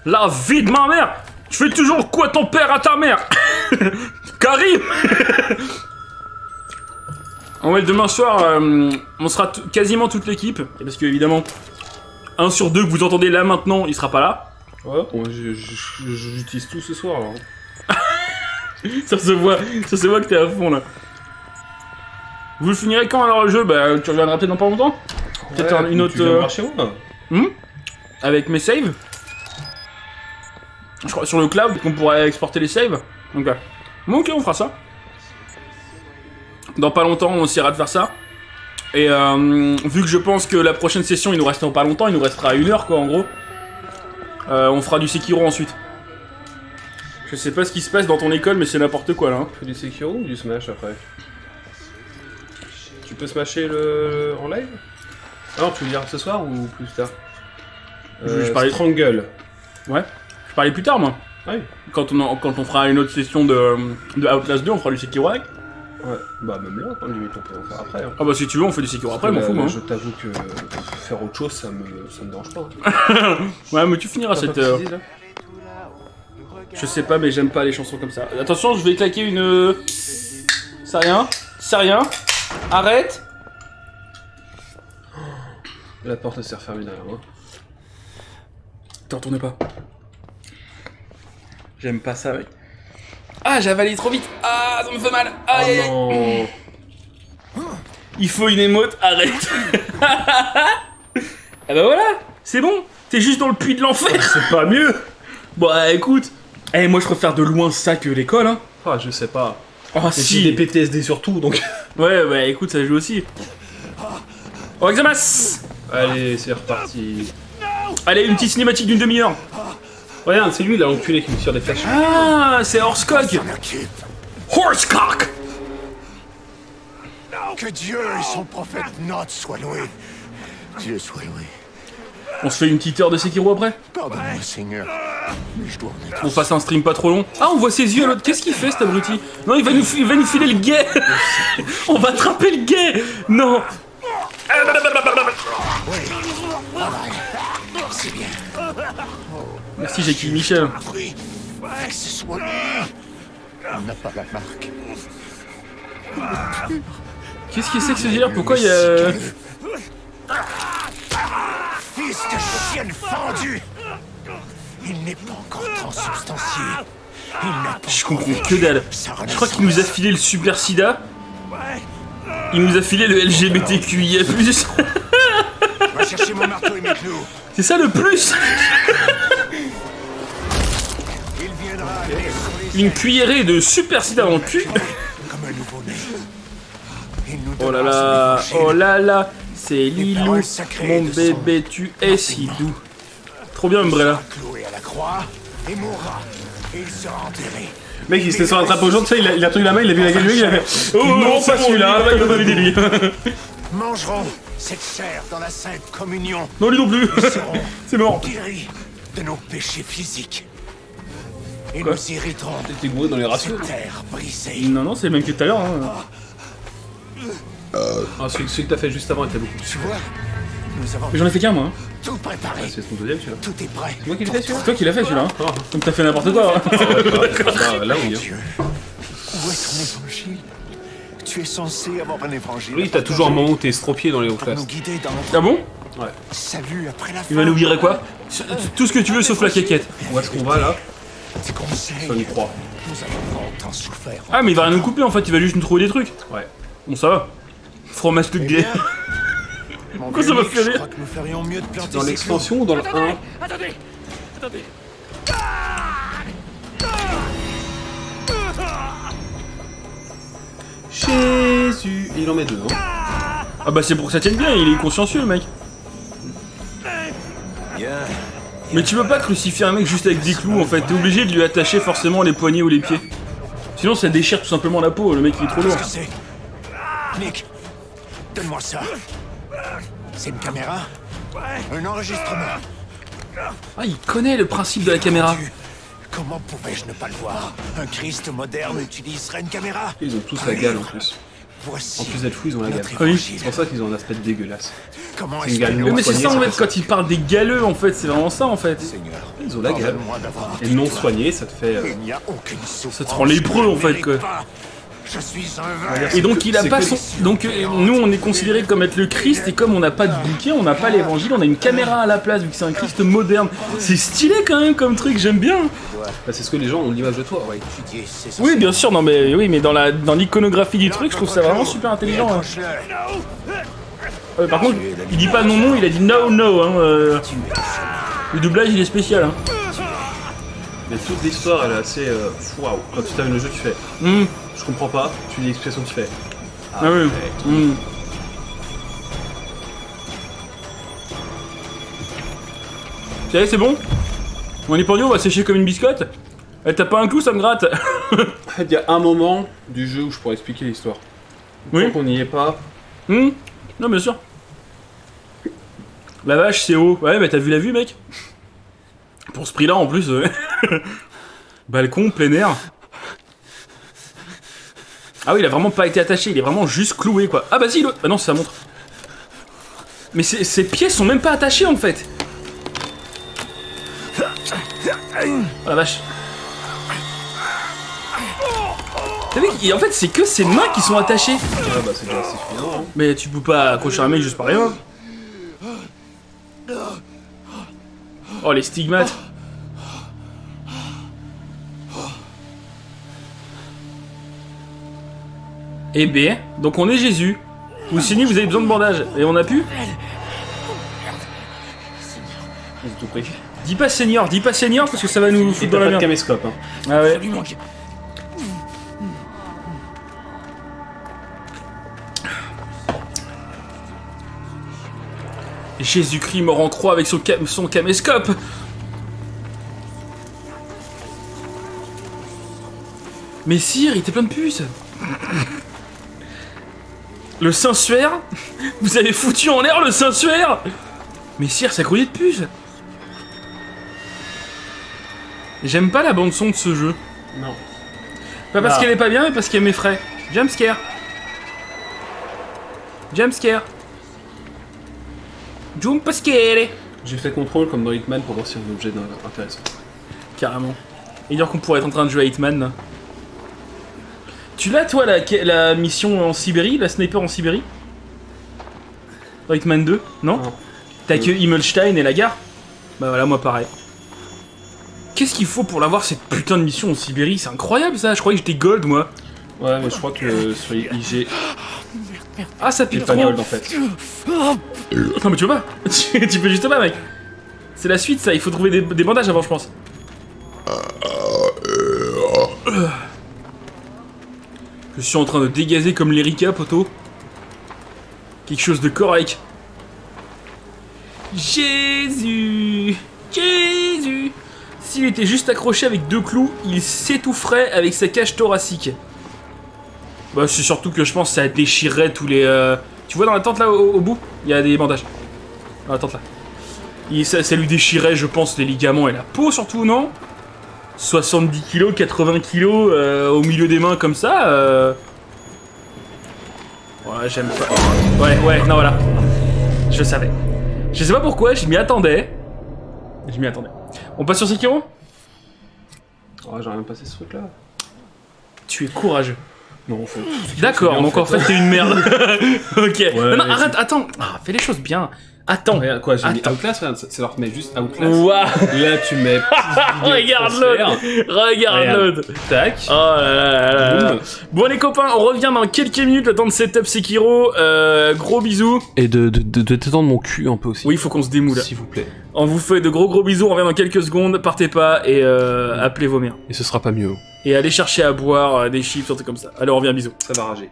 La vie de ma mère. Tu fais toujours quoi ton père à ta mère? Karim. En vrai, demain soir, euh, on sera quasiment toute l'équipe. Parce que, évidemment, un sur deux que vous entendez là maintenant, il sera pas là. Ouais, bon, j'utilise tout ce soir alors. Ça se voit, ça se voit que t'es à fond là. Vous le finirez quand alors le jeu? Bah, tu reviendras peut-être dans pas longtemps. Peut-être ouais, une autre. Tu viendras chez moi. Hmm? Avec mes saves? Je crois sur le cloud qu'on pourrait exporter les saves. Donc là. Bon, ok, on fera ça. Dans pas longtemps, on essaiera de faire ça. Et euh, vu que je pense que la prochaine session, il nous reste pas longtemps, il nous restera une heure quoi en gros. Euh, on fera du Sekiro ensuite. Je sais pas ce qui se passe dans ton école, mais c'est n'importe quoi là. Hein. Tu fais du Sekiro ou du Smash après? Tu peux smasher le en live? Alors tu veux dire ce soir ou plus tard? euh, Je parlais Strangle. Ouais. Je parlais plus tard, moi. Oui. Quand on, en, quand on fera une autre session de, de Outlast deux, on fera du Sekiro avec. Ouais, bah même là, on peut en faire après. Hein. Ah bah si tu veux, on fait du Sekiro après, m'en fous, moi. Je t'avoue que faire autre chose, ça me, ça me dérange pas. Hein. Ouais, mais tu finiras cette... Euh... Précisé, je sais pas, mais j'aime pas les chansons comme ça. Attention, je vais claquer une... C'est rien, c'est rien. Arrête. La porte s'est refermée derrière moi. T'en tournez pas. J'aime pas ça, mec. Ah, j'ai avalé trop vite. Ah, ça me fait mal. Aïe, oh aïe. Non. Il faut une émote, arrête. Ah bah voilà, c'est bon. T'es juste dans le puits de l'enfer. C'est pas mieux. Bon, euh, écoute. Eh, moi, je préfère de loin ça que l'école, hein. Ah, je sais pas. Oh, et si. J'ai des P T S D surtout, donc. Ouais, bah écoute, ça joue aussi. Oh, Examas. Allez, c'est reparti. Allez, une petite cinématique d'une demi-heure. Regarde, c'est lui là, l'enculé qui me tire des flashs. Ah, c'est Horsecock. Horsecock. Que Dieu et son prophète Not soient loués. Dieu soit loué. On se fait une petite heure de Sekiro après? Pardonne-moi, Seigneur. Mais je dois en être... On fasse un stream pas trop long. Ah, on voit ses yeux à l'autre. Qu'est-ce qu'il fait cet abruti? Non, il va nous, il va nous filer le guet. On va attraper le guet. Non. Oui. C'est bien. Merci, j'ai tué Michel. On n'a pas la marque. Qu'est-ce que c'est que ce délire? Pourquoi il y a... Fils de chienne fendue. Il n'est pas encore transubstantié. Je comprends que dalle. Je crois qu'il nous a filé le super sida. Il nous a filé le L G B T Q I A plus. Va chercher mon marteau et mes clous. C'est ça le plus. Une cuillerée de super sida dans le cul. Oh là là, oh là là, c'est Lilou, mon bébé, tu es si doux. Trop bien, Umbrella. Mec, il se sur la trappe aux jambes, tu sais, il a, il a tenu la main, il a vu la gueule, il a fait. Oh non, pas celui-là, il va pas vider lui. Mangeront cette chair dans la sainte communion. Non, lui non plus. C'est mort. Guéris de nos péchés physiques. Et quoi? Nous irriterons. T'étais gouré dans les ratios. Non, non, c'est le même que tout à l'heure. Hein. Euh... Ah, celui, celui que t'as fait juste avant était beaucoup. Tu vois, Mais j'en ai fait qu'un moi. Tout préparé. C'est ton deuxième celui-là. Tout est prêt. C'est moi qui l'ai fait celui-là. C'est toi qui l'as fait celui-là. Comme t'as fait n'importe quoi. Là où il est. Où est ton évangile? Tu es censé avoir un évangile. Oui, t'as toujours un moment où t'es estropié dans les hautes classes. Ah bon? Ouais. Salut après la fin. Il va nous virer quoi? Tout ce que tu veux sauf la caquette. Où est-ce qu'on va là? Ça nous croit. Ah mais il va rien nous couper en fait, il va juste nous trouver des trucs. Ouais. Bon ça va. Fromage tout gay. Pourquoi ça m'a fait rire? Dans l'extension ou dans le un? Attendez, attendez. Jésus. Il en met deux hein. Ah bah c'est pour que ça tienne bien, il est consciencieux le mec. Mais tu peux pas crucifier un mec juste avec des clous en fait, t'es obligé de lui attacher forcément les poignets ou les pieds. Sinon ça déchire tout simplement la peau, le mec il est trop lourd. Nick, donne-moi ça. C'est une caméra? Un enregistrement. Ah il connaît le principe de la caméra. Comment pouvais-je ne pas le voir? Un Christ moderne utiliserait une caméra. Ils ont tous la gale en plus. En plus d'être fous, ils ont la gale. Ah oui. C'est pour ça qu'ils ont un aspect dégueulasse. Une gale non, mais c'est ça en fait, quand ils parlent des galeux en fait, c'est vraiment ça en fait. Seigneur, ils ont la gale. Et non soigné, ça te fait... Euh, ça te rend lépreux en fait quoi. Et donc il a pas son... Donc euh, nous on est considéré comme être le Christ et comme on n'a pas de bouquet, on n'a pas l'évangile, on a une caméra à la place vu que c'est un Christ moderne. C'est stylé quand même comme truc, j'aime bien. Bah, c'est ce que les gens ont l'image de toi. Ouais. Oui bien sûr, non mais oui mais dans la dans l'iconographie du truc je trouve ça vraiment super intelligent. Hein. Euh, par contre il dit pas non non, il a dit no no. Hein, euh... Le doublage il est spécial. Hein. Mais toute l'histoire elle est assez waouh. Wow. Quand tu termines le jeu tu fais. Mm. Je comprends pas, tu dis l'expression que tu fais. Ah, ah oui. Mmh. Ça y est, c'est bon? Mon épandio va sécher comme une biscotte. Eh, t'as pas un clou, ça me gratte. En fait, il y a un moment du jeu où je pourrais expliquer l'histoire. Oui. Tant qu'on n'y est pas. Mmh. Non, bien sûr. La vache, c'est haut. Ouais, mais t'as vu la vue, mec? Pour ce prix-là, en plus. Euh... Balcon, plein air. Ah oui, il a vraiment pas été attaché, il est vraiment juste cloué quoi. Ah bah si, le... bah non, ça montre. Mais ses pieds sont même pas attachés en fait. Oh la vache. T'as vu, en fait, c'est que ses mains qui sont attachées. Ah bah c'est déjà assez suffisant. Hein. Mais tu peux pas accrocher un mec juste par rien. Oh les stigmates. Eh bien, donc on est Jésus. Vous signez, vous avez besoin de bandage. Et on a pu? Dis pas Seigneur, dis pas Seigneur parce que ça va nous foutre dans la merde. Caméscope, hein. Ah ouais. Jésus-Christ mort en croix avec son, cam son caméscope. Mais sire, il était plein de puces. Le Saint-Suaire? Vous avez foutu en l'air le Saint-Suaire? Mais sire, ça grouillait de puces. J'aime pas la bande-son de ce jeu. Non. Pas parce qu'elle est pas bien, mais parce qu'elle m'effraie. Jumpscare. Jumpscare. Jumpscare. J'ai fait contrôle comme dans Hitman pour voir si un objet intéressant. Carrément. Et dire qu'on pourrait être en train de jouer à Hitman là. Tu l'as toi la, la mission en Sibérie, la sniper en Sibérie? Dans Hitman deux, non? T'as que Himmelstein et la gare? Bah voilà, moi pareil. Qu'est-ce qu'il faut pour l'avoir cette putain de mission en Sibérie? C'est incroyable ça, je croyais que j'étais gold moi. Ouais mais je crois que euh, sur I G... Ah ça pique trop. Pas gold en fait. Non mais tu peux pas. Tu peux juste pas mec. C'est la suite ça, il faut trouver des, des bandages avant je pense. Je suis en train de dégazer comme l'Erika, poteau. Quelque chose de correct. Jésus! Jésus! S'il était juste accroché avec deux clous, il s'étoufferait avec sa cage thoracique. Bah, c'est surtout que je pense que ça déchirerait tous les... Euh... Tu vois dans la tente là, au, au bout, il y a des bandages. Dans la tente là. Et ça, ça lui déchirait, je pense, les ligaments et la peau surtout, non? soixante-dix kilos, quatre-vingts kilos euh, au milieu des mains comme ça. Euh... Ouais, j'aime pas. Ouais, ouais, non, voilà. Je savais. Je sais pas pourquoi, je m'y attendais. Je m'y attendais. On passe sur Sekiro? Oh, j'aurais même passé ce truc là. Tu es courageux. Non, faut... D'accord, donc en fait, t'es une merde. Ok. Ouais, non, non, arrête, attends. Ah, fais les choses bien. Attends. Regarde quoi, j'ai mis Outlast, regarde, ça leur met juste Outlast. Wow. Là, tu mets. Regarde l'autre. Regarde l'autre. Tac. Oh là là là là. Bon, les copains, on revient dans quelques minutes, le temps de setup Sekiro. Euh, gros bisous. Et de, de, de, de t'étendre mon cul un peu aussi. Oui, il faut qu'on se démoule. S'il vous plaît. On vous fait de gros gros bisous, on revient dans quelques secondes, partez pas et euh, appelez vos mères. Et ce sera pas mieux. Et allez chercher à boire euh, des chips, tout comme ça. Alors on revient, bisous. Ça va rager.